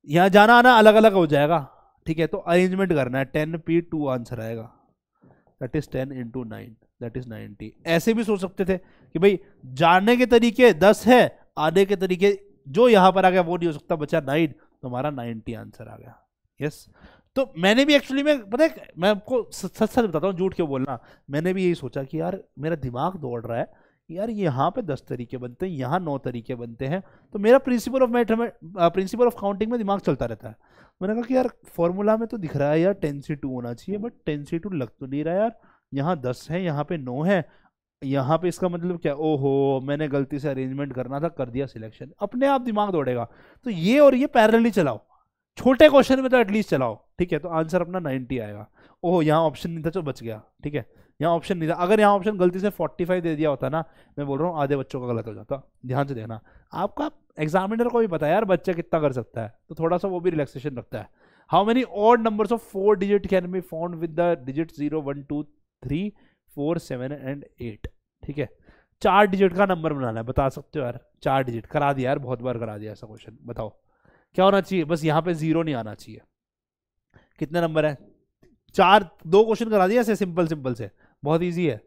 यहाँ जाना आना अलग अलग हो जाएगा, ठीक है, तो अरेंजमेंट करना है। टेन पी टू आंसर आएगा, that is ten into nine, that is ninety. ऐसे भी सोच सकते थे कि भाई जाने के तरीके दस है, आने के तरीके जो यहाँ पर आ गया वो नहीं हो सकता, बचा नाइन, तो हमारा नाइन्टी आंसर आ गया। Yes yes? तो मैंने भी एक्चुअली में पता है, मैं आपको सच सच बताता हूँ, झूठ क्यों बोलना, मैंने भी यही सोचा कि यार मेरा दिमाग दौड़ रहा है, यार यहाँ पे दस तरीके बनते हैं, यहाँ नौ तरीके बनते हैं, तो मेरा principle of mathematics principle of counting में दिमाग चलता रहता है। मैंने कहा कि यार फॉर्मूला में तो दिख रहा है यार टेन सी टू होना चाहिए, बट टेन सी टू लग तो नहीं रहा यार, यहाँ दस है यहाँ पे नौ है, यहाँ पे इसका मतलब क्या? ओहो, मैंने गलती से अरेंजमेंट करना था, कर दिया सिलेक्शन। अपने आप दिमाग दौड़ेगा, तो ये और ये पैरेलली चलाओ, छोटे क्वेश्चन में तो एटलीस्ट चलाओ, ठीक है, तो आंसर अपना नाइन्टी आएगा। ओहो, यहाँ ऑप्शन नहीं था तो बच गया, ठीक है, यहाँ ऑप्शन नहीं था, अगर यहाँ ऑप्शन गलती से पैंतालीस दे दिया होता ना, मैं बोल रहा हूँ आधे बच्चों का गलत हो जाता। ध्यान से देखना, आपका एग्जामिनर को भी पता है यार बच्चा कितना कर सकता है, तो थोड़ा सा वो भी रिलैक्सेशन रखता है। How many odd numbers of four digit can be found with the digit zero one two three four seven and eight, ठीक है, चार डिजिट का नंबर बनाना है, बता सकते हो यार? चार डिजिट करा दिया यार, बहुत बार करा दिया ऐसा क्वेश्चन। बताओ क्या होना चाहिए? बस यहाँ पे जीरो नहीं आना चाहिए। कितने नंबर है? चार। दो क्वेश्चन करा दिया ऐसे सिंपल सिंपल से, बहुत इजी है।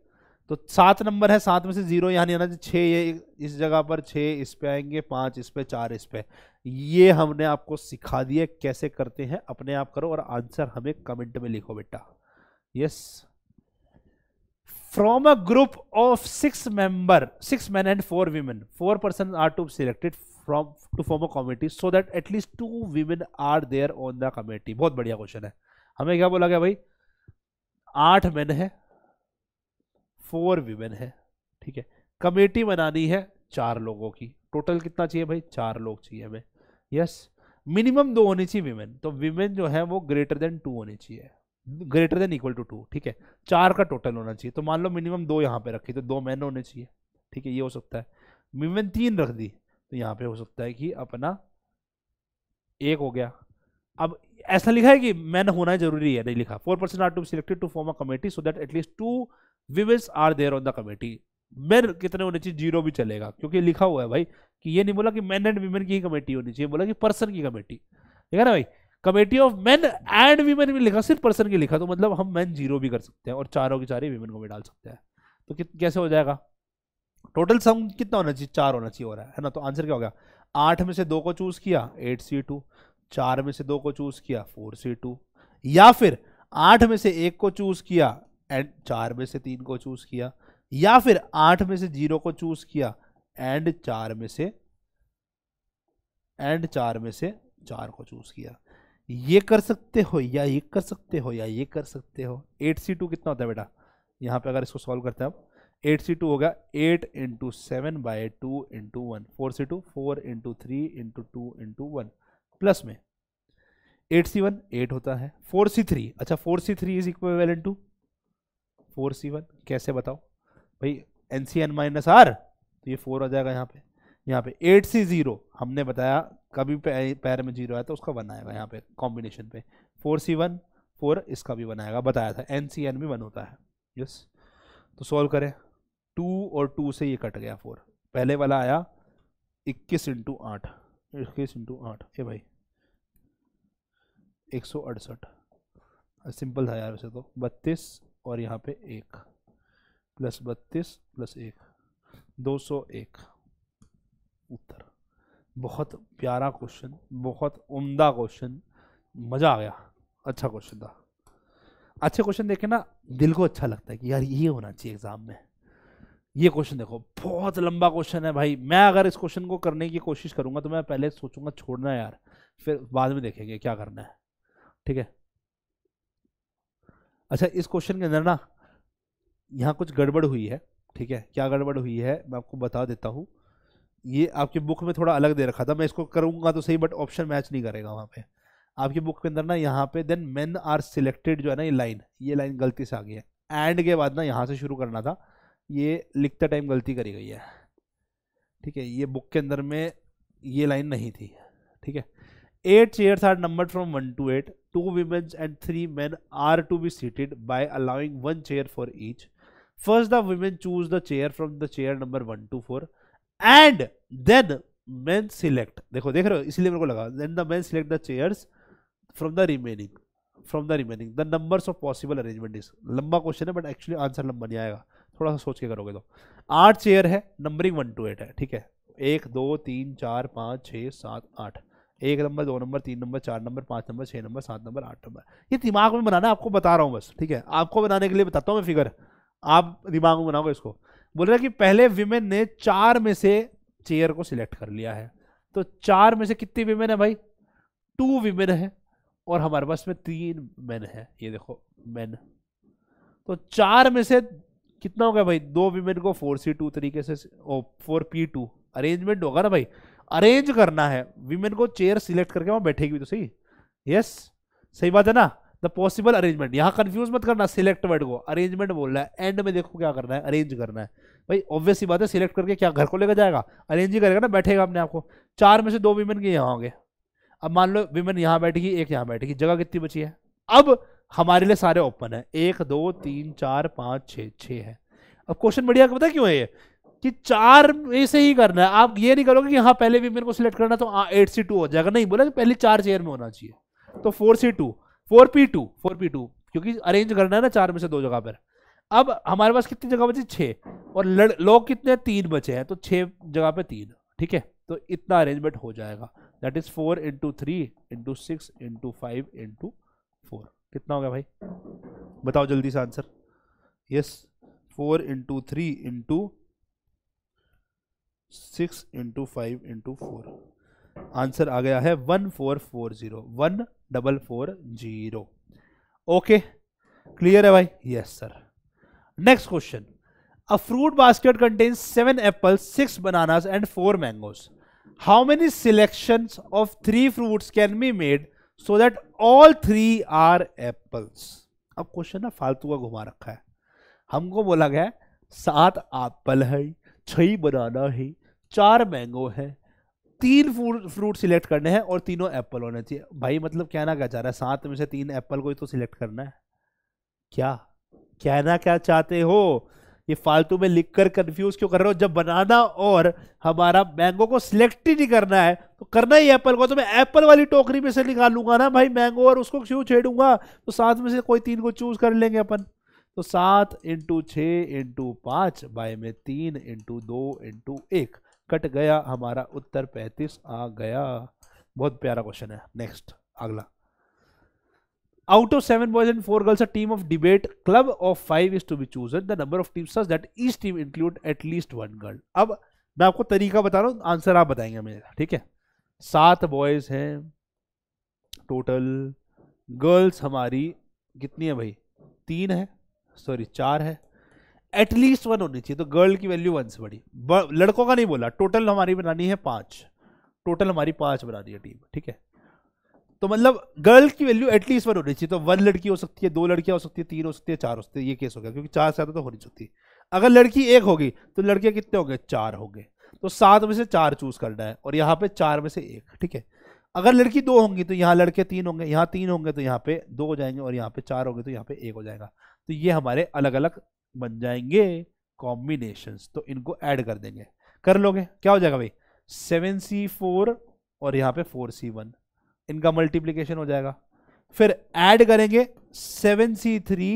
तो सात नंबर है, सात में से जीरो यहाँ नहीं आना चाहिए, छः ये इस जगह पर, छः इस पे आएंगे, पाँच इस पे, चार इस पे। ये हमने आपको सिखा दिया कैसे करते हैं, अपने आप करो और आंसर हमें कमेंट में लिखो बेटा। Yes, from a group of six member, six man and four women, four person are to selected from to form a committee so that at least two women are there on the committee. बहुत बढ़िया question है। हमें क्या बोला गया भाई? आठ main है, फोर वीमेन है, ठीक है, कमेटी बनानी है चार लोगों की, टोटल कितना चाहिए भाई? चार लोग चाहिए हमें। यस, मिनिमम दो होनी चाहिए वीमेन, तो वीमेन जो है वो ग्रेटर देन टू होनी चाहिए, greater than equal to two, ठीक है, चार का टोटल होना चाहिए। तो मान लो मिनिमम दो यहाँ पे रखी, तो दो मैन होने चाहिए, ठीक है, ये हो सकता है। वीमेन तीन रख दी तो यहाँ पे हो सकता है कि अपना एक हो गया, अब ऐसा लिखा है कि मैन होना जरूरी है, नहीं लिखा। Four person are to be selected to form a committee so that at least two womens are there on the committee. Man कितने होने चाहिए, जीरो भी चलेगा, क्योंकि लिखा हुआ है भाई कि ये नहीं बोला कि मैन एंड वीमेन की कमेटी होनी चाहिए, बोला कि पर्सन की कमेटी। ठीक है ना भाई, committee of man and women भी लिखा, सिर्फ पर्सन की लिखा, तो मतलब हम मैन जीरो भी कर सकते हैं और चारों की चारे वीमेन को भी डाल सकते हैं। तो कैसे हो जाएगा, टोटल सम कितना होना चाहिए, चार होना चाहिए हो रहा है ना। तो आंसर क्या हो गया, आठ में से दो को चूज किया एट सी टू, चार में से दो को चूज किया फोर सी टू, या फिर आठ में से एक को चूज किया एंड चार में से तीन को चूज किया, या फिर आठ में से जीरो को चूज किया एंड चार में से एंड चार में से चार को चूज किया। ये कर सकते हो या ये कर सकते हो या ये कर सकते हो। एट सी टू कितना होता है बेटा, यहाँ पे अगर इसको सॉल्व करते हैं आप, एट सी टू होगा eight into seven by two into one, four C two four into three into two into one, plus में एट सी वन एट होता है, फोर सी थ्री, अच्छा four C three is equivalent to four C one, कैसे बताओ भाई, n C N minus are, तो ये four हो जाएगा। यहाँ पे यहाँ पे एट सी जीरो, हमने बताया कभी पैर में जीरो आया तो उसका वन आएगा, यहाँ पे कॉम्बिनेशन पे फोर सी वन फोर, इसका भी वन आएगा, बताया था एन सी एन भी वन होता है। यस, तो सॉल्व करें, टू और टू से ये कट गया फोर, पहले वाला आया इक्कीस इंटू आठ, इक्कीस इंटू आठ ये भाई एक सौ अड़सठ, सिंपल था यार वैसे तो, बत्तीस और यहाँ पे एक, प्लस बत्तीस प्लस एक दो सौ एक, उत्तर। बहुत प्यारा क्वेश्चन, बहुत उम्दा क्वेश्चन, मज़ा आ गया, अच्छा क्वेश्चन था। अच्छे क्वेश्चन देखे ना दिल को अच्छा लगता है कि यार ये होना चाहिए एग्जाम में। ये क्वेश्चन देखो, बहुत लंबा क्वेश्चन है भाई, मैं अगर इस क्वेश्चन को करने की कोशिश करूँगा तो मैं पहले सोचूंगा छोड़ना है यार, फिर बाद में देखेंगे क्या करना है। ठीक है, अच्छा इस क्वेश्चन के अंदर ना यहाँ कुछ गड़बड़ हुई है। ठीक है, क्या गड़बड़ हुई है मैं आपको बता देता हूँ, ये आपकी बुक में थोड़ा अलग दे रखा था, मैं इसको करूँगा तो सही बट ऑप्शन मैच नहीं करेगा वहाँ पे आपकी बुक के अंदर ना। यहाँ पे देन मेन आर सिलेक्टेड जो है ना, ये लाइन ये लाइन गलती से आ गई है, एंड के बाद ना यहाँ से शुरू करना था, ये लिखते टाइम गलती करी गई है। ठीक है, ये बुक के अंदर में ये लाइन नहीं थी। ठीक है, eight chairs are numbered from one to eight, two womens and three man are to be seated by allowing one chair for each, first the women choose the chair from the chair number one to four and then man select, देखो देख रहे हो, इसलिए मेरे को लगा, then the man select the chairs from the remaining from the remaining the numbers of possible arrangement is. लंबा question है बट एक्चुअली आंसर लंबा नहीं आएगा, थोड़ा सा सोच के करोगे तो। आठ चेयर है, नंबरिंग वन टू एट है। ठीक है, एक दो तीन चार पाँच छः सात आठ, एक नंबर दो नंबर तीन नंबर चार नंबर पाँच नंबर छः नंबर सात नंबर आठ नंबर, ये दिमाग में बनाना, आपको बता रहा हूँ बस। ठीक है, आपको बनाने के लिए बताता हूँ मैं फिगर, आप दिमाग में बनाओगे इसको। बोल रहा है कि पहले विमेन ने चार में से चेयर को सिलेक्ट कर लिया है, तो चार में से कितनी विमेन है भाई, टू विमेन है और हमारे पास में तीन मैन है, ये देखो मैन, तो चार में से कितना हो गया भाई, दो विमेन को फोर सी टू तरीके से, oh four P two arrangement होगा ना भाई, अरेंज करना है विमेन को, चेयर सिलेक्ट करके वहां बैठेगी तो सही। यस, सही बात है ना, द पॉसिबल अरेंजमेंट, यहाँ कंफ्यूज मत करना, सिलेक्ट वर्ड को अरेंजमेंट बोलना है, एंड में देखो क्या करना है, अरेंज करना है भाई, ऑब्वियस सी बात है, सिलेक्ट करके क्या घर को लेकर जाएगा, अरेंज ही करेगा ना, बैठेगा अपने आपको। चार में से दो विमेन के यहाँ होंगे, अब मान लो विमेन यहाँ बैठेगी एक यहाँ बैठेगी, जगह कितनी बची है, अब हमारे लिए सारे ओपन है, एक दो तीन चार पाँच छः छः है। अब क्वेश्चन बढ़िया पता क्यों है ये, कि चार में से ही करना है, आप ये नहीं करोगे कि हाँ पहले विमेन को सिलेक्ट करना तो एट सी टू हो जाएगा, नहीं, बोला कि पहले चार चेयर में होना चाहिए, तो four C two four P two four P two क्योंकि अरेंज करना है ना चार में से दो जगह पर। अब हमारे पास कितनी जगह बची, छः, और लोग कितने, तीन बचे हैं, तो छः जगह पे तीन। ठीक है, तो इतना अरेंजमेंट हो जाएगा, that is four into three into six into five into four, कितना हो गया भाई बताओ जल्दी से answer. Yes, four into three into six into five into four, answer आ गया है one four four zero, one double four zero. Okay, clear है भाई? Yes sir. Next question, a fruit basket contains seven apples, six bananas and four mangoes, how many selections of three fruits can be made so that all three are apples. अब question ना फालतू का घुमा रखा है, हमको बोला गया है सात एप्पल है, छह बनाना है, चार मैंगो है, तीन फ्रूट सिलेक्ट करने हैं और तीनों एप्पल होने चाहिए। भाई मतलब कहना क्या चाह रहा है, सात में से तीन एप्पल को ही तो सिलेक्ट करना है, क्या कहना क्या चाहते हो? ये फालतू में लिखकर कंफ्यूज क्यों कर रहे हो? जब बनाना और हमारा मैंगो को सिलेक्ट ही नहीं करना है तो करना ही एप्पल को, तो मैं एप्पल वाली टोकरी में से निकालूंगा ना भाई मैंगो, और उसको क्यों छेड़ूंगा? तो सात में से कोई तीन को चूज कर लेंगे अपन। तो सात इंटू छः इंटू पाँच बाय में तीन इंटू दो इंटू एक, कट गया हमारा उत्तर पैंतीस आ गया। बहुत प्यारा क्वेश्चन है। नेक्स्ट अगला, out of seven boys and four girls a team of debate club of five is to be chosen, the number of teams such that each team include at least one girl। अब मैं आपको तरीका बता रहा हूँ, answer आप बताएंगे मेरा, ठीक है। सात बॉयज हैं टोटल, गर्ल्स हमारी कितनी है भाई? तीन है, सॉरी चार है, एटलीस्ट वन होनी चाहिए, तो गर्ल की वैल्यू वन से बड़ी। लड़कों का नहीं बोला, टोटल हमारी बनानी है पाँच, टोटल हमारी पाँच बनानी है टीम, ठीक है। तो मतलब गर्ल की वैल्यू एटलीस्ट वन होनी चाहिए, तो वन लड़की हो सकती है, दो लड़कियां हो सकती है, तीन हो सकती है, चार हो सकती है। ये केस हो गया क्योंकि चार से ज्यादा तो हो नहीं सकती। अगर लड़की एक होगी तो लड़कियां कितने होंगे? चार होंगे। तो सात में से चार चूज करना है और यहाँ पे चार में से एक, ठीक है। अगर लड़की दो होंगी तो यहाँ लड़के तीन होंगे, यहाँ तीन होंगे तो यहाँ पे दो हो जाएंगे, और यहाँ पे चार होंगे तो यहाँ पे एक हो जाएगा। तो ये हमारे अलग अलग बन जाएंगे कॉम्बिनेशन, तो इनको ऐड कर देंगे। कर लोगे क्या हो जाएगा भाई? सेवन सी फोर और यहाँ पे फोर सी वन, इनका मल्टीप्लीकेशन हो जाएगा। फिर ऐड करेंगे seven C three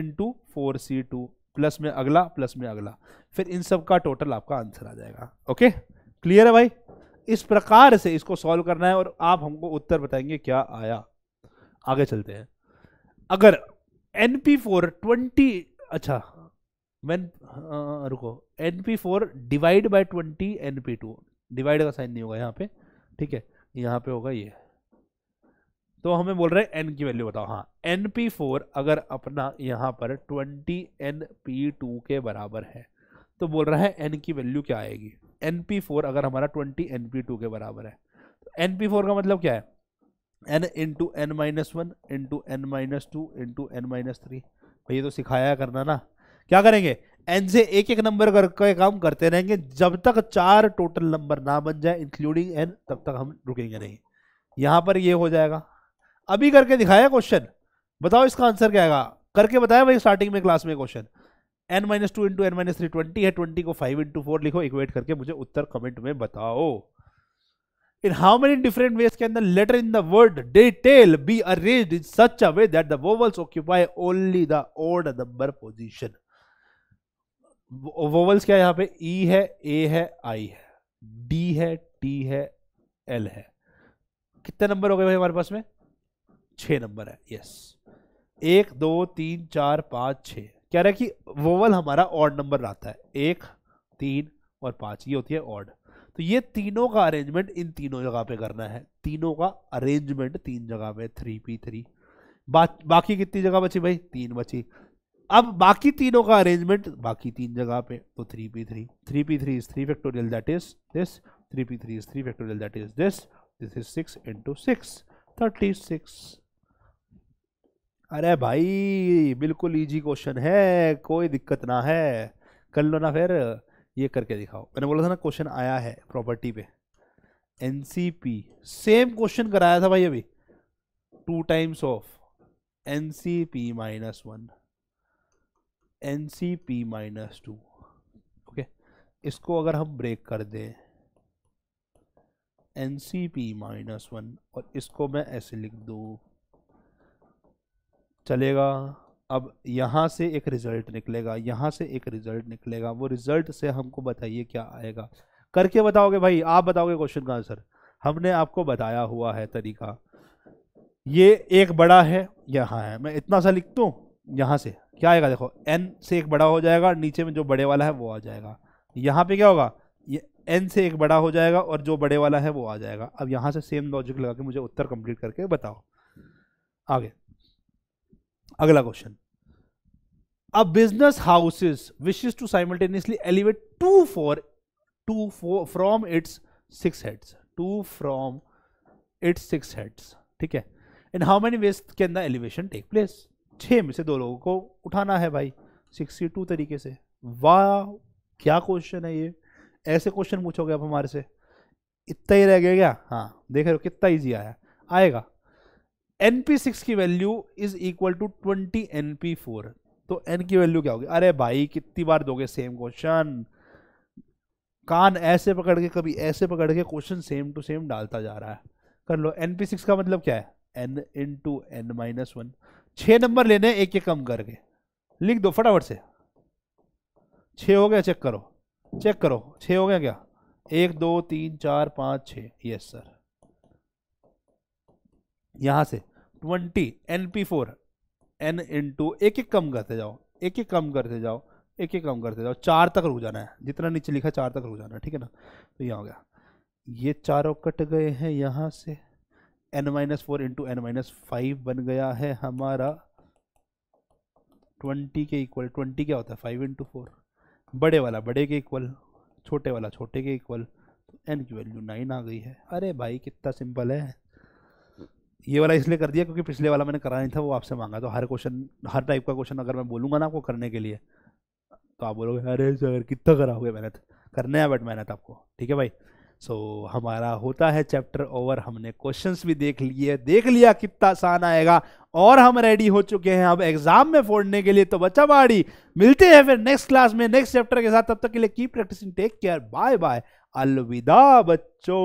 into four C two, plus में अगला प्लस में अगला, फिर इन सब का टोटल आपका आंसर आ जाएगा। ओके क्लियर है भाई? इस प्रकार से इसको सॉल्व करना है और आप हमको उत्तर बताएंगे क्या आया। आगे चलते हैं। अगर एनपी फोर ट्वेंटी अच्छा मैं आ, रुको n P four divide by twenty n P two, divide का साइन नहीं होगा यहाँ पे, ठीक है, यहाँ पे होगा ये। तो हमें बोल रहे हैं n की वैल्यू बताओ। हाँ एन पी फोर अगर अपना यहाँ पर ट्वेंटी एन पी टू के बराबर है तो बोल रहा है n की वैल्यू क्या आएगी। एन पी फोर अगर हमारा ट्वेंटी एन पी टू के बराबर है तो एन पी फोर का मतलब क्या है? n into n minus one into n minus two into n minus three. भाई तो सिखाया करना ना, क्या करेंगे? एन से एक एक नंबर करके काम करते रहेंगे जब तक चार टोटल नंबर ना बन जाए इंक्लूडिंग एन, तब तक हम रुकेंगे नहीं। यहाँ पर ये हो जाएगा। अभी करके दिखाया क्वेश्चन, बताओ इसका आंसर क्या आएगा? करके बताया भाई स्टार्टिंग में क्लास में question. N minus two into n minus three twenty है, ट्वेंटी को फाइव इंटू फोर लिखो, इक्वेट करके मुझे उत्तर कमेंट में बताओ। In how many different ways can the letter in the word detail be arranged in such a way that the vowels occupy only the odd number position. Vowels क्या है यहाँ पे? ई e है, ए है, आई है, डी है, टी है, L है। कितने नंबर हो गए भाई हमारे पास में? छः नंबर है, यस। एक दो तीन चार पाँच छः। कह रहा है कि वोवल हमारा ऑड नंबर आता है, एक तीन और पाँच, ये होती है ऑड। तो ये तीनों का अरेंजमेंट इन तीनों जगह पे करना है, तीनों का अरेंजमेंट तीन जगह पे, थ्री पी थ्री। बाकी कितनी जगह बची भाई? तीन बची। अब बाकी तीनों का अरेंजमेंट बाकी तीन जगह पे, तो three P three, three P three is three factorial that is this, three P three is three factorial that is this, this is six into six, thirty six. अरे भाई बिल्कुल इजी क्वेश्चन है, कोई दिक्कत ना है, कर लो ना। फिर ये करके दिखाओ। मैंने बोला था ना क्वेश्चन आया है प्रॉपर्टी पे, n C P same question कराया था भाई अभी, two times of n C P minus one n C P minus two. Okay इसको अगर हम ब्रेक कर दें n C P minus one, और इसको मैं ऐसे लिख दूँ चलेगा। अब यहाँ से एक रिजल्ट निकलेगा, यहाँ से एक रिजल्ट निकलेगा, वो रिजल्ट से हमको बताइए क्या आएगा। करके बताओगे भाई, आप बताओगे क्वेश्चन का आंसर, हमने आपको बताया हुआ है तरीका। ये एक बड़ा है यहाँ है, मैं इतना सा लिख दूँ, यहाँ से क्या आएगा? देखो n से एक बड़ा हो जाएगा, नीचे में जो बड़े वाला है वो आ जाएगा। यहाँ पे क्या होगा? ये n से एक बड़ा हो जाएगा और जो बड़े वाला है वो आ जाएगा। अब यहाँ से सेम लॉजिक लगा के मुझे उत्तर कंप्लीट करके बताओ। आगे अगला question, a business houses wishes to simultaneously elevate two four two four from its six heads, two from its six heads, ठीक है। And how many ways can the elevation take place. छः में से दो लोगों को उठाना है भाई, सिक्सटी टू तरीके से। वाह क्या क्वेश्चन है ये, ऐसे क्वेश्चन पूछोगे आप हमारे से, इतना ही रह गया क्या? हाँ, देख रहे हो कितना ईजी आया, आएगा। एन पी सिक्स की value is equal to twenty n P four, तो n की वैल्यू क्या होगी? अरे भाई कितनी बार दोगे सेम क्वेश्चन, कान ऐसे पकड़ के कभी ऐसे पकड़ के क्वेश्चन सेम टू सेम डालता जा रहा है। कर लो, एन पी सिक्स का मतलब क्या है? n into n minus one. छः नंबर लेने एक एक कम करके लिख दो फटाफट से। छः हो गया, चेक करो चेक करो, छः हो गया क्या? एक दो तीन चार पाँच छः, यस सर। यहाँ से twenty n P four, n into एक एक कम करते जाओ एक एक कम करते जाओ एक एक कम करते जाओ, चार तक रुक जाना है, जितना नीचे लिखा चार तक रुक जाना है, ठीक है ना। तो यहाँ हो गया, ये चारों कट गए हैं यहाँ से, n minus four into n minus five बन गया है हमारा ट्वेंटी के इक्वल। ट्वेंटी क्या होता है? फाइव इंटू फोर, बड़े वाला बड़े के इक्वल, छोटे वाला छोटे के इक्वल, तो एन की वैल्यू नाइन आ गई है। अरे भाई कितना सिंपल है। ये वाला इसलिए कर दिया क्योंकि पिछले वाला मैंने करा नहीं था, वो आपसे मांगा, तो हर क्वेश्चन हर टाइप का क्वेश्चन अगर मैं बोलूँगा ना आपको करने के लिए तो आप बोलोगे अरे सर कितना करा हुआ, मेहनत करने है बट मेहनत आपको, ठीक है भाई। सो so, हमारा होता है चैप्टर ओवर। हमने क्वेश्चंस भी देख लिए देख लिया कितना आसान आएगा, और हम रेडी हो चुके हैं अब एग्जाम में फोड़ने के लिए। तो बच्चा बाड़ी, मिलते हैं फिर नेक्स्ट क्लास में नेक्स्ट चैप्टर के साथ। तब तक के लिए keep practising, take care, bye bye, अलविदा बच्चों।